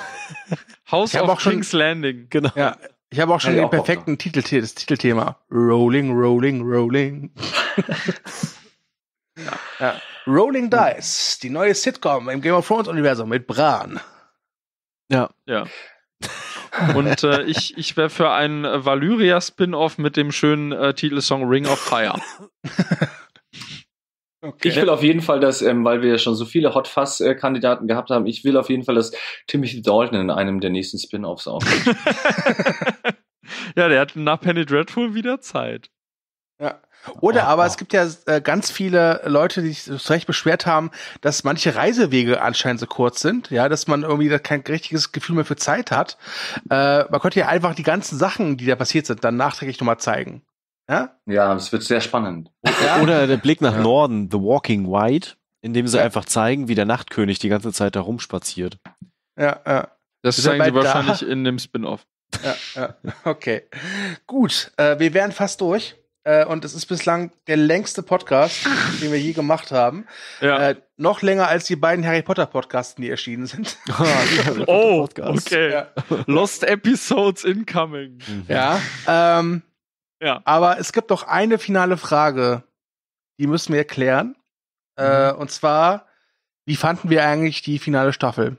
House of King's Landing. Genau. Ja. Ich habe auch schon ja, den auch perfekten Titel, das Titelthema. Rolling, rolling, rolling. Ja. Ja. Rolling Dice, die neue Sitcom im Game of Thrones Universum mit Bran. Ja, ja. Und äh, ich, ich wäre für einen Valyria-Spin-Off mit dem schönen äh, Titelsong Ring of Fire. Okay. Ich will auf jeden Fall, dass, ähm, weil wir ja schon so viele Hot-Fuss-Kandidaten gehabt haben, ich will auf jeden Fall, dass Timothy Dalton in einem der nächsten Spin-Offs auftritt. Ja, der hat nach Penny Dreadful wieder Zeit. Ja. Oder oh, aber oh. es gibt ja äh, ganz viele Leute, die sich zu Recht beschwert haben, dass manche Reisewege anscheinend so kurz sind, ja, dass man irgendwie kein richtiges Gefühl mehr für Zeit hat. Äh, man könnte ja einfach die ganzen Sachen, die da passiert sind, dann nachträglich nochmal zeigen. Ja, ja, es wird sehr spannend. Oder, oder der Blick nach ja. Norden, The Walking White, in dem sie ja. einfach zeigen, wie der Nachtkönig die ganze Zeit da rumspaziert. Ja, ja. Das zeigen sie wahrscheinlich da? in dem Spin-Off. Ja, ja. Okay. Gut, äh, wir wären fast durch. Und es ist bislang der längste Podcast, den wir je gemacht haben. Ja. Äh, noch länger als die beiden Harry Potter Podcasts, die erschienen sind. Oh, okay. Ja. Lost Episodes incoming. Mhm. Ja, ähm, ja. Aber es gibt noch eine finale Frage, die müssen wir klären. Mhm. Äh, und zwar, wie fanden wir eigentlich die finale Staffel?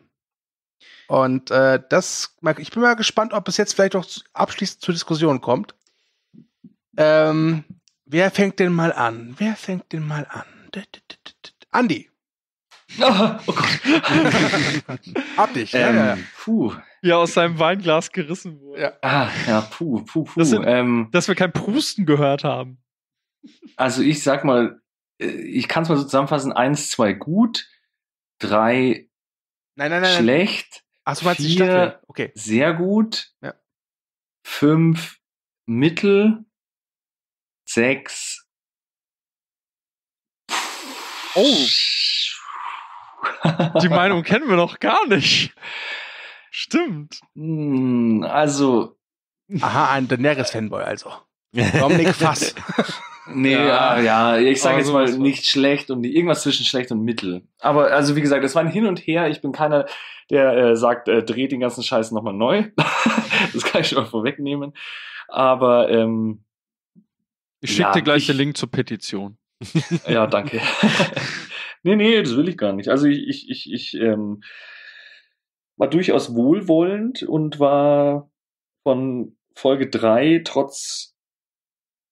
Und äh, das, ich bin mal gespannt, ob es jetzt vielleicht noch abschließend zur Diskussion kommt. Ähm, wer fängt denn mal an? Wer fängt denn mal an? Andy. Oh, oh Gott. Hab dich. Ähm, ja, ja. Puh. Wie er aus seinem Weinglas gerissen wurde. Ja, ah, ja puh, puh, puh. Das sind, ähm, dass wir kein Prusten gehört haben. Also ich sag mal, ich kann es mal so zusammenfassen. Eins, zwei gut. Drei nein, nein, nein, schlecht. Ach, so meinst du die Staffel? Okay. Sehr gut. Ja. Fünf mittel. Sechs. Oh. Die Meinung kennen wir noch gar nicht. Stimmt. Also. Aha, ein Daenerys-Fanboy also. Dominik Fass. Nee, ja, ja, ich sage jetzt mal nicht schlecht und irgendwas zwischen schlecht und mittel. Aber also wie gesagt, es war ein Hin und Her. Ich bin keiner, der äh, sagt, äh, dreht den ganzen Scheiß nochmal neu. Das kann ich schon mal vorwegnehmen. Aber, ähm, ich schicke ja, dir gleich ich, den Link zur Petition. Ja, danke. nee, nee, das will ich gar nicht. Also ich, ich, ich, ich ähm, war durchaus wohlwollend und war von Folge drei trotz,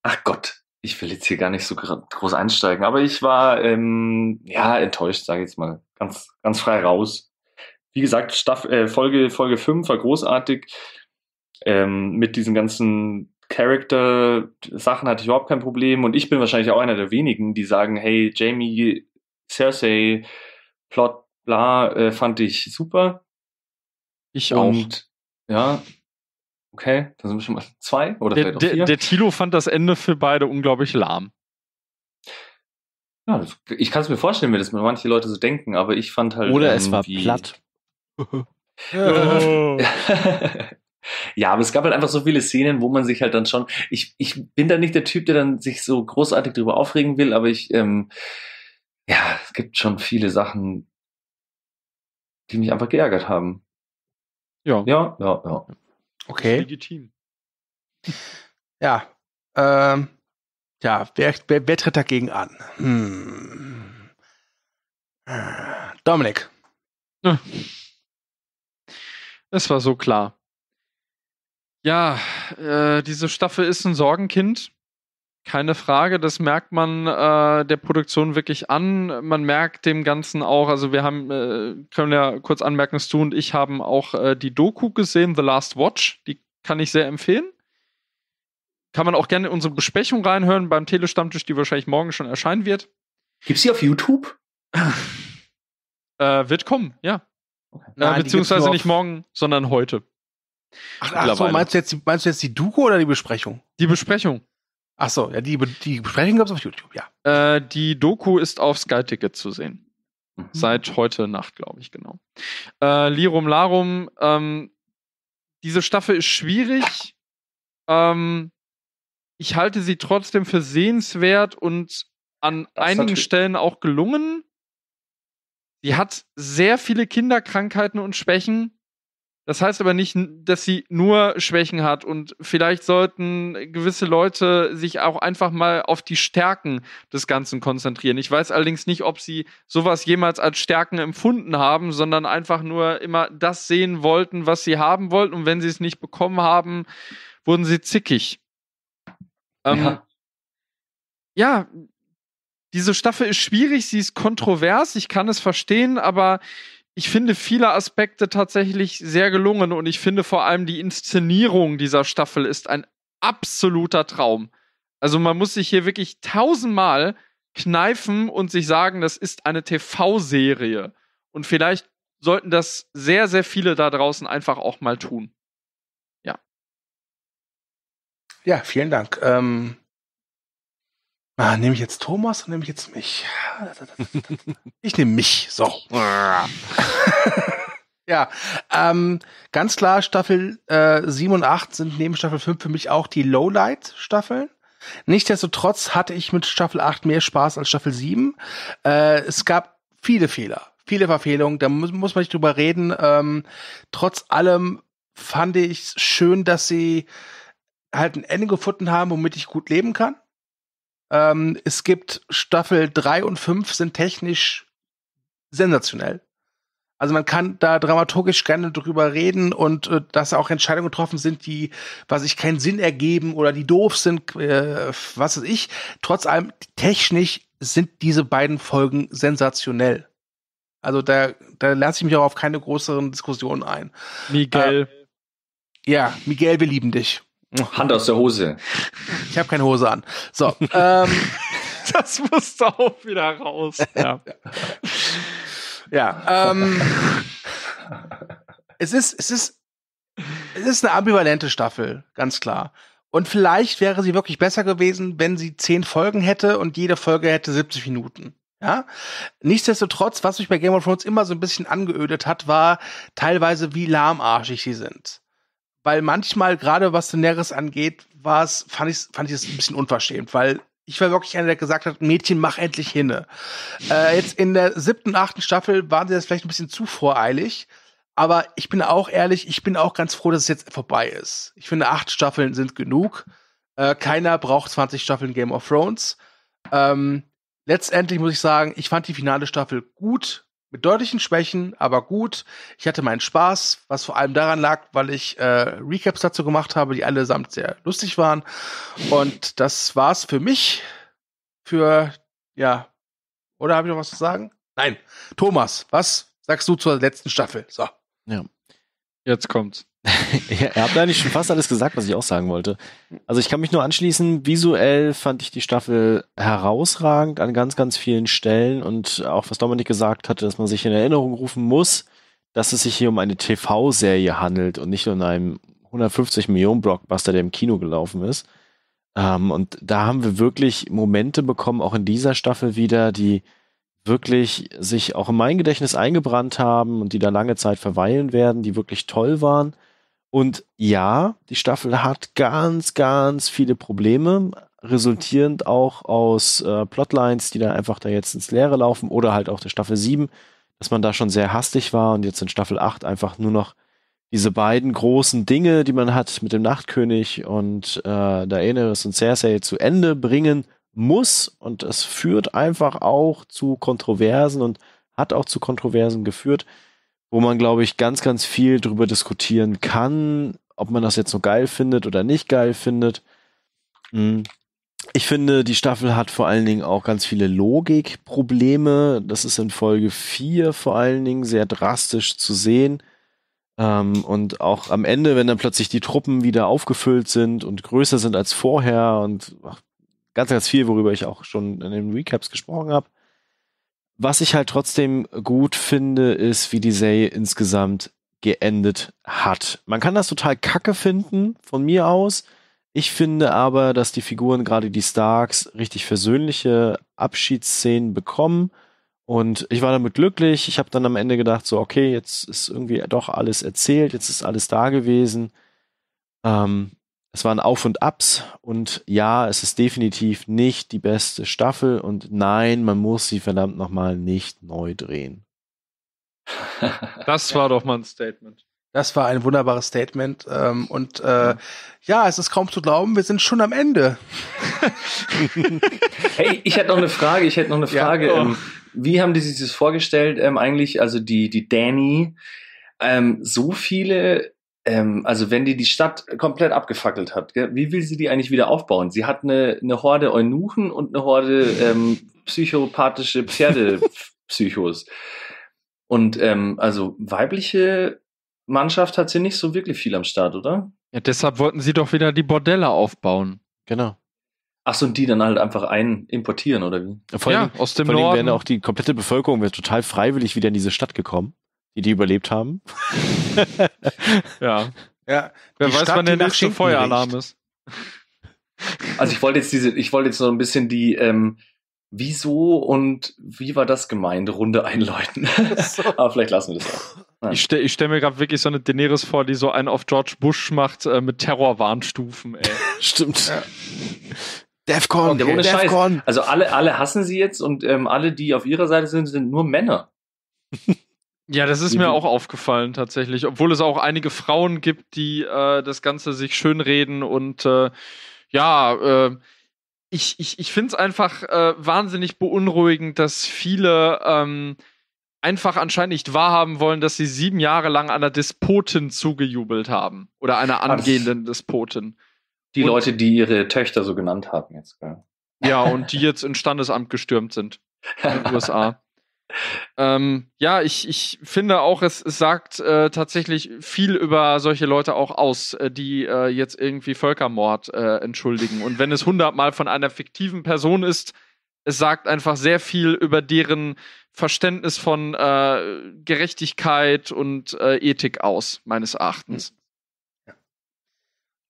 ach Gott, ich will jetzt hier gar nicht so groß einsteigen, aber ich war ähm, ja enttäuscht, sage ich jetzt mal, ganz, ganz frei raus. Wie gesagt, Staff, äh, Folge, Folge fünf war großartig ähm, mit diesem ganzen Charakter-Sachen hatte ich überhaupt kein Problem und ich bin wahrscheinlich auch einer der wenigen, die sagen, hey, Jamie, Cersei, Plot, bla, äh, fand ich super. Ich auch. Und, ja, okay, da sind wir schon mal zwei oder der, vielleicht auch vier. Der, der Tilo fand das Ende für beide unglaublich lahm. Ja, das, ich kann es mir vorstellen, wie das manche Leute so denken, aber ich fand halt. Oder es war platt. Ja, aber es gab halt einfach so viele Szenen, wo man sich halt dann schon, ich, ich bin da nicht der Typ, der dann sich so großartig drüber aufregen will, aber ich, ähm, ja, es gibt schon viele Sachen, die mich einfach geärgert haben. Ja. Ja, ja, ja. Okay. Legitim. Ja, ähm, ja, wer, wer, wer tritt dagegen an? Hm. Dominik. Das war so klar. Ja, äh, diese Staffel ist ein Sorgenkind. Keine Frage, das merkt man äh, der Produktion wirklich an. Man merkt dem Ganzen auch, also wir haben, äh, können ja kurz anmerken, Stu und ich haben auch äh, die Doku gesehen, The Last Watch. Die kann ich sehr empfehlen. Kann man auch gerne in unsere Besprechung reinhören beim Tele-Stammtisch, die wahrscheinlich morgen schon erscheinen wird. Gibt's die auf YouTube? äh, wird kommen, ja. Nein, äh, beziehungsweise nicht morgen, sondern heute. Ach, ach so, meinst du, jetzt, meinst du jetzt die Doku oder die Besprechung? Die Besprechung. Ach so, ja, die, die Besprechung gab es auf YouTube, ja. Äh, die Doku ist auf Sky-Ticket zu sehen. Mhm. Seit heute Nacht, glaube ich, genau. Äh, Lirum Larum, ähm, diese Staffel ist schwierig. Ähm, ich halte sie trotzdem für sehenswert und an das einigen Stellen auch gelungen. Sie hat sehr viele Kinderkrankheiten und Schwächen. Das heißt aber nicht, dass sie nur Schwächen hat und vielleicht sollten gewisse Leute sich auch einfach mal auf die Stärken des Ganzen konzentrieren. Ich weiß allerdings nicht, ob sie sowas jemals als Stärken empfunden haben, sondern einfach nur immer das sehen wollten, was sie haben wollten und wenn sie es nicht bekommen haben, wurden sie zickig. Ähm, ja. ja, diese Staffel ist schwierig, sie ist kontrovers, ich kann es verstehen, aber ich finde viele Aspekte tatsächlich sehr gelungen und ich finde vor allem die Inszenierung dieser Staffel ist ein absoluter Traum. Also man muss sich hier wirklich tausendmal kneifen und sich sagen, das ist eine T V-Serie. Und vielleicht sollten das sehr, sehr viele da draußen einfach auch mal tun. Ja. Ja, vielen Dank. Ähm, ah, nehme ich jetzt Thomas oder nehme ich jetzt mich? Ich nehme mich. So. Ja, ähm, ganz klar, Staffel äh, sieben und acht sind neben Staffel fünf für mich auch die Lowlight-Staffeln. Nichtsdestotrotz hatte ich mit Staffel acht mehr Spaß als Staffel sieben. Äh, es gab viele Fehler, viele Verfehlungen, da mu- muss man nicht drüber reden. Ähm, trotz allem fand ich schön, dass sie halt ein Ende gefunden haben, womit ich gut leben kann. Ähm, es gibt Staffel drei und fünf sind technisch sensationell. Also man kann da dramaturgisch gerne drüber reden und äh, dass auch Entscheidungen getroffen sind, die, was ich keinen Sinn ergeben oder die doof sind, äh, was weiß ich. Trotz allem, technisch sind diese beiden Folgen sensationell. Also da, da lasse ich mich auch auf keine größeren Diskussionen ein. Miguel. Äh, ja, Miguel, wir lieben dich. Hand aus der Hose. Ich habe keine Hose an. So, ähm, das muss auch wieder raus. Ja, ja ähm, es ist, es ist, es ist eine ambivalente Staffel, ganz klar. Und vielleicht wäre sie wirklich besser gewesen, wenn sie zehn Folgen hätte und jede Folge hätte siebzig Minuten. Ja? Nichtsdestotrotz, was mich bei Game of Thrones immer so ein bisschen angeödet hat, war teilweise, wie lahmarschig sie sind. Weil manchmal, gerade was Daenerys angeht, war's, fand ich fand ich es ein bisschen unverschämt, weil ich war wirklich einer, der gesagt hat, Mädchen, mach endlich hinne. Äh, jetzt in der siebten und achten Staffel waren sie das vielleicht ein bisschen zu voreilig, aber ich bin auch ehrlich, ich bin auch ganz froh, dass es jetzt vorbei ist. Ich finde, acht Staffeln sind genug. Äh, keiner braucht zwanzig Staffeln Game of Thrones. Ähm, letztendlich muss ich sagen, ich fand die finale Staffel gut. Mit deutlichen Schwächen, aber gut. Ich hatte meinen Spaß, was vor allem daran lag, weil ich äh, Recaps dazu gemacht habe, die allesamt sehr lustig waren. Und das war's für mich. Für, ja. Oder habe ich noch was zu sagen? Nein. Thomas, was sagst du zur letzten Staffel? So. Ja. Jetzt kommt's. Ihr habt eigentlich schon fast alles gesagt, was ich auch sagen wollte. Also ich kann mich nur anschließen, visuell fand ich die Staffel herausragend an ganz, ganz vielen Stellen und auch was Dominik gesagt hatte, dass man sich in Erinnerung rufen muss, dass es sich hier um eine T V-Serie handelt und nicht um einen hundertfünfzig Millionen Blockbuster, der im Kino gelaufen ist. Ähm, und da haben wir wirklich Momente bekommen, auch in dieser Staffel wieder, die wirklich sich auch in mein Gedächtnis eingebrannt haben und die da lange Zeit verweilen werden, die wirklich toll waren. Und ja, die Staffel hat ganz, ganz viele Probleme, resultierend auch aus äh, Plotlines, die da einfach da jetzt ins Leere laufen, oder halt auch der Staffel sieben, dass man da schon sehr hastig war und jetzt in Staffel acht einfach nur noch diese beiden großen Dinge, die man hat mit dem Nachtkönig und äh, Daenerys und Cersei zu Ende bringen muss, und es führt einfach auch zu Kontroversen und hat auch zu Kontroversen geführt, wo man, glaube ich, ganz, ganz viel drüber diskutieren kann, ob man das jetzt so geil findet oder nicht geil findet. Ich finde, die Staffel hat vor allen Dingen auch ganz viele Logikprobleme. Das ist in Folge vier vor allen Dingen sehr drastisch zu sehen. Ähm, und auch am Ende, wenn dann plötzlich die Truppen wieder aufgefüllt sind und größer sind als vorher und ach, ganz, ganz viel, worüber ich auch schon in den Recaps gesprochen habe. Was ich halt trotzdem gut finde, ist, wie die Serie insgesamt geendet hat. Man kann das total kacke finden, von mir aus. Ich finde aber, dass die Figuren, gerade die Starks, richtig versöhnliche Abschiedsszenen bekommen. Und ich war damit glücklich. Ich habe dann am Ende gedacht, so, okay, jetzt ist irgendwie doch alles erzählt. Jetzt ist alles da gewesen. Ähm, es waren Auf und Abs. Und ja, es ist definitiv nicht die beste Staffel. Und nein, man muss sie verdammt nochmal nicht neu drehen. Das war doch mal ein Statement. Das war ein wunderbares Statement. Ähm, und äh, ja, es ist kaum zu glauben, wir sind schon am Ende. Hey, ich hätte noch eine Frage. Ich hätte noch eine Frage. Ja, oh. ähm, wie haben die sich das vorgestellt ähm, eigentlich? Also die, die Dany, ähm, so viele, ähm, also wenn die die Stadt komplett abgefackelt hat, gell, wie will sie die eigentlich wieder aufbauen? Sie hat eine, eine Horde Eunuchen und eine Horde ähm, psychopathische Pferdepsychos. Und ähm, also weibliche Mannschaft hat sie nicht so wirklich viel am Start, oder? Ja, deshalb wollten sie doch wieder die Bordelle aufbauen. Genau. Achso, und die dann halt einfach ein importieren, oder wie? Vor allem, ja, aus dem Norden. Vor allem wäre auch die komplette Bevölkerung wäre total freiwillig wieder in diese Stadt gekommen, die die überlebt haben. Ja. Ja. Wer weiß, wann der nächste Feueralarm ist. Also ich wollte jetzt diese, ich wollte jetzt noch ein bisschen die, ähm, wieso und wie war das gemeint, Runde einläuten. Aber vielleicht lassen wir das auch. Ja. Ich stelle stell mir gerade wirklich so eine Daenerys vor, die so einen auf George Bush macht äh, mit Terrorwarnstufen, ey. Stimmt. Ja. Defcon, okay. Ohne Scheiß. Defcon. Also alle, alle hassen sie jetzt und ähm, alle, die auf ihrer Seite sind, sind nur Männer. Ja, das ist die mir auch aufgefallen tatsächlich. Obwohl es auch einige Frauen gibt, die äh, das Ganze sich schönreden und äh, ja, äh, ich, ich, ich finde es einfach äh, wahnsinnig beunruhigend, dass viele ähm, einfach anscheinend nicht wahrhaben wollen, dass sie sieben Jahre lang einer Despotin zugejubelt haben. Oder einer angehenden Despotin. Die und, Leute, die ihre Töchter so genannt haben jetzt. Ja, ja, und die jetzt ins Standesamt gestürmt sind in den U S A. ähm, ja, ich, ich finde auch, es, es sagt äh, tatsächlich viel über solche Leute auch aus, äh, die äh, jetzt irgendwie Völkermord äh, entschuldigen. Und wenn es hundertmal von einer fiktiven Person ist, es sagt einfach sehr viel über deren Verständnis von äh, Gerechtigkeit und äh, Ethik aus, meines Erachtens.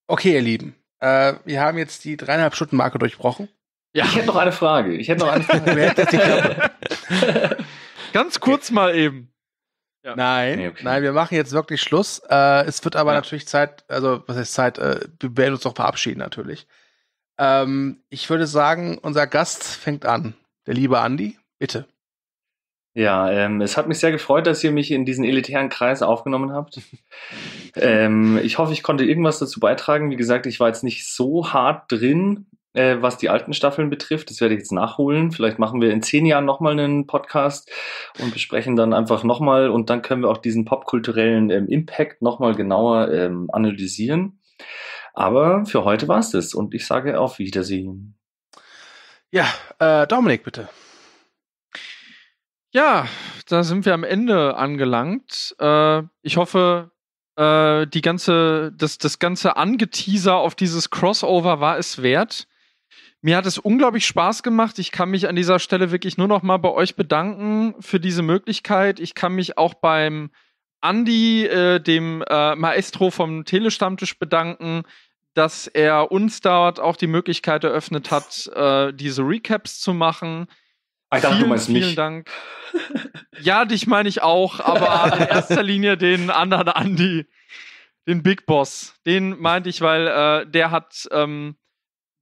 Okay, ihr Lieben, äh, wir haben jetzt die dreieinhalb Stunden Marke durchbrochen. Ja. Ich hätte noch eine Frage. Ich hätte noch eine Frage. Ganz kurz mal eben. Ja. Nein, nee, okay. Nein, wir machen jetzt wirklich Schluss. Äh, es wird aber ja. natürlich Zeit, also was heißt Zeit, äh, wir werden uns doch verabschieden natürlich. Ähm, ich würde sagen, unser Gast fängt an. Der liebe Andy, bitte. Ja, ähm, es hat mich sehr gefreut, dass ihr mich in diesen elitären Kreis aufgenommen habt. ähm, ich hoffe, ich konnte irgendwas dazu beitragen. Wie gesagt, ich war jetzt nicht so hart drin, äh, was die alten Staffeln betrifft. Das werde ich jetzt nachholen. Vielleicht machen wir in zehn Jahren nochmal einen Podcast und besprechen dann einfach nochmal. Und dann können wir auch diesen popkulturellen ähm, Impact nochmal genauer ähm, analysieren. Aber für heute war es das und ich sage auf Wiedersehen. Ja, äh, Dominik, bitte. Ja, da sind wir am Ende angelangt. Äh, ich hoffe, äh, die ganze, das, das ganze Angeteaser auf dieses Crossover war es wert. Mir hat es unglaublich Spaß gemacht. Ich kann mich an dieser Stelle wirklich nur noch mal bei euch bedanken für diese Möglichkeit. Ich kann mich auch beim Andy, äh, dem äh, Maestro vom Tele-Stammtisch bedanken, dass er uns dort auch die Möglichkeit eröffnet hat, äh, diese Recaps zu machen. Ich dachte, vielen, du meinst vielen mich. Dank. Ja, dich meine ich auch, aber in erster Linie den anderen Andy, den Big Boss. Den meinte ich, weil äh, der hat ähm,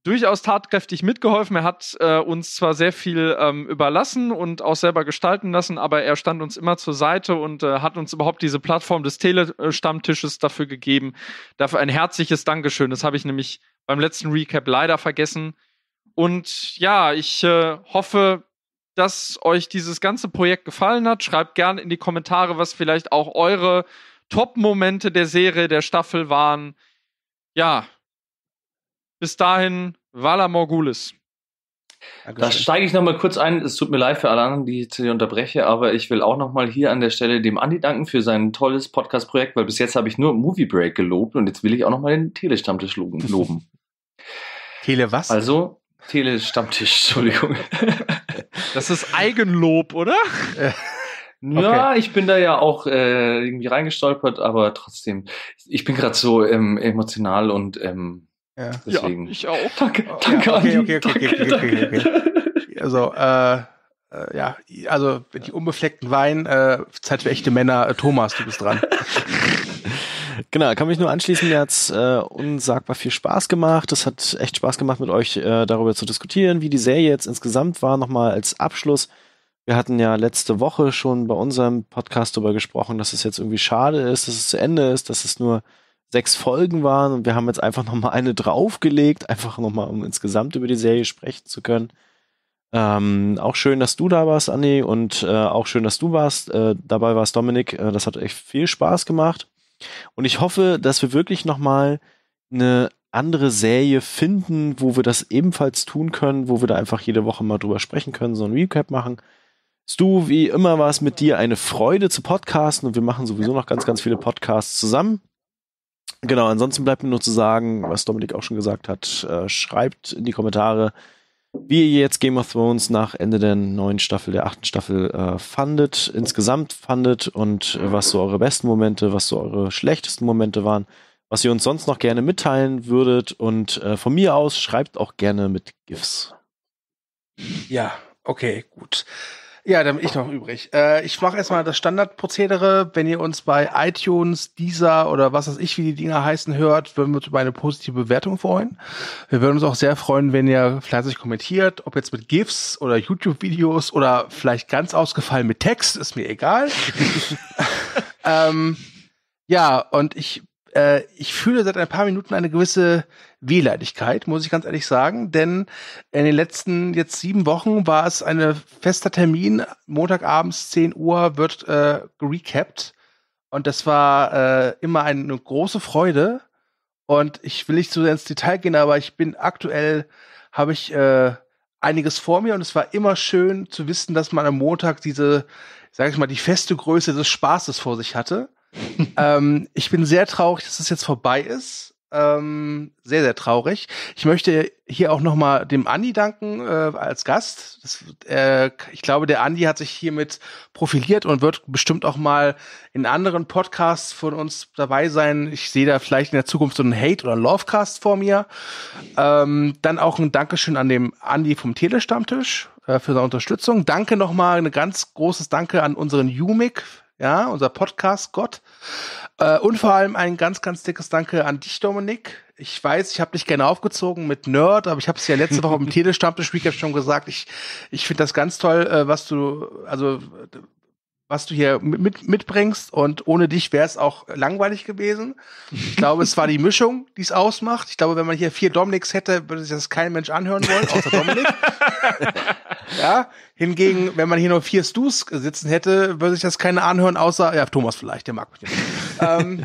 durchaus tatkräftig mitgeholfen. Er hat äh, uns zwar sehr viel ähm, überlassen und auch selber gestalten lassen, aber er stand uns immer zur Seite und äh, hat uns überhaupt diese Plattform des Tele-Stammtisches dafür gegeben. Dafür ein herzliches Dankeschön. Das habe ich nämlich beim letzten Recap leider vergessen. Und ja, ich äh, hoffe, dass euch dieses ganze Projekt gefallen hat. Schreibt gerne in die Kommentare, was vielleicht auch eure Top-Momente der Serie, der Staffel waren. Ja, bis dahin, Vala Morgulis. Da steige ich nochmal kurz ein. Es tut mir leid für alle anderen, die ich unterbreche, aber ich will auch nochmal hier an der Stelle dem Andi danken für sein tolles Podcast-Projekt, weil bis jetzt habe ich nur Movie Break gelobt und jetzt will ich auch nochmal den Tele-Stammtisch loben. Tele was? Also, Tele-Stammtisch, Entschuldigung. Das ist Eigenlob, oder? Ja, okay. Ich bin da ja auch äh, irgendwie reingestolpert, aber trotzdem, ich bin gerade so ähm, emotional und ähm, ja. deswegen. Ja, ich auch. Danke, danke, ja, okay, okay, okay, danke, okay, okay, danke. Okay. Also, äh, äh, ja, also die unbefleckten Wein, äh, Zeit für echte Männer. Äh, Thomas, du bist dran. Genau, kann mich nur anschließen, mir hat es äh, unsagbar viel Spaß gemacht. Es hat echt Spaß gemacht, mit euch äh, darüber zu diskutieren, wie die Serie jetzt insgesamt war. Nochmal als Abschluss, wir hatten ja letzte Woche schon bei unserem Podcast darüber gesprochen, dass es jetzt irgendwie schade ist, dass es zu Ende ist, dass es nur sechs Folgen waren und wir haben jetzt einfach nochmal eine draufgelegt, einfach nochmal, um insgesamt über die Serie sprechen zu können. Ähm, auch schön, dass du da warst, Anni, und äh, auch schön, dass du warst. Äh, dabei warst, Dominik. Äh, das hat echt viel Spaß gemacht. Und ich hoffe, dass wir wirklich nochmal eine andere Serie finden, wo wir das ebenfalls tun können, wo wir da einfach jede Woche mal drüber sprechen können, so ein Recap machen. Stu, wie immer war es mit dir eine Freude zu podcasten und wir machen sowieso noch ganz, ganz viele Podcasts zusammen. Genau, ansonsten bleibt mir nur zu sagen, was Dominik auch schon gesagt hat, äh, schreibt in die Kommentare, wie ihr jetzt Game of Thrones nach Ende der neuen Staffel, der achten Staffel äh, fandet, insgesamt fandet und äh, was so eure besten Momente, was so eure schlechtesten Momente waren, was ihr uns sonst noch gerne mitteilen würdet und äh, von mir aus schreibt auch gerne mit GIFs. Ja, okay, gut. Ja, dann bin ich noch übrig. Äh, ich mache erstmal das Standardprozedere. Wenn ihr uns bei iTunes, Deezer oder was weiß ich, wie die Dinger heißen, hört, würden wir uns über eine positive Bewertung freuen. Wir würden uns auch sehr freuen, wenn ihr fleißig kommentiert, ob jetzt mit GIFs oder YouTube-Videos oder vielleicht ganz ausgefallen mit Text, ist mir egal. ähm, ja, und ich Ich fühle seit ein paar Minuten eine gewisse Wehleidigkeit, muss ich ganz ehrlich sagen, denn in den letzten jetzt sieben Wochen war es ein fester Termin, montagabends zehn Uhr wird äh, recapped und das war äh, immer eine große Freude und ich will nicht so sehr ins Detail gehen, aber ich bin aktuell, habe ich äh, einiges vor mir und es war immer schön zu wissen, dass man am Montag diese, sag ich mal, die feste Größe des Spaßes vor sich hatte. ähm, ich bin sehr traurig, dass es jetzt vorbei ist. Ähm, sehr, sehr traurig. Ich möchte hier auch noch mal dem Andi danken äh, als Gast. Das, äh, ich glaube, der Andi hat sich hiermit profiliert und wird bestimmt auch mal in anderen Podcasts von uns dabei sein. Ich sehe da vielleicht in der Zukunft so einen Hate- oder Lovecast vor mir. Ähm, dann auch ein Dankeschön an den Andi vom Tele-Stammtisch äh, für seine Unterstützung. Danke noch mal, ein ganz großes Danke an unseren Jumik. Ja, unser Podcast-Gott. Äh, und vor allem ein ganz, ganz dickes Danke an dich, Dominik. Ich weiß, ich habe dich gerne aufgezogen mit Nerd, aber ich habe es ja letzte Woche im Tele-Stammtisch-Recap schon gesagt. Ich, ich finde das ganz toll, äh, was du, also was du hier mit, mit, mitbringst. Und ohne dich wäre es auch langweilig gewesen. Ich glaube, es war die Mischung, die es ausmacht. Ich glaube, wenn man hier vier Dominiks hätte, würde sich das kein Mensch anhören wollen, außer Dominik. Ja, hingegen, wenn man hier nur vier Stus sitzen hätte, würde sich das keiner anhören, außer, ja, Thomas vielleicht, der mag mich nicht. ähm,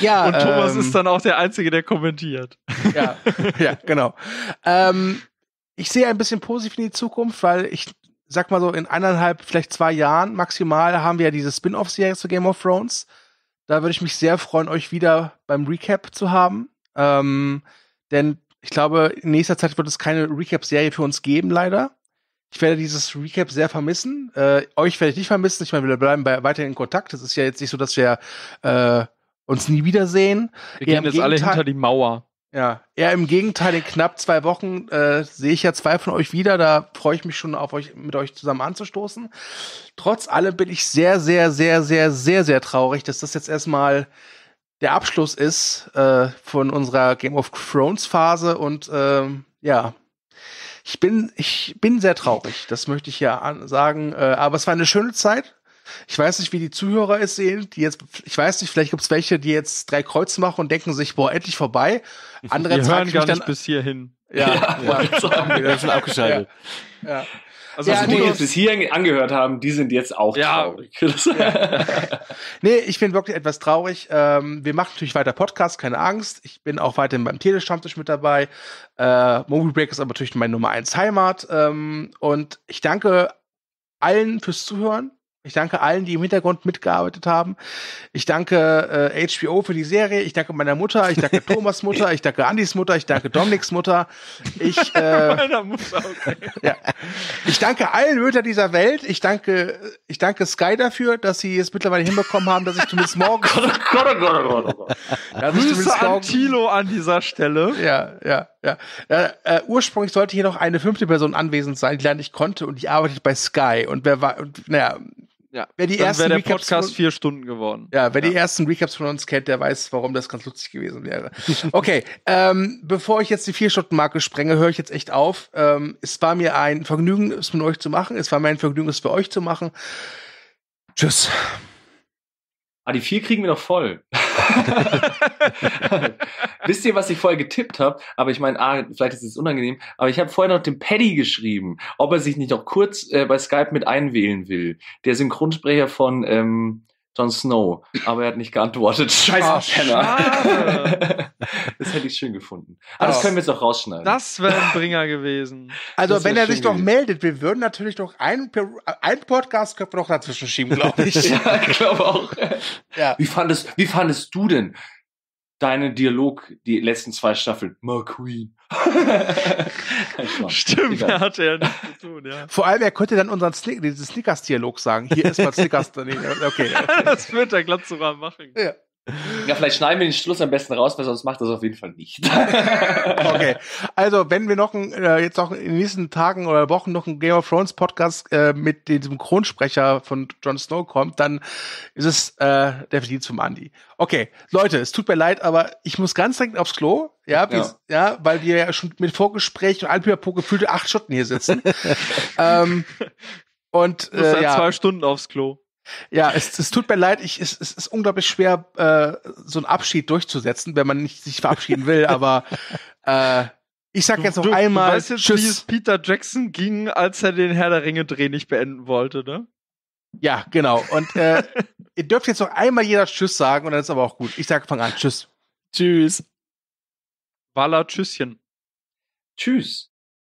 ja, und Thomas ähm, ist dann auch der Einzige, der kommentiert. Ja, ja, genau. Ähm, ich sehe ein bisschen positiv in die Zukunft, weil ich sag mal so, in eineinhalb, vielleicht zwei Jahren maximal haben wir ja diese Spin-Off-Serie zu Game of Thrones. Da würde ich mich sehr freuen, euch wieder beim Recap zu haben. Ähm, denn ich glaube, in nächster Zeit wird es keine Recap-Serie für uns geben, leider. Ich werde dieses Recap sehr vermissen. Äh, euch werde ich nicht vermissen. Ich meine, wir bleiben bei, weiterhin in Kontakt. Es ist ja jetzt nicht so, dass wir äh, uns nie wiedersehen. Wir gehen jetzt alle hinter die Mauer. Ja, eher im Gegenteil, in knapp zwei Wochen äh, sehe ich ja zwei von euch wieder. Da freue ich mich schon auf euch, mit euch zusammen anzustoßen. Trotz allem bin ich sehr, sehr, sehr, sehr, sehr, sehr traurig, dass das jetzt erstmal der Abschluss ist äh, von unserer Game of Thrones Phase. Und ähm, ja, ich bin, ich bin sehr traurig, das möchte ich ja an- sagen. Äh, aber es war eine schöne Zeit. Ich weiß nicht, wie die Zuhörer es sehen, die jetzt, ich weiß nicht, vielleicht gibt es welche, die jetzt drei Kreuze machen und denken sich, boah, endlich vorbei. Andere hören gar nicht bis hierhin. Ja, ja, ja. ja. Wir haben schon abgeschaltet. Ja. Ja. Also ja, was die jetzt bis hierhin angehört haben, die sind jetzt auch ja. traurig. Ja. Nee, ich bin wirklich etwas traurig. Ähm, wir machen natürlich weiter Podcasts, keine Angst. Ich bin auch weiterhin beim Tele-Stammtisch mit dabei. Äh, Movie Break ist aber natürlich meine Nummer eins Heimat. Ähm, und ich danke allen fürs Zuhören. Ich danke allen, die im Hintergrund mitgearbeitet haben. Ich danke äh, H B O für die Serie. Ich danke meiner Mutter. Ich danke Thomas' Mutter. Ich danke Andys Mutter. Ich danke Dominiks Mutter. Ich, äh, Meiner Mutter, okay. ja. Ich danke allen Müttern dieser Welt. Ich danke, ich danke Sky dafür, dass sie es mittlerweile hinbekommen haben, dass ich zumindest morgen. Grüße an Thilo an dieser Stelle. Ja, ja, ja. ja äh, ursprünglich sollte hier noch eine fünfte Person anwesend sein, die leider nicht konnte, und die arbeitet bei Sky. Und wer war, und, naja. Ja, wer die ersten wäre der Recaps Podcast vier Stunden geworden. Ja, wer ja. die ersten Recaps von uns kennt, der weiß, warum das ganz lustig gewesen wäre. Okay, ähm, bevor ich jetzt die Vier-Stunden-Marke sprenge, höre ich jetzt echt auf. Ähm, es war mir ein Vergnügen, es mit euch zu machen. Es war mir ein Vergnügen, es für euch zu machen. Tschüss. Ah, die vier kriegen wir noch voll. Wisst ihr, was ich vorher getippt habe? Aber ich meine, ah, vielleicht ist es unangenehm, aber ich habe vorher noch dem Paddy geschrieben, ob er sich nicht noch kurz äh, bei Skype mit einwählen will. Der Synchronsprecher von ähm, Jon Snow. Aber er hat nicht geantwortet. Scheiße, Penner. Das hätte ich schön gefunden. Aber das, das können wir jetzt noch rausschneiden. Das wäre ein Bringer gewesen. Also, wenn er sich gewesen. noch meldet, wir würden natürlich noch einen, einen Podcast können wir noch dazwischen schieben, glaube ich. Ja, ich glaube auch. Ja. Wie fandest, wie fandest du denn deinen Dialog, die letzten zwei Staffeln? McQueen. Stimmt, er hatte ja nichts zu tun, ja. Vor allem, er könnte dann unseren Snick- dieses Snickers-Dialog sagen. Hier ist mal Snickers daneben. Okay. Das wird der Glatzurer machen. Ja. Ja, vielleicht schneiden wir den Schluss am besten raus, weil sonst macht das auf jeden Fall nicht. Okay, also wenn wir noch ein, äh, jetzt noch in den nächsten Tagen oder Wochen noch ein Game of Thrones Podcast äh, mit diesem Kronsprecher von Jon Snow kommt, dann ist es äh, der Verdienst vom Andy. Okay, Leute, es tut mir leid, aber ich muss ganz dringend aufs Klo. Ja, ja. ja, weil wir ja schon mit Vorgespräch und Anpüberpo gefühlte acht Stunden hier sitzen. ähm, und äh, du musst dann ja. zwei Stunden aufs Klo. Ja, es, es tut mir leid, ich, es, es ist unglaublich schwer, äh, so einen Abschied durchzusetzen, wenn man nicht sich verabschieden will, aber äh, ich sag jetzt noch du, einmal. Du weißt jetzt, tschüss. Wie es Peter Jackson ging, als er den Herr der Ringe-Dreh nicht beenden wollte, ne? Ja, genau. Und äh, ihr dürft jetzt noch einmal jeder Tschüss sagen und dann ist aber auch gut. Ich sag, fang an, Tschüss. Tschüss. Walla, Tschüsschen. Tschüss.